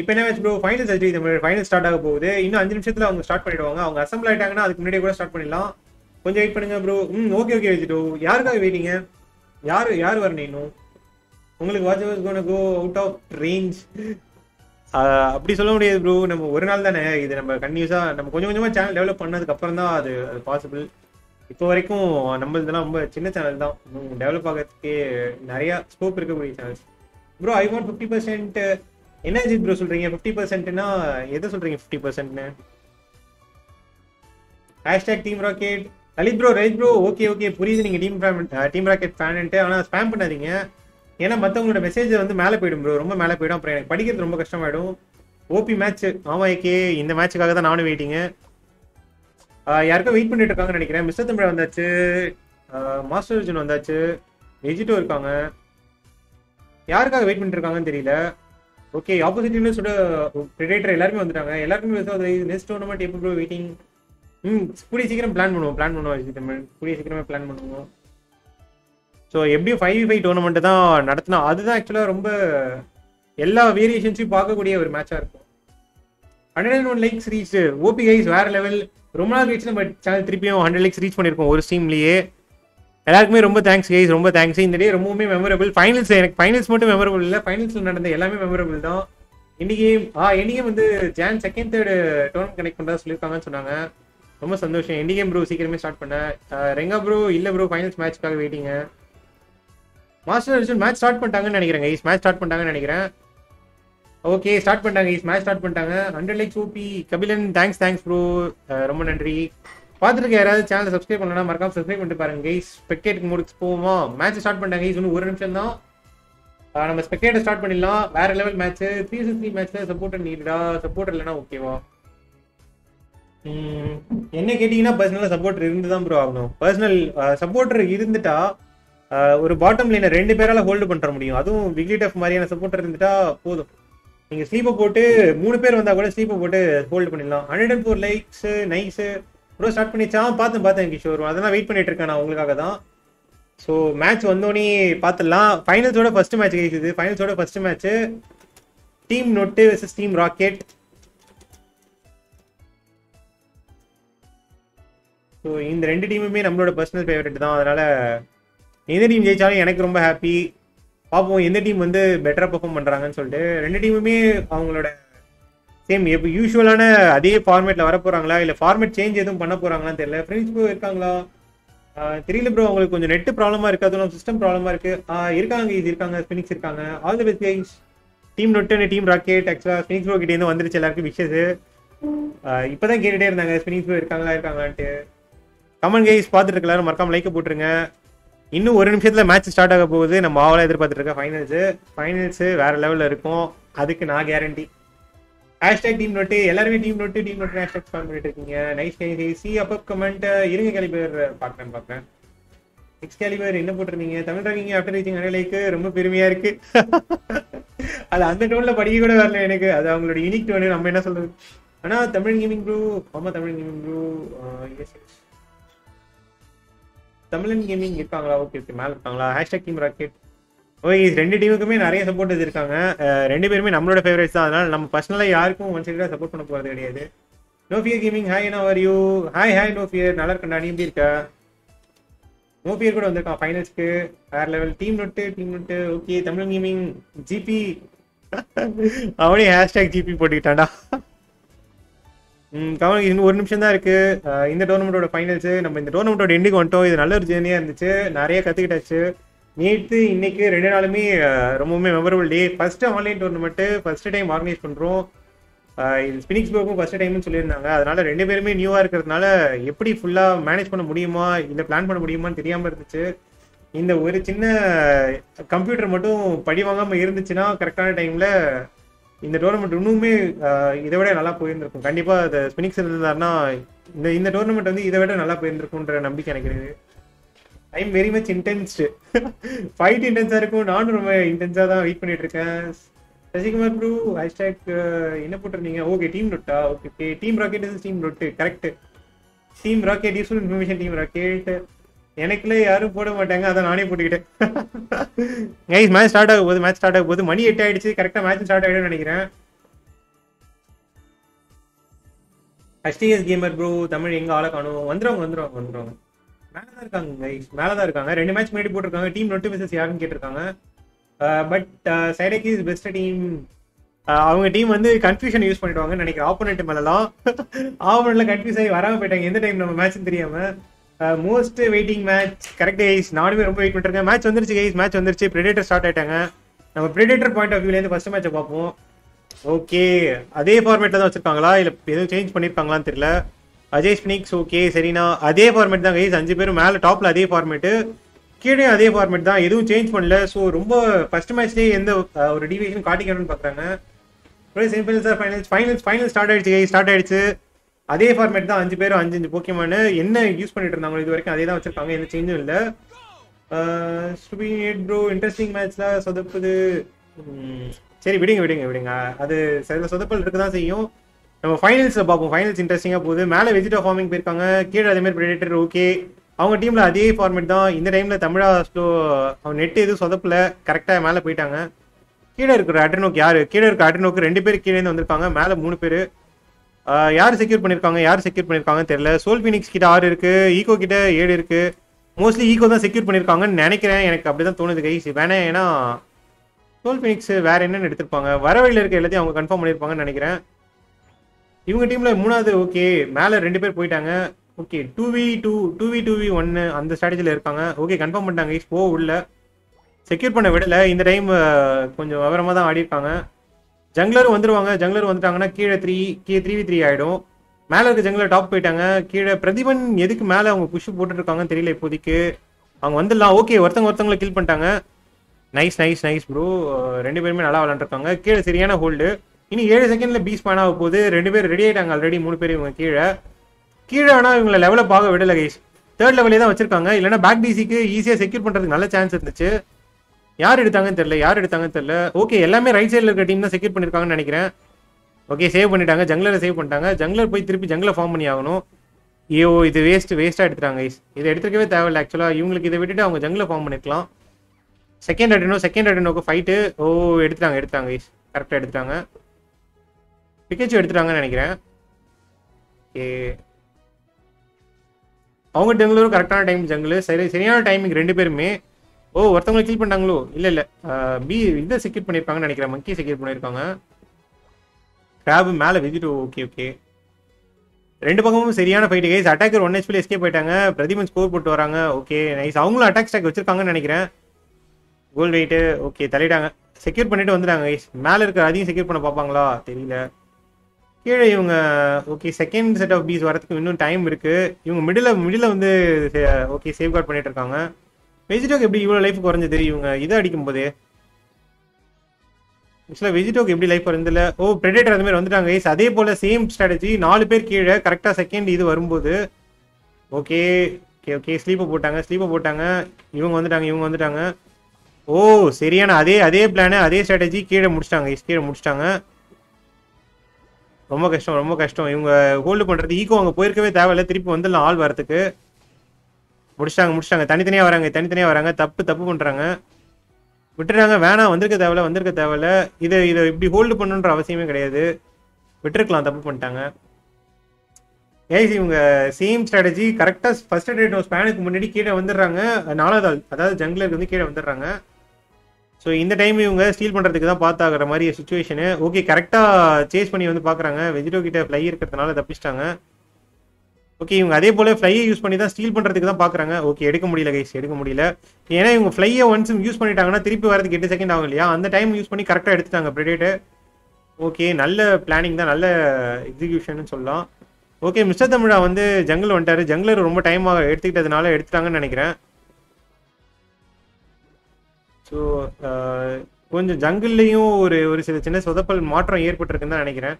இப்போ என்ன மேட்ச் ப்ரோ? ஃபைனல்ஸ் அஜய் நம்மளோட ஃபைனல் ஸ்டார்ட் ஆக போகுது. இன்னும் 5 நிமிஷத்தில் அவங்க ஸ்டார்ட் பண்ணிடுவாங்க. அவங்க அசம்பிள் ஆகிட்டாங்கன்னா அதுக்கு முன்னாடியே கூட ஸ்டார்ட் பண்ணிடலாம். கொஞ்சம் வெயிட் பண்ணுங்க ப்ரோ. Okay okay Vegito. யாருக்காக வெயிட்டிங்க? யார் வரணும்? இன்னும் உங்களுக்கு watch was gone go out of range அப்படி சொல்ல முடியாது ப்ரோ. நம்ம ஒரு நாள் தானே இது. நம்ம கண்டினியூஸாக நம்ம கொஞ்சம் கொஞ்சமாக சேனல் டெவலப் பண்ணதுக்கப்புறம் தான் அது அது பாசிபிள். இப்போ வரைக்கும் நம்மளுதெல்லாம் ரொம்ப சின்ன சேனல் தான். டெவலப் ஆகிறதுக்கே நிறையா ஸ்கோப் இருக்கக்கூடிய சேனல்ஸ் ப்ரோ. I want 50%. என்ன அஜித் ப்ரோ சொல்கிறீங்க? 50%னா எதை சொல்கிறீங்க 50%ன்னு? Hashtag team rocket. Lalit bro right bro. Okay okay புரியுது. நீங்கள் டீம் ராக்கெட் ஃபேனுன்ட்டு. ஆனால் ஸ்பேம் பண்ணாதீங்க. ஏன்னா மற்றவங்களோட மெசேஜ் வந்து மேலே போய்டும் ப்ரோ. ரொம்ப மேலே போய்டும். அப்புறம் எனக்கு படிக்கிறது ரொம்ப கஷ்டமாயிடும். OP match. ஆமாம் ஏகே இந்த மேட்சுக்காக தான் நானும் வெயிட்டிங்க. யாருக்கும் வெயிட் பண்ணிட்டு இருக்காங்கன்னு நினைக்கிறேன். மிஸ்டர் தம்ரா வந்தாச்சு. மாஸ்டர் அர்ஜுன் வந்தாச்சு. வெஜிட்டோ இருக்காங்க. யாருக்காக வெயிட் பண்ணிட்டு இருக்காங்கன்னு தெரியல. ஓகே ஆப்போசிட் சொல்ல பிரெடேட்டர் எல்லாருமே வந்துட்டாங்க. எல்லாருக்குமே நெக்ஸ்ட் டோர்னமெண்ட் எப்போ ப்ரோ வெயிட்டிங்? கூடிய சீக்கிரம் பிளான் பண்ணுவோம் கூடிய சீக்கிரமே பிளான் பண்ணுவோம். ஸோ எப்படியும் 5v5 டோர்னமெண்ட்டு தான் நடத்தினா அதுதான் ஆக்சுவலாக ரொம்ப எல்லா வேரியேஷன்ஸையும் பார்க்கக்கூடிய ஒரு மேட்சாக இருக்கும். 101 லைக்ஸ் ரீச். ஓபி கைஸ் வேறு லெவல். ரொம்ப நாள் ரீச் நம்ம சேனல் திருப்பியும் 100 லைக்ஸ் ரீச் பண்ணியிருக்கோம் ஒரு ஸ்ட்ரீம்லேயே. எல்லாருக்குமே ரொம்ப தேங்க்ஸ் கைஸ். ரொம்ப தேங்க்ஸ். இந்த டே ரொம்பவுமே மெமரபிள். ஃபைனல்ஸ் எனக்கு ஃபைனல்ஸ் மட்டும் மெமரபிள் இல்லை, ஃபைனல்ஸில் நடந்த எல்லாமே மெமரபிள் தான். இன்றைக்கே வந்து Jan 2, 3rd டோர்னமெண்ட் கனெக்ட் பண்ணுறதா சொல்லியிருக்காங்கன்னு சொன்னாங்க. ரொம்ப சந்தோஷம். இண்டிகேம் ப்ரோ சீக்கிரமே ஸ்டார்ட் பண்ணேன். ரெங்கா ப்ரோ இல்லை ப்ரோ ஃபைனல்ஸ் மேட்சுக்காக வெயிட்டிங்க. மாஸ்டர் அர்ஜுன் மேட்ச் ஸ்டார்ட் பண்ணிட்டாங்கன்னு நினைக்கிறேங்க. இஸ் மேட்ச் ஸ்டார்ட் பண்ணிட்டாங்கன்னு நினைக்கிறேன். ஓகே ஸ்டார்ட் பண்ணிட்டாங்க. இஸ் மேட்ச் ஸ்டார்ட் பண்ணிட்டாங்க. 100 likes OP. Kabilan thanks bro. ரொம்ப நன்றி. பார்த்துருக்க யாராவது சேனலை சப்ஸ்கிரைப் பண்ணலாம், மறக்காம சப்ஸ்கிரைப் பண்ணிட்டு பாருங்க கைஸ். ஸ்பெக்டேட்டுக்கு முடிச்சு போவோமா? மேட்ச் ஸ்டார்ட் பண்ணிட்டாங்க கைஸ். இன்னும் 1 நிமிஷம் தான். நம்ம ஸ்பெக்டேட்டர் ஸ்டார்ட் பண்ணிடலாம். வேறு லெவல் மேட்ச்சு. 3-3 மேட்ச்சில் சப்போர்ட்டர் நீடா? சப்போர்ட்டர் இல்லைனா ஓகேவா? என்ன கேட்டிங்கன்னா பர்சனலாக சப்போர்ட்டர் இருந்து தான் ப்ரோ ஆகணும். பர்சனல் சப்போர்ட்டர் இருந்துட்டா ஒரு பாட்டம் லைனை 2 பேரால் ஹோல்டு பண்ணுற முடியும். அதுவும் விக்லிடஃப் மாதிரியான சப்போர்ட்டர் இருந்துட்டா போதும். நீங்கள் ஸ்லீப்பை போட்டு 3 பேர் வந்தால் கூட ஸ்லீப்பை போட்டு ஹோல்டு பண்ணிடலாம். 104 லைக்ஸு. நைஸு ப்ரோ ஸ்டார்ட் பண்ணிச்சா? பார்த்தேன் கிஷோர். அதெல்லாம் வெயிட் பண்ணிட்டு இருக்கேன் நான் உங்களுக்காக தான். ஸோ மேட்ச் வந்தோடனே பார்த்துடலாம். ஃபைனல்ஸோட ஃபர்ஸ்ட் மேட்ச் கேட்குது. ஃபைனல்ஸோட first match team note versus team rocket. So இந்த 2 டீமுமே நம்மளோட பர்சனல் ஃபேவரட் தான். அதனால் எந்த டீம் ஜெயித்தாலும் எனக்கு ரொம்ப ஹாப்பி. பார்ப்போம் எந்த டீம் வந்து பெட்டராக பெர்ஃபார்ம் பண்ணுறாங்கன்னு சொல்லிட்டு. 2 டீமுமே அவங்களோட சேம் எப்போ யூஸ்வலான அதே ஃபார்மேட்டில் வர போகிறாங்களா இல்லை ஃபார்மேட் சேஞ்ச் எதுவும் பண்ண போகிறாங்களான்னு தெரியல. ஃப்ரெண்ட்ஸ் ப்ரோ இருக்காங்களா? தெரியல ப்ரோ. அவங்களுக்கு கொஞ்சம் நெட்டு ப்ராப்ளமாக இருக்குது. அதுவும் சிஸ்டம் ப்ராப்ளமாக இருக்குது. இருக்காங்க இது இருக்காங்க. ஸ்பினிக்ஸ் இருக்காங்க. All the best guys. Team note team rocket. ஆக்சுவலாக ஸ்பினிக்ஸ் ப்ரோ கிட்டேருந்து வந்துருச்சு எல்லாருக்கும் விஷஸு. இப்போ தான் கேட்டுகிட்டே இருந்தாங்க ஸ்பினிக்ஸ் ப்ரோ இருக்காங்களான்ட்டு. கமெண்ட் கைஸ் பார்த்துட்டு இருக்கலாரும், மறக்காம லைக்கை போட்டுருங்க. இன்னும் 1 நிமிஷத்தில் மேட்ச் ஸ்டார்ட் ஆக போகுது. நம்ம ஆவலாக எதிர்பார்த்துருக்கேன் ஃபைனல்ஸு வேறு லெவலில் இருக்கும். அதுக்கு நான் கேரண்டி. Hashtag team note. எல்லாருமே டீம் நோட்டு ஹேஷ்டாக் ஸ்பான் பண்ணிட்டு இருக்கீங்க. Nice guys. சி அப்போ கமெண்ட் இருங்க. கேலிபர் பார்க்குறேன். எக்ஸ்கேலிபர் என்ன போட்டிருந்தீங்க? Tamil rocking after reaching 100 like. ரொம்ப பெருமையாக இருக்குது. அது அந்த டோனில் படிக்க கூட வரல எனக்கு. அது அவங்களோட யூனிக் டோனு. நம்ம என்ன சொல்கிறது? ஆனால் தமிழ் கேமிங் ப்ரூ. ஆமாம் Tamil gaming bro. Tamilan gaming இருக்காங்களா? ஓகே ஓகே மேலே இருக்காங்களா? Hashtag team rocket. ஓகே 2 டீமுக்குமே நிறைய சப்போர்ட்டர்ஸ் இருக்காங்க. 2 பேருமே நம்மளோட ஃபேவரேட்ஸ் தான். அதனால் நம்ம பர்சனலாக யாருக்கும் ஒன் சைடாக சப்போர்ட் பண்ண போகிறது கிடையாது. நோ ஃபியர் கேமிங் ஹாய் என்ன வரையூ? Hi no fear. நல்லா இருக்கண்டா, நீ எப்படி இருக்க? நோ ஃபியர் கூட வந்திருக்கான் ஃபைனல்ஸ்க்கு. வேறு level. Team note okay. Tamilan gaming GB. அவனே ஹேஷ்டாக் ஜிபி போட்டுக்கிட்டான்டா. கவனம். இன்னும் 1 நிமிஷம் தான் இருக்குது இந்த டோர்னமெண்ட்டோட ஃபைனல்ஸு. நம்ம இந்த டோர்னமெண்ட்டோட எண்டுக்கு வந்துட்டோம். இது நல்ல ஒரு ஜேர்னியாக இருந்துச்சு. நிறைய கற்றுக்கிட்டாச்சு. நேற்று இன்றைக்கி 2 நாளுமே ரொம்பவுமே memorable day. First online tournament first time organise பண்ணுறோம். ஸ்பினிக்ஸ் ப்ரோக்கும் ஃபர்ஸ்ட் டைம்னு சொல்லியிருந்தாங்க. அதனால ரெண்டு பேருமே நியூவாக இருக்கிறதுனால எப்படி ஃபுல்லாக மேனேஜ் பண்ண முடியுமா இல்லை பிளான் பண்ண முடியுமான்னு தெரியாமல் இருந்துச்சு. இந்த ஒரு சின்ன கம்ப்யூட்டர் மட்டும் படி வாங்காமல் இருந்துச்சுன்னா கரெக்டான டைமில் இந்த டோர்னமெண்ட் இன்னுமே இதை விட நல்லா போயிருந்திருக்கும். கண்டிப்பாக அதை ஸ்பினிக்ஸ் இருந்தாருன்னா இந்த டோர்னமெண்ட் வந்து இதை விட நல்லா போயிருந்திருக்குன்ற நம்பிக்கை எனக்கு இருக்குது. I am very much intensed, fight இன்டென்ஸாக இருக்கும். நானும் ரொம்ப இன்டென்ஸாக தான் வெயிட் பண்ணிட்டு இருக்கேன். சசிகுமார் ப்ரூ ஹேஷ்டேக் என்ன போட்டிருந்தீங்க? ஓகே, டீம் நோட்டா? Okay okay, team rocket is team note, correct. Team rocket useful information. Team rocket எனக்குள்ளே யாரும் போட மாட்டாங்க, அதான் நானே போட்டுக்கிட்டேன். மேட்ச் ஸ்டார்ட் ஆகும் போது, மணி 8 ஆயிடுச்சு. கரெக்டாக மேட்ச் ஸ்டார்ட் ஆகிடும்னு நினைக்கிறேன். ஹெச்டிஎஸ் கேமர் ப்ரூ தமிழ் எங்கே ஆளை காணும்? வந்துடுவாங்க. மேலதான் இருக்காங்க, ரெண்டு மேட்ச் முன்னாடி போட்டிருக்காங்க. டீம் நோட்டு மிஸ்ஸஸ் யாருன்னு கேட்டிருக்காங்க. பட் சைடேக் இஸ் பெஸ்ட் டீம். அவங்க டீம் வந்து கன்ஃபியூஷன் யூஸ் பண்ணிடுவாங்கன்னு நினைக்கிறேன். ஆப்போனன்ட் மேலாம் ஆப்போனன்ட்ல கன்ஃபியூஸ் ஆகி வராமல் போயிட்டாங்க எந்த டைம் நம்ம மேட்ச்னு தெரியாம. Most waiting match, correct guys. நானுமே ரொம்ப வெயிட் பண்ணிருக்கேன். மேட்ச் வந்துருச்சு கைஸ், பிரெடேட்டர் ஸ்டார்ட் ஆயிட்டாங்க. நம்ம பிரெடேட்டர் பாயிண்ட் ஆஃப் வியூலேருந்து ஃபர்ஸ்ட் மேட்சை பார்ப்போம். ஓகே, அதே ஃபார்மேட்ல தான் வச்சிருக்காங்களா இல்லை எதுவும் சேஞ்ச் பண்ணியிருக்காங்களான்னு தெரியல. அஜய் ஸ்பினிக்ஸ் ஓகே சரிண்ணா, அதே ஃபார்மேட் தான் கைஸ். 5 பேரும் மேலே டாப்பில் அதே ஃபார்மேட்டு, கீழே அதே ஃபார்மேட் தான், எதுவும் சேஞ்ச் பண்ணல. ஸோ ரொம்ப ஃபர்ஸ்ட் மேட்ச்லேயே எந்த ஒரு டிவிஷன் காட்டிக்கணும்னு பார்க்குறாங்க. செமிஃபைனல்ஸ் தான் ஃபைனல்ஸ். ஃபைனல் ஸ்டார்ட் ஆகிடுச்சு கைஸ், அதே ஃபார்மேட் தான். 5 பேரும் 5 போக்கியமான என்ன யூஸ் பண்ணிட்டு இருந்தாங்களோ இது வரைக்கும் அதே தான் வச்சுருக்காங்க, எந்த சேஞ்சும் இல்லை. ப்ரோ இன்ட்ரெஸ்டிங் மேட்ச்லாம் சொதப்புது. சரி விடுங்க விடுங்க விடுங்க, அது சில சொதப்பல் இருக்க தான் செய்யும். நம்ம ஃபைனல்ஸில் பார்ப்போம். ஃபைனல்ஸ் இன்ட்ரெஸ்டிங்காக போகுது. மேலே வெஜிடோ ஃபார்மிங் போயிருக்காங்க, கீழே அதேமாதிரி பிரெடிட்டர். ஓகே, அவங்க டீமில் அதே ஃபார்மேட் தான். இந்த டைமில் தமிழா ஸ்லோ அவங்க நெட்டு எதுவும் சொதப்பில், கரெக்டாக மேலே போயிட்டாங்க. கீழே இருக்கிற அட்ரினோக்கு யார்? கீழே இருக்கிற அட்ரினோக்கு 2 பேர் கீழேருந்து வந்திருக்காங்க, மேலே 3 பேர். யார் செக்யூர் பண்ணியிருக்காங்க, தெரில. சோல் ஃபீனிக்ஸ் கிட்ட 6 இருக்குது, ஈகோ கிட்ட 7 இருக்குது. மோஸ்ட்லி ஈகோ தான் செக்யூர் பண்ணியிருக்காங்கன்னு நினைக்கிறேன், எனக்கு அப்படி தான் தோணுது கைஸ். வேணா ஏன்னா சோல் ஃபீனிக்ஸ் வேறு என்னென்னு எடுத்திருப்பாங்க, வரவழியில் இருக்க எல்லாத்தையும் அவங்க கன்ஃபார்ம் பண்ணியிருப்பாங்கன்னு நினைக்கிறேன். இவங்க டீமில் 3வது. ஓகே, மேலே 2 பேர் போயிட்டாங்க. ஓகே, 2v1 அந்த ஸ்ட்ராட்டஜியில் இருக்காங்க. ஓகே, கன்ஃபார்ம் பண்ணிட்டாங்க கைஸ். உள்ள செக்யூர் பண்ண விடலை இந்த டைம், கொஞ்சம் விவரமாக தான் ஆடிருக்காங்க. ஜங்லரும் வந்துடுவாங்க. ஜங்லர் வந்துட்டாங்கன்னா கீழே 3v3 ஆகிடும். மேலே இருக்க ஜங்லர் டாப் போயிட்டாங்க. கீழே பிரதீபன் எதுக்கு மேலே அவங்க புஷ் போட்டுருக்காங்கன்னு தெரியல இப்போதைக்கு. அவங்க வந்துடலாம். ஓகே, ஒருத்தங்களை கில் பண்ணிட்டாங்க. நைஸ் ப்ரோ, 2 பேருமே நல்லா விளாண்டுருக்காங்க. கீழே சரியான ஹோல்டு. இனி 7 செகண்டில் பீஸ் பேன் ஆக போகுது. 2 பேர் ரெடி ஆகிட்டாங்க ஆல்ரெடி. 3 பேர் இவங்க கீழே ஆனால் இவங்களை லெவலப் ஆக விடலை கைஸ். 3rd லெவலே தான் வச்சுருக்காங்க. இல்லைனா பேக் டிசிக்கு ஈஸியாக செக்யூர் பண்ணுறதுக்கு நல்ல சான்ஸ் இருந்துச்சு. யார் எடுத்தாங்கன்னு தெரில. ஓகே, எல்லாமே ரைட் சைடில் இருக்கிற டீம் தான் செக்யூர் பண்ணியிருக்காங்கன்னு நினைக்கிறேன். ஓகே, சேவ் பண்ணிட்டாங்க. ஜங்லரில் சேவ் பண்ணிட்டாங்க. ஜங்லர் போய் திருப்பி ஜங்லரை ஃபார்ம் பண்ணி ஆகணும். ஐயோ, இது வேஸ்ட்டாக எடுத்துட்டாங்க கைஸ். இதை எடுத்துக்கவே தேவையில்லை ஆக்சுவலாக. இவங்களுக்கு இதை விட்டுட்டு அவங்க ஜங்லரை ஃபார்ம் பண்ணிருக்கலாம். செகண்ட் அட்டனோக்கு ஃபைட்டு. எடுத்துட்டாங்க கைஸ், கரெக்டாக எடுத்துட்டாங்க. பிகேச்சு எடுத்துட்டாங்கன்னு நினைக்கிறேன். ஓகே, அவங்க ஜங்லரும் கரெக்டான டைம். ஜங்கிள் சரியான டைமிங் 2 பேருமே. ஒருத்தவங்களை கில் பண்ணிட்டாங்களோ? இல்லை இதை செக்யூர் பண்ணியிருப்பாங்கன்னு நினைக்கிறேன். மங்கி செக்யூர் பண்ணியிருக்காங்க. கிராப் மேலே வெஜிடோ. ஓகே 2 பக்கமும் சரியான ஃபைட்டு கைஸ். அட்டாக்கர் 1 ஹெச்பியில் எஸ்கேப் ஆகிட்டாங்க. பிரதீபன் ஸ்கோர் போட்டு வராங்க. Okay nice. அவங்களும் அட்டாக் ஸ்டாக் வச்சுருக்காங்கன்னு நினைக்கிறேன். கோல் வெயிட்டு. ஓகே, தள்ளிட்டாங்க. செக்யூர் பண்ணிட்டு வந்துட்டாங்க கைஸ். மேலே இருக்கிற அதையும் செக்யூர் பண்ண பார்ப்பாங்களா தெரியல. கீழே இவங்க okay, second set of piece வரதுக்கு இன்னும் டைம் இருக்குது. இவங்க மிடில் வந்து ஓகே சேஃப்கார்ட் பண்ணிட்டு இருக்காங்க. வெஜிடோக்கு எப்படி இவ்வளோ லைஃப் குறைஞ்சது இவங்க இதை அடிக்கும் போதே? ஆக்சுவலாக வெஜிடோக்கு எப்படி லைஃப் குறைஞ்சதில்ல. பிரெடேட்டர் அதுமாதிரி வந்துட்டாங்க கைஸ். அதே போல் சேம் ஸ்ட்ராட்டஜி. 4 பேர் கீழே கரெக்டாக செகண்ட் இது வரும்போது. ஓகே ஓகே ஓகே ஸ்லீப்பை போட்டாங்க. இவங்க வந்துட்டாங்க. சரியான அதே பிளானு, அதே ஸ்ட்ராட்டஜி. கீழே முடிச்சிட்டாங்க. ரொம்ப கஷ்டம் இவங்க ஹோல்டு பண்ணுறது. ஈகோ அங்கே போயிருக்கவே தேவையில்லை. திருப்பி வந்துடலாம் ஆள் வரத்துக்கு. முடிச்சிட்டாங்க. தனித்தனியாக வராங்க. தப்பு பண்ணுறாங்க. விட்டுறாங்க. வேணாம், வந்திருக்க தேவையில்ல. இதை இப்படி ஹோல்டு பண்ணுன்ற அவசியமே கிடையாது. விட்டுருக்கலாம், தப்பு பண்ணிட்டாங்க. ஏசி இவங்க சேம் ஸ்ட்ராட்டஜி கரெக்டாக ஃபர்ஸ்ட் ரேட் ஸ்பேனுக்கு முன்னாடி கீழே வந்துடுறாங்க. 4வது, அதாவது ஜங்கிலருக்கு வந்து கீழே வந்துடுறாங்க. ஸோ இந்த டைம் இவங்க ஸ்டீல் பண்ணுறதுக்கு தான் பார்த்தாகிற மாதிரி சுச்சுவேஷனு. ஓகே, கரெக்டாக சேஸ் பண்ணி வந்து பார்க்குறாங்க. வெஜிடோ கிட்ட ஃப்ளை இருக்கிறதுனால தப்பிச்சிட்டாங்க. ஓகே, இவங்க அதே போல் ஃப்ளையை யூஸ் பண்ணி தான் ஸ்டீல் பண்ணுறதுக்கு தான் பார்க்குறாங்க. ஓகே, எடுக்க முடியல கைஸ். ஏன்னா இவங்க ஃப்ளையை ஒன்ஸ் யூஸ் பண்ணிட்டாங்கன்னா திருப்பி வரதுக்கு 8 செகண்ட் ஆகும் இல்லையா? அந்த டைம் யூஸ் பண்ணி கரெக்டாக எடுத்துட்டாங்க. பிரெடேட்டர் ஓகே நல்ல பிளானிங் தான், நல்ல எக்ஸிக்யூஷன் சொல்லலாம். ஓகே மிஸ்டர் தமிழா வந்து ஜங்கல் வந்துட்டாரு. ஜங்கலர் ரொம்ப டைம் ஆக எடுத்துக்கிட்டதுனால எடுத்துட்டாங்கன்னு நினைக்கிறேன். ஸோ கொஞ்சம் ஜங்கிள்லேயும் ஒரு ஒரு சில சின்ன சொதப்பல் மாற்றம் ஏற்பட்டிருக்குன்னு தான் நினைக்கிறேன்.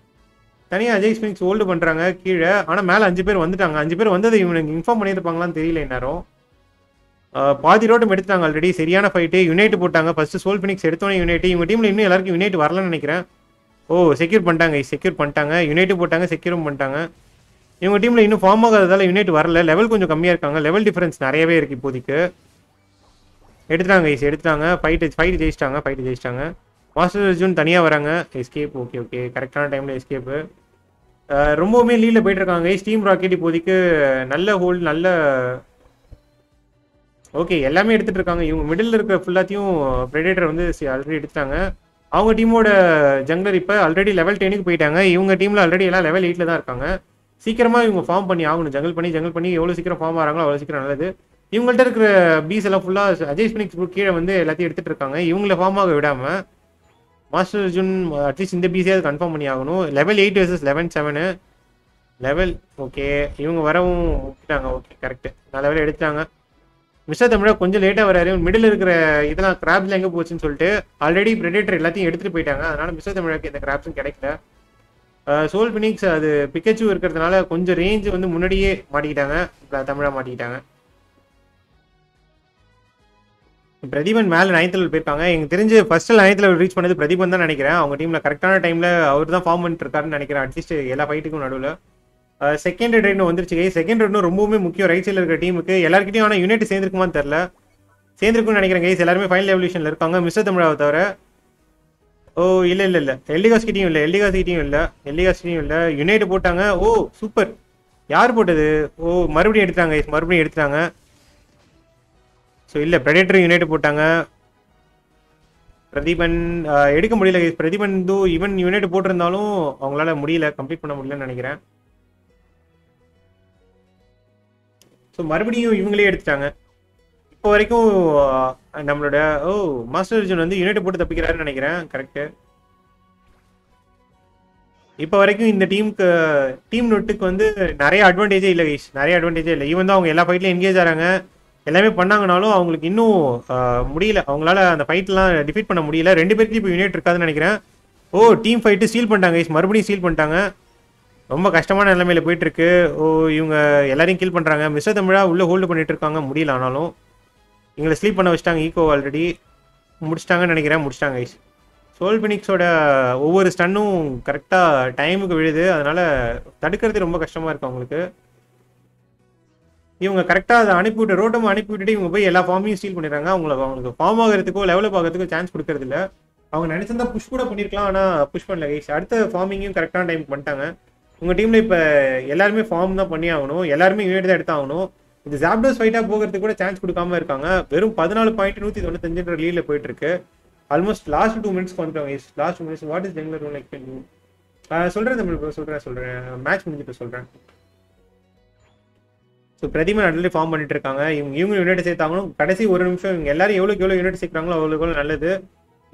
தனியாக அஜய் ஸ்பினிக்ஸ் ஹோல்டு பண்ணுறாங்க கீழே. ஆனால் மேலே 5 பேர் வந்துட்டாங்க. 5 பேர் வந்தது இவனுக்கு இன்ஃபார்ம் பண்ணியிருப்பாங்களான்னு தெரியல. இந்நேரம் பாதி ரோட்டம் எடுத்துட்டாங்க ஆல்ரெடி. சரியான ஃபைட்டு. யுனைட் போட்டாங்க ஃபர்ஸ்ட். சோல் ஃபினிக்ஸ் எடுத்தோன்னே யுனைட். இவங்க டீமில் இன்னும் எல்லாருக்கும் யுனைட் வரலன்னு நினைக்கிறேன். ஓ செக்யூர் பண்ணிட்டாங்க, செக்யூர் பண்ணிட்டாங்க. யுனைட்டு போட்டாங்க, செக்யூரும் பண்ணிட்டாங்க. இவங்க டீமில் இன்னும் ஃபார்ம் ஆகாததால் யுனைட் வரல. லெவல் கொஞ்சம் கம்மியாக இருக்காங்க. லெவல் டிஃப்ரென்ஸ் நிறையவே இருக்குது இப்போதைக்கு. எடுத்துட்டாங்க ஐஸ், எடுத்துட்டாங்க. ஃபைட்டு ஜெயிச்சிட்டாங்க, ஃபைட்டு ஜெயிச்சிட்டாங்க. மாஸ்டர் அர்ஜுன் தனியாக வராங்க. எஸ்கேப் ஓகே ஓகே கரெக்டான டைமில் எஸ்கேப்பு. ரொம்பவுமே லீடில் போய்ட்டுருக்காங்க ஐஸ். டீம் ராக்கெட் இப்போதைக்கு நல்ல ஹோல்டு, நல்ல ஓகே எல்லாமே எடுத்துகிட்டு இருக்காங்க. இவங்க மிடில் இருக்கிற ஃபுல்லாத்தையும் ப்ரெடேட்டர் வந்து ஆல்ரெடி எடுத்துட்டாங்க. அவங்க டீமோட ஜங்லர் இப்போ ஆல்ரெடி லெவல் 10க்கு போயிட்டாங்க. இவங்க டீமில் ஆல்ரெடி எல்லாம் லெவல் 8ல தான் இருக்காங்க. சீக்கிரமாக இவங்க ஃபார்ம் பண்ணி ஆகணும். ஜங்கல் பண்ணி எவ்வளோ சீக்கிரம் ஃபார்ம் ஆகிறாங்களோ அவ்வளோ சீக்கிரம் நல்லது. இவங்கள்ட்ட இருக்கிற பீஸ் எல்லாம் ஃபுல்லாக அஜய் ஸ்பினிக்ஸ் கீழே வந்து எல்லாத்தையும் எடுத்துகிட்டு இருக்காங்க. இவங்கள ஃபார்ம் ஆக விடாமல் மாஸ்டர் அர்ஜுன் அட்லீஸ்ட் இந்த பீஸையாவது கன்ஃபார்ம் பண்ணி ஆகணும். Level 8 vs 11 7 level okay. இவங்க வரவும் விட்டாங்க. ஓகே கரெக்டு, நான் லெவலில் எடுத்துட்டாங்க. மிஸ்டர் தமிழா கொஞ்சம் லேட்டாக வராரு. மிடில் இருக்கிற இதெல்லாம் கிராப்ஸ்லாம் எங்கே போச்சுன்னு சொல்லிட்டு ஆல்ரெடி ப்ரெடேட்டர் எல்லாத்தையும் எடுத்துகிட்டு போயிட்டாங்க. அதனால் மிஸ்டர் தமிழாக்கு இந்த கிராப்ஸும் கிடைக்கல. சோல் ஃபினிக்ஸ் அது பிக்கச்சு இருக்கிறதுனால கொஞ்சம் ரேஞ்சு வந்து முன்னாடியே மாட்டிக்கிட்டாங்க. தமிழா மாட்டிக்கிட்டாங்க. பிரதீபன் மேலே 9th level போயிருக்காங்க. எனக்கு தெரிஞ்சு ஃபர்ஸ்ட் 9th level ரீச் பண்ணது பிரதீபன் தான் நினைக்கிறேன். அவங்க டீமில் கரெக்டான டைமில் அவர் தான் ஃபார்ம் பண்ணிட்டு இருக்காருன்னு நினைக்கிறேன். அட்லீஸ்ட் எல்லா ஃபைட்டுக்கும் நடுவில் செகண்ட் ரைட்னு வந்துருச்சு. செகண்ட் ரைட்னு ரொம்பவுமே முக்கியம் ரைட் சைடில் இருக்கிற டீமுக்கு. எல்லாருக்கிட்டையும் ஆனால் யுனைட் சேர்ந்துருக்குமான்னு தெரில. சேர்ந்துருக்குன்னு நினைக்கிறேன் கைஸ். எல்லாருமே ஃபைனல் எவல்யூஷனில் இருக்காங்க மிஸ்டர் தமிழாவை தவிர. ஓ இல்லை இல்லை இல்லை எல்டிகாஸ்கிட்டையும் இல்லை, எல்டிகாஸ்கிட்டையும் இல்லை. யுனைட் போட்டாங்க. ஓ சூப்பர், யார் போட்டது? ஓ மறுபடியும் எடுத்தாங்க கைஸ், மறுபடியும் எடுத்தாங்க. ஸோ இல்லை ப்ரெடேட்டர் யுனைட் போட்டாங்க. பிரதீபன் எடுக்க முடியல கைஸ். பிரதீபன் ஈவன் யுனைட் போட்டிருந்தாலும் அவங்களால முடியல, கம்ப்ளீட் பண்ண முடியலன்னு நினைக்கிறேன். ஸோ மறுபடியும் இவங்களே எடுத்துட்டாங்க. இப்போ வரைக்கும் நம்மளோட ஓ மாஸ்டர் அர்ஜுன் வந்து யுனைட் போட்டு தப்பிக்கிறாருன்னு நினைக்கிறேன். கரெக்டு. இப்போ வரைக்கும் இந்த டீமுக்கு டீம் நோட்டுக்கு வந்து நிறைய அட்வான்டேஜே இல்லை கைஸ், நிறைய அட்வான்டேஜே இல்லை. ஈவன் தான் அவங்க எல்லா ஃபைட்லையும் என்கேஜ் ஆகிறாங்க, எல்லாமே பண்ணாங்கனாலும் அவங்களுக்கு இன்னும் முடியல. அவங்களால அந்த ஃபைட்லாம் டிஃபீட் பண்ண முடியல. 2 பேருக்கும் இப்போ யுனைட் இருக்காதுன்னு நினைக்கிறேன். ஓ டீம் ஃபைட்டு சீல் பண்ணிட்டாங்க கைஸ், மறுபடியும் சீல் பண்ணிட்டாங்க. ரொம்ப கஷ்டமான நிலைமையில போயிட்டு இருக்கு. ஓ இவங்க எல்லாரையும் கீல் பண்றாங்க. மிஸ்டர் தமிழா உள்ள ஹோல்டு பண்ணிட்டு இருக்காங்க, முடியல. ஆனாலும் இவங்களை ஸ்லீப் பண்ண வச்சுட்டாங்க. ஈகோ ஆல்ரெடி முடிச்சிட்டாங்கன்னு நினைக்கிறேன். முடிச்சிட்டாங்க ஐஸ். சோல் ஃபினிக்ஸோட ஒவ்வொரு ஸ்டன்னும் கரெக்டாக டைமுக்கு விழுது, அதனால தடுக்கிறது ரொம்ப கஷ்டமா இருக்கு அவங்களுக்கு. இவங்க கரெக்டாக அதை அனுப்பிவிட்டு ரோட்டமும் அனுப்பிவிட்டுட்டு இவங்க போய் எல்லா ஃபார்மையும் ஸ்டீல் பண்ணிடுறாங்க. அவங்களுக்கு ஃபார்ம் ஆகிறதுக்கோ லெவலப் ஆகிறதுக்கோ சான்ஸ் கொடுக்கறது இல்லை. அவங்க நினைச்சிருந்தா புஷ் கூட பண்ணிருக்கலாம், ஆனால் புஷ் பண்ணல ஐஸ். அடுத்த ஃபார்மிங்கும் கரெக்டான டைமுக்கு பண்ணிட்டாங்க. உங்கள் டீமில் இப்போ எல்லாருமே ஃபார்ம் தான் பண்ணி ஆகணும், எல்லாருமே யூனிட் தான் எடுத்தாகணும். இந்த ஜாப்டோஸ் ஃபைட்டாக போகிறதுக்கு கூட சான்ஸ் கொடுக்காம இருக்காங்க. வெறும் 14.195 லீடில் போயிட்டு இருக்கு. ஆல்மோஸ்ட் லாஸ்ட் 2 மினிட்ஸ்க்கு வந்துட்டாங்க. Last 2 minutes what is jungler rule like சொல்கிறேன். மேட்ச் முடிஞ்சிட்டு சொல்கிறேன். ஸோ பிரதீபன் ஆல்ரெடி ஃபார்ம் பண்ணிட்டு இருக்காங்க. இவங்க யூனிட் சேர்த்தாங்கணும். கடைசி 1 நிமிஷம் இவங்க எல்லாரும் எவ்வளோ யூனிட் சேர்க்குறாங்களோ அவ்வளோ நல்லது.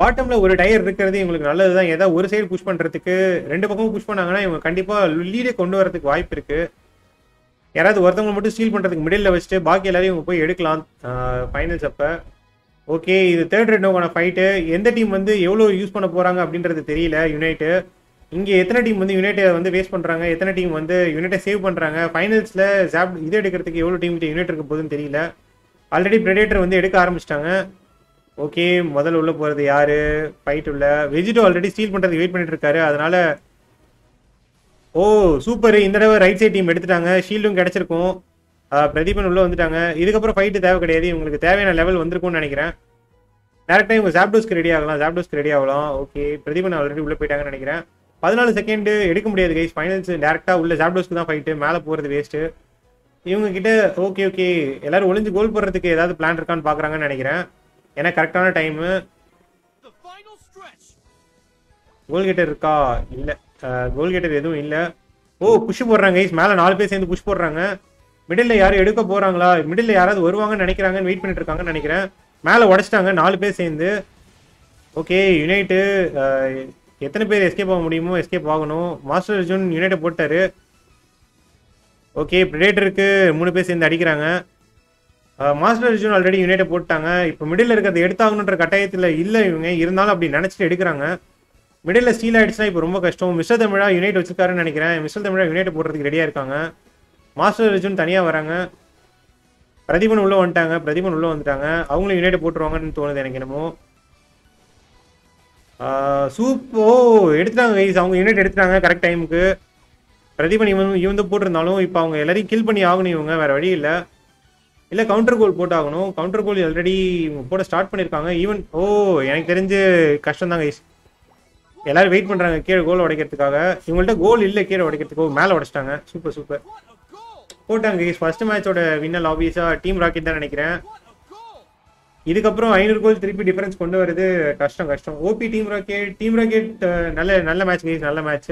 பாட்டமில் ஒரு டயர் இருக்கிறது இவங்களுக்கு நல்லது தான். ஏதாவது ஒரு சைடு புஷ் பண்ணுறதுக்கு 2 பக்கமும் புஷ் பண்ணாங்கன்னா இவங்க கண்டிப்பாக லீடே கொண்டு வரதுக்கு வாய்ப்பு இருக்குது. யாராவது ஒருத்தவங்களை மட்டும் ஸ்டீல் பண்ணுறதுக்கு மிடில் வச்சுட்டு பாக்கி எல்லாரையும் இவங்க போய் எடுக்கலாம் ஃபைனல்ஸ். அப்போ ஓகே இது 3rd round ஃபைட்டு. எந்த டீம் வந்து எவ்வளோ யூஸ் பண்ண போகிறாங்க அப்படின்றது தெரியல. யுனைட்டு இங்கே எத்தனை டீம் வந்து யுனைட்டை வந்து வேஸ்ட் பண்ணுறாங்க, எத்தனை டீம் வந்து யுனைட்டை சேவ் பண்ணுறாங்க. ஃபைனல்ஸில் இது எடுக்கிறதுக்கு எவ்வளோ டீம்கிட்ட யுனைட் இருக்க போகுதுன்னு தெரியல. ஆல்ரெடி ப்ரெடேட்டர் வந்து எடுக்க ஆரம்பிச்சிட்டாங்க. ஓகே முதல்ல உள்ளே போகிறது யார்? ஃபைட் உள்ள வெஜிடோ ஆல்ரெடி ஸ்டீல் பண்ணுறதுக்கு வெயிட் பண்ணிட்டு இருக்காரு. அதனால ஓ சூப்பர், இந்த தடவை ரைட் சைட் டீம் எடுத்துட்டாங்க. ஷீல்டும் கிடச்சிருக்கும். பிரதீபன் உள்ளே வந்துட்டாங்க. இதுக்கப்புறம் ஃபைட்டு தேவை கிடையாது. இவங்களுக்கு தேவையான லெவல் வந்திருக்கும்னு நினைக்கிறேன். டேரெக்டாக இவங்க ஜாப்டோஸ்க்கு ரெடி ஆகலாம், ஓகே பிரதீபன் ஆல்ரெடி உள்ளே போயிட்டாங்கன்னு நினைக்கிறேன். 14 செகண்டு எடுக்க முடியாது கைஸ். ஃபைனல்ஸ் டேரெக்டாக உள்ள ஜாப்டோஸ்க்கு தான் ஃபைட்டு. மேலே போகிறது வேஸ்ட்டு. இவங்ககிட்ட ஓகே ஓகே எல்லோரும் ஒளிஞ்சு கோல் போடுறதுக்கு ஏதாவது பிளான் இருக்கான்னு பார்க்குறாங்கன்னு நினைக்கிறேன். ஏன்னா கரெக்டான டைமு கோல்கேட்டர் இருக்கா? இல்லை கோல்கேட்டர் எதுவும் இல்லை. ஓ புஷ் போடுறாங்க கைஸ். மேலே 4 பேர் சேர்ந்து புஷ் போடுறாங்க. மிடில் யாரும் எடுக்க போகிறாங்களா? மிடில் யாராவது வருவாங்கன்னு நினைக்கிறாங்கன்னு வெயிட் பண்ணிட்டு இருக்காங்கன்னு நினைக்கிறேன். மேலே உடச்சிட்டாங்க 4 பேர் சேர்ந்து. ஓகே யுனைட்டு எத்தனை பேர் எஸ்கேப் ஆக முடியுமோ எஸ்கேப் ஆகணும். மாஸ்டர் ஜூன் யுனைட்டை போட்டார். ஓகே, பிரெடேட்டருக்கு 3 பேர் சேர்ந்து அடிக்கிறாங்க. மாஸ்டர் ஜூன் ஆல்ரெடி யுனைட்டை போட்டாங்க. இப்போ மிடில் இருக்கிறத எடுத்தாகணுன்ற கட்டாயத்தில் இல்லை இவங்க, இருந்தாலும் அப்படி நினச்சிட்டு எடுக்கிறாங்க. மிடில் ஸ்டீல் ஆயிடுச்சுன்னா இப்போ ரொம்ப கஷ்டம். மிஸ்டர் தமிழா யுனைட் வச்சுருக்காருன்னு நினைக்கிறேன். மிஸ்டர் தமிழா யுனைட் போடுறதுக்கு ரெடியாக இருக்காங்க. மாஸ்டர் அர்ஜுன் தனியாக வராங்க. பிரதீபன் உள்ளே வந்துட்டாங்க. பிரதீபன் உள்ளே வந்துட்டாங்க. அவங்களும் யுனைட் போட்டுருவாங்கன்னு தோணுது எனக்கு என்னமோ. சூப்போ எடுத்துட்டாங்க கைஸ், அவங்க யுனைட் எடுத்துட்டாங்க கரெக்ட் டைமுக்கு. பிரதீபன் இவன் தான் போட்டிருந்தாலும் இப்போ அவங்க எல்லாரையும் கில் பண்ணி ஆகணும். இவங்க வேறு வழி இல்லை, இல்லை கவுண்டர் கோல் போட்டாகணும். கவுண்டர் கோல் ஆல்ரெடி இவங்க போட ஸ்டார்ட் பண்ணியிருக்காங்க. ஈவன் ஓ எனக்கு தெரிஞ்சு கஷ்டம் தான் கைஸ். எல்லாரும் வெயிட் பண்ணுறாங்க கீழே கோல் உடைக்கிறதுக்காக. இவங்கள்ட்ட கோல் இல்லை கீழே உடைக்கிறதுக்கு. மேலே உடைச்சிட்டாங்க. சூப்பர் சூப்பர் போட்டாங்க கைஸ். ஃபர்ஸ்ட் மேட்சோட வின்னர் ஆப்வியஸாக டீம் ராக்கெட் தான் நினைக்கிறேன். இதுக்கப்புறம் 500 கோல் திருப்பி டிஃபரன்ஸ் கொண்டு வருது. கஷ்டம் கஷ்டம். OP team rocket. Team rocket நல்ல மேட்ச் கைஸ், நல்ல மேட்ச்.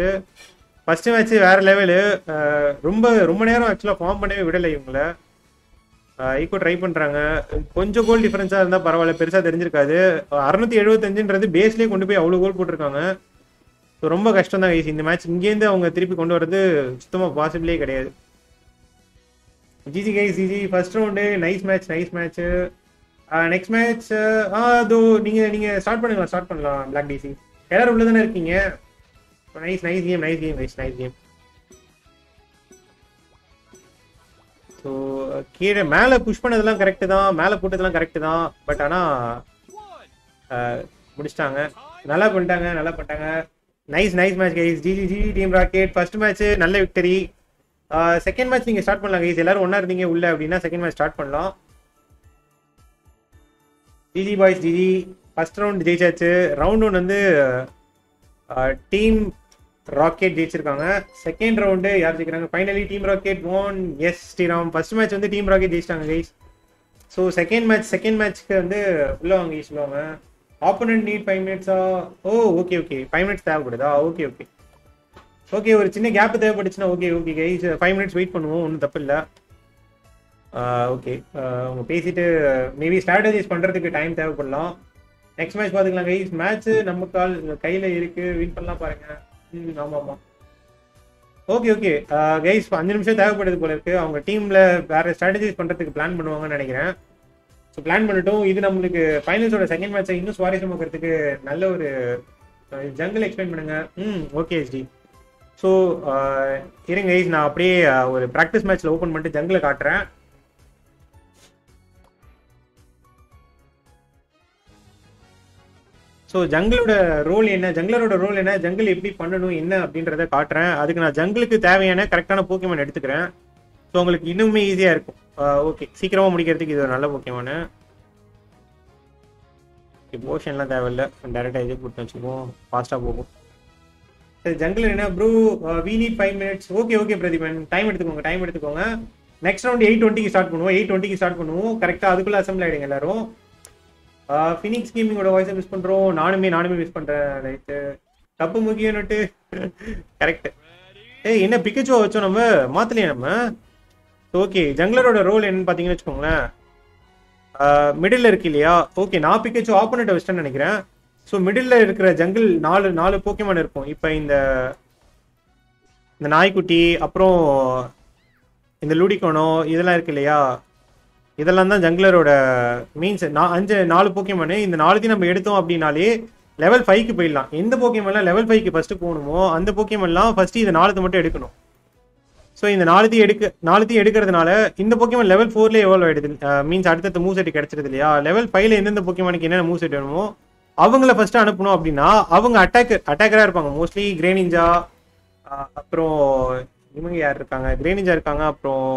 ஃபர்ஸ்ட் மேட்ச் வேறு லெவலு. ரொம்ப ரொம்ப நேரம் ஆக்சுவலாக ஃபார்ம் பண்ணவே விடலை இவங்கள. ஈக்குவல் ட்ரை பண்ணுறாங்க. கொஞ்சம் கோல் டிஃபரன்ஸாக இருந்தால் பரவாயில்ல, பெருசாக தெரிஞ்சிருக்காது. 675ன்றது பேஸ்லேயே கொண்டு போய் அவ்வளோ கோல் போட்டிருக்காங்க. ஸோ ரொம்ப கஷ்டம் தான் கைஸ் இந்த மேட்ச். இங்கேருந்து அவங்க திருப்பி கொண்டு வர்றது சுத்தமாக பாசிபிளே கிடையாது. GG guys, GG. First round nice match, nice match. Next match அதோ நீங்கள் ஸ்டார்ட் பண்ணலாம் பிளாக் டிசி. எல்லாரும் உள்ள தானே இருக்கீங்க. Nice game. ஸோ கீழே மேலே புஷ் பண்ணதெல்லாம் கரெக்டு தான், மேலே போட்டதெல்லாம் கரெக்டு தான். பட் ஆனால் முடிச்சிட்டாங்க, நல்லா பண்ணிட்டாங்க. Nice match guys. GG team rocket. First match நல்ல விக்டரி. செகண்ட் மேட்ச் நீங்கள் ஸ்டார்ட் பண்ணலாம் கைஸ். எல்லாரும் ஒன்றா இருந்தீங்க உள்ள அப்படின்னா செகண்ட் மேட்ச் ஸ்டார்ட் பண்ணலாம். GG boys, GG. First round ஜெயிச்சாச்சு. ரவுண்ட் 1 வந்து டீம் ராக்கெட் ஜெயிச்சிருக்காங்க. செகண்ட் ரவுண்டு யார் ஜெயிக்கிறாங்க? Finally team rocket one. S Sriram. First match வந்து டீம் ராக்கெட் ஜெயிச்சிட்டாங்க கைஸ். ஸோ செகண்ட் மேட்ச்க்கு வந்து உள்ளவங்க சொல்லுவாங்க opponent need 5 minutes. Okay 5 minutes தேவைப்படுதா? ஓகே ஒரு சின்ன கேப் தேவைப்படுச்சுன்னா ஓகே கைஸ், 5 minutes வெயிட் பண்ணுவோம், ஒன்றும் தப்பு இல்லை. ஓகே அவங்க பேசிட்டு மேபி ஸ்ட்ராட்டஜைஸ் பண்ணுறதுக்கு டைம் தேவைப்படலாம். நெக்ஸ்ட் மேட்ச் பார்த்துக்கலாம் கைஸ். மேட்ச் நம்ம கையில் இருக்குது, வின் பண்ணலாம் பாருங்க. ஆமாம் ஓகே கைஸ். 5 நிமிஷம் தேவைப்படுது போல இருக்குது. அவங்க டீமில் வேறு ஸ்ட்ராட்டஜைஸ் பண்ணுறதுக்கு பிளான் பண்ணுவாங்கன்னு நினைக்கிறேன். ஸோ பிளான் பண்ணிட்டோம். இது நம்மளுக்கு ஃபைனல்ஸோட செகண்ட் மேட்ச்சை இன்னும் சுவாரஸ்யமாக்கிறதுக்கு நல்ல ஒரு ஜங்கிள் எக்ஸ்பிளைன் பண்ணுங்கள். Okay ST. ஸோ இருங்க கைஸ், நான் அப்படியே ஒரு ப்ராக்டிஸ் மேட்ச்சில் ஓப்பன் பண்ணிட்டு ஜங்கிளை காட்டுறேன். ஸோ ஜங்கிளோட ரோல் என்ன, ஜங்கிள் எப்படி பண்ணணும் என்ன அப்படின்றத காட்டுறேன். அதுக்கு நான் ஜங்கிளுக்கு தேவையான கரெக்டான போக்கியமான் எடுத்துக்கிறேன். ஸோ உங்களுக்கு இன்னுமே ஈஸியாக இருக்கும். ஓகே, சீக்கிரமாக முடிக்கிறதுக்கு இது ஒரு நல்ல போக்கியமானு. போஷன்லாம் தேவையில்லை, டேரெக்டாக இதே போட்டு வச்சுக்குவோம், ஃபாஸ்ட்டாக போகும். சரி, ஜங்கிள் என்ன bro? We need 5 minutes. Okay Pratheepan, time எடுத்துக்கோங்க. நெக்ஸ்ட் ரவுண்ட் 8:20க்கு ஸ்டார்ட் பண்ணுவோம். கரெக்டாக அதுக்குள்ளே அசம்பிள் ஆகிடுங்க எல்லாரும். ஃபினிக்ஸ் கேமிங்கோட வாய்ஸை மிஸ் பண்ணுறோம். நானுமே மிஸ் பண்ணுறேன். ரைட்டு, தப்பு முக்கியம் நட்டு கரெக்டு. என்ன பிக்கச்சோ வச்சோம் நம்ம, மாற்றலையே நம்ம. ஓகே, ஜங்லரோட ரோல் என்னன்னு பார்த்தீங்கன்னு வச்சுக்கோங்களேன், மிடில் இருக்கு இல்லையா? ஓகே, நான் பிக்கச்சோ ஆப்போனன்ட் வச்சிட்டேன்னு நினைக்கிறேன். ஸோ மிடில் இருக்கிற ஜங்கிள் நாலு போக்கியமான் இருக்கும். இப்போ இந்த நாய்க்குட்டி, அப்புறம் இந்த லூடிக்கோனோ, இதெல்லாம் இருக்கு இல்லையா? இதெல்லாம் தான் ஜங்லரோட மீன்ஸ். 4 போக்கியமானு. இந்த 4த்தையும் நம்ம எடுத்தோம் அப்படின்னாலே லெவல் 5க்கு போயிடலாம். எந்த போக்கியமெல்லாம் லெவல் 5க்கு ஃபஸ்ட்டு போகணுமோ அந்த போக்கியமெல்லாம் ஃபஸ்ட்டு இந்த 4த்தை மட்டும் எடுக்கணும். ஸோ இந்த 4த்தையும் எடுக்கிறதுனால இந்த போக்கியமான் லெவல் 4லேயே எவ்வளோ ஆகிடுது மீன்ஸ் அடுத்தடுத்த மூவ் செட் கிடச்சிருது இல்லையா? லெவல் 5ல எந்தெந்த போக்கியமானுக்கு என்னென்ன மூவ் செட் வேணுமோ அவங்கள ஃபஸ்ட்டு அனுப்பணும் அப்படின்னா அவங்க அட்டாக்கராக இருப்பாங்க. மோஸ்ட்லி கிரேனிஞ்சா, அப்புறம் இவங்க யார் இருக்காங்க, கிரேனிஞ்சா இருக்காங்க, அப்புறம்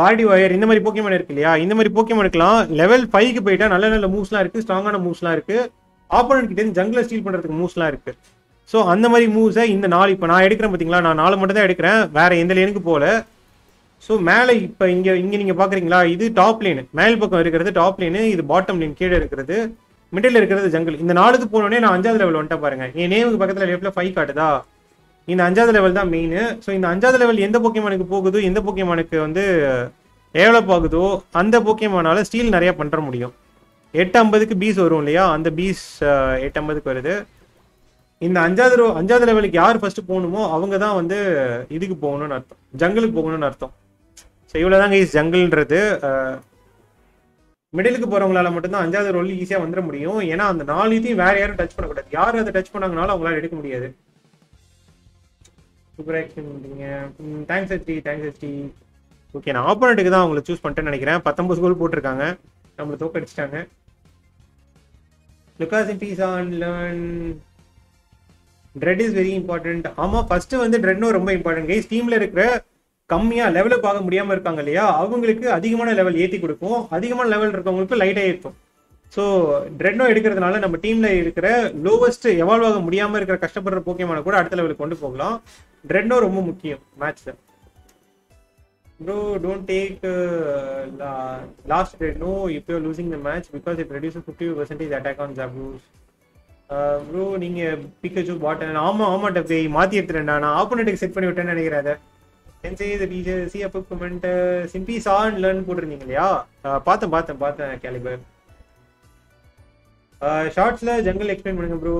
கார்டி ஒயர், இந்த மாதிரி போக்கியமான் இருக்கு இல்லையா? இந்த மாதிரி போக்கியமானுக்குலாம் லெவல் 5க்கு போயிட்டா நல்ல மூவ்ஸ்லாம் இருக்குது, ஸ்ட்ராங்கான மூவ்ஸ்லாம் இருக்குது. ஆப்போனன்ட் கிட்டே ஜங்கில் ஸ்டீல் பண்ணுறதுக்கு மூவ்ஸ்லாம் இருக்குது. ஸோ அந்த மாதிரி மூவ்ஸை இந்த 4 இப்போ நான் எடுக்கிறேன் பார்த்தீங்களா? நான் 4 மட்டும் தான் எடுக்கிறேன், வேறு எந்த லேனுக்கு போகல. ஸோ மேலே இப்போ இங்கே நீங்கள் பார்க்குறீங்களா? இது டாப் லேனு, மேல் பக்கம் இருக்கிறது டாப் லேனு, இது பாட்டம் லேன் கீழே இருக்கிறது, மிடில் இருக்கிறது ஜங்கிள். இந்த 4க்கு போனோடனே நான் 5வது லெவல் வந்துட்டேன் பாருங்கள். என் நேமுக்கு பக்கத்தில் லெஃப்ட்டில் 5 காட்டுதா? இந்த 5வது லெவல் தான் மெயின். ஸோ இந்த 5வது லெவல் எந்த போக்கியமானுக்கு போகுதோ, எந்த போக்கியமானுக்கு வந்து டெவலப் ஆகுதோ அந்த போக்கியமானால் ஸ்டீல் நிறையா பண்ணுற முடியும். 8:50க்கு பீஸ் வரும் இல்லையா? அந்த பீஸ் 8:50க்கு வருது. இந்த அஞ்சாவது லெவலுக்கு யார் ஃபர்ஸ்ட் போகணுமோ அவங்க தான் வந்து இதுக்கு போகணும்னு அர்த்தம், ஜங்கிளுக்கு போகணும்னு அர்த்தம். ஸோ இவ்வளோதான் கைஸ் ஜங்கிள்ன்றது. மிடிலுக்கு போகிறவங்களால மட்டும்தான் அஞ்சாவது ரோல் ஈஸியாக வந்துட முடியும். ஏன்னா அந்த நாலு இதையும் வேறு யாரும் டச் பண்ணக்கூடாது, யார் அதை டச் பண்ணாங்கனாலும் அவங்களால எடுக்க முடியாது. சூப்பராக எக்ஸ்பிளைன் பண்ணுறீங்க, thanks HD, thanks HD. Okay நான் ஆப்போனண்ட்டுக்கு தான் அவங்களை சூஸ் பண்ணிட்டேன்னு நினைக்கிறேன். 19 கோல் போட்டிருக்காங்க, நம்மளை தோக்கடிச்சிட்டாங்க. Lucas piece on learn tread is very important. ஆமாம் ஃபஸ்ட்டு வந்து ட்ரெட்னும் ரொம்ப இம்பார்ட்டன்ட் கைஸ். டீமில் இருக்கிற கம்மியாக லெவலில் பார்க்க முடியாமல் இருக்காங்க இல்லையா, அவங்களுக்கு அதிகமான லெவல் ஏற்றி கொடுக்கும், அதிகமான லெவல் இருக்கவங்களுக்கு லைட்டாக ஏற்றும். ஸோ ட்ரெட்னோ எடுக்கிறதுனால நம்ம டீமில் இருக்கிற லோவஸ்ட்டு எவால்வ் ஆக முடியாமல் இருக்கிற கஷ்டப்படுற போக்கியமான கூட அடுத்த லெவலுக்கு கொண்டு போகலாம். ட்ரெட்னோ ரொம்ப முக்கியம் மேட்ச்சில். Bro, don't take last trade. No, if you are losing the match because it reduces 50% attack on Zabu's. Bro, நீங்க Pikachu bot and ஆமா டப்பே மாத்தி எடுத்துறேன்டா, நான் ஆப்போனன்ட்க்கு செட் பண்ணி விட்டேன்னு நினைக்கிறேன். Sensei the DJ see up comment simply saw and learn போடுறீங்க இல்லையா, பார்த்தேன் Caliber. ஷார்ட்ஸ்ல ஜங்கல் எக்ஸ்பிளைன் பண்ணுங்க bro.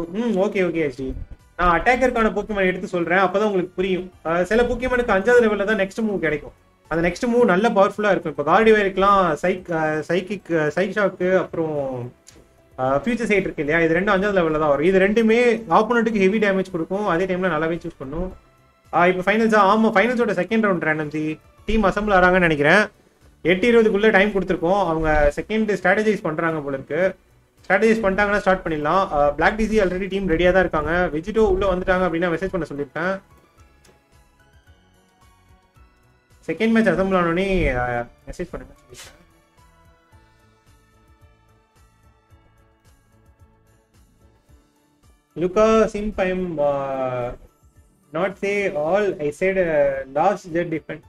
ஓகே actually நான் அட்டாக்கர்க்கான போக்கியமான எடுத்து சொல்றேன், அப்பதான் உங்களுக்கு புரியும். சில போக்கியமானுக்கு அஞ்சாவது லெவல்ல தான் நெக்ஸ்ட் மூவ் கிடைக்கும், அந்த நெக்ஸ்ட் மூவ் நல்ல பவர்ஃபுல்லாக இருக்கும். இப்போ கார்டிவேருக்குலாம் சைக் ஷாக்கு அப்புறம் ஃபியூச்சர் சைட் இருக்கு இல்லையா, இது ரெண்டும் அஞ்சாவது லெவலில் தான் வரும். இது ரெண்டுமே ஆப்போனண்ட்டுக்கு ஹெவி டேமேஜ் கொடுக்கும், அதே டைமில் நல்லாவே சூஸ் பண்ணும். இப்போ ஃபைனல்ஸாக ஃபைனல்ஸோட செகண்ட் ரவுண்ட் ரேண்டம்ஸி டீம் அசம்பிள் ஆகிறாங்கன்னு நினைக்கிறேன். 8:20க்குள்ளே டைம் கொடுத்துருக்கோம், அவங்க செகண்ட் ஸ்ட்ராட்டஜைஸ் பண்ணுறாங்க போல இருக்கு. ஸ்ட்ராட்டஜைஸ் பண்ணிட்டாங்கன்னா ஸ்டார்ட் பண்ணிடலாம். பிளாக் டிசி ஆல்ரெடி டீம் ரெடியாக தான் இருக்காங்க. வெஜிடோ உள்ளே வந்துட்டாங்க அப்படின்னா மெசேஜ் பண்ண சொல்லியிருக்கேன். செகண்ட் மேட்ச் அசம்பிள் ஆனோடனே மெசேஜ் பண்ணுங்க. லுக்கா simp I'm not say all I side last jet defend.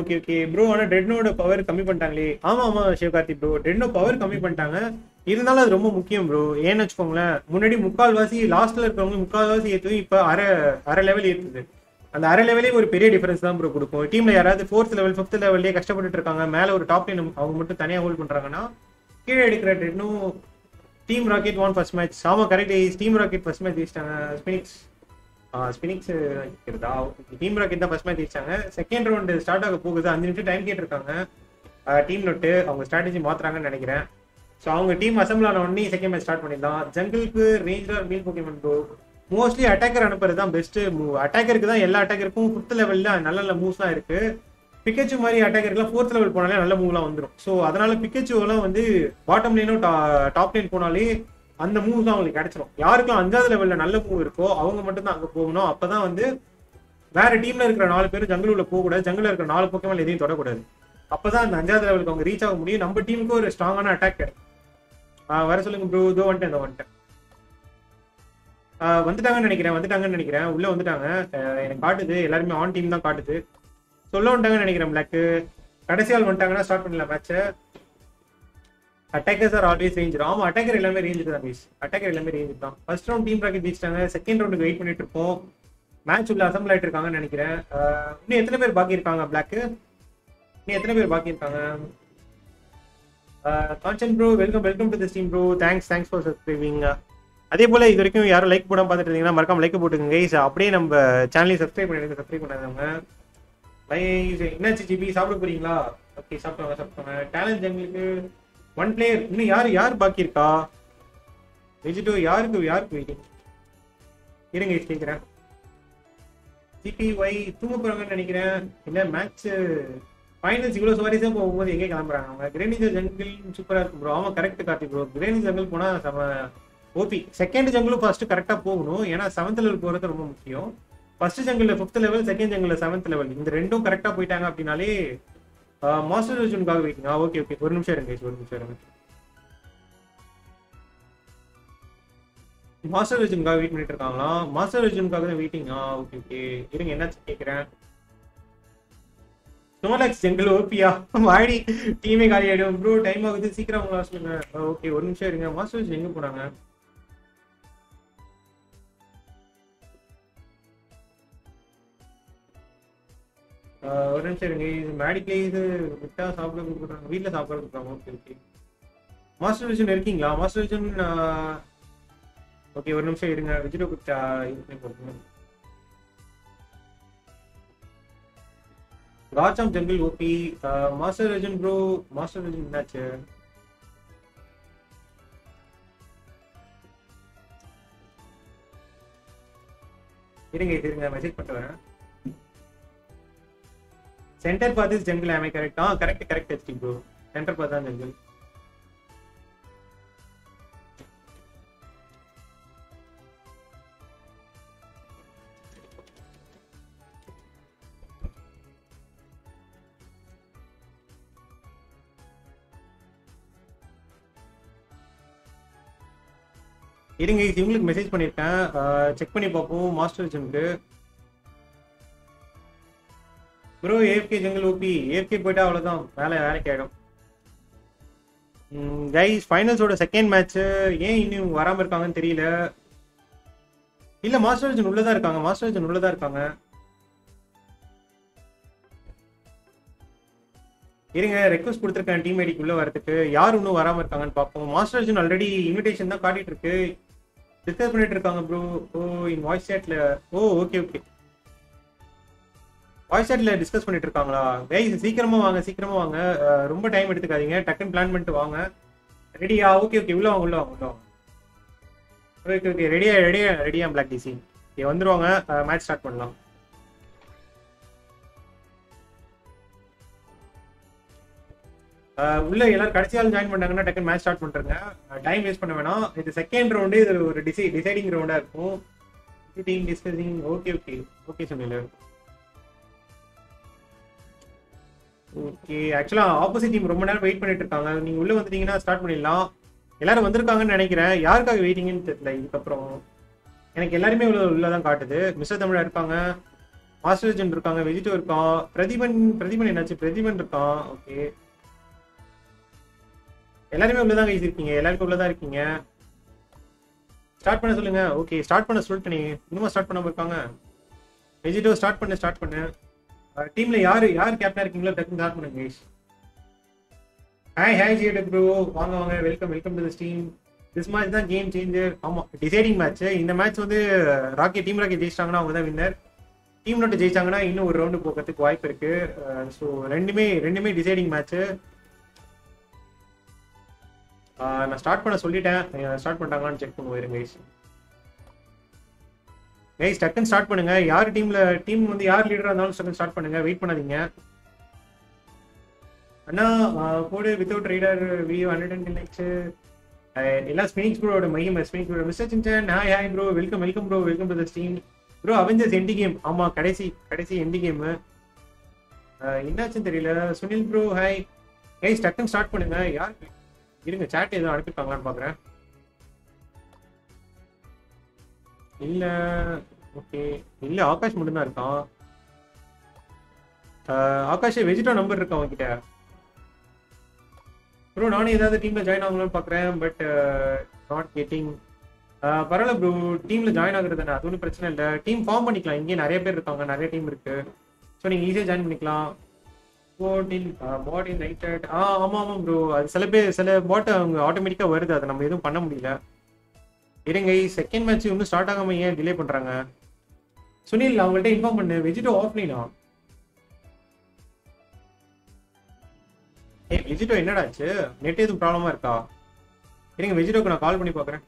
Okay bro, ஆனால் டெட்னோட பவர் கம்மி பண்ணிட்டாங்களே. ஆமாம் சிவகார்த்தி ப்ரோ, டெட்னோ பவர் கம்மி பண்ணிட்டாங்க, இருந்தாலும் அது ரொம்ப முக்கியம் ப்ரோ. ஏன்னு வச்சுக்கோங்களேன், முன்னாடி முக்கால்வாசி லாஸ்ட்டில் இருக்கிறவங்க முக்கால்வாசி ஏற்றுது, இப்போ அரை லெவல் ஏற்றுது. அந்த அரை லெவலே ஒரு பெரிய டிஃபரன்ஸ் தான் ப்ரோ கொடுக்கும். டீமில் யாராவது 4th லெவல் 5th லெவல்லே கஷ்டப்பட்டு இருக்காங்க, மேலே ஒரு டாப் லைன் அவங்க மட்டும் தனியாக ஹோல்ட் பண்ணுறாங்கன்னா கீழே எடுக்கிற ட்ரெட்னும். Team rocket won first match. ஆமாம் correct, team rocket first match ஜெயிச்சிட்டாங்க. ஸ்பினிக்ஸ் கேட்குறதா, டீம் ராக்கெட் தான் ஃபர்ஸ்ட் மேட்ச் ஜெயிச்சாங்க. செகண்ட் ரவுண்ட் ஸ்டார்ட் ஆக போகுது, 5 நிமிஷம் டைம் கேட்டிருக்காங்க. டீம் நோட்டு அவங்க ஸ்ட்ராட்டஜி மாற்றுறாங்கன்னு நினைக்கிறேன். ஸோ அவங்க டீம் அசம்பிள் ஆன உடனே செகண்ட் மேட்ச் ஸ்டார்ட் பண்ணிடலாம். ஜங்கிளுக்கு ranger meal Pokemon bro, mostly attacker அனுப்புறது தான் பெஸ்ட்டு மூவ். அட்டாக்கருக்கு தான் எல்லா அட்டாக்கருக்கும் 5th லெவலில் நல்ல மூவ்ஸ்லாம் இருக்குது. பிக்கச்சு மாதிரி அட்டாக்கருக்குலாம் 4th லெவல் போனாலே நல்ல மூவ்லாம் வந்துடும். ஸோ அதனால் பிக்கச்சுவெல்லாம் வந்து பாட்டம் லைனும் டாப் லைன் போனாலே அந்த மூவ் தான் அவங்களுக்கு கிடச்சிடும். யாருக்கெல்லாம் 5வது லெவலில் நல்ல மூவ் இருக்கோ அவங்க மட்டும்தான் அங்கே போகணும். அப்போ தான் வந்து வேறு டீமில் இருக்கிற 4 பேரும் ஜங்கிள் உள்ள போகக்கூடாது, ஜங்கில் இருக்கிற 4 போக்கியமால் எதையும் தொடக்கூடாது. அப்போ தான் அந்த 5வது லெவலுக்கு அவங்க ரீச் ஆக முடியும். நம்ம டீமுக்கு ஒரு ஸ்ட்ராங்கான அட்டாக் வர சொல்லுங்கள் ப்ரோ. இதோ வந்துட்டேன் வந்துட்டாங்கன்னு நினைக்கிறேன். உள்ளே வந்துட்டாங்க, எனக்கு காட்டுது எல்லாருமே ஆன் டீம் தான் காட்டுது. சொல்ல வந்துட்டாங்கன்னு நினைக்கிறேன். பிளாக்கு கடைசியால் வந்துட்டாங்கன்னா ஸ்டார்ட் பண்ணலாம் மேட்ச்சை. Attackers are always range. ஆமாம் அட்டாக்கர் எல்லாமே ரேஞ்சு தான். ஃபர்ஸ்ட் ரவுண்ட் டீம் ராக்கெட் ஜெயிச்சிட்டாங்க, செகண்ட் ரவுண்டுக்கு வெயிட் பண்ணிட்டு இருக்கோம். மேட்ச் உள்ள அசம்பிள் ஆகிட்டு இருக்காங்கன்னு நினைக்கிறேன். இன்னும் எத்தனை பேர் பாக்கி இருக்காங்க பிளாக்கு? கான்சன் bro welcome to this team bro, thanks for subscribing. அதே போல் இது வரைக்கும் யாரும் லைக் போடாமல் பார்த்துட்டு இருந்தீங்கன்னா மறக்காம லைக் போட்டுங்க கைஸ். அப்படியே நம்ம சேனலையும் சப்ஸ்கிரைப் பண்ணாதவங்க என்னாச்சு ஜிபி சாப்பிட போறீங்களா? ஓகே சாப்பிடுவாங்க. டேலண்ட் எங்களுக்கு 1 பிளேயர் இன்னும் யார் பாக்கி இருக்கா? வெஜிடோ யாருக்கு வெயிட்டிங் இருங்க கேட்குறேன். ஜிபி ஒய் தூங்க போகிறாங்கன்னு நினைக்கிறேன். இல்லை மேட்ச் ஃபைனல்ஸ் இவ்வளோ சுவாரஸ்யம் போகும்போது எங்கே கிளம்புறாங்க அவங்க? கிரேனிஜா ஜங்கிள் சூப்பராக இருக்கும் ப்ரோ. ஆமாம் கரெக்ட் கார்த்தி ப்ரோ, கிரேனிஜா ஜங்கிள் போனால் நம்ம ஓபி. செகண்ட் ஜங்கிலும் ஃபர்ஸ்ட் கரெக்டாக போகணும், ஏன்னா 7th லெவல் போகிறது ரொம்ப முக்கியம். First jungle 5th level, second jungle 7th level, இந்த ரெண்டும் கரெக்டாக போயிட்டாங்க அப்படின்னாலே மாஸ்டர் ஜூனுக்காக வைக்கிங்க. ஓகே ஒரு நிமிஷம் இருங்க. மாஸ்டர் ஜூனுக்காக வெயிட் பண்ணிட்டு இருக்காங்களா? மாஸ்டர் ஜூனுக்காக தான் வெயிட்டிங்கா? ஓகே இருங்க என்னாச்சு கேட்குறேன். ஸ்னோலாக்ஸ் ஜங்கிள் ஓபியா வாடி டீமே காலி ஆகிடும் ப்ரோ, டைம் ஆகுது சீக்கிரம் உங்களா சொல்லுங்க. ஓகே ஒரு நிமிஷம் இருங்க. மாஸ்டர் ஜூன் எங்கே போனாங்க? ஒரு நிமிஷம் இருங்க. இது மேடிக்கலே இது விட்டா சாப்பிட கொடுக்குறாங்க, வீட்டில் சாப்பிட கொடுக்குறாங்க. ஓகே மாஸ்டர் விஜன் இருக்கீங்களா? மாஸ்டர் விஜன் ओके और निम्स इरुंगा विजिटो को इतने बोलूंगा राजम जंगल ओपी मास्टर रेजन ब्रो मास्टर रेजन मैच है इरुंगा मैसेज पट्ट वरा centre path is jungle I am correct हां correct correct HT bro centre path है जंगल इरुंगा इवங்களுக்கு மெசேஜ் பண்ணிட்டேன் செக் பண்ணி பாப்போம் மாஸ்டர் ஜெம்க்கு bro AFK jungle OP AFK போய்ட்டா அவ்வளவுதான் வேலை வேலைக்கு ஆகும் गाइस ஃபைனல்ஸ் ஓட செகண்ட் மேட்ச் ஏன் இன்னும் வராம இருக்காங்கன்னு தெரியல இல்ல மாஸ்டர் ஜெம் உள்ளதா இருக்காங்க மாஸ்டர் ஜெம் உள்ளதா இருக்காங்க इरुंगा रिक्वेस्ट கொடுத்திருக்கேன் டீம் ஐடிக்கு உள்ள வரதுக்கு யார் இன்னும் வராம இருக்காங்கன்னு பாப்போம் மாஸ்டர் ஜூன் ஆல்ரெடி இன்விடேஷன் தான் காட்டிட்டு இருக்கு டிஸ்கஸ் பண்ணிட்டு இருக்காங்க bro ஓ இந்த வாய்ஸ் chatல ஓ ஓகே ஓகே வாய்ஸ் chatல டிஸ்கஸ் பண்ணிட்டு இருக்காங்களா गाइस சீக்கிரமா வாங்க ரொம்ப டைம் எடுத்துக்காதீங்க டக்கன் பிளான் பண்ணிட்டு வாங்க ரெடியா ஓகே ஓகே உள்ள வாங்க ஓகே ஓகே ரெடியா Black DC இங்க வந்துருவாங்க மேட்ச் ஸ்டார்ட் பண்ணலாம் உள்ள எல்லாரும் கடைசியால ஜாயின் பண்ணாங்கன்னா டக்கன் மேட்ச் ஸ்டார்ட் பண்றங்க டைம் வேஸ்ட் பண்ண வேணாம் இது செகண்ட் ரவுண்ட் இது ஒரு டிசைடிங் ரவுண்டா இருக்கும் team discussing okay okay okay சொன்னீங்க ஓகே एक्चुअली ஆப்போசிட் டீம் ரொம்ப நேரம் வெயிட் பண்ணிட்டு இருக்காங்க நீங்க உள்ள வந்துட்டீங்கன்னா ஸ்டார்ட் பண்ணிடலாம் எல்லாரும் வந்திருக்காங்கன்னு நினைக்கிறேன் யாருக்காக வெயிட்டிங்னு தெரியல இதுக்கு அப்புறம் எனக்கு எல்லாரும் உள்ள தான் காட்டுது மிஸ்டர் தமிழா இருக்காங்க மாஸ்டர் ஜென் இருக்காங்க வெஜிடோ இருக்கான் பிரதீபன் என்னாச்சு பிரதீபன் இருக்கான் ஓகே எல்லாரும் உள்ளதான் गाइस இருக்கீங்க எல்லாரும் உள்ளதான் இருக்கீங்க ஸ்டார்ட் பண்ண சொல்லுங்க ஓகே ஸ்டார்ட் பண்ண சொல்லிட்டேனே இன்னும் ஸ்டார்ட் பண்ண போறாங்க வெஜிடோ ஸ்டார்ட் பண்ணு டீம்ல யார் கேப்டனா இருக்கீங்களோ டக்கு ஸ்டார்ட் பண்ணுங்க गाइस ஹாய் ஜியோ ப்ரோ வாங்க welcome to the team this match தான் கேம் சேஞ்சர் ஆமா டிசைடிங் மேட்ச் இந்த மேட்ச் வந்து டீம் ராக்கெட் ஜெயிச்சாங்கன்னா அவங்க தான் வின்னர் டீம் நோட் ஜெயிச்சாங்கன்னா இன்னும் ஒரு ரவுண்ட் போகிறதுக்கு வாய்ப்பு இருக்கு சோ ரெண்டுமே டிசைடிங் மேட்ச் நான் ஸ்டார்ட் பண்ண சொல்லிட்டேன் ஸ்டார்ட் பண்ணிட்டாங்களான்னு செக் பண்ணுவேன் गाइस டக்கன் ஸ்டார்ட் பண்ணுங்க யார் டீம் வந்து யார் லீடரா இருந்தாலும் டக்கன் ஸ்டார்ட் பண்ணுங்க வெயிட் பண்ணாதீங்க அண்ணா code without reader we 110 likes எல்லாம் ஸ்பினிக்ஸ் ப்ரோவோட மையம் ஸ்பினிக்ஸ் ப்ரோ மிஸ்டர் சிஞ்சன் hi bro welcome bro welcome to the stream bro Avengers end game ஆமா கடைசி எண்ட் கேம் என்னாச்சுன்னு தெரியல சுனில் ப்ரோ ஹாய் गाइस டக்கன் ஸ்டார்ட் பண்ணுங்க யார் இருங்க சாட் ஏதோ அனுப்பிட்டாங்களான்னு பாக்குறேன் இல்ல ஓகே இல்ல ஆகாஷ் மட்டும் தான் இருக்கான் ஆகாஷ் வெஜிடோ நம்பர் இருக்கா உங்ககிட்ட ப்ரோ நானே ஏதாவது டீம்ல ஜாயின் ஆகலாம்னு பாக்குறேன் பட் நாட் கெட்டிங் பரவாயில்ல ப்ரோ டீம்ல ஜாயின் ஆகுறது அது ஒன்றும் பிரச்சனை இல்லை டீம் ஃபார்ம் பண்ணிக்கலாம் இங்கே நிறைய பேர் இருக்காங்க நிறைய டீம் இருக்கு ஸோ நீங்க ஈஸியாக ஜாயின் பண்ணிக்கலாம் bot in rated ஆமா bro அது சில bot அவங்க ஆட்டோமேட்டிக்கா வருது அது நம்ம எதுவும் பண்ண முடியல இருங்க செகண்ட் மேட்ச் இன்னும் ஸ்டார்ட் ஆகாம ஏன் டிலே பண்றாங்க சுனில் அவங்கள்ட்ட இன்ஃபார்ம் பண்ணு வெஜிடோ ஆஃப்லைனா வெஜிடோ என்னடாச்சு நெட் எதுவும் ப்ராப்ளமா இருக்கா இருங்க வெஜிடோக்கு நான் கால் பண்ணி பாக்குறேன்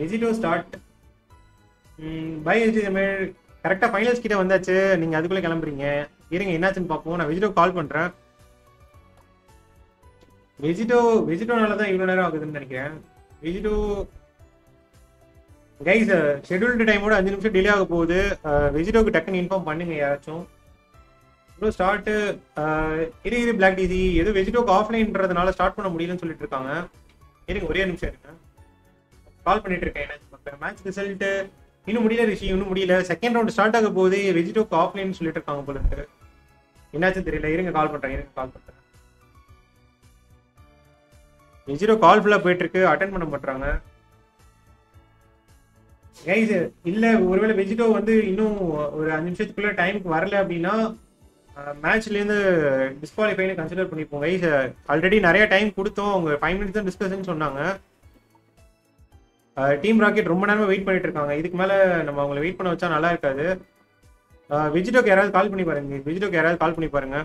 வெஜிடோ ஸ்டார்ட் பை எஜி தமிழ் கரெக்டாக ஃபைனல்ஸ் கிட்ட வந்தாச்சு நீங்கள் அதுக்குள்ளே கிளம்புறீங்க இருங்க என்னாச்சுன்னு பார்ப்போம் நான் வெஜிடோ கால் பண்ணுறேன் வெஜிடோனால தான் இவ்வளோ நேரம் ஆகுதுன்னு நினைக்கிறேன் வெஜிடோ கைஸ் ஷெட்யூல்டு டைமோட 5 நிமிஷம் டிலே ஆக போகுது வெஜிடோக்கு டக்குன்னு இன்ஃபார்ம் பண்ணுங்க யாராச்சும் இவ்வளோ ஸ்டார்ட்டு இரு Black DC எது வெஜிடோக்கு ஆஃப்லைன்றதுனால ஸ்டார்ட் பண்ண முடியலன்னு சொல்லிட்டு இருக்காங்க இருங்க ஒரே நிமிஷம் இருக்கேன் கால் பண்ணிட்டு இருக்கேன் என்னாச்சு பார்ப்பேன் மேட்ச் ரிசல்ட்டு இன்னும் முடியல ரிஷி இன்னும் முடியல செகண்ட் ரவுண்ட் ஸ்டார்ட் ஆக போது வெஜிடோக்கு ஆஃப்லைன் சொல்லிட்டு இருக்காங்க போல இருக்கு என்னாச்சும் தெரியல இருங்க கால் பண்றேன் வெஜிடோ கால் ஃபுல்லா போயிட்டு இருக்கு அட்டென்ட் பண்ண மாட்டாங்க கைஸ் இல்ல ஒருவேளை வெஜிடோ வந்து இன்னும் ஒரு 5 நிமிஷத்துக்குள்ள டைமுக்கு வரல அப்படின்னா मैच लेंदे डिस्क्वालीफाई ने कंसीडर பண்ணி போங்க गाइस ஆல்ரெடி நிறைய டைம் கொடுத்தோம் அவங்க 5 मिनट्स தான் டிஸ்கஷன் சொன்னாங்க டீம் ராக்கெட் ரொம்ப நேரமா வெயிட் பண்ணிட்டு இருக்காங்க இதுக்கு மேல நம்ம அவங்களை வெயிட் பண்ண வச்சா நல்லா இருக்காது வெஜிடோக்கு யாராவது கால் பண்ணி பாருங்க வெஜிடோக்கு யாராவது கால் பண்ணி பாருங்க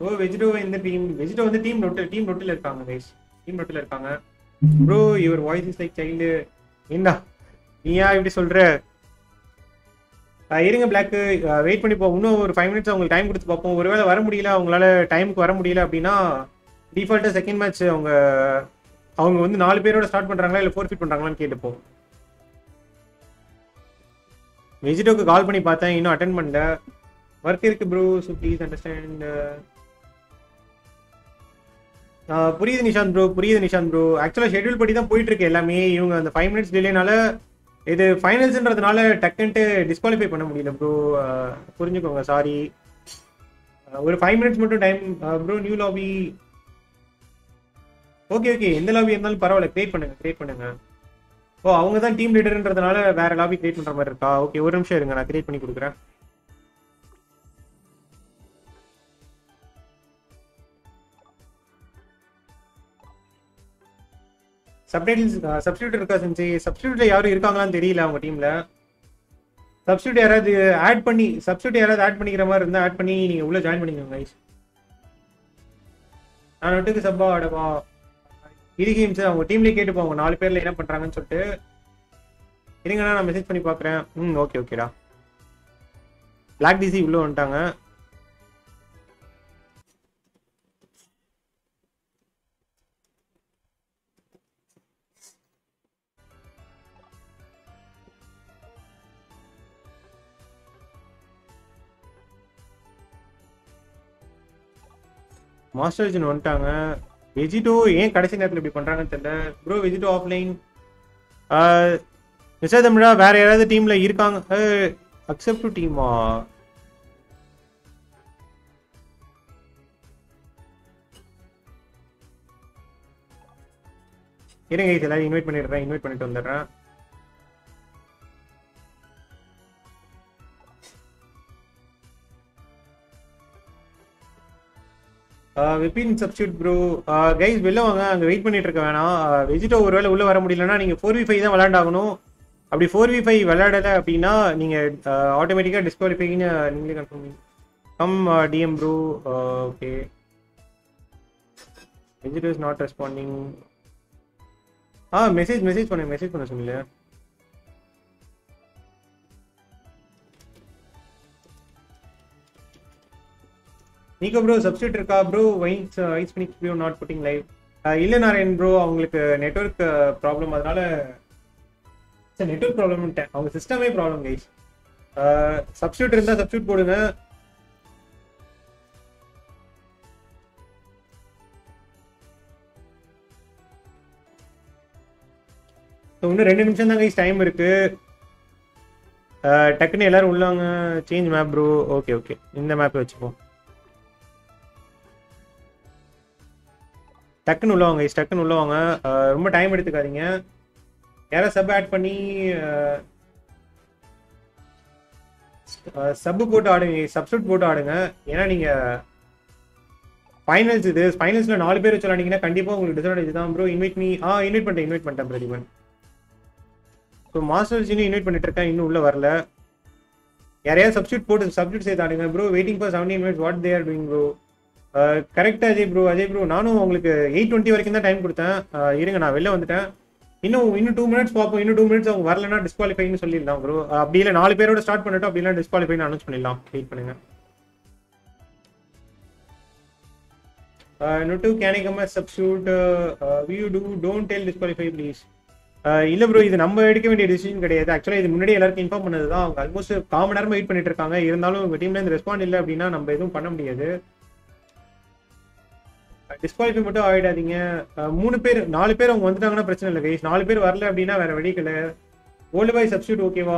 ஓ வெஜிடோ இந்த டீம் வெஜிடோ வந்து டீம் நோட்ல இருக்காங்க गाइस டீம் நோட்ல இருக்காங்க bro your voice is like child என்ன நீயா இப்படி சொல்ற இருங்க Black வெயிட் பண்ணி போ இன்னும் ஒரு 5 मिनट्स உங்களுக்கு டைம் கொடுத்து பாப்போம் ஒருவேளை வர முடியல அவங்களால டைம்க்கு வர முடியல அப்படினா டிஃபால்ட்டா செகண்ட் மேட்ச் அவங்க வந்து 4 பேரோட ஸ்டார்ட் பண்றாங்களா இல்ல 4 ஃபீட் பண்றாங்களான்னு கேட்டு போ வெஜிடோக்கு கால் பண்ணி பார்த்தேன் இன்னும் அட்டெண்ட் பண்ணல வர்க் இருக்கு bro so please understand புரியுது நிஷாந்த் bro एक्चुअली ஷெட்யூல் படி தான் போயிட்டு இருக்கு எல்லாமே இவங்க அந்த 5 मिनट्स டிலேனால இது ஃபைனல்ஸ்ன்றதுனால டக்கன்ட் டிஸ்குவாலிஃபை பண்ண முடியல bro புரிஞ்சுக்கோங்க சாரி ஒரு 5 मिनिट्स மட்டும் time bro new lobby okay இந்த லாபி இருந்தாலும் பரவாயில்லை கிரியேட் பண்ணுங்க ஓ அவங்க தான் டீம் லீடர்ன்றதுனால வேற லாபி கிரியேட் பண்ற மாதிரி இருக்கா ஓகே ஒரு நிமிஷம் இருங்க நான் கிரியேட் பண்ணி கொடுக்குறேன் சப்ஸ்டிட்யூட் இருக்கா செஞ்சு சப்ஸ்டிட்யூட்ல யாரும் இருக்காங்களான்னு தெரியல அவங்க டீம்ல சப்ஸ்டிட்யூட் யாராவது ஆட் பண்ணிக்கிற மாதிரி இருந்தால் ஆட் பண்ணி நீங்க உள்ள ஜாயின் பண்ணிக்கோங்க நான் நோட்டுக்கு சப்பா ஆடவா இது கேம்ஸ் அவங்க டீம்லேயே கேட்டுப்போம் அவங்க 4 பேர்ல என்ன பண்றாங்கன்னு சொல்லிட்டு இருங்கண்ணா நான் மெசேஜ் பண்ணி பார்க்குறேன் ஓகேடா பிளாக் டிசி உள்ள வந்துட்டாங்க மாஸ்டர் ஜன் வந்துட்டாங்க வெஜிடோ ஏன் கடைசி நேரத்தில் இப்படி பண்றாங்கன்னு தெரியல ப்ரோ வெஜிடோ ஆஃப்லைன் மிஸ்டர் தம்ரா வேற யாராவது டீம்ல இருக்காங்க அக்செப்ட் டு டீமா இருங்க இதெல்லாம் இன்வைட் பண்ணிட்டு வந்துடுறேன் விபின் சப்ஸ்டியூட் ப்ரோ கைஸ் வெளில வாங்க அங்கே வெயிட் பண்ணிட்டு இருக்க வேணாம் வெஜிடோ ஒருவேளை உள்ளே வர முடியலன்னா நீங்கள் 4v5 தான் விளையாண்டாகணும் அப்படி 4v5 விளையாடலை அப்படின்னா நீங்கள் ஆட்டோமேட்டிக்காக டிஸ்குவாலிஃபைன்னு நீங்களே கன்ஃபார்ம் பண்ணி come DM bro okay Vegito is not responding message பண்ண சொல்லல நீங்க ப்ரோ சப்ஸ்டிட் இருக்கா ப்ரோ வைஸ் Sphinx bro not putting live இல்ல நாராயண் ப்ரோ அவங்களுக்கு நெட்வொர்க் ப்ராப்ளம் அதனால நெட்வொர்க் ப்ராப்ளம் அவங்க சிஸ்டமே ப்ராப்ளம் गाइस சப்ஸ்டிட் இருந்தா சப்ஸ்டிட் போடுங்க இன்னும் 2 நிமிஷம் தான் गाइस டைம் இருக்கு டக்குன்னு எல்லாரும் உள்ளாங்க சேஞ்ச் மேப் ப்ரோ ஓகே இந்த மேப் வச்சுப்போம் டக்குன்னு உள்ளவங்க ரொம்ப டைம் எடுத்துக்காதீங்க யாராவது சப் ஆட் பண்ணி சப்பு போட்டு ஆடுங்க சப்ஸ்டிட் போட்டு ஆடுங்க ஏன்னா நீங்கள் ஃபைனல்ஸ் இது ஃபைனல்ஸில் 4 பேர் வச்சு விளாண்டிங்கன்னா கண்டிப்பாக உங்களுக்கு டிஸ்அட்வான்டேஜ் தான் ப்ரோ இன்வைட் பண்ணிட்டேன் பிரதீபன் ஸோ மாஸ்டர்ஸ் இன்னும் இன்வைட் பண்ணிட்டு இருக்கேன் இன்னும் உள்ளே வரல யாரையாவது சப்ஸ்டிட் சேர்த்து ஆடுங்க bro waiting for 17 minutes what there doing bro கரெக்டாக அஜய் ப்ரோ நானும் உங்களுக்கு 8:20 வரைக்கும் தான் டைம் கொடுத்தேன் இருங்க நான் வெளில வந்துட்டேன் இன்னும் 2 மினிட்ஸ் பார்ப்போம் இன்னும் 2 மினிட்ஸ் அவங்க வரலன்னா டிஸ்குவாலிஃபைன்னு சொல்லிடலாம் ப்ரோ அப்படி இல்லை 4 பேரோட ஸ்டார்ட் பண்ணிட்டோம் அப்படி இல்லை டிஸ்குவாலிஃபைன்னு அனௌன்ஸ் பண்ணிடலாம் வெயிட் பண்ணுங்க note can I come as substitute we do don't tell disqualify please இல்லை ப்ரோ இது நம்ம எடுக்க வேண்டிய டிசிஷன் கிடையாது ஆக்சுவலாக இது முன்னாடி எல்லாருக்கும் இன்ஃபார்ம் பண்ணது தான் அவங்க ஆல்மோஸ்ட் கால் மணி நேரமாக வெயிட் பண்ணிட்டு இருக்காங்க இருந்தாலும் உங்கள் டீம்லேருந்து ரெஸ்பாண்ட் இல்லை அப்படின்னா நம்ம எதுவும் பண்ண முடியாது டிஸ்குவாலிஃபை மட்டும் ஆகிடாதீங்க 4 பேர் அவங்க வந்துட்டாங்கன்னா பிரச்சனை இல்லை கைஸ் 4 பேர் வரல அப்படின்னா வேற வழி கிடையாது ஓல்டு பாய் சப்ஸ்டியூட் ஓகேவா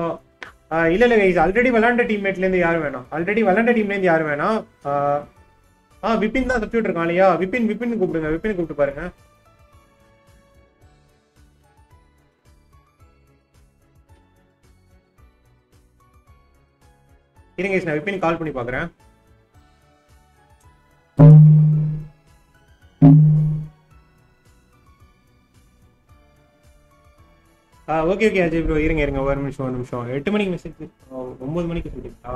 இல்லை கைஸ் ஆல்ரெடி விளாண்ட டீம்மேட்லேருந்து யாரும் வேணாம் விபின் தான் சப்ஸ்டியூட் இருக்கான் இல்லையா விபின் கூப்பிடுங்க கூப்பிட்டு பாருங்க இருங்க நான் விபின் கால் பண்ணி பார்க்குறேன். ஓகே ஓகே அஜய் ப்ரோ இருங்க இருங்க ஒரு நிமிஷம் ஒரு நிமிஷம். 8 மணிக்கு மெசேஜ் 9 மணிக்கு சொல்லிட்டீங்களா?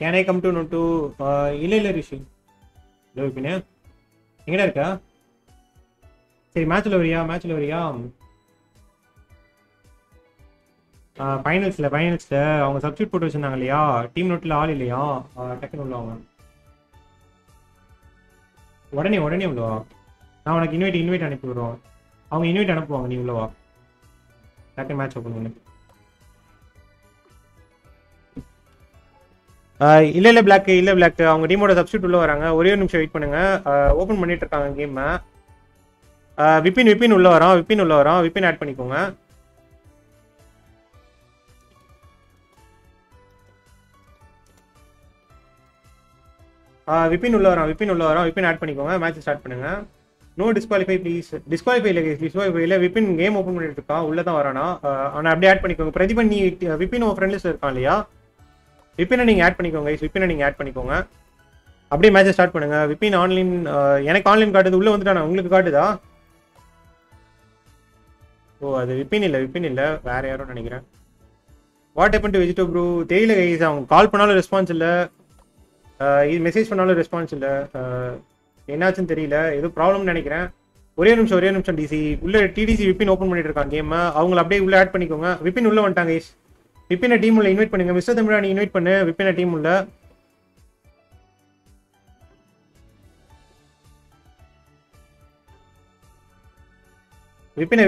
Can I come to Note 2? இல்ல இல்ல ரிஷி ஹலோ விபின் எங்கடா இருக்கா? சரி மேட்ச்ல வரியா மேட்ச்ல வரியா? ஃபைனல்ஸ்ல அவங்க சப்ஸ்டிட் போட்டு வச்சிருந்தாங்க இல்லையா? டீம் நோட்ல ஆள் இல்லையா? டக்குன்னு உள்ள வாங்க உடனே உடனே உள்ளவா. நான் உனக்கு இன்வைட் அனுப்பி விடுவோம். அவங்க இன்வைட் அனுப்புவாங்க நீ உள்ளவா. டக்குன்னு மேட்ச் ஓப்பன் பண்ணு. இல்லை இல்லை பிளாக் இல்லை பிளாக் அவங்க டீமோட சப்ஸ்டிட் உள்ள வராங்க. ஒரே ஒரு நிமிஷம் வெயிட் பண்ணுங்க. ஓப்பன் பண்ணிட்டு இருக்காங்க கேமை. விபின் உள்ள வரான் விபின் ஆட் பண்ணிக்கோங்க. விபின் ஆட் பண்ணிக்கோங்க. மேட்ச் ஸ்டார்ட் பண்ணுங்க. No disqualify please. டிஸ்குவாலிஃபை இல்லை டிஸ்குவாலிஃபை இல்லை. விபின் கேம் ஓப்பன் பண்ணிட்டு இருக்கா உள்ளதான் வரானா? ஆனால் அப்படியே ஆட் பண்ணிக்கோங்க. பிரதீபன் நீ விபின் உங்க ஃப்ரெண்ட் லிஸ்ட்ல இருக்கான் இல்லையா? விபினை நீங்க ஆட் பண்ணிக்கோங்க. அப்படியே மேட்சை ஸ்டார்ட் பண்ணுங்க. விபின் ஆன்லைன் எனக்கு ஆன்லைன் காட்டுது உள்ள வந்துட்டானா? உங்களுக்கு காட்டுதா? ஓ அது விபின் இல்லை வேற யாரும் நினைக்கிறேன். What happen to Vegito bro? தெரியல கைஸ். அவங்க கால் பண்ணாலும் ரெஸ்பான்ஸ் இல்லை, மெசேஜ் பண்ணாலும் ரெஸ்பான்ஸ் இல்லை. என்னாச்சுன்னு தெரியல. ஏதோ ப்ராப்ளம்னு நினைக்கிறேன். ஒரே நிமிஷம் டிசி உள்ள டிடிசி விபின் ஓப்பன் பண்ணிட்டு இருக்காங்க கேம். அவங்கள அப்படியே உள்ள ஆட் பண்ணிக்கோங்க. விபின் உள்ள வந்துட்டாங்க கைஸ். விபினை டீம் உள்ள இன்வைட் பண்ணுங்க. மிஸ்டர் தம்ரா நீ இன்வைட் பண்ணு விபினை டீம் உள்ள.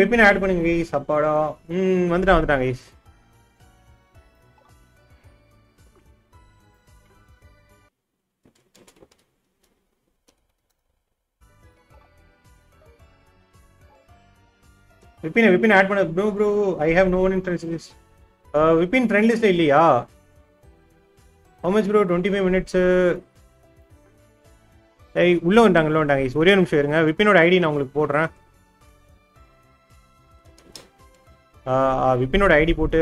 விபினை ஆட் பண்ணுங்க கைஸ். அப்பாடா வந்துட்டாங்க கைஸ். விபினை ஆட் பண்ண bro I have no one in friends list. Vipin friend லிஸ்ட்ல இல்லையா? How much bro? 25 minutes உள்ள வந்துட்டாங்க கைஸ். ஒரே நிமிஷம் இருங்க. விபினோட ஐடி நான் உங்களுக்கு போடுறேன். விபினோட ஐடி போட்டு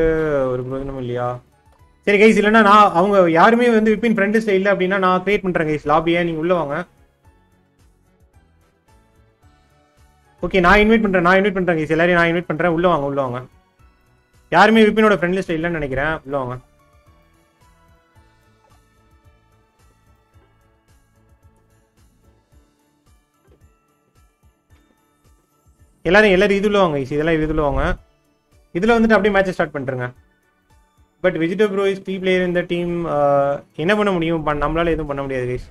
ஒரு பிரயோஜனம் இல்லையா? சரி கைஸ் இல்லைன்னா நான் அவங்க யாருமே வந்து விபின் ஃப்ரெண்ட் லிஸ்ட்ல இல்லை அப்படின்னா நான் கிரியேட் பண்றேன் கைஸ் லாபியை. நீங்க உள்ள வாங்க. ஓகே நான் இன்வைட் பண்றேன் கைஸ். எல்லாரையும் நான் இன்வைட் பண்றேன். உள்ள வாங்க. யாருமே விபினோட ஃப்ரெண்ட் லிஸ்ட் இல்லைன்னு நினைக்கிறேன். உள்ள வாங்க. எல்லாரும் இதுல வாங்க கைஸ். இதுல வாங்க. இதுல வந்துட்டு அப்படியே மேட்ச் ஸ்டார்ட் பண்ணிருங்க. But Vegito bro is key player இந்த டீம். என்ன பண்ண முடியும்? நம்மளால எதுவும் பண்ண முடியாது கைஸ்.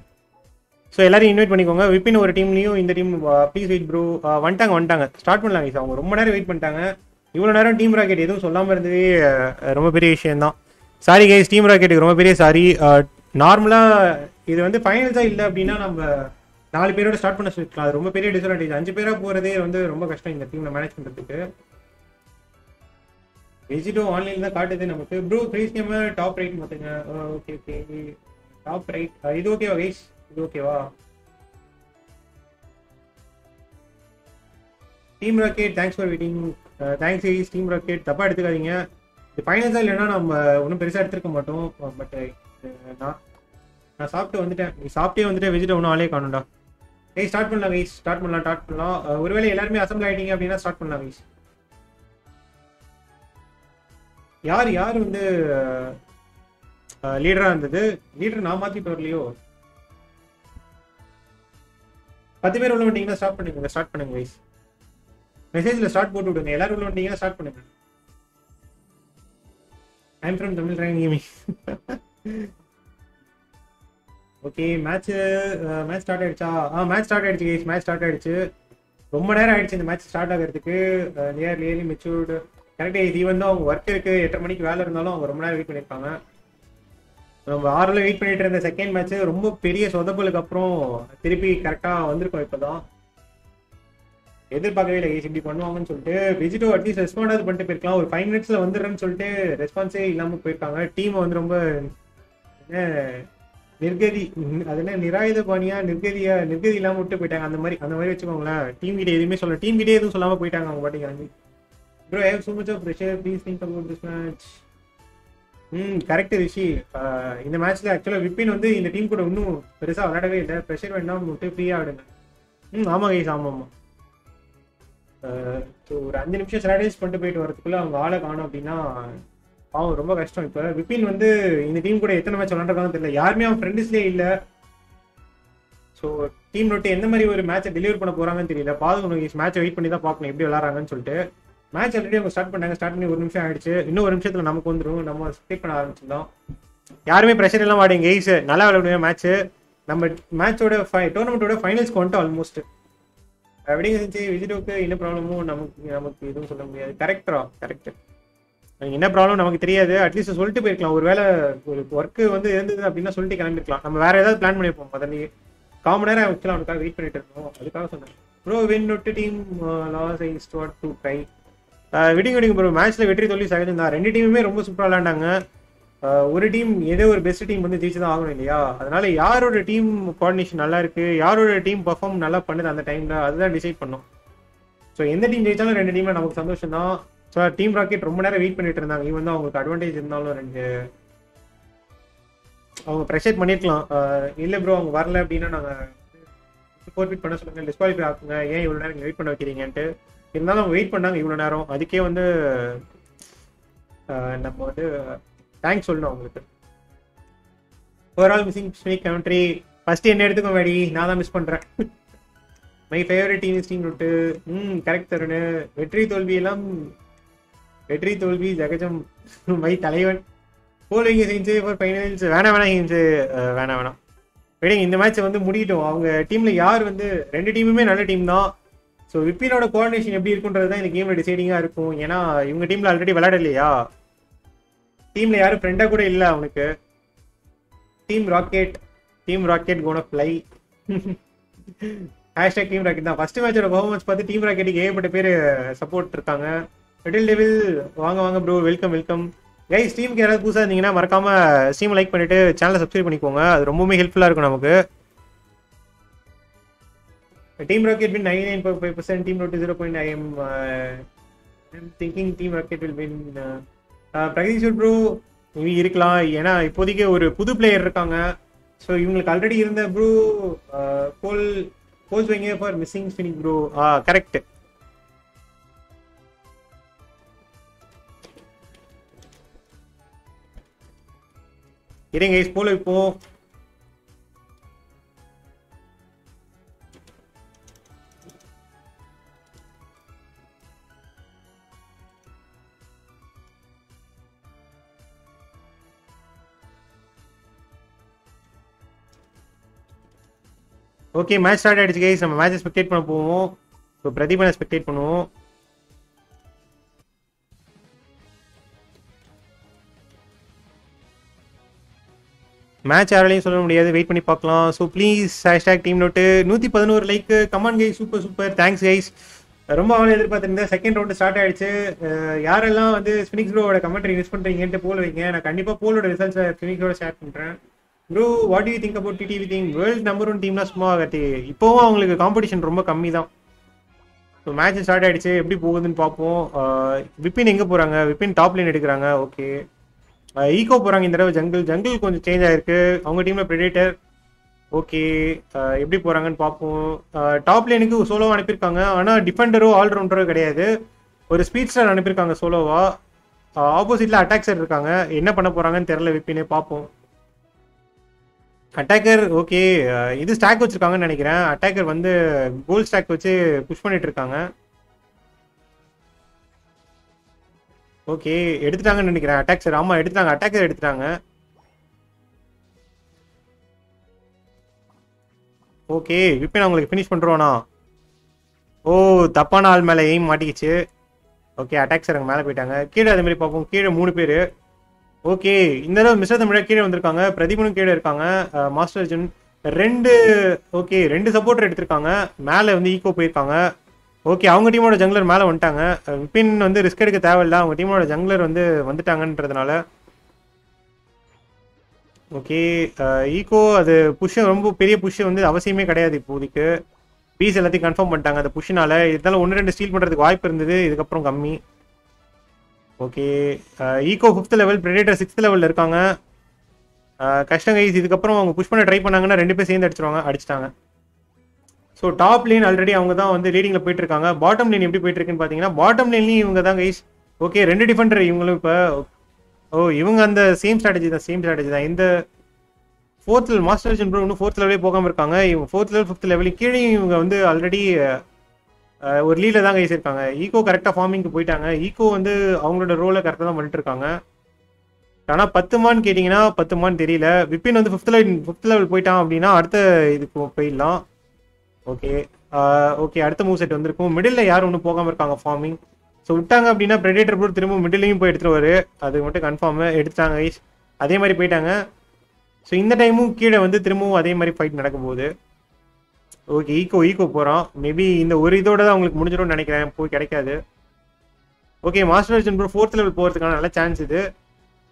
ஸோ எல்லாரும் இன்வைட் பண்ணிக்கோங்க. விபின் ஒரு டீம்லையும் இந்த டீம் ப்ளீஸ் வெயிட் ப்ரோ. வந்துட்டாங்க ஸ்டார்ட் பண்ணலாம் கைஸ். அவங்க ரொம்ப நேரம் வெயிட் பண்ணிட்டாங்க. இவ்வளோ நேரம் டீம் ராக்கெட் எதுவும் சொல்லாமல் இருந்ததே ரொம்ப பெரிய விஷயம்தான். சாரி கைஸ் டீம் ராக்கெட்டுக்கு ரொம்ப பெரிய சாரி. நார்மலாக இது வந்து ஃபைனல்ஸாக இல்லை அப்படின்னா நம்ம 4 பேரோட ஸ்டார்ட் பண்ண சொல்லிக்கலாம். அது ரொம்ப பெரிய டிஸ்அட்வான்டேஜ். 5 பேராக போகிறதே வந்து ரொம்ப கஷ்டம் இந்த டீமில் மேனேஜ் பண்ணுறதுக்கு. வெஜிடோ ஆன்லைன் தான் காட்டுது நமக்கு. Bro prize game top right பார்த்துங்க. ஓகே டாப் ரைட் இது ஓகேவா கைஸ்? இது ஓகேவா? Team rocket thanks for waiting. Thanks guys. Team rocket தப்பாக எடுத்துக்காதீங்க. இது ஃபைனல்ஸாக இல்லைன்னா நம்ம ஒன்றும் பெருசாக எடுத்துருக்க மாட்டோம். பட் நான் சாப்பிட்டு வந்துட்டேன். நீ சாப்பிட்டே வந்துட்டு வெஜிடே ஒன்றும் ஆளே காணும்டா. கைஸ் ஸ்டார்ட் பண்ணலாம் கைஸ். ஸ்டார்ட் பண்ணலாம். ஒருவேளை எல்லாருமே அசம்பிள் ஆகிட்டீங்க அப்படின்னா ஸ்டார்ட் பண்ணலாம் கைஸ். யார் வந்து லீடராக இருந்தது? லீடர் நான் மாற்றிட்டு வரலையோ? 10 பேர் உள்ள வந்துட்டீங்கன்னா ஸ்டார்ட் பண்ணுங்க கைஸ். மெசேஜில் ஸ்டார்ட் போட்டு விடுங்க. எல்லாரும் உள்ள வந்தீங்கன்னா ஸ்டார்ட் பண்ணுங்க. I'm from Tamil rank gaming. Okay match start ஆயிடுச்சா? மேட்ச் ஸ்டார்ட் ஆயிடுச்சு கைஸ். மேட்ச் ஸ்டார்ட் ஆயிடுச்சு. ரொம்ப நேரம் ஆயிடுச்சு இந்த மேட்ச் ஸ்டார்ட் ஆகிறதுக்கு. They are really matured. கரெக்டாக இது வந்து அவங்க ஒர்க் இருக்கு. 8:30 மணிக்கு வேலை இருந்தாலும் அவங்க ரொம்ப நேரம் வெயிட் பண்ணியிருப்பாங்க. நம்ம ஆறுல வெயிட் பண்ணிட்டு இருந்த செகண்ட் மேட்ச் ரொம்ப பெரிய சொதப்பலுக்கு அப்புறம் திருப்பி கரெக்டாக வந்திருக்கோம். இப்போதான் எதிர்பார்க்கவே இல்லை கைஸ் இப்படி பண்ணுவாங்கன்னு சொல்லிட்டு. விஜிட்டோ அட்லீஸ்ட் ரெஸ்பாண்டாவது பண்ணிட்டு போயிருக்கலாம். ஒரு 5 minutesல வந்துடுறேன்னு சொல்லிட்டு ரெஸ்பான்ஸே இல்லாமல் போயிருக்காங்க. டீமை வந்து ரொம்ப निर्गति निरायुध पानिया निर्गतिया निर्गति इलाम विटा अंदमारी वो टीम कटे टीम कटे पेटा पाटी bro I have so much of pressure please think about this match correct rishi இந்த மேட்ச்ல एक्चुअली விபின் வந்து இந்த டீம் கூட இன்னும் பெருசா விளையாடவே இல்ல பிரஷர் வேணா முட்டு ஃப்ரீயா ஆடுங்க ஆமா गाइस ஆமாமா சோ ஒரு 5 நிமிஷம் ஸ்ட்ராட்டஜி பண்ணிட்டு போயிட்டு வரதுக்குள்ள அவங்க ஆளை காணோம் அப்படினா பாவம் ரொம்ப கஷ்டம் இப்போ விபின் வந்து இந்த டீம் கூட எத்தனை மேட்ச் விளையாடுறானோ தெரியல யாருமே அவன் ஃப்ரெண்ட்ஸ்லயே இல்ல சோ டீம் நோட் என்ன மாதிரி ஒரு மேட்சை டெலிவர் பண்ண போறாங்கன்னு தெரியல பாருங்க गाइस மேட்சை வெயிட் பண்ணி தான் பார்க்கணும் எப்படி விளையாடுறாங்கன்னு சொல்லிட்டு मैच आलरे स्टार्ट पड़ा स्टार्ट पड़ी और निम्षा आयी इन निम्षे नमक वो नम्बर स्पीक पड़ आरमीचर यारेमें प्रेशर आड़ें एयस ना विड़े मैच नम्बर मैचो टोर्नमेंटो फैनल्स को आलमोस्ट अभी विजिटो इन प्राब्लमो नम्बर नमक इतना करेक्टा करेक्ट प्राब्लम नमक अट्लीस्ट वर्क वो अब कम वे प्लान पड़ो पदे काम ना आगे वेट पड़ो अद pro win team loss I start to try விடிங் விடிங் ப்ரோ மேட்ச்ல வெற்றி தோல்வி சகஜம் தான் ரெண்டு டீமுமே ரொம்ப சூப்பரா விளையாண்டாங்க ஒரு டீம் ஏதோ ஒரு பெஸ்ட் டீம் வந்து ஜெயிச்சு தான் ஆகணும் இல்லையா அதனால யாரோட டீம் கோஆர்டினேஷன் நல்லா இருக்கு யாரோட டீம் பெர்ஃபார்ம் நல்லா பண்ணுது அந்த டைம்ல அதுதான் டிசைட் பண்ணோம் ஸோ எந்த டீம் ஜெயிச்சாலும் ரெண்டு டீம்ல நமக்கு சந்தோஷம் தான் ஸோ டீம் ராக்கெட் ரொம்ப நேரம் வெயிட் பண்ணிட்டு இருந்தாங்க ஈவன் தான் அவங்களுக்கு அட்வான்டேஜ் இருந்தாலும் ரெண்டு அவங்க ப்ரெஷர் பண்ணிருக்கலாம் இல்லை ப்ரோ அவங்க வரல அப்படின்னா நாங்கள் ஃபோர்ஃபிட் பண்ண சொல்லுங்க டிஸ்குவாலிஃபை ஆகுங்க ஏன் இவ்வளோ நேரம் வெயிட் பண்ண வைக்கிறீங்கன்ட்டு இருந்தாலும் வெயிட் பண்ணாங்க இவ்வளோ நேரம் அதுக்கே வந்து நம்ம வந்து தேங்க்ஸ் சொல்லணும் அவங்களுக்கு overall missing snake country first என்ன எடுத்துக்கோ வேடி நான் தான் மிஸ் பண்ணுறேன் my favourite team is team note correct Tarun வெற்றி தோல்வியெல்லாம் வெற்றி தோல்வி ஜகஜம் மை தலைவன் போலிங்க செஞ்சு ஃபார் ஃபைனல்ஸ் வேணா வேணா செஞ்சு வேணா வேணாம் வெயிடிங் இந்த மேட்ச் வந்து முடியட்டும் அவங்க டீமில் யார் வந்து ரெண்டு டீமுமே நல்ல டீம் தான் ஸோ விபினோட கோஆர்டினேஷன் எப்படி இருக்குன்றது தான் இந்த கேமில் டிசைடிங்காக இருக்கும் ஏன்னா இவங்க டீமில் ஆல்ரெடி விளையாடலையா டீமில் யாரும் ஃப்ரெண்டாக கூட இல்லை அவனுக்கு team Rocket gonna fly hashtag team rocket தான் ஃபர்ஸ்ட் மேட்சோட பர்ஃபார்மன்ஸ் பார்த்து டீம் ராக்கெட்டுக்கு ஏகப்பட்ட பேர் சப்போர்ட் இருக்காங்க லிட்டில் டெவில் வாங்க வாங்க ப்ரோ வெல்கம் வெல்கம் கைஸ் டீமுக்கு யாராவது புதுசாக இருந்தீங்கன்னா மறக்காமல் ஸ்ட்ரீம் லைக் பண்ணிவிட்டு சேனலை சப்ஸ்கிரைப் பண்ணிக்கோங்க அது ரொம்பவுமே ஹெல்ப்ஃபுல்லாக இருக்கும் நமக்கு Team Rocket win 99.5%. Team Note 0.9. I am thinking Team Rocket will win. Pradeepan bro, இவங்க இருக்கலாம் ஏன்னா இப்போதைக்கு ஒரு புது பிளேயர் இருக்காங்க. ஸோ இவங்களுக்கு ஆல்ரெடி இருந்த ப்ரோ கோல் வைங்க for missing Sphinx bro correct. இருங்க போல இப்போ ओके मैच स्टार्ट ஆயிடுச்சு गाइस நம்ம மேட்ச் ஸ்பெக்டேட் பண்ண போவோம் சோ பிரதீபனை ஸ்பெக்டேட் பண்ணுவோம் மேட்ச் ஆரலையும் சொல்ல முடியாது வெயிட் பண்ணி பார்க்கலாம் so please #teamnote 111 like comment guys super super thanks guys ரொம்ப ஆவலா எதிர்பார்த்திருந்த செகண்ட் ரவுண்ட் ஸ்டார்ட் ஆயிடுச்சு யாரெல்லாம் வந்து ஸ்பினிக்ஸ் ப்ரோவோட கமெண்ட்ரி யூஸ் பண்றீங்கன்னு போல் வைங்க நான் கண்டிப்பா போலோட ரிசல்ட்ஸ் ஸ்பினிக்ஸ் ப்ரோட ஷேர் பண்றேன் bro what do you think about TTV thing world number 1 team la small gathi இப்போவும் உங்களுக்கு காம்படிஷன் ரொம்ப கம்மி தான் சோ மேட்ச் ஸ்டார்ட் ஆயிடுச்சு எப்படி போகுதுன்னு பாப்போம் விபின் எங்க போறாங்க விபின் டாப் லைன் எடுக்கறாங்க ஓகே ஈகோ போறாங்க இந்த தடவை ஜங்கிள் கொஞ்சம் சேஞ்ச் ஆயிருக்கு அவங்க டீம்ல பிரெடிட்டர் ஓகே எப்படி போறாங்கன்னு பாப்போம் டாப் லைனுக்கு சோலோவா அனுப்பிருக்காங்க ஆனா டிஃபெண்டரோ ஆல் ரவுண்டரோ கிடையாது ஒரு ஸ்பீட் ஸ்டார் அனுப்பிருக்காங்க சோலோவா ஆப்போசிட்ல அட்டாக்கர் இருக்காங்க என்ன பண்ண போறாங்கன்னு தெரியல விபினே பாப்போம் அட்டாக்கர் ஓகே இது ஸ்டாக் வச்சிருக்காங்கன்னு நினைக்கிறேன் அட்டாக்கர் வந்து கோல் ஸ்டாக் வச்சு புஷ் பண்ணிட்டு இருக்காங்க ஓகே எடுத்துட்டாங்கன்னு நினைக்கிறேன் அட்டாக்கர் ஆமா எடுத்துட்டாங்க அட்டாக்கர் எடுத்துட்டாங்க ஓகே விபின் அவங்களுக்கு ஃபினிஷ் பண்றோம்னா ஓ தப்பான ஆள் மேலே எய்ம் மாட்டிக்கிச்சு ஓகே அட்டாக்கர் அங்கே மேலே போயிட்டாங்க கீழே அதே மாதிரி பார்ப்போம் கீழே 3 பேர் ஓகே இந்த தடவை மிஸ்டர் தமிழா கீழே வந்திருக்காங்க பிரதீபனும் கீழே இருக்காங்க மாஸ்டர் அர்ஜுன் ரெண்டு சப்போர்ட்டர் எடுத்திருக்காங்க மேலே வந்து ஈகோ போயிருக்காங்க ஓகே அவங்க டீமோட ஜங்லர் மேலே வந்துட்டாங்க விபின் வந்து ரிஸ்க் எடுக்க தேவையில்ல அவங்க டீமோட ஜங்லர் வந்துட்டாங்கன்றதுனால ஓகே ஈகோ அது புஷ் ரொம்ப பெரிய புஷ் வந்து அவசியமே கிடையாது இப்போதைக்கு. பீஸ் எல்லாத்தையும் கன்ஃபார்ம் பண்ணிட்டாங்க அந்த புஷ்னால. இதனால ஒன்று ரெண்டு ஸ்டீல் பண்ணுறதுக்கு வாய்ப்பு இருந்தது, இதுக்கப்புறம் கம்மி. Okay ego 5th level, predator 6th லெவலில் இருக்காங்க. கஷ்டம் கைஸ், இதுக்கப்புறம் அவங்க புஷ் பண்ண ட்ரை பண்ணாங்கன்னா ரெண்டு பேர் சேர்ந்து அடிச்சிட்டாங்க. ஸோ டாப் லேன் ஆல்ரெடி அவங்க தான் வந்து லீடிங்கில் போயிட்டு இருக்காங்க. பாட்டம் லேன் எப்படி போயிட்டு இருக்குன்னு பார்த்தீங்கன்னா பாட்டம் லேன்லேயும் இவங்க தான் கைஸ். ஓகே ரெண்டு டிஃபெண்டர் இவங்களும் இப்போ. ஓ இவங்க அந்த சேம் ஸ்ட்ராட்டஜி தான். இந்த 4th level master version bro இன்னும் 4th லெவலே போகாமல் இருக்காங்க. இவங்க 4th லெவல் 5th லெவலு கீழே இவங்க வந்து ஆல்ரெடி ஒரு லீடில் தான் கைஸ் இருக்காங்க. ஈகோ கரெக்டாக ஃபார்மிங்க்கு போயிட்டாங்க. ஈகோ வந்து அவங்களோட ரோலை கரெக்டாக தான் பண்ணிட்டு இருக்காங்க. ஆனால் 10 மான் கேட்டிங்கன்னா 10 மான் தெரியல. விபின் வந்து 5th லெவல் போயிட்டான் அப்படின்னா அடுத்த இதுக்கு போயிடலாம். ஓகே ஓகே அடுத்த மூவ் செட் வந்திருக்கும். மிடில் யாரும் ஒன்றும் போகாமல் இருக்காங்க ஃபார்மிங். ஸோ விட்டாங்க அப்படின்னா பிரெடேட்டர் ப்ரோ திரும்ப மிடிலையும் போய் எடுத்துருவார். அது மட்டும் கன்ஃபார்ம் எடுத்துட்டாங்க கைஸ். அதே மாதிரி போயிட்டாங்க. ஸோ இந்த டைமும் கீழே வந்து திரும்பவும் அதே மாதிரி ஃபைட் நடக்கும் போது ஓகே ஈகோ போகிறோம். மேபி இந்த ஒரு இதோட தான் அவங்களுக்கு முடிஞ்சிடும்னு நினைக்கிறேன், போய் கிடைக்காது. Okay master version bro 4th level போகிறதுக்கான நல்ல சான்ஸ் இது.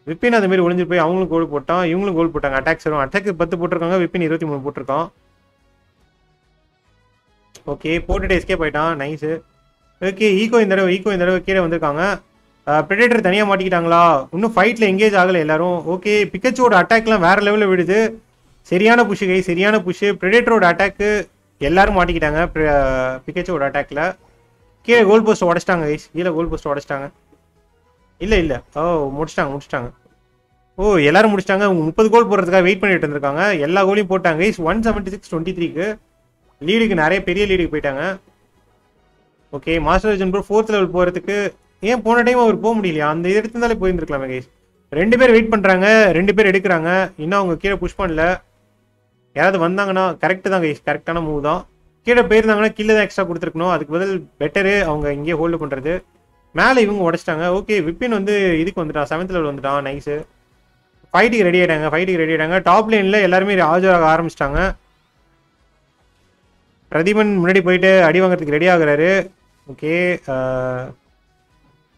விபின் அதேமாரி ஒழிஞ்சு போய் அவங்களும் கோல் போட்டான், இவங்களும் கோல் போட்டாங்க. அட்டாக்கு 10 போட்டிருக்காங்க, விபின் 23 போட்டிருக்கான். ஓகே போட்டுட்டு எஸ்கேப் ஆகிட்டான், நைஸு. ஓகே ஈகோ இந்த தடவை கீழே வந்திருக்காங்க. பிரெடேட்டர் தனியாக மாட்டிக்கிட்டாங்களா? இன்னும் ஃபைட்டில் எங்கேஜ் ஆகலை எல்லாரும். ஓகே பிக்கச்சோட அட்டாக்லாம் வேறு லெவலில் விடுது. சரியான புஷ்ஷு. பிரெடேட்டரோட அட்டாக்கு எல்லாரும் மாட்டிக்கிட்டாங்க. பிக்கச்சோட அட்டாக்கில் கீழே கோல் போஸ்ட் உடச்சிட்டாங்க கைஸ். முடிச்சிட்டாங்க. எல்லாரும் முடிச்சிட்டாங்க. அவங்க 30 கோல் போடுறதுக்காக வெயிட் பண்ணிட்டு இருந்திருக்காங்க. எல்லா கோலையும் போட்டாங்க கைஸ். 176-23 லீடுக்கு, நிறைய பெரிய லீடுக்கு போயிட்டாங்க. Okay master version bro 4th level போகிறதுக்கு ஏன் போன டைம் அவர் போக முடியலையா? அந்த இது எடுத்திருந்தாலே போயிருந்துருக்கலாமே கைஸ். 2 பேர் வெயிட் பண்ணுறாங்க, 2 பேர் எடுக்கிறாங்க. இன்னும் அவங்க கீழே புஷ் பண்ணல. யாராவது வந்தாங்கன்னா கரெக்டு தான் கைஸ், கரெக்டான மூவ் தான். கீழே போயிருந்தாங்கன்னா கீழே தான் எக்ஸ்ட்ரா கொடுத்துருக்கணும். அதுக்கு பதில் பெட்டரு அவங்க இங்கே ஹோல்டு பண்ணுறது. மேலே இவங்க உடச்சிட்டாங்க. ஓகே விபின் வந்து இதுக்கு வந்துட்டான், 7th லெவல் வந்துட்டான், நைஸு. ஃபைட்டுக்கு ரெடி ஆகிட்டாங்க. டாப் லைனில் எல்லாருமே ஆஜராக ஆரம்பிச்சிட்டாங்க. பிரதீபன் முன்னாடி போயிட்டு அடி வாங்கிறதுக்கு ரெடி ஆகுறாரு. ஓகே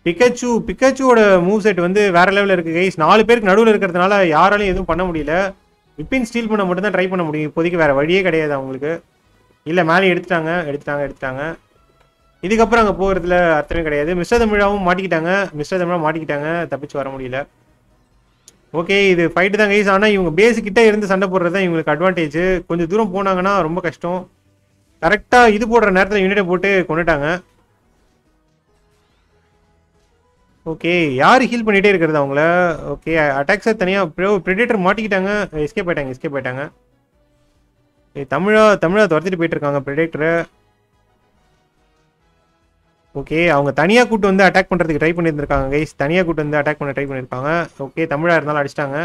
பிக்கச்சோட மூவ் செட் வந்து வேறு லெவலில் இருக்குது கைஸ். 4 பேருக்கு நடுவில் இருக்கிறதுனால யாராலையும் எதுவும் பண்ண முடியல. விபின் ஸ்டீல் பண்ண மட்டும்தான் ட்ரை பண்ண முடியும் இப்போதைக்கு, வேறு வழியே கிடையாது அவங்களுக்கு. இல்லை மேலே எடுத்துட்டாங்க. இதுக்கப்புறம் அங்கே போகிறதுல அர்த்தமே கிடையாது. மிஸ்டர் தமிழாவும் மாட்டிக்கிட்டாங்க, தப்பிச்சு வர முடியல. ஓகே இது ஃபைட்டு தான் கைஸ். ஆனால் இவங்க பேஸுக்கிட்டே இருந்து சண்டை போடுறது தான் இவங்களுக்கு அட்வான்டேஜ். கொஞ்சம் தூரம் போனாங்கன்னா ரொம்ப கஷ்டம். கரெக்டாக இது போடுற நேரத்தில் யூனிட்டை போட்டு கொண்டுட்டாங்க. ஓகே யார் ஹீல் பண்ணிகிட்டே இருக்கிறது அவங்கள? ஓகே அட்டாக்ஸர் தனியாக. பிரெடேட்டர் மாட்டிக்கிட்டாங்க, எஸ்கேப் ஆகிட்டாங்க. தமிழா துரத்திட்டு போயிட்டு இருக்காங்க பிரெடேட்டரை. ஓகே அவங்க தனியாக கூட்டு வந்து அட்டாக் பண்ணுறதுக்கு ட்ரை பண்ணியிருந்திருக்காங்க கைஸ். ஓகே தமிழா இருந்தாலும் அடிச்சிட்டாங்க,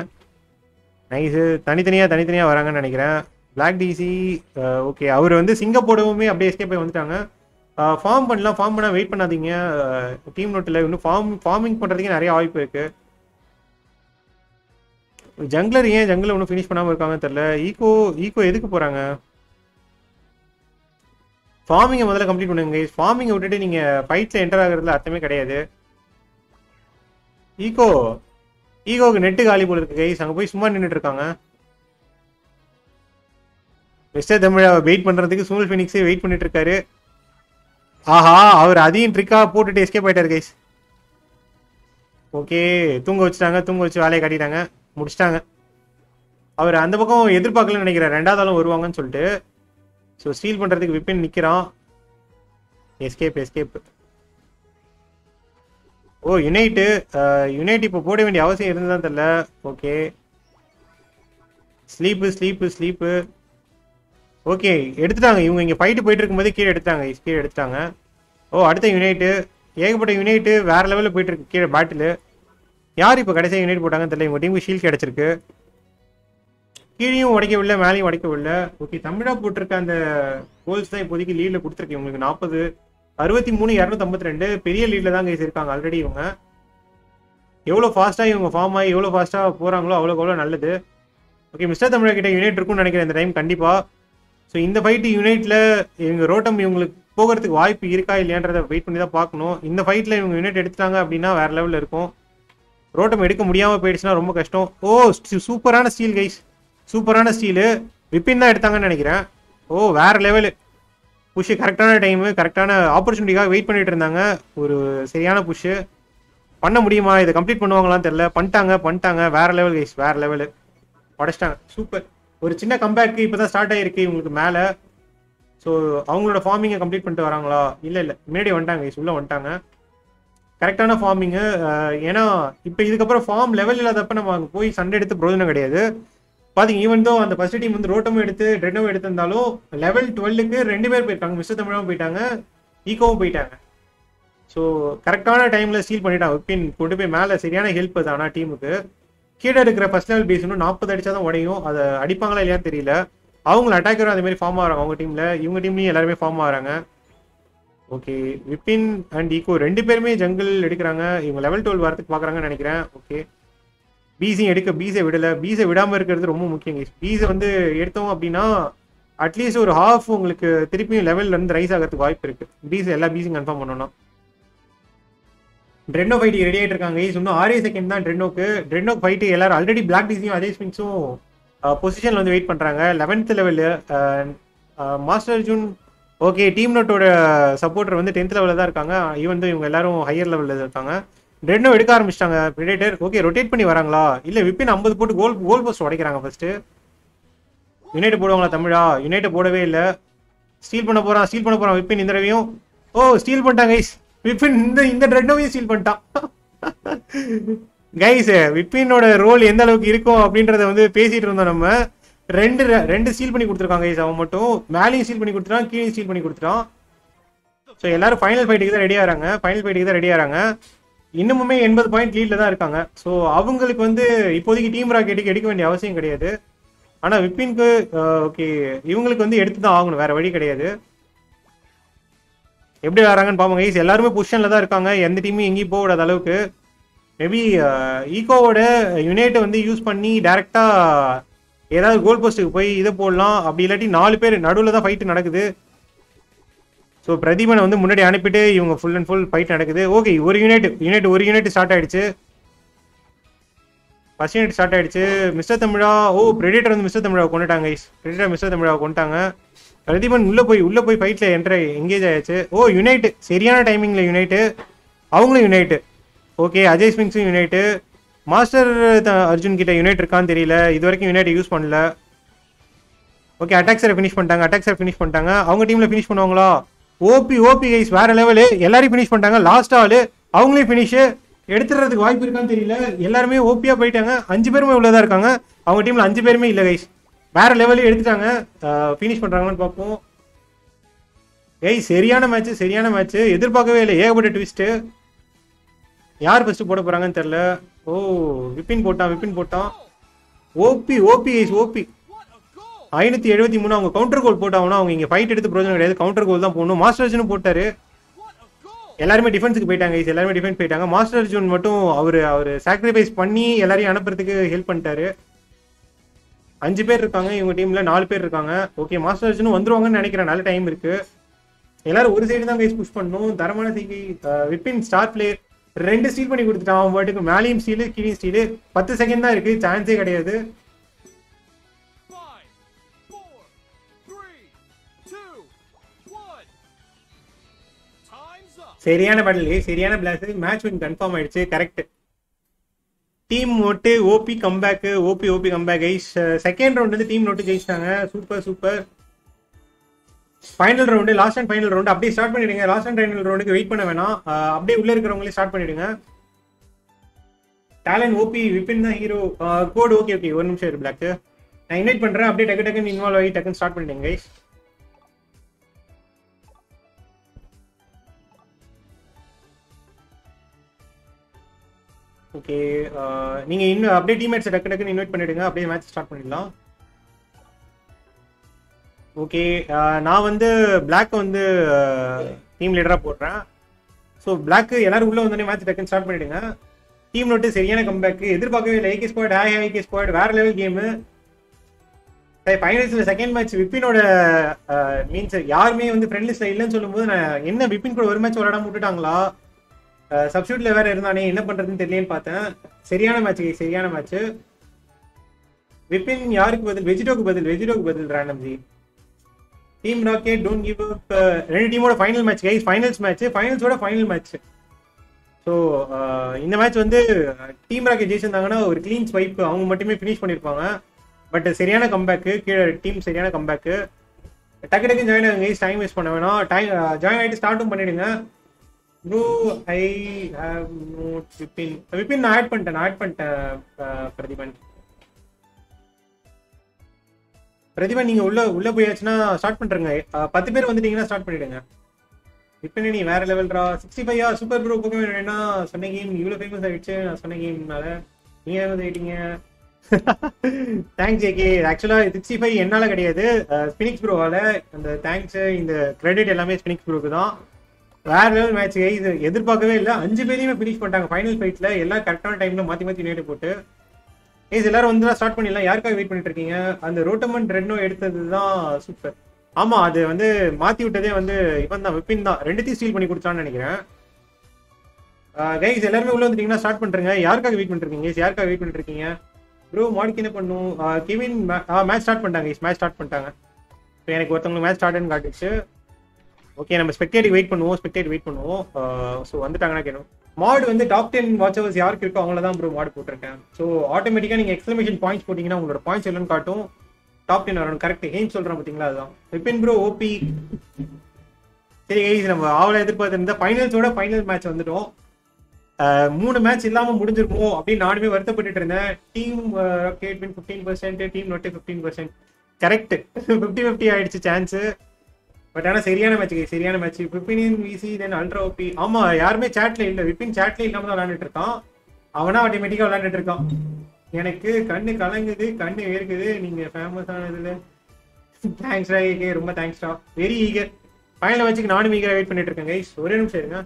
நைஸு. தனித்தனியாக வராங்கன்னு நினைக்கிறேன். பிளாக் டிசி ஓகே அவர் வந்து சிங்கப்பூடவுமே அப்படியே எஸ்கேப் ஆகி வந்துட்டாங்க. ஃபார்ம் பண்ணால் வெயிட் பண்ணாதீங்க. டீம் நோட்டில் இன்னும் ஃபார்மிங் பண்ணுறதுக்கே நிறைய வாய்ப்பு இருக்குது. ஜங்கிலர் ஏன் ஜங்கில் ஒன்றும் ஃபினிஷ் பண்ணாமல் இருக்காங்கன்னு தெரில. ஈகோ எதுக்கு போகிறாங்க? ஃபார்மிங்கை முதல்ல கம்ப்ளீட் பண்ணுங்க. ஃபார்மிங்கை விட்டுட்டு நீங்கள் ஃபைட்டில் என்டர் ஆகிறதுல அர்த்தமே கிடையாது. ஈகோவுக்கு நெட்டு காலி போல் இருக்குது கைஸ். அங்கே போய் சும்மா நின்றுட்டு இருக்காங்க. மிஸ்டர் தமிழாவை வெயிட் பண்ணுறதுக்கு சூழல் ஃபினிக்ஸே வெயிட் பண்ணிட்டு இருக்காரு. ஆஹா அவர் அதையும் ட்ரிக்காக போட்டுட்டு எஸ்கேப் ஆகிட்டார் கைஸ். ஓகே தூங்க வச்சு வேலையை காட்டிட்டாங்க, முடிச்சிட்டாங்க. அவர் அந்த பக்கம் எதிர்பார்க்கலன்னு நினைக்கிறார், 2வது ஆளும் வருவாங்கன்னு சொல்லிட்டு. ஸோ ஸ்டீல் பண்ணுறதுக்கு விபின் நிற்கிறான். எஸ்கேப். யுனைட் இப்போ போட வேண்டிய அவசியம் இருந்தால் தெரியல. Okay sleep. ஓகே எடுத்துட்டாங்க இவங்க. இங்கே ஃபைட்டு போயிட்டு இருக்கும்போது கீழே எடுத்துட்டாங்க. அடுத்த யுனைட்டு, ஏகப்பட்ட யுனைட்டு வேறு லெவலில் போயிட்டு இருக்கு கீழே பேட்டில். யார் இப்போ கடைசியாக யுனைட் போட்டாங்கன்னு தெரியல. இவங்க டீமுக்கு ஷீல்ட் கிடச்சிருக்கு. கீழேயும் உடைக்கவில்லை, மேலேயும் உடைக்கவில்லை. ஓகே தமிழாக போட்டிருக்க அந்த கோல்ஸ் தான் இப்போதைக்கு லீடில் கொடுத்துருக்கு இவங்களுக்கு. 40, 63, 252 பெரிய லீடில் தான் கைஸ் இருக்காங்க ஆல்ரெடி இவங்க. எவ்வளோ ஃபாஸ்ட்டாக இவங்க ஃபார்ம் ஆகி எவ்வளோ ஃபாஸ்ட்டாக போகிறாங்களோ அவ்வளோ நல்லது. ஓகே மிஸ்டர் தமிழா கிட்ட யுனைட் இருக்குன்னு நினைக்கிறேன் இந்த டைம் கண்டிப்பாக. ஸோ இந்த ஃபைட்டு யுனைட்டில் இவங்க ரோட்டம் இவங்களுக்கு போகிறதுக்கு வாய்ப்பு இருக்கா இல்லையான்றதை வெயிட் பண்ணி தான் பார்க்கணும். இந்த ஃபைட்டில் இவங்க யுனைட் எடுத்துட்டாங்க அப்படின்னா வேறு லெவலில் இருக்கும். ரோட்டம் எடுக்க முடியாமல் போயிடுச்சுன்னா ரொம்ப கஷ்டம். ஓ சூப்பரான ஸ்டீல் கைஸ், சூப்பரான ஸ்டீலு. விபின் தான் எடுத்தாங்கன்னு நினைக்கிறேன். ஓ வேறு லெவலு புஷ்ஷு, கரெக்டான டைமு, கரெக்டான ஆப்பர்ச்சுனிட்டிக்காக வெயிட் பண்ணிகிட்டு இருந்தாங்க. ஒரு சரியான புஷ்ஷு பண்ண முடியுமா, இதை கம்ப்ளீட் பண்ணுவாங்களான்னு தெரில. பண்ணிட்டாங்க. வேறு லெவல் கைஸ், வேறு லெவலு, படைச்சிட்டாங்க. சூப்பர். ஒரு சின்ன கம்பேக்ட்க்கு இப்போ தான் ஸ்டார்ட் ஆகிருக்கு இவங்களுக்கு மேலே. ஸோ அவங்களோட ஃபார்மிங்கை கம்ப்ளீட் பண்ணிட்டு வராங்களா? இல்லை முன்னாடி வந்துட்டாங்க கைஸ், உள்ளே வந்துட்டாங்க. கரெக்டான ஃபார்மிங்கு. ஏன்னா இப்போ இதுக்கப்புறம் ஃபார்ம் லெவல் இல்லாதப்ப நம்ம அங்கே போய் சண்டை எடுத்து பிரயோஜனம் கிடையாது. பார்த்தீங்க ஈவன் தான் அந்த ஃபர்ஸ்ட் டீம் வந்து ரோட்டமும் எடுத்து ரெட்டமும் எடுத்திருந்தாலும் லெவல் 12க்கு 2 பேர் போயிருக்காங்க. மிஸ்டர் தமிழாவும் போயிட்டாங்க, ஈகோவும் போயிட்டாங்க. ஸோ கரெக்டான டைமில் சீல் பண்ணிட்டாங்க. விபின் கொண்டு போய் மேலே சரியான ஹெல்ப் அது. ஆனால் டீமுக்கு கீழே இருக்கிற ஃபர்ஸ்ட் லெவல் பேஸ் இன்னும் 40 அடித்தா தான் உடையும். அதை அடிப்பாங்களா இல்லையான்னு தெரியல. அவங்கள அட்டாக்கர் அதேமாதிரி ஃபார்ம் ஆகிறாங்க. அவங்க டீமில் இவங்க டீம்லேயும் எல்லாருமே ஃபார்ம் ஆகிறாங்க. ஓகே விபின் அண்ட் ஈகோ 2 பேருமே ஜங்கிள் எடுக்கிறாங்க. இவங்க லெவல் 12 வரத்துக்கு பார்க்குறாங்கன்னு நினைக்கிறேன். ஓகே பீஸையும் எடுக்க, பீஸை விடலை. பீஸை விடாமல் இருக்கிறது ரொம்ப முக்கியம். பீஸை வந்து எடுத்தோம் அப்படின்னா அட்லீஸ்ட் ஒரு ஹாஃப் உங்களுக்கு திருப்பியும் லெவல்லேருந்து ரைஸ் ஆகிறதுக்கு வாய்ப்பு இருக்குது. பீஸை எல்லா பீஸையும் கன்ஃபார்ம் பண்ணோன்னா. ட்ரெண்டோ ஃபைட்டு ரெடி ஆகிட்டு இருக்காங்க. இன்னும் 6 செகண்ட் தான் ட்ரெண்டோக்கு. ட்ரெண்டோ ஃபைட்டு எல்லாரும் ஆல்ரெடி பிளாக் டீஸையும் அதே ஸ்பின்ஸும் பொசிஷனில் வந்து வெயிட் பண்ணுறாங்க. 11th லெவலு மாஸ்டர் ஜூன். ஓகே டீம் நோட்டோட சப்போர்ட்டர் வந்து 10th லெவலில் தான் இருக்காங்க. ஈவன் இவங்க எல்லாரும் ஹையர் லெவலில் இருக்காங்க. ரெண்டோ எடுக்க ஆரம்பிச்சிட்டாங்க பிரிடேட்டர். ஓகே ரொட்டேட் பண்ணி வராங்களா? இல்லை விபின் 50 போட்டு கோல் போஸ்ட் உடைக்கிறாங்க. ஃபர்ஸ்ட்டு யுனைட் போடுவாங்களா தமிழா? யுனைட் போடவே இல்லை. ஸ்டீல் பண்ண போகிறான் விபின் இந்த தடவையும். ஓ ஸ்டீல் பண்ணிட்டாங்க கைஸ். விபின் இந்த ரெண்டோவையும் ஸ்டீல் பண்ணிட்டான் கைஸ். விபினோட ரோல் எந்த அளவுக்கு இருக்கும் அப்படின்றத வந்து பேசிகிட்டு இருந்தோம் நம்ம. ரெண்டு ஸ்டீல் பண்ணி கொடுத்துருக்காங்க கைஸ். அவன் மட்டும் மேலேயும் ஸ்டீல் பண்ணி கொடுத்துட்டான், கீழே ஸ்டீல் பண்ணி கொடுத்துட்டான். ஸோ எல்லாரும் ஃபைனல் ஃபைட்டுக்கு தான் ரெடி ஆகிறாங்க. இன்னமுமே 80 பாயிண்ட் லீடில் தான் இருக்காங்க. ஸோ அவங்களுக்கு வந்து இப்போதைக்கு டீம் ராக்கெட்டுக்கு எடுக்க வேண்டிய அவசியம் கிடையாது. ஆனால் விபின்க்கு ஓகே இவங்களுக்கு வந்து எடுத்து தான் ஆகணும், வேறு வழி கிடையாது. எப்படி வராங்கன்னு பார்ப்பாங்க கைஸ். எல்லாருமே பொசிஷனில் தான் இருக்காங்க. எந்த டீமும் எங்கேயும் போகாத அளவுக்கு. மேபி ஈகோவோட யுனைட்டை வந்து யூஸ் பண்ணி டேரெக்டாக ஏதாவது கோல் போஸ்ட்டுக்கு போய் இதை போடலாம். அப்படி இல்லாட்டி 4 பேர் நடுவில் தான் ஃபைட்டு நடக்குது. ஸோ பிரதீபனை வந்து முன்னாடி அனுப்பிட்டு இவங்க ஃபுல் அண்ட் ஃபுல் ஃபைட் நடக்குது. ஓகே ஒரு யூனிட் ஸ்டார்ட் ஆகிடுச்சு. மிஸ்டர் தமிழா பிரெடிட்டர் வந்து மிஸ்டர் தமிழாவை கொண்டுட்டாங்க. பிரதீபன் உள்ளே போய் ஃபைட்டில் என்கேஜ் ஆகிடுச்சு. யுனைட் சரியான டைமிங்கில் அவங்களும் யுனைட்டு. ஓகே அஜய் ஸ்பிங்ஸும் யுனைட்டு. மாஸ்டர் அர்ஜுன் கிட்ட யுனைட் இருக்கான்னு தெரியல, இது வரைக்கும் யுனைட் யூஸ் பண்ணல. ஓகே அட்டாக்ஸரை ஃபினிஷ் பண்ணிட்டாங்க. அவங்க டீமில் ஃபினிஷ் பண்ணுவாங்களா? ஓபி கைஸ் வேற லெவலு. எல்லாரையும் ஃபினிஷ் பண்ணிட்டாங்க. லாஸ்ட் ஆளு அவங்களே ஃபினிஷ் எடுத்துடுறதுக்கு வாய்ப்பு இருக்கான்னு தெரியல. எல்லாருமே ஓபியாக போயிட்டாங்க. 5 பேருமே உள்ளதாக இருக்காங்க. அவங்க டீமில் 5 பேருமே இல்லை கைஸ். வேற லெவலு எடுத்துட்டாங்க. ஃபினிஷ் பண்ணுறாங்கன்னு பார்ப்போம் கைஸ். சரியான மேட்ச்சு எதிர்பார்க்கவே இல்லை. ஏகப்பட்ட ட்விஸ்ட்டு. யார் ஃபர்ஸ்ட் போட போகிறாங்கன்னு தெரில. விபின் போட்டான். OP guys 573. அவங்க கவுண்டர் கோல் போட்டாங்கன்னா அவங்க இங்கே ஃபைட் எடுத்து ப்ரோஜனம் கிடையாது. கவுண்டர் கோல் தான் போடணும். மாஸ்டர் அர்ஜுனும் போட்டார். எல்லாருமே டிஃபென்ஸுக்கு போயிட்டாங்க. மாஸ்டர் அர்ஜுன் மட்டும் அவர் சாக்ரிஃபைஸ் பண்ணி எல்லாரையும் அனுப்புறதுக்கு ஹெல்ப் பண்ணிட்டாரு. 5 பேர் இருக்காங்க இவங்க டீமில், 4 பேர் இருக்காங்க. ஓகே மாஸ்டர் அர்ஜுனும் வந்துருவாங்கன்னு நினைக்கிறேன். நல்ல டைம் இருக்குது. எல்லாரும் ஒரு சைடு தான் கைஸ் புஷ் பண்ணணும். தரமான சைக்கி விபின் ஸ்டார் பிளேயர் 2 ஸ்டீல் பண்ணி கொடுத்துட்டான். அவன் பாட்டுக்கு மேலேயும் ஸ்டீலு கீழையும் ஸ்டீலு. 10 செகண்ட் தான் இருக்குது, சான்ஸே கிடையாது. சரியான பேட்டில், சரியான பிளாஸ். மேட்ச் வின் கன்ஃபார்ம் ஆயிடுச்சு. Correct team note. OP comeback. Second round வந்து டீம் நோட்டு ஜெயிச்சிட்டாங்க. Super. Final round, last and final round அப்படியே ஸ்டார்ட் பண்ணிடுங்க. லாஸ்ட் அண்ட் ஃபைனல் ரவுண்டுக்கு வெயிட் பண்ண வேணாம். அப்படியே உள்ள இருக்கிறவங்களே ஸ்டார்ட் பண்ணிடுங்க. டேலண்ட் ஓபி விபின் தான் ஹீரோ. கோடு ஓகே 1 நிமிஷம் இருக்கு பிளாக். நான் இன்வைட் பண்றேன். அப்படியே டக்குன்னு இன்வால்வ் ஆகி டக்குன்னு ஸ்டார்ட் பண்ணிடுங்க கைஸ். ஓகே நீங்கள் இன்னும் அப்படியே டீம்மேட்ஸை டக்குன்னு இன்வைட் பண்ணிவிடுங்க. அப்படியே மேட்ச் ஸ்டார்ட் பண்ணிடலாம். ஓகே நான் வந்து பிளாக் வந்து டீம் லீடராக போடுறேன். ஸோ பிளாக் எல்லோரும் உள்ளே வந்தோடனே மேட்ச் டக்குன்னு ஸ்டார்ட் பண்ணிவிடுங்க. டீம் நோட்டு சரியான கம்பேக்கு. எதிர்பார்க்கவே இல்லை. ஏகே ஸ்குவாட் வேறு லெவல் கேமு. ஃபைனல்ஸில் செகண்ட் மேட்ச் விபினோட மீன்ஸ் யாருமே வந்து ஃப்ரெண்ட்லிஸ்ட்டில் இல்லைன்னு சொல்லும்போது நான் என்ன விபின் கூட ஒரு மேட்ச் விளையாடாம விட்டுட்டாங்களா, சப்ஸ்டியூட்ல வேற இருந்தானே என்ன பண்றதுன்னு தெரியலன்னு பார்த்தேன். சரியான மேட்ச் சரியான மேட்ச். விபின் யாருக்கு பதில்? வெஜிடோக்கு பதில், வெஜிடோக்கு பதில் random G. Team rocket don't give up. ரெண்டு டீமோட final match guys, finals match, ஃபைனல்ஸோட ஃபைனல் மேட்ச். ஸோ இந்த மேட்ச் வந்து டீம் ராக்கெட் ஜெயிச்சிருந்தாங்கன்னா ஒரு கிளீன் ஸ்வைப் அவங்க மட்டுமே ஃபினிஷ் பண்ணியிருப்பாங்க. பட் சரியான கம்பேக்கு கீழே டீம் சரியான கம்பேக்கு. டக்கு டக்கு ஜாயின் ஆகுங்க கைஸ், டைம் வேஸ்ட் பண்ண வேணாம். டைம் ஜாயின் ஆகிட்டு ஸ்டார்ட்டும் பண்ணிடுங்க. Bro I have note Vipin. Vipin நான் ஆட் பண்ணிட்டேன், நான் ஆட் பண்ணிட்டேன். பிரதீபன் பிரதீபன் நீங்கள் உள்ளே உள்ளே போயாச்சுன்னா ஸ்டார்ட் பண்ணுறங்க. 10 பேர் வந்துட்டீங்கன்னா ஸ்டார்ட் பண்ணிவிடுங்க. விபின் நீ வேறு லெவல்ரா. 65 சூப்பர் ப்ரோ. போக வேணும்னா சொன்ன கேம் இவ்வளோ ஃபேமஸ் ஆகிடுச்சு, நான் சொன்ன கேம்னால நீங்கள் வந்து கேட்டீங்க. Thanks JK. ஆக்சுவலாக 65 என்னால் கிடையாது, ஸ்பினிக்ஸ் ப்ரோவால். அந்த தேங்க்ஸு இந்த கிரெடிட் எல்லாமே ஸ்பினிக்ஸ் ப்ரோக்கு தான். வேறு லெவல் மேட்ச் இது எதிர்பார்க்கவே இல்லை. 5 பேரையுமே ஃபினிஷ் பண்ணிட்டாங்க ஃபைனல் ஃபைட்டில். எல்லாம் கரெக்டான டைமில் மாற்றி மாற்றி யுனைட் போட்டு. ஏஸ் எல்லாரும் வந்து ஸ்டார்ட் பண்ணிடலாம். யாருக்காக வெயிட் பண்ணிட்டு இருக்கீங்க? அந்த ரோட்டமன் ரெட்னோ எடுத்தது தான் சூப்பர். ஆமாம், அது வந்து மாற்றி விட்டதே வந்து இவன் தான், விபின் தான். ரெண்டுத்தையும் ஸ்டீல் பண்ணி கொடுத்தான்னு நினைக்கிறேன். கைஸ் எல்லாருமே உள்ளே வந்துட்டீங்கன்னா ஸ்டார்ட் பண்ணுறங்க. யாருக்காக வெயிட் பண்ணிருக்கீங்க? யாருக்காக வெயிட் பண்ணிருக்கீங்க? ப்ரோ மாடிக்கு என்ன பண்ணும்? கெவின் மேட்ச் ஸ்டார்ட் பண்ணிட்டாங்க கைஸ், மேட்ச் ஸ்டார்ட் பண்ணிட்டாங்க. இப்போ எனக்கு ஒருத்தவங்களுக்கு மேட்ச் ஸ்டார்ட்னு காட்டுச்சு. ஓகே நம்ம ஸ்பெக்டேட்டுக்கு வெயிட் பண்ணுவோம், ஸ்பெக்டேட்டுக்கு வெயிட் பண்ணுவோம். ஸோ வந்துட்டாங்கன்னா கேட்கணும். மாடு வந்து டாப் 10 வாட்சவர்ஸ் யாருக்கு இருக்கோ அவங்கள தான் ப்ரோ மாடு போட்டிருக்கேன். ஸோ ஆட்டோமேட்டிக்காக நீங்கள் எக்ஸ்க்ளமேஷன் பாயிண்ட்ஸ் போட்டிங்கன்னா உங்களோட பாயிண்ட்ஸ் எல்லாம் காட்டும். டாப் 10 வரணும். கரெக்ட் கேம் சொல்கிறேன் பார்த்தீங்களா? அதுதான் விபின் ப்ரோ ஓபி. சரி கைஸ் நம்ம ஆவலை எதிர்பார்த்துருந்தா ஃபைனல்ஸோட ஃபைனல் மேட்ச் வந்துட்டோம். 3 மேட்ச் இல்லாமல் முடிஞ்சிருக்கும் அப்படின்னு நானுமே வருத்தப்பட்டு இருந்தேன். Team rocket win 15%, team note 15%. Correct 50-50 ஆயிடுச்சு சான்ஸு. பட் ஆனால் சரியான மேட்ச், சரியான match. Vipin VC then ultra OP. ஆமாம் யாருமே சேட்டில் இல்லை, விபின் சேட்டில் இல்லாமல் தான் விளையாண்டுட்டு இருக்கான். அவனா ஆட்டோமேட்டிக்காக விளையாண்டுட்டு இருக்கான். எனக்கு கண்ணு கலங்குது, கண்ணு வேர்க்குது. நீங்கள் ஃபேமஸ் ஆனதுல தேங்க்ஸ்டா ஏகே, ரொம்ப தேங்க்ஸ்டா. வெரி ஈகர் ஃபைனல் மேட்ச்சுக்கு நானும் ஈகராக வெயிட் பண்ணிட்டு இருக்கேன் கைஸ். ஒரே நிமிஷம் இருங்க.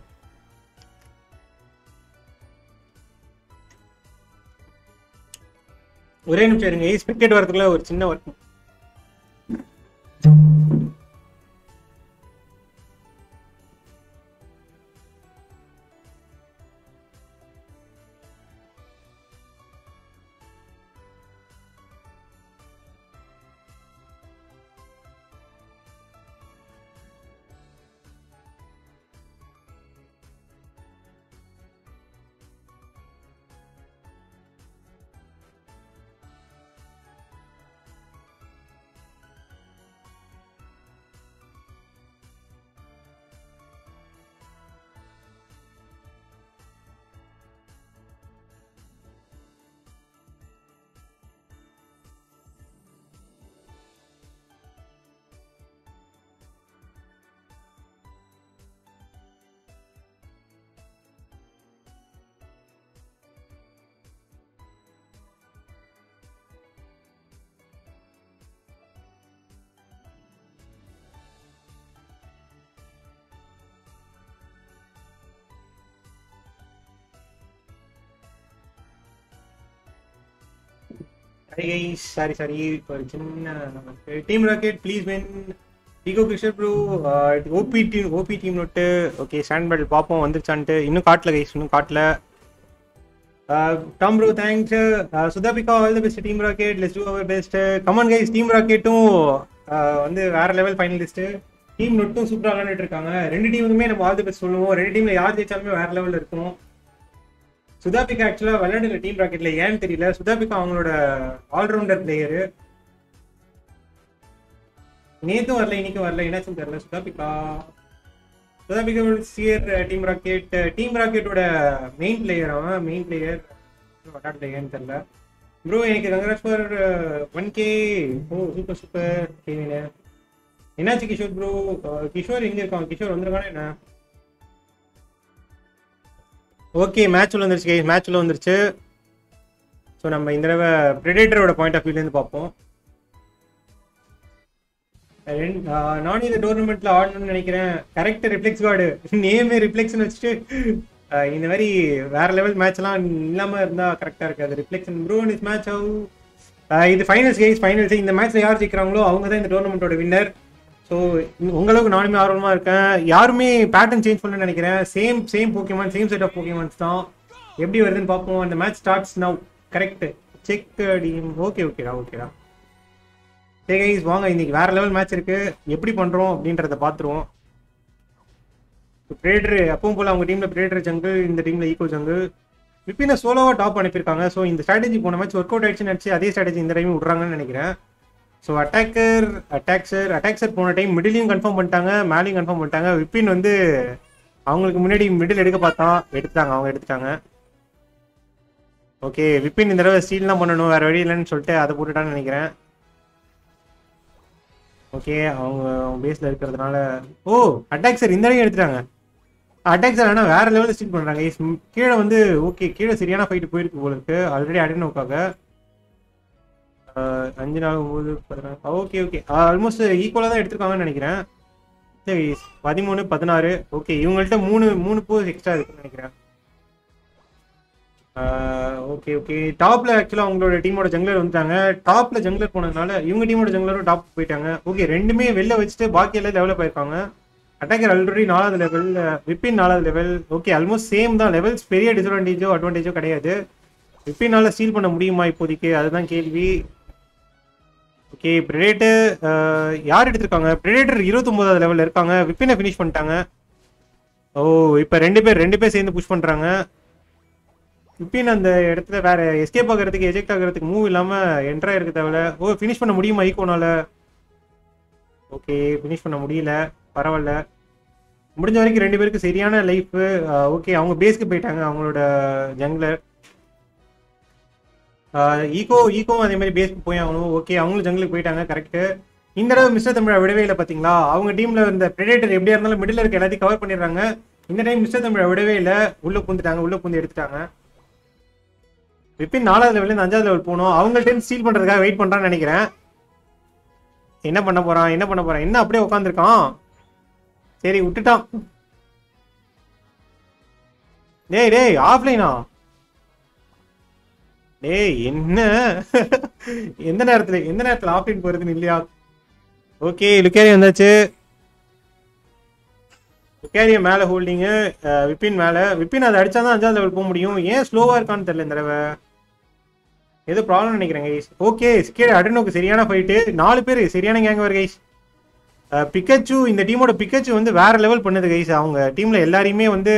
ஸ்பெக்டேட் வரதுக்குள்ள ஒரு சின்ன ஒர்க். சாரி இப்போ சின்ன டீம் ராக்கெட் ப்ளீஸ் வென் டிகோ கிஷர் bro OP team, OP team note. Okay stand battle பார்ப்போம் வந்துருச்சான்ட்டு. இன்னும் காட்டல கைஸ், இன்னும் காட்டல. Tom bro thanks. சுதாபிகா all the best team rocket, let's do our best. Come on guys, team ராக்கெட்டும் வந்து வேற லெவல் ஃபைனலிஸ்ட்டு, டீம் நோட்டும் சூப்பராக விளையாண்டுட்டு இருக்காங்க. ரெண்டு டீமுக்குமே நம்ம ஆல் த பெஸ்ட் சொல்லுவோம். ரெண்டு டீமில் யார் ஜெயிச்சாலுமே வேற லெவலில் இருக்கும். சுதாபிகா ஆக்சுவலாக விளையாடுங்க டீம் ராக்கெட்ல, ஏன்னு தெரியல. சுதாபிகா அவங்களோட ஆல்ரவுண்டர் பிளேயரு. நேத்தும் வரல, இன்னைக்கும் வரல, என்னாச்சும் தெரியல. சுதாபிகா சியர் டீம் ராக்கெட், டீம் ராக்கெட்டோட மெயின் பிளேயர். அவன் மெயின் பிளேயர் விளையாடல, ஏன்னு தெரியல. ப்ரோ எனக்கு Gangaraj for 1K. Oh super super. என்னாச்சு கிஷோர் ப்ரோ? கிஷோர் எங்க இருக்கான்? கிஷோர் வந்துருக்கானே என்ன? ஓகே மேட்ச் உள்ள வந்துருச்சு கைஸ், மேட்ச் உள்ள வந்துருச்சு. ஸோ நம்ம இந்த தடவை ப்ரெடேட்டரோட பாயிண்ட் ஆஃப் வியூலேருந்து பார்ப்போம். நானும் இந்த டோர்னமெண்ட்டில் ஆடணும்னு நினைக்கிறேன். கரெக்ட் ரிஃப்ளெக்ஸ் கார்டு, நேமே ரிஃப்ளெக்ஸ்ன்னு வச்சுட்டு இந்த மாதிரி வேறு லெவல் மேட்ச்லாம் இல்லாமல் இருந்தால் கரெக்டாக இருக்காது. ரிஃப்ளெக்ஷன் ப்ரோ இஸ் மேட்ச் ஆகும். இது ஃபைனல்ஸ் கைஸ், ஃபைனல்ஸ். இந்த மேட்ச்சில் யார் ஜெயிக்கிறாங்களோ அவங்க தான் இந்த டோர்னமெண்ட்டோட வின்னர். ஸோ உங்களுக்கு நானுமே ஆர்வமாக இருக்கேன். யாருமே பேட்டர்ன் சேஞ்ச் பண்ணணும்னு நினைக்கிறேன். Same Pokemon, same set of Pokemons தான். எப்படி வருதுன்னு பாப்போம். அந்த match starts now. Correct. Check team. Okay ஓகேடா ஓகேடா. டேய் गाइस வாங்க, இன்னைக்கு வேற லெவல் மேட்ச் இருக்கு. எப்படி பண்றோம் அப்படின்றத பாத்துறோம். பிரேடர் அப்பவும் போல அவங்க டீம்ல பிரேடர் ஜங்கிள், இந்த டீம்ல ஈகோ ஜங்கிள். விபினை சோலோவா டாப் அனுப்பியிருக்காங்க. ஸோ இந்த ஸ்ட்ராட்டஜி போன மேட்ச் ஒர்க் அவுட் ஆயிடுச்சுன்னு நினச்சி அதே ஸ்ட்ராட்டஜி இந்த டைம் விட்றாங்கன்னு நினைக்கிறேன். ஸோ அட்டாக்சர் போன டைம் மிடிலையும் கன்ஃபார்ம் பண்ணிட்டாங்க, மேலையும் கன்ஃபார்ம் பண்ணிட்டாங்க. விபின் வந்து அவங்களுக்கு முன்னாடி மிடில் எடுக்க பார்த்தா அவங்க எடுத்துட்டாங்க. ஓகே விபின் இந்த தடவை ஸ்டீல் தான் பண்ணணும், வேற வழி இல்லைன்னு சொல்லிட்டு அதை போட்டுட்டான்னு நினைக்கிறேன். ஓகே அவங்க பேஸில் இருக்கிறதுனால ஓ அட்டாக்சர் இந்த டைம் எடுத்துட்டாங்க. அட்டாக்சர் ஆனால் வேற லெவலில் ஸ்டீல் பண்ணுறாங்க. கீழே வந்து ஓகே கீழே சரியான ஃபைட்டு போயிருக்கு போல இருக்கு ஆல்ரெடி. அடினோக்காக 5 4 9 14. ஓகே ஓகே ஆல்மோஸ்ட் ஈக்குவலாக தான் எடுத்துருக்காங்கன்னு நினைக்கிறேன். 13 16. ஓகே இவங்கள்ட்ட மூணு போஸ் எக்ஸ்ட்ரா இருக்குன்னு நினைக்கிறேன். ஓகே ஓகே டாப்ல ஆக்சுவலாக அவங்களோட டீமோட ஜங்லர் வந்துட்டாங்க. டாப்ல ஜங்லர் போனதுனால இவங்க டீமோட ஜங்லரும் டாப் போயிட்டாங்க. ஓகே ரெண்டுமே வெளில வச்சுட்டு பாக்கி எல்லாம் லெவலப் ஆயிருக்காங்க. அட்டாக்கர் ஆல்ரெடி 4வது லெவல், விபின் 4வது லெவல். ஓகே ஆல்மோஸ்ட் சேம் தான் லெவல்ஸ், பெரிய டிஸ்அட்வான்டேஜோ அட்வான்டேஜோ கிடையாது. விபினால ஸ்டீல் பண்ண முடியுமா இப்போதைக்கு அதுதான் கேள்வி. ஓகே பிரெடேட்டர் யார் எடுத்திருக்காங்க? பிரெடேட்டர் 29வது லெவலில் இருக்காங்க. விபினை ஃபினிஷ் பண்ணிட்டாங்க. ஓ இப்போ ரெண்டு பேர் சேர்ந்து புஷ் பண்ணுறாங்க. விபின் அந்த இடத்துல வேற எஸ்கேப் ஆகிறதுக்கு எஜெக்ட் ஆகிறதுக்கு மூவ் இல்லாமல் என்ட்ரா இருக்க தேவையில்ல. ஓ ஃபினிஷ் பண்ண முடியுமா ஈகோனால? ஓகே ஃபினிஷ் பண்ண முடியல, பரவாயில்ல. முடிஞ்ச வரைக்கும் 2 பேருக்கு சரியான லைஃபு. ஓகே அவங்க பேஸ்க்கு போயிட்டாங்க அவங்களோட ஜங்லர். ஈகோவும் அதே மாதிரி பேஸ்க்கு போய் ஆகணும். ஓகே அவங்களும் ஜங்கிலுக்கு போயிட்டாங்க. கரெக்ட். இந்த தடவை மிஸ்டர் தம்ரா விடவே இல்லை பார்த்தீங்களா? அவங்க டீம்ல இருந்த பிரெடேட்டர் எப்படியா இருந்தாலும் மிடில் இருக்க எல்லாத்தையும் கவர் பண்ணிடுறாங்க. இந்த டைம் மிஸ்டர் தம்ரா விடவே இல்லை, உள்ள பூந்து எடுத்துட்டாங்க. விபின் 4வது லெவல்லேருந்து 5வது லெவல் போகணும். அவங்கள்ட்ட ஸ்டீல் பண்றதுக்காக வெயிட் பண்றான்னு நினைக்கிறேன். என்ன பண்ண போறான் என்ன அப்படியே உட்காந்துருக்கான். சரி விட்டுட்டான். டேய் ஆஃப்லைனா? டேய் என்ன எந்த நேரத்துல ஆஃப்லைன் போறதுன்னு இல்லையா? ஓகே லுக்கேரி வந்தாச்சு. லுக்கேரிய மேல ஹோல்டிங்கு, விபின் மேல. விபின் அதை அடிச்சாதான் 5வது லெவல் போக முடியும். ஏன் ஸ்லோவா இருக்கான்னு தெரியல இந்த தடவை, ஏதோ ப்ராப்ளம் நினைக்கிறேன் கைஸ். ஓகே கீழே அடினோக்கு சரியான ஃபைட்டு. 4 பேர் சரியான கேங்க வேறு கைஸ். பிக்கச்சு இந்த டீமோட பிக்கச்சு வந்து வேற லெவல் பண்ணுது கைஸ். அவங்க டீம்ல எல்லாரையுமே வந்து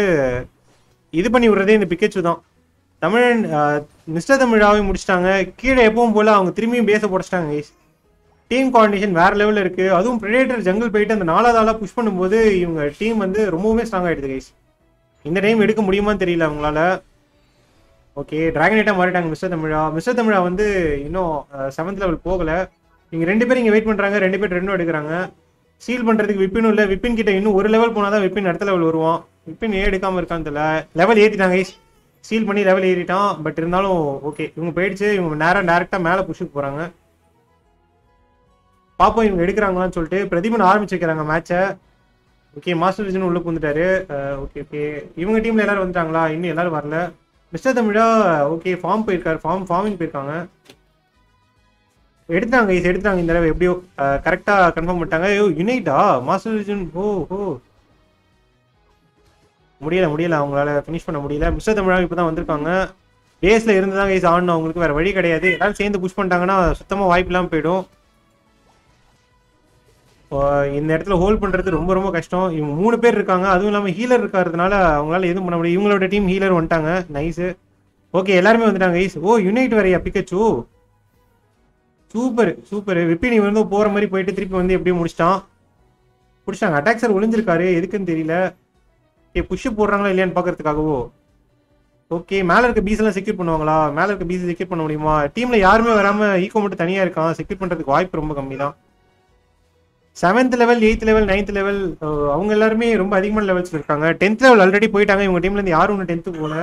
இது பண்ணி விடுறதே இந்த பிக்கச்சு தான். தமிழன் மிஸ்டர் தமிழாவே முடிச்சிட்டாங்க. கீழே எப்பவும் போல அவங்க திரும்பியும் பேச போடிச்சிட்டாங்க கைஸ். டீம் கோஆர்டினேஷன் வேற லெவலில் இருக்கு. அதுவும் பிரெடேட்டர் ஜங்கிள் போயிட்டு அந்த 4வது ஆளாக புஷ் பண்ணும்போது இவங்க டீம் வந்து ரொம்பவுமே ஸ்ட்ராங் ஆயிடுது கைஸ். இந்த டைம் எடுக்க முடியுமான்னு தெரியல அவங்களால. ஓகே டிராகனேட்டாக மாறிட்டாங்க மிஸ்டர் தமிழா வந்து இன்னும் 7வது லெவல் போகலை. இங்கே 2 பேர் இங்கே வெயிட் பண்ணுறாங்க. 2 பேர் ரெண்டும் எடுக்கிறாங்க. சீல் பண்ணுறதுக்கு விபினும் இல்லை. விபின் கிட்ட இன்னும் 1 லெவல் போனால் தான் விபின் அடுத்த லெவல் வருவான். விபின் ஏன் எடுக்காமல் இருக்கான்னு தெரியல. லெவல் ஏற்றிட்டாங்க கைஸ், சீல் பண்ணி லெவல் ஏறிட்டான். பட் இருந்தாலும் ஓகே இவங்க போயிடுச்சு. இவங்க டேரெக்டாக மேலே புஷுக்கு போகிறாங்க. பாப்போம் இவங்க எடுக்கிறாங்களான்னு சொல்லிட்டு பிரதீபன் ஆரம்பிச்சு வைக்கிறாங்க மேட்சை. ஓகே மாஸ்டர் விஜன் உள்ளே புந்துட்டாரு. ஓகே ஓகே இவங்க டீமில் எல்லோரும் வந்துட்டாங்களா? இன்னும் எல்லோரும் வரல. மிஸ்டர் தமிழா ஓகே ஃபார்ம் போயிருக்காரு, ஃபார்மிங் போயிருக்காங்க. எடுத்தாங்க இந்த தடவை எப்படியோ கரெக்டாக கன்ஃபார்ம் பண்ணிட்டாங்க. ஐயோ யுனைட்டா மாஸ்டர் விஜன்? ஓ ஓ முடியல அவங்களால ஃபினிஷ் பண்ண முடியல. மிஸ்டர் தமிழா இப்போ தான் வந்திருக்காங்க. பேஸில் இருந்துதான் கைஸ் ஆடணும். அவங்களுக்கு வேறு வழி கிடையாது. எல்லாரும் சேர்ந்து புஷ் பண்ணிட்டாங்கன்னா சுத்தமாக வாய்ப்பு இல்லாமல் போயிடும். இந்த இடத்துல ஹோல்ட் பண்ணுறது ரொம்ப ரொம்ப கஷ்டம். இவங்க 3 பேர் இருக்காங்க. அதுவும் இல்லாமல் ஹீலர் இருக்கிறதுனால அவங்களால எதுவும் பண்ண முடியும். இவங்களோட டீம் ஹீலர் வந்துட்டாங்க. நைஸு. ஓகே எல்லாருமே வந்துட்டாங்க கைஸ். ஓ யுனைட் வரையா பிக்கச்சு? சூப்பர். விபின் வந்து போகிற மாதிரி போயிட்டு திருப்பி வந்து எப்படியும் பிடிச்சிட்டாங்க. அட்டாக்சர் ஒளிஞ்சிருக்காரு, எதுக்குன்னு தெரியல. ஓகே புஷ்ஷு போடுறாங்களா இல்லையான்னு பார்க்கறதுக்காகவோ. ஓகே மேலே இருக்க பீஸ்லாம் செக்யூர் பண்ணுவாங்களா? மேலே இருக்க பீஸ் செக்யூர் பண்ண முடியுமா? டீமில் யாருமே வராமல் ஈகோ மட்டும் தனியாக இருக்கான். செக்யூர் பண்ணுறதுக்கு வாய்ப்பு ரொம்ப கம்மி தான். 7th level 8th level 9th level அவங்க எல்லாருமே ரொம்ப அதிகமான லெவல்ஸ் இருக்காங்க. 10th லெவல் ஆல்ரெடி போயிட்டாங்க. இவங்க டீம்லேருந்து யாரும் ஒன்று 10th போகல.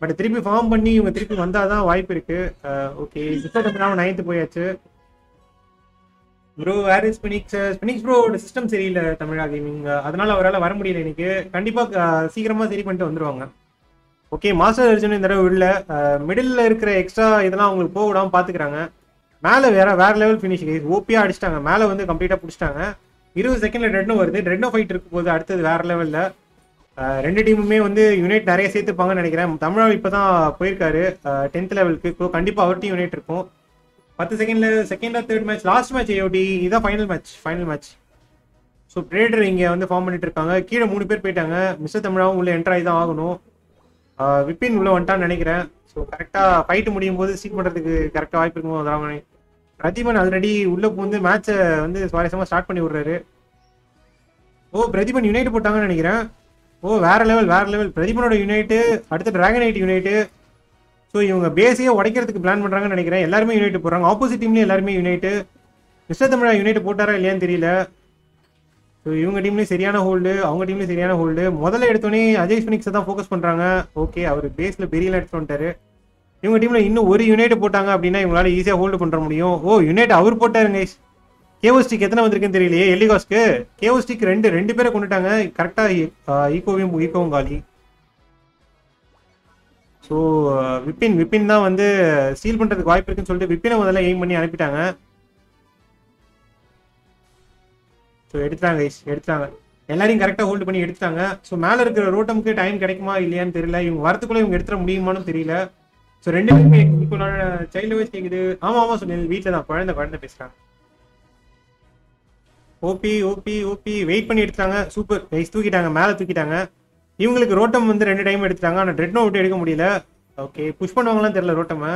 பட் திருப்பி ஃபார்ம் பண்ணி இவங்க திருப்பி வந்தால் தான் வாய்ப்பு இருக்கு. ஓகே சிஸ்டம் 9th போயாச்சு. ப்ரோ வேர் இஸ் ஸ்பினிக்ஸ் ப்ரோட சிஸ்டம் சரியில்லை தமிழா கேமிங், அதனால அவரால் வர முடியல. இன்னைக்கு கண்டிப்பாக சீக்கிரமாக சரி பண்ணிட்டு வந்துடுவாங்க. ஓகே மாஸ்டர் அர்ஜுன் இந்த தடவை இல்லை. மிடில் இருக்கிற எக்ஸ்ட்ரா இதெல்லாம் அவங்களுக்கு போக விடாமல் பார்த்துக்கிறாங்க. மேலே வேற லெவல் ஃபினிஷ் கைஸ். ஓபியா அடிச்சிட்டாங்க. மேலே வந்து கம்ப்ளீட்டாக பிடிச்சிட்டாங்க. 20 செகண்ட்ல ரெட்னோ வருது. ரெட்னோ ஃபைட் இருக்கும் போது அடுத்தது வேற லெவலில். ரெண்டு டீமுமே வந்து யூனிட் நிறைய சேர்த்துப்பாங்கன்னு நினைக்கிறேன். தமிழ் இப்போ தான் போயிருக்காரு 10th லெவலுக்கு. இப்போ கண்டிப்பாக அவர்கிட்டையும் யூனிட் இருக்கும். 10 செகண்டில் 3rd மேட்ச், லாஸ்ட் மேட்ச் ஐயோடி, இதுதான் ஃபைனல் மேட்ச். ஸோ பிரேடர் இங்கே வந்து ஃபார்ம் பண்ணிட்டு இருக்காங்க. கீழே 3 பேர் போயிட்டாங்க. மிஸ்டர் தமிழாவும் உள்ளே என்ட்ராய் தான் ஆகணும். விபின் உள்ளே வந்துட்டான்னு நினைக்கிறேன். ஸோ கரெக்டாக ஃபைட்டு முடியும் போது சீட் பண்ணுறதுக்கு கரெக்டாக வாய்ப்பு இருக்கும்போது பிரதீபன் ஆல்ரெடி உள்ளே பூந்து மேட்சை வந்து சுவாரஸ்யமாக ஸ்டார்ட் பண்ணி விடுறாரு. பிரதீபன் யுனைட் போட்டாங்கன்னு நினைக்கிறேன். வேறு லெவல் பிரதீபனோட யுனைட்டு, அடுத்து ட்ராகன் ஐட் யுனைட்டு. ஸோ இவங்க பேஸையே உடைக்கிறதுக்கு பிளான் பண்ணுறாங்கன்னு நினைக்கிறேன். எல்லாருமே யுனைட் போடுறாங்க, ஆப்போசிட் டீம்லேயும் எல்லாருமே யுனைட்டு. மிஸ்டர் தமிழா யுனைட் போட்டாரா இல்லையான்னு தெரியல. ஸோ இவங்க டீம்லேயும் சரியான ஹோல்டு, அவங்க டீம்லேயும் சரியான ஹோல்டு. முதல்ல எடுத்தோடனே அஜய் ஸ்பினிக்ஸை தான் ஃபோக்கஸ் பண்ணுறாங்க. ஓகே, அவர் பேஸில் பெரியலாம் எடுத்துகிட்டு வந்துட்டாரு. இவங்க டீமில் இன்னும் ஒரு யுனைட் போட்டாங்க அப்படின்னா இவங்களால ஈஸியாக ஹோல்டு பண்ணுற முடியும். யுனைட் அவர் போட்டாருங்க. கேஓஸ்டிக் எத்தனை வந்திருக்குன்னு தெரியலையே. எல்டிகாஸ்க்கு கேஓஸ்டிக் 2 பேரை கொண்டுட்டாங்க. கரெக்டாக ஈகோவும் காலி. ஸோ விபின் தான் வந்து சீல் பண்ணுறதுக்கு வாய்ப்பு இருக்குன்னு சொல்லிட்டு விபினை முதல்ல எய்ம் பண்ணி அனுப்பிட்டாங்க. ஸோ எடுத்துட்டாங்க எல்லாரையும் கரெக்டாக ஹோல்டு பண்ணி எடுத்துட்டாங்க. ஸோ மேலே இருக்கிற ரோட்டமுக்கு டைம் கிடைக்குமா இல்லையான்னு தெரியல. இவங்க வரத்துக்குள்ளே இவங்க எடுத்துட முடியுமான்னு தெரியல. ஸோ 2 பேருமே ஈக்குவலான சைல்டு வைஸ் கேட்குது. ஆமாம் சொன்னேன், வீட்டில் தான் குழந்தை பேசுகிறாங்க. ஓபி வெயிட் பண்ணி எடுத்துட்டாங்க. சூப்பர் கைஸ், தூக்கிட்டாங்க, மேலே தூக்கிட்டாங்க. இவங்களுக்கு ரோட்டம் வந்து 2 டைம் எடுத்துட்டாங்க. ஆனால் ரெட் நோட் எடுக்க முடியல. ஓகே, புஷ் பண்ணுவாங்களான்னு தெரியல ரோட்டமை.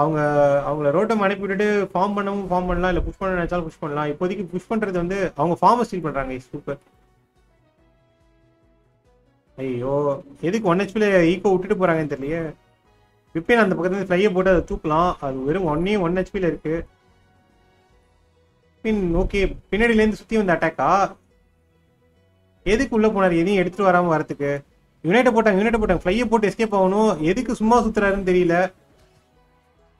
அவங்கள ரோட்டம் அனுப்பி விட்டுட்டு ஃபார்ம் பண்ணலாம், இல்லை புஷ் பண்ண நினைச்சாலும் புஷ் பண்ணலாம். இப்போதைக்கு புஷ் பண்ணுறது வந்து அவங்க ஃபார்மை ஸ்டீல் பண்ணுறாங்க. சூப்பர். ஐயோ, எதுக்கு 1 HP ஈக்கோ விட்டுட்டு போகிறாங்கன்னு தெரியலையே. விபின் அந்த பக்கத்துல ஃப்ளையை போட்டு அதை தூக்கலாம். அது வெறும் 1 HP இருக்கு. ஓகே, பின்னாடியிலேருந்து சுற்றி வந்து அட்டாக்கா? எதுக்கு உள்ளே போனார்? எதையும் எடுத்துகிட்டு வராமல் வரத்துக்கு யுனைட்டை போட்டாங்க. ஃப்ளையை போட்டு எஸ்கேப் ஆகணும். எதுக்கு சும்மா சுற்றுறாருன்னு தெரியல.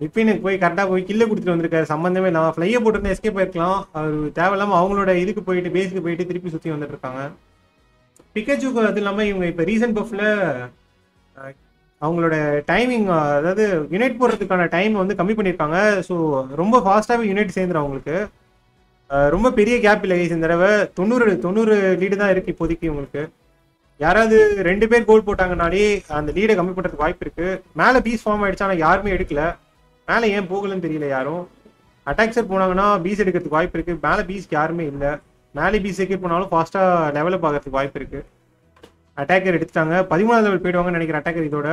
விபினுக்கு போய் கரெக்டாக போய் கில்லை கொடுத்துட்டு வந்திருக்காரு. சம்மந்தமே இல்லாமல் ஃப்ளையை போட்டுருந்தா எஸ்கேப் ஆயிருக்கலாம். அது தேவையில்லாமல் அவங்களோட இதுக்கு போயிட்டு பேஸுக்கு போயிட்டு திருப்பி சுற்றி வந்துட்டுருக்காங்க. பிகாச்சுக்கு அது இல்லாமல் இவங்க இப்போ ரீசன்ட் பஃபில் அவங்களோட டைமிங், அதாவது யுனைட் போடுறதுக்கான டைம் வந்து கம்மி பண்ணியிருக்காங்க. ஸோ ரொம்ப ஃபாஸ்ட்டாகவே யுனைட் சேர்ந்துடும் அவங்களுக்கு. ரொம்ப பெரிய கேப் இல்லை இந்த தடவை. 90 லீடு தான் இருக்குது இப்போதைக்கு உங்களுக்கு. யாராவது 2 பேர் கோல் போட்டாங்கனாலே அந்த லீடை கம்மி பண்ணுறதுக்கு வாய்ப்பு இருக்குது. மேலே பீஸ் ஃபார்ம் ஆகிடுச்சு. ஆனால் யாருமே எடுக்கல. மேலே ஏன் போகலன்னு தெரியல யாரும். அட்டாக்ஸர் போனாங்கன்னா பீஸ் எடுக்கிறதுக்கு வாய்ப்பு இருக்குது. மேலே பீஸ்க்கு யாருமே இல்லை. மேலே பீஸ் செக்யூர் போனாலும் ஃபாஸ்ட்டாக லெவலப் ஆகிறதுக்கு வாய்ப்பு இருக்குது. அட்டாக்கர் எடுத்துட்டாங்க. 13வது லெவல் போயிடுவாங்கன்னு நினைக்கிறேன் அட்டாக்கர். இதோட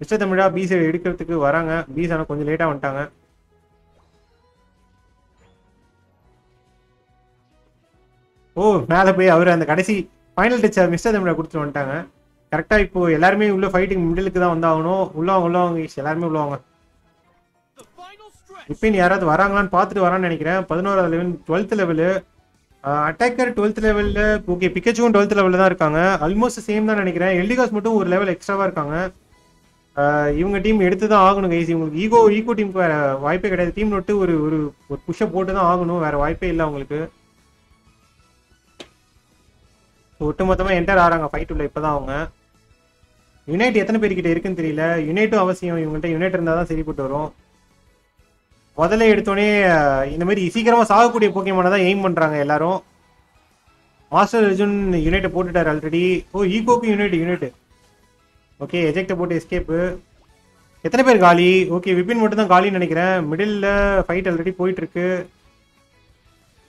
மிஸ்டர் தமிழா பீஸ் எடுக்கிறதுக்கு வராங்க. பீஸ் ஆனால் கொஞ்சம் லேட்டாக வந்துட்டாங்க. மேலே போய் அவர் அந்த கடைசி ஃபைனல் டச்சை மிஸ்டர் தமிழா கொடுத்துட்டு வந்துட்டாங்க. கரெக்டாக இப்போது எல்லாருமே உள்ள ஃபைட்டிங் மிடிலுக்கு தான் வந்தாகணும். உள்ளவங்க எல்லாருமே உள்ளவங்க. இப்போன்னு யாராவது வராங்களான்னு பார்த்துட்டு வரான்னு நினைக்கிறேன். 11வது level 12th level attacker 12th லெவலில். ஓகே, பிக்கச்சுவும் 12th லெவலில் தான் இருக்காங்க. ஆல்மோஸ்ட் சேம் தான் நினைக்கிறேன். எல்டிகாஸ் மட்டும் ஒரு லெவல் எக்ஸ்ட்ராவாக இருக்காங்க. இவங்க டீம் எடுத்து தான் ஆகணும் கைஸ். இவங்களுக்கு ஈகோ டீமுக்கு வேறு வாய்ப்பே கிடையாது. டீம் நோட்டு ஒரு ஒரு புஷ்ஷை போட்டு தான் ஆகணும். வேறு வாய்ப்பே இல்லை அவங்களுக்கு. ஒட்டுமொத்தமாக என்டர் ஆகிறாங்க ஃபைட் உள்ள இப்போ தான் அவங்க. யுனைட் எத்தனை பேர்கிட்ட இருக்குன்னு தெரியல. யுனைட்டும் அவசியம். இவங்கள்ட்ட யுனைட் இருந்தால் தான் சரிப்பட்டு வரும். முதல்ல எடுத்தோடனே இந்த மாதிரி சீக்கிரமாக சாகக்கூடிய போக்கியமான தான் எய்ம் பண்ணுறாங்க எல்லாரும். மாஸ்டர் அர்ஜுன் யுனைட்டை போட்டுட்டார் ஆல்ரெடி. ஈகோக்கு யுனைட்டு. ஓகே, எஜெக்டை போட்டு எஸ்கேப்பு. எத்தனை பேர் காலி? ஓகே, விபின் மட்டும் தான் காலின்னு நினைக்கிறேன். மிடில் ஃபைட் ஆல்ரெடி போயிட்டுருக்கு.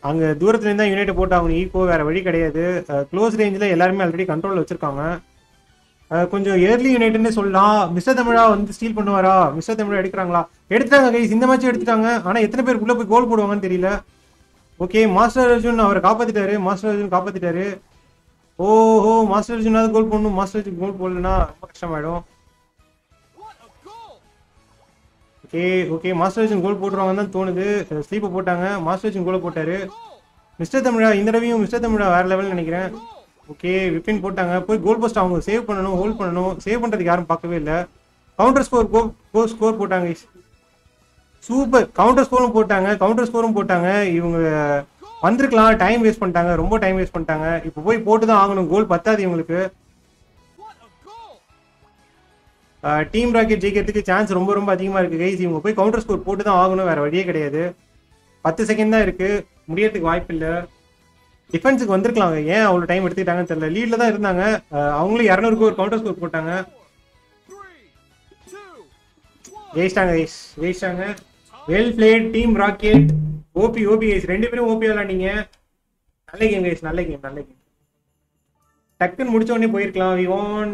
அங்கே தூரத்துலேருந்து தான் யூனிட்டை போட்டு ஆகணும். ஈகோ வேறு வழி கிடையாது. க்ளோஸ் ரேஞ்சில் எல்லாருமே ஆல்ரெடி கண்ட்ரோலில் வச்சுருக்காங்க. கொஞ்சம் ஏர்லி யூனிட்னு சொல்லலாம். மிஸ்டர் தமிழா வந்து ஸ்டீல் பண்ணுவாரா? மிஸ்டர் தமிழா எடுக்கிறாங்களா? எடுத்துட்டாங்க கைஸ், இந்த மேட்சும் எடுத்துட்டாங்க. ஆனால் எத்தனை பேர் உள்ளே போய் கோல் போடுவாங்கன்னு தெரியல. ஓகே, மாஸ்டர் அர்ஜுன் அவரை காப்பாற்றிட்டாரு. மாஸ்டர் அர்ஜுனாவது கோல் போடணும். மாஸ்டர் அர்ஜுன் கோல் போடலன்னா ரொம்ப கஷ்டமாயிடும். ஓகே மாஸ்டர் அர்ஜுன் கோல் போட்டுருவாங்கன்னு தான் தோணுது. ஸ்லீப்பை போட்டாங்க. மாஸ்டர் அர்ஜுன் கோலை போட்டார். மிஸ்டர் தமிழா வேறு லெவல்னு நினைக்கிறேன். ஓகே, விபின் போட்டாங்க. போய் கோல் போஸ்ட் அவங்க சேவ் பண்ணணும், ஹோல்ட் பண்ணணும். சேவ் பண்ணுறதுக்கு யாரும் பார்க்கவே இல்லை. கவுண்டர் ஸ்கோர் போட்டாங்க. சூப்பர், கவுண்டர் ஸ்கோரும் போட்டாங்க. இவங்க வந்திருக்கலாம், டைம் வேஸ்ட் பண்ணிட்டாங்க. ரொம்ப டைம் வேஸ்ட் பண்ணிட்டாங்க. இப்போ போய் போட்டு தான் ஆகணும். கோல் பத்தாது இவங்களுக்கு. டீம் ராக்கெட் ஜெயிக்கிறதுக்கு சான்ஸ் ரொம்ப ரொம்ப அதிகமாக இருக்குது கைஸ். இவங்க போய் கவுண்டர் ஸ்கோர் போட்டு தான் ஆகணும். வேறு வழியே கிடையாது. 10 செகண்ட் தான் இருக்குது. முடியறதுக்கு வாய்ப்பு இல்லை. டிஃபென்ஸுக்கு வந்திருக்கலாம், ஏன் அவ்வளோ டைம் எடுத்துக்கிட்டாங்கன்னு தெரியல. லீடில் தான் இருந்தாங்க, அவங்களும் 200க்கு ஒரு கவுண்டர் ஸ்கோர் போட்டாங்க, ஜெயிச்சிட்டாங்க. ஜெயிச்சிட்டாங்க. Well played team rocket. OP OP guys, ரெண்டு பேரும் ஓபி விளாண்டீங்க. நல்ல கேம் கைஸ், நல்ல கேம், நல்ல கேம். டக்குன்னு முடிச்ச உடனே போயிருக்கலாம். வி வான்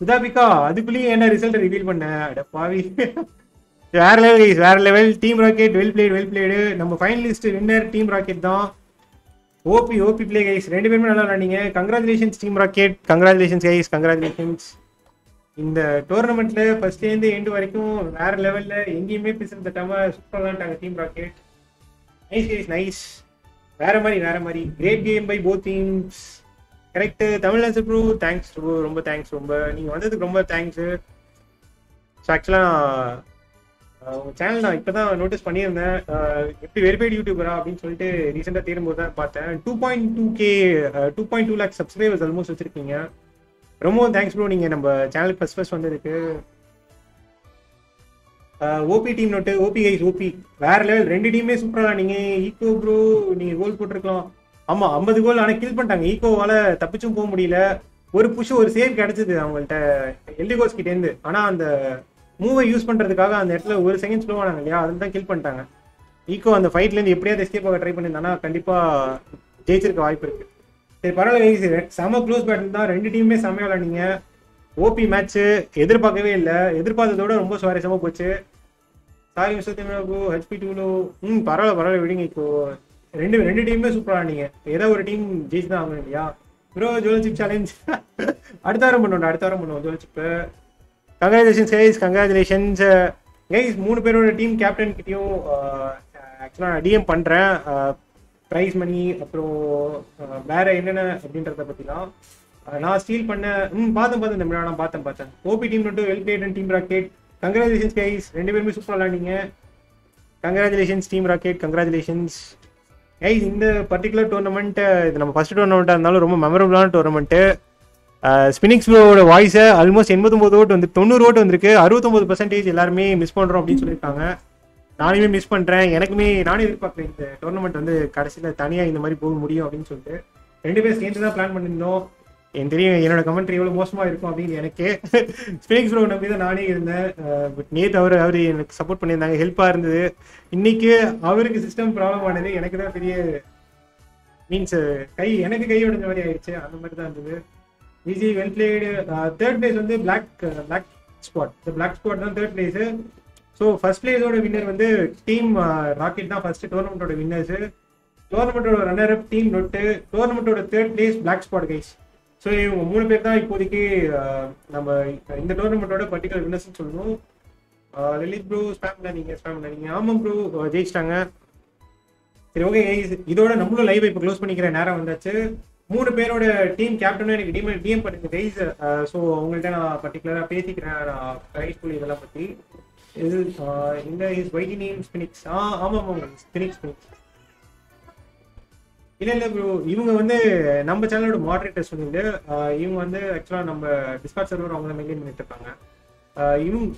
சுதாபிகா, அதுக்குள்ளேயே என்ன ரிசல்ட் ரிவீல் பண்ண, பாவி வேற லெவல் கைஸ், வேற level. Team rocket well played, well played. நம்ம ஃபைனலிஸ்ட் வின்னர் டீம் ராக்கெட் தான். ஓபி ஓபி பிளே கைஸ், ரெண்டு பேருமே நல்லா விளாண்டீங்க. Congratulations team rocket, congratulations guys, congratulations. இந்த டோர்னமெண்ட்ல ஃபர்ஸ்ட்லேருந்து எண்டு வரைக்கும் வேற லெவல்ல எங்கேயுமே பிசில் தட்டாம சூப்பராக விளாண்டாங்க team rocket. Nice guys, nice. வேற மாதிரி, வேற மாதிரி. Great game by both teams. Correct. Tamil Nadu bro, thanks bro, ரொம்ப தேங்க்ஸ், ரொம்ப நீங்கள் வந்ததுக்கு ரொம்ப தேங்க்ஸு. ஸோ ஆக்சுவலாக உங்கள் சேனல் நான் இப்போ தான் நோட்டீஸ் பண்ணியிருந்தேன், எப்படி வெரிஃபைடு யூடியூபரா அப்படின்னு சொல்லிட்டு ரீசெண்டாக தேடும்போது தான் பார்த்தேன். 2.2 லேக் சப்ஸ்கிரைபர்ஸ் ஆல்மோஸ்ட் வச்சுருக்கீங்க. ரொம்ப தேங்க்ஸ் ப்ரோ, நீங்கள் நம்ம சேனலுக்கு ஃபஸ்ட் வந்ததுக்கு. OP team note, OP guys, OP வேற லெவல். ரெண்டு டீமே சூப்பராக நீங்கள். ஈகோ ப்ரோ, நீங்கள் கோல் போட்டிருக்கலாம். ஆமாம், 50 கோல். ஆனால் கில் பண்ணிட்டாங்க, ஈகோவால் தப்பிச்சும் போக முடியல. ஒரு புஷ், ஒரு சேவ் கிடச்சிது அவங்கள்ட்ட எல்டிகோஸ் கிட்டேருந்து. ஆனால் அந்த மூவை யூஸ் பண்ணுறதுக்காக அந்த இடத்துல ஒரு செகண்ட் ஸ்லோ ஆனாங்க இல்லையா, அதுல தான் கில் பண்ணிட்டாங்க. ஈகோ அந்த ஃபைட்லேருந்து எப்படியாவது எஸ்கேப் ஆக ட்ரை பண்ணியிருந்தாங்கன்னா கண்டிப்பாக ஜெயிச்சிருக்க வாய்ப்பு இருக்குது. சரி, பரவாயில்ல, செம க்ளோஸ் பேட்டில் தான். ரெண்டு டீமுமே செம்மையாக விளாண்டிங்க. ஓபி மேட்ச்சு எதிர்பார்க்கவே இல்லை, எதிர்பார்த்ததோட ரொம்ப சுவாரஸ்யமாக போச்சு. சாரி மிஸ்டர் தமிழாபு, ஹெச்பி டூலோ. பரவாயில்ல, பரவாயில்ல விடுங்க. இப்போ ரெண்டு டீமுமே சூப்பராக விளாண்டிங்க. ஏதோ ஒரு டீம் ஜெயிச்சு தான் ஆகணும் இல்லையா ப்ரோ. ஜோலோசிப் சேலஞ்ச் அடுத்த வாரம் பண்ணுவோம் ஜோலோசிப்பு. Congratulations guys, congratulations guys. 3 பேரோட டீம் கேப்டன் கிட்டேயும் ஆக்சுவலாக டிஎம் பண்ணுறேன், ப்ரைஸ் மணி அப்புறம் வேறு என்னென்ன அப்படின்றத பற்றிலாம். நான் ஸ்டீல் பண்ண பார்த்தேன் தமிழா, நான் பார்த்தேன். OP team note, well played and team rocket. Congratulations guys, 2 பேருமே சூப்பராக விளாண்டிங்க. Congratulations team rocket, congratulations guys. இந்த பர்டிகுலர் டோர்னமெண்ட்டு இது நம்ம ஃபஸ்ட் டோர்னமெண்ட்டாக இருந்தாலும் ரொம்ப மெமரபுளான டோர்னமெண்ட்டு. ஸ்பினிக்ஸ் ப்ரோவோட வாய்ஸை ஆல்மோஸ்ட் 89 ஓட்டு வந்து 90 ஓட்டு வந்திருக்கு. 69% எல்லாருமே மிஸ் பண்ணுறோம் அப்படின்னு சொல்லியிருக்காங்க. நானுமே மிஸ் பண்ணுறேன், நானே எதிர்பார்க்குறேன் இந்த டோர்னமெண்ட் வந்து கடைசியில் தனியாக இந்த மாதிரி போக முடியும் அப்படின்னு சொல்லிட்டு. 2 பேர் சேர்ந்து தான் பிளான் பண்ணியிருந்தோம். எனக்கு தெரியும் என்னோட கமெண்ட்ரி எவ்வளோ மோசமாக இருக்கும் அப்படின்னு. எனக்கு ஸ்பினிக்ஸ் ப்ரோ நம்பி தான் நானே இருந்தேன். பட் நேற்று அவர் எனக்கு சப்போர்ட் பண்ணியிருந்தாங்க, ஹெல்ப்பாக இருந்தது. இன்றைக்கி அவருக்கு சிஸ்டம் ப்ராப்ளம் ஆனது, எனக்கு தான் பெரிய மீன்ஸ் எனக்கு கை உடைஞ்ச மாதிரி ஆயிடுச்சு, அந்த மாதிரி தான் இருந்தது. Viji well played. 3rd place வந்து பிளாக் ஸ்குவாட். இந்த பிளாக் ஸ்குவாட் தான் 3rd place. ஸோ ஃபர்ஸ்ட் பிளேஸோட வின்னர் வந்து டீம் ராக்கெட் தான். ஃபர்ஸ்ட் டோர்னமெண்ட்டோட வின்னர்ஸு. டோர்னமெண்ட்டோட ரன்னர் அப் டீம் நொட்டு. டோர்னமெண்ட்டோட 3rd place black squad guys. So இவங்க 3 பேர் தான் இப்போதைக்கு நம்ம இந்த டோர்னமெண்ட்டோட பர்டிகுலர் வின்னர்ஸ்ன்னு சொல்லணும். லலித் ப்ரோ ஸ்பேம் பண்ணாதீங்க. ஆமாம் ப்ரோ, ஜெயிச்சிட்டாங்க. சரி, ஓகே கைஸ், இதோட நம்மளும் லைவ் இப்போ க்ளோஸ் பண்ணிக்கிற நேரம் வந்தாச்சு. 3 பேரோட டீம் கேப்டனும் எனக்கு டிஎம் பண்ணுங்க கைஸ். ஸோ அவங்கள்ட்ட நான் பர்டிகுலராக பேசிக்கிறேன் நான் ப்ரைஸ் புள்ளி இதெல்லாம் பற்றி. இது இந்த இஸ் வைட்டி நேம் ஸ்பினிக்ஸ். ஆமாம் ஸ்பினிக்ஸ் இல்லை ப்ரோ, இவங்க வந்து நம்ம சேனலோட மாடரேட்டர் சொல்லிட்டு இவங்க வந்து ஆக்சுவலாக நம்ம டிஸ்கார்ட் சர்வர் அவங்க மெயின்டைன் பண்ணிட்டு இருக்காங்க.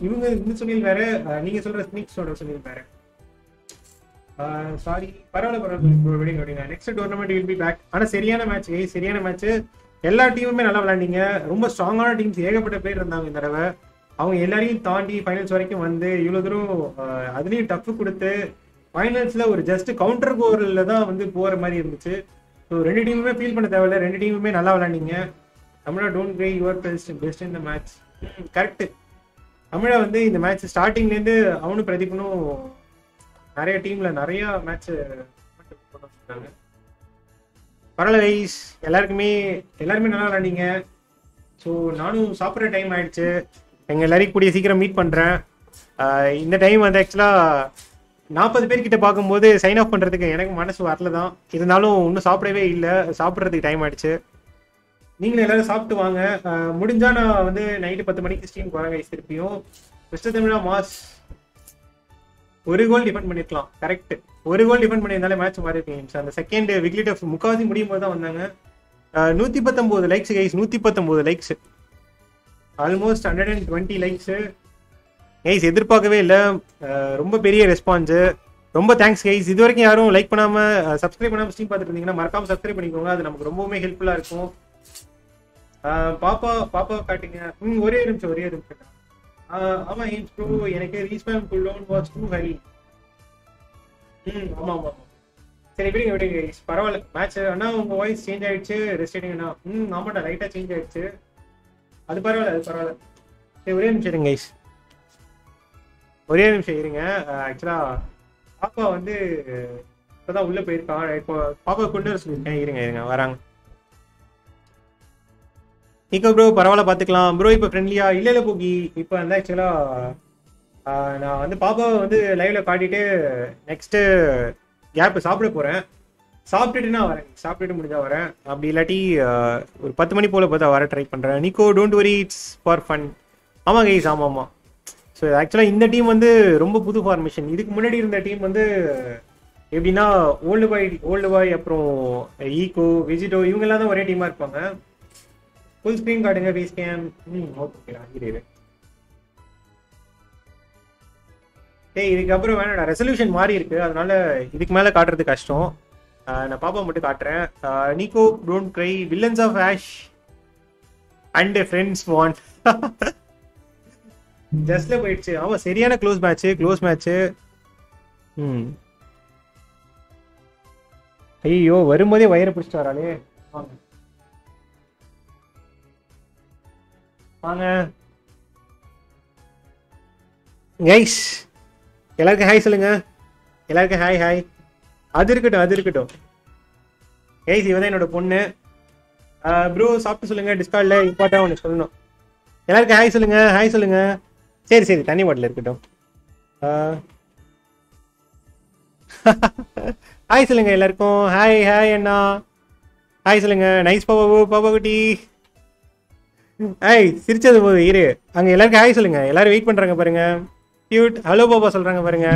இவங்க இந்த சொன்னில் வேறு, நீங்கள் சொல்கிற ஸ்பினிக்ஸோட சொன்னில் வேறு. சாரி, பரவாயில்ல. Next tournament will be back. ஆனால் சரியான மேட்ச். எல்லா டீமுமே நல்லா விளையாண்டீங்க. ரொம்ப ஸ்ட்ராங்கான டீம்ஸ் ஏகப்பட்ட பேர் இருந்தாங்க இந்த தடவை. அவங்க எல்லாரையும் தாண்டி ஃபைனல்ஸ் வரைக்கும் வந்து இவ்வளோ தூரம், அதுலேயும் டஃப் கொடுத்து ஃபைனல்ஸில் ஒரு ஜஸ்ட் கவுண்டர் கோரில் தான் வந்து போகிற மாதிரி இருந்துச்சு. ஸோ 2 டீமுமே ஃபீல் பண்ண தேவையில்லை, 2 டீமுமே நல்லா விளையாண்டீங்க. தமிழா don't way your best in the match. Correct தமிழா வந்து இந்த மேட்ச் ஸ்டார்டிங்லேருந்து அவனும் பிரதீபனும் நிறைய டீம்ல நிறைய மேட்ச் போட்டாங்க. பரவாயில்ல கைஸ், எல்லாருமே நல்லா விளாண்டீங்க. ஸோ நானும் சாப்பிட்ற டைம் ஆயிடுச்சு. எங்கள் எல்லாரையும் கூடிய சீக்கிரம் மீட் பண்ணுறேன். இந்த டைம் வந்து ஆக்சுவலாக 40 பேர்கிட்ட பார்க்கும்போது சைன் ஆஃப் பண்ணுறதுக்கு எனக்கு மனசு வரல தான். இருந்தாலும் இன்னும் சாப்பிடவே இல்லை, சாப்பிட்றதுக்கு டைம் ஆயிடுச்சு. நீங்களும் எல்லாரும் சாப்பிட்டு வாங்க. முடிஞ்சால் நான் வந்து நைட்டு 10 மணிக்கு ஸ்ட்ரீம் போகிறேன் கைஸ். திருப்பியும் மிஸ்டர் தமிழா மாஸ் 1 கோல் டிஃபெண்ட் பண்ணிருக்கலாம். கரெக்ட், 1 கோல் டிஃபெண்ட் பண்ணியிருந்தாலே மேட்ச் மாறி இருப்பீங்க. அந்த செகண்ட் விக்லிட் ஆஃப் முக்காவாசி முடியும் போது தான் வந்தாங்க. 119 likes guys, 119 likes, almost 120 likes guys. எதிர்பார்க்கவே இல்லை, ரொம்ப பெரிய ரெஸ்பான்ஸு. ரொம்ப தேங்க்ஸ் கைஸ். இது வரைக்கும் யாரும் லைக் பண்ணாம சப்ஸ்கிரைப் பண்ணாம ஸ்ட்ரீம் பார்த்துட்டு இருந்தீங்கன்னா மறக்காம சப்ஸ்கிரைப் பண்ணிக்கோங்க, அது நமக்கு ரொம்பவே ஹெல்ப்ஃபுல்லா இருக்கும். பாப்பா பாப்பா காட்டுங்க. ஒரே நிமிஷம் ஆமா ஏன் ப்ரோ எனக்கு respawn cool down was too high. ஆமா சரி எப்படிங்க எப்படிங்க கைஸ் பரவாயில்ல மேட்ச். அண்ணா உங்க வாய்ஸ் சேஞ்ச் ஆயிடுச்சு ரெஸ்டிங்கண்ணா. ஆமாட்டா லைட்டா சேஞ்ச் ஆயிடுச்சு, அது பரவாயில்ல அது பரவாயில்ல. சரி ஒரே நிமிஷம் இருங்க கைஸ், ஒரே நிமிஷம் இருங்க. ஆக்சுவலா பாப்பா வந்து இப்பதான் உள்ள போயிருக்கான், இப்போ பாப்பா கொண்டு வர சொல்லியிருக்கேன். இருங்க இருங்க வராங்க. நீங்க ப்ரோ பரவாயில்ல பாத்துக்கலாம் ப்ரோ. இப்போ ஃப்ரெண்ட்லியா இல்ல இல்ல போகி இப்போ வந்து ஆக்சுவலா நான் வந்து பாப்பாவை வந்து லைவ்ல காட்டிட்டு நெக்ஸ்ட் கேப் சாப்பிட போறேன். சாப்பிட்டுட்டுனா வரேன், சாப்பிட்டுட்டு முடிஞ்சா வரேன், அப்படி இல்லாட்டி ஒரு 10 மணி போல பார்த்தா வர ட்ரை பண்றேன். நீக்கோ don't worry it's for fun. ஆமா கைஸ் ஆமா ஆமா. ஸோ ஆக்சுவலாக இந்த டீம் வந்து ரொம்ப புது ஃபார்மேஷன். இதுக்கு முன்னாடி இருந்த டீம் வந்து எப்படின்னா ஓல்டு பாய் அப்புறம் ஈகோ வெஜிடோ இவங்கெல்லாம் தான் ஒரே டீமாக இருப்பாங்க. ஃபுல் ஸ்க்ரீன் காட்டுங்க ஃபேஸ் கேம். ஓகே ஆகிடுது. ஏய் இதுக்கப்புறம் வேணாடா, ரெசல்யூஷன் மாறி இருக்கு, அதனால இதுக்கு மேலே காட்டுறது கஷ்டம். நான் பாப்பா மட்டும் காட்டுறேன். நீக்கோ don't cry villains of ash and friends want ஜஸ்ட்ல போயிடுச்சு. ஆமா சரியான க்ளோஸ் மேட்ச்சு. ஐயோ வரும்போதே வயிறு பிடிச்சிட்டு வராளே. வாங்க கைஸ் எல்லாருக்கும் ஹாய் சொல்லுங்க. எல்லாருக்கும் ஹாய். அது இருக்கட்டும். கைஸ் இவதான் என்னோட பொண்ணு. ப்ரோ சாப்பிட்டு சொல்லுங்க, டிஸ்கார்ட்ல இம்பார்ட்டா ஒன்று சொல்லணும். எல்லாருக்கும் ஹாய் சொல்லுங்க. சரி தனி வாட்டில் இருக்கட்டும். ஹாய் சொல்லுங்க எல்லாருக்கும். ஹாய் அண்ணா ஹாய் சொல்லுங்க. நைஸ் பாபா குட்டி ஹாய் சிரிச்சது போது இரு. அங்க எல்லாருக்கும் ஹாய் சொல்லுங்க, எல்லாரும் வெயிட் பண்றாங்க பாருங்க. கியூட் ஹலோ பாபா சொல்றாங்க பாருங்க.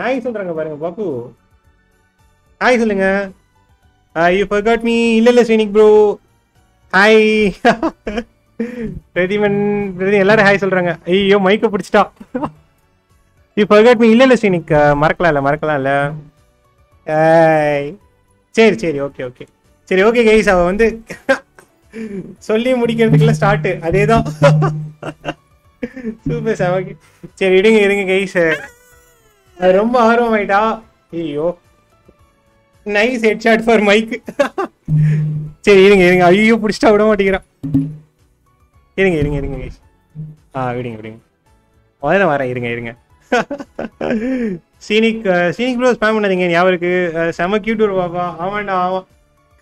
ஹாய் சொல்றாங்க பாருங்க. பாப்பு ஹாய் சொல்லுங்க. You forgot me. இல்ல ஸ்வினிக் ப்ரோ ஹாய். பிரதீபன் எல்லாரும் ஹாய் சொல்றாங்க. ஐயோ மைக்கை பிடிச்சிட்டா. You forgot me. இல்ல ஸ்வினிக் மறக்கலாம் இல்ல. சரி ஓகே சரி ஓகே கைஸ். அவ வந்து சொல்லி முடிக்கிறதுக்குள்ள ஸ்டார்ட் அதேதான். சூப்பர் சார் ஓகே சரி இருங்க கைஸ். ரொம்ப ஆர்வம் ஆயிட்டா. ஐயோ nice head shot for mic. சரி இருங்க. ஐயோ பிடிச்சிட்டா விட மாட்டேங்கிறான். இருங்க கைஸ். விடுங்க முதல்ல வரேன். இருங்க சீனிக் ப்ரோ ஸ்பேம் பண்ணாதீங்க ஞாபகம் இருக்கு. செம கியூட் ஒரு பாப்பா. ஆமாண்டா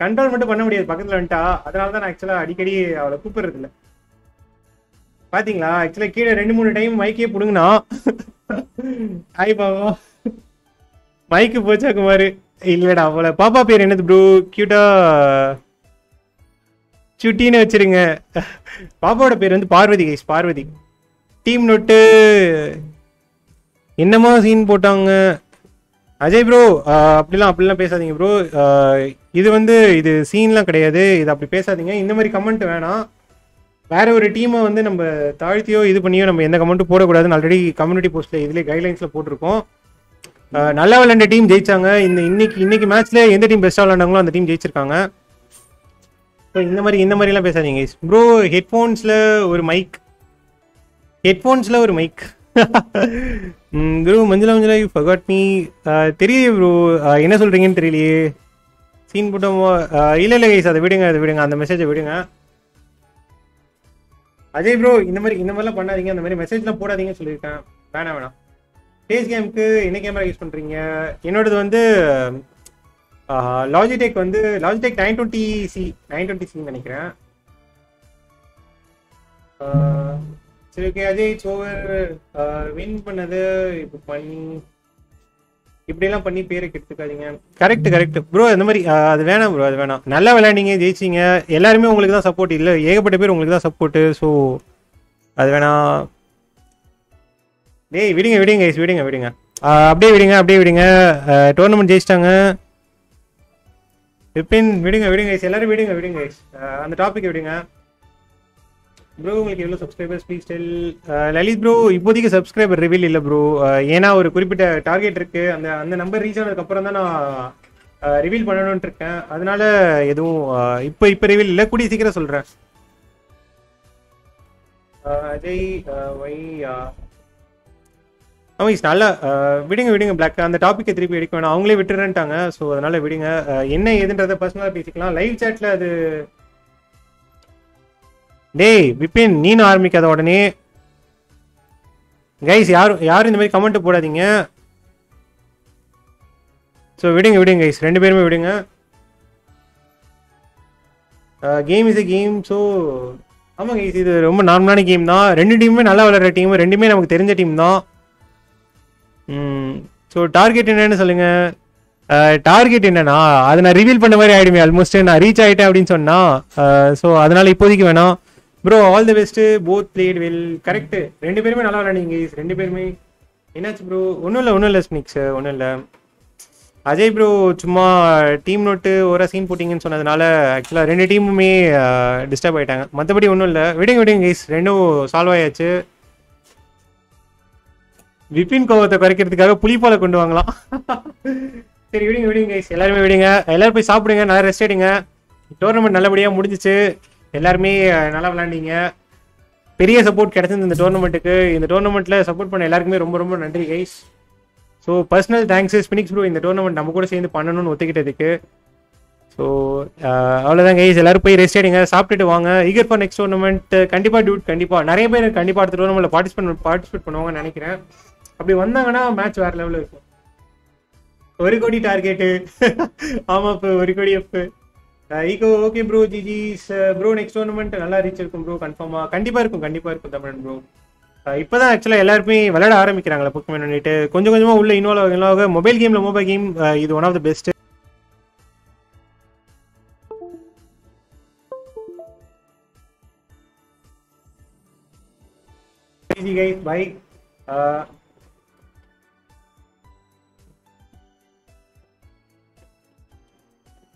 கண்ட்ரோல் மட்டும் பண்ண முடியாது, பக்கத்துல வந்துட்டா. அதனால தான் நான் ஆக்சுவலா அடிக்கடி அவளை கூப்பிடுறது இல்லை பாத்தீங்களா. ஆக்சுவலா கீழே 2-3 டைம் மைக்கே பிடுங்கண்ணா. ஹாய் பாபா மைக்கு போச்சா குமாரு. இல்லடா அவளை பாப்பா பேர் என்னது ப்ரோ? கியூட்டா சுட்டின்னு வச்சிருங்க. பாப்பாவோட பேர் வந்து Parvathi guys, Parvathi. Team note என்னமா சீன் போட்டாங்க அஜய் ப்ரோ. அப்படிலாம் பேசாதீங்க ப்ரோ. இது வந்து இது சீன்லாம் கிடையாது, இது அப்படி பேசாதீங்க. இந்த மாதிரி கமெண்ட் வேணாம். வேற ஒரு டீமை வந்து நம்ம தாழ்த்தியோ இது பண்ணியோ நம்ம எந்த கமெண்ட்டும் போடக்கூடாதுன்னு ஆல்ரெடி கம்யூனிட்டி போஸ்ட்ல இதுலேயே கைட்லைன்ஸ்ல போட்டிருக்கோம். நல்லா விளையாண்ட டீம் ஜெயிச்சாங்க. இன்னைக்கு மேட்ச்ல எந்த டீம் பெஸ்ட்டாக விளையாண்டாங்களோ அந்த டீம் ஜெயிச்சிருக்காங்க. ஸோ இந்த மாதிரிலாம் பேசாதீங்க ப்ரோ. ஹெட்ஃபோன்ஸ்ல ஒரு மைக் ப்ரோ. மஞ்சளா யூ ஃபர்காட் மீ. தெரியலையே ப்ரோ என்ன சொல்றீங்கன்னு தெரியலையே. சீன் போட்டோமோ? இல்லை கைஸ் அதை விடுங்க அந்த மெசேஜை விடுங்க. அஜய் ப்ரோ இந்த மாதிரிலாம் பண்ணாதீங்க, அந்த மாதிரி மெசேஜ்லாம் போடாதீங்கன்னு சொல்லியிருக்கேன். வேணாம் பேஸ் கேமுக்கு என்ன கேமரா யூஸ் பண்ணுறீங்க? என்னோடது வந்து லாஜிடெக் 920C நினைக்கிறேன். சரி okay Ajay it's over. Win பண்ணது இப்போ இப்படிலாம் பண்ணி பேரை கெடுத்துக்காதீங்க. Correct bro. இந்த மாதிரி அது வேணாம். நல்லா விளையாண்டிங்க ஜெயிச்சிங்க, எல்லாருமே உங்களுக்கு தான் சப்போர்ட். இல்லை ஏகப்பட்ட பேர் உங்களுக்கு தான் சப்போர்ட்டு. ஸோ அது வேணாம். டேய் விடுங்க அப்படியே விடுங்க. டோர்னமெண்ட் ஜெயிச்சிட்டாங்க விபின். விடுங்க எல்லாரும் விடுங்க அந்த டாபிக் விடுங்க. bro உங்களுக்கு எவ்வளவு subscribers please tell Lalit bro இப்போதைக்கு subscriber reveal இல்ல bro ஏனா ஒரு குறிப்பிட்ட டார்கெட் இருக்கு அந்த அந்த நம்பர் ரீச் ஆனதுக்கு அப்புறம் தான் நான் reveal பண்ணனும்னு இருக்கேன் அதனால எதுவும் இப்போ reveal இல்ல கூடி சீக்கிரம் சொல்றேன் அஜய் வையா அவைஸ் நல்ல விடுங்க விடுங்க black அந்த டாபிக்கை திருப்பி எடுக்க வேணாம் அவங்களே விட்டுறேன்ட்டாங்க சோ அதனால விடுங்க என்ன ஏதுன்றத पर्सनலா பேசிக்கலாம் லைவ் chatல அது டேய் விபின் நீன ஆரம்பிக்காத உடனே गाइस யாரும் இந்த மாதிரி கமெண்ட் போடாதீங்க சோ விடுங்க விடுங்க गाइस ரெண்டு பேருமே விடுங்க game is a game so ஆமா गाइस இது ரொம்ப நார்மலான கேம் தான் ரெண்டு டீமுமே நல்லா விளையாடுற டீம் ரெண்டுமே நமக்கு தெரிஞ்ச டீம் தான் சோ டார்கெட் என்னன்னு சொல்லுங்க டார்கெட் என்னன்னா அது நான் ரிவீல் பண்ண மாதிரி ஆயிடுமே ஆல்மோஸ்ட் நான் ரீச் ஆயிட்டேன் அப்படின்னு சொன்னா சோ அதனால இப்போதைக்கு வேணாம் bro all the best both played well correct ரெண்டு பேருமே நல்லா விளையாடுங்க गाइस ரெண்டு பேருமே என்னாச்சு ப்ரோ ஒண்ணும் இல்ல ஸ்பினிக்ஸ் ஒண்ணும் இல்ல அஜய் ப்ரோ சும்மா டீம் நோட்டு ஒரு சீன் போட்டிங்கன்னு சொன்னதுனால ஆக்சுவலா ரெண்டு டீமுமே டிஸ்டர்ப் ஆயிட்டாங்க மற்றபடி ஒண்ணும் இல்ல விடுங்க गाइस ரெண்டும் சால்வ் ஆயாச்சு விபின் கோவத்தை குறைக்கிறதுக்காக புளிப்பால கொண்டு வாங்கலாம் சரி விடுங்க गाइस எல்லாரும் விடுங்க எல்லாரும் போய் சாப்பிடுங்க நல்லா ரெஸ்ட் எடுங்க டோர்னமெண்ட் நல்லபடியா முடிஞ்சிச்சு எல்லாரும் நல்லா விளையாண்டீங்க பெரிய சப்போர்ட் கிடைச்சது இந்த டோர்னமெண்ட்டுக்கு இந்த டோர்னமெண்ட்ல சப்போர்ட் பண்ண எல்லாருக்குமே ரொம்ப ரொம்ப நன்றி गाइस சோ पर्सनल தேங்க்ஸ் ஸ்பினிக்ஸ் ப்ரோ இந்த டோர்னமெண்ட் நம்ம கூட சேர்ந்து பண்ணணும்னு ஒத்துக்கிட்டதுக்கு சோ அவ்வளவுதான் गाइस எல்லாரும் போய் ரெஸ்ட் எடுங்க சாப்பிட்டுட்டு வாங்க ஈகர் ஃபார் நெக்ஸ்ட் டோர்னமெண்ட் கண்டிப்பா டியூட் கண்டிப்பா நிறைய பேர் கண்டிப்பா அடுத்த டோர்னமெண்ட்ல பார்ட்டிசிபேட் பண்ணுவாங்கன்னு நினைக்கிறேன் அப்படி வந்தாங்கன்னா மேட்ச் வேற லெவல்ல இருக்கும் ஒரு கோடி டார்கெட் ஆமா இப்போ ஒரு கோடி அப்பு ஈகோ okay bro GG bro next tournament நல்லா ரீச் இருக்கும் ப்ரோ கன்ஃபார்மா கண்டிப்பா இருக்கும் தமிழன் ப்ரோ இப்போதான் ஆக்சுவலாக எல்லாருமே விளையாட ஆரம்பிக்கிறாங்களா புக்மேன் பண்ணிட்டு கொஞ்சம் கொஞ்சமாக உள்ள இன்வால்வ் மொபைல் கேம் இது one of the best bye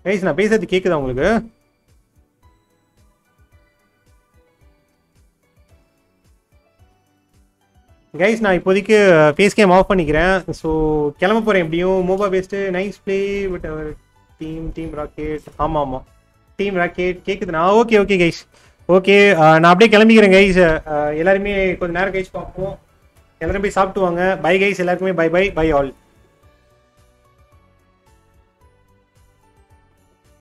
guys நான் பேசுறது கேக்குதா உங்களுக்கு गाइस நான் இப்போதைக்கு ஃபேஸ் கேம் ஆஃப் பண்ணிக்கிறேன் சோ கிளம்ப போறேன் எப்படியும் MOBA paste nice play with our team rocket ஆமா டீம் ராக்கெட் கேக்குதுனா ஓகே गाइस ஓகே நான் அப்படியே கிளம்பிக்கிறேன் गाइस எல்லாரும் கொஞ்ச நேரம் கழிச்சு பாப்போம் எல்லாரும் போய் சாப்பிட்டு வாங்க பை गाइस எல்லாருக்குமே பை ஆல்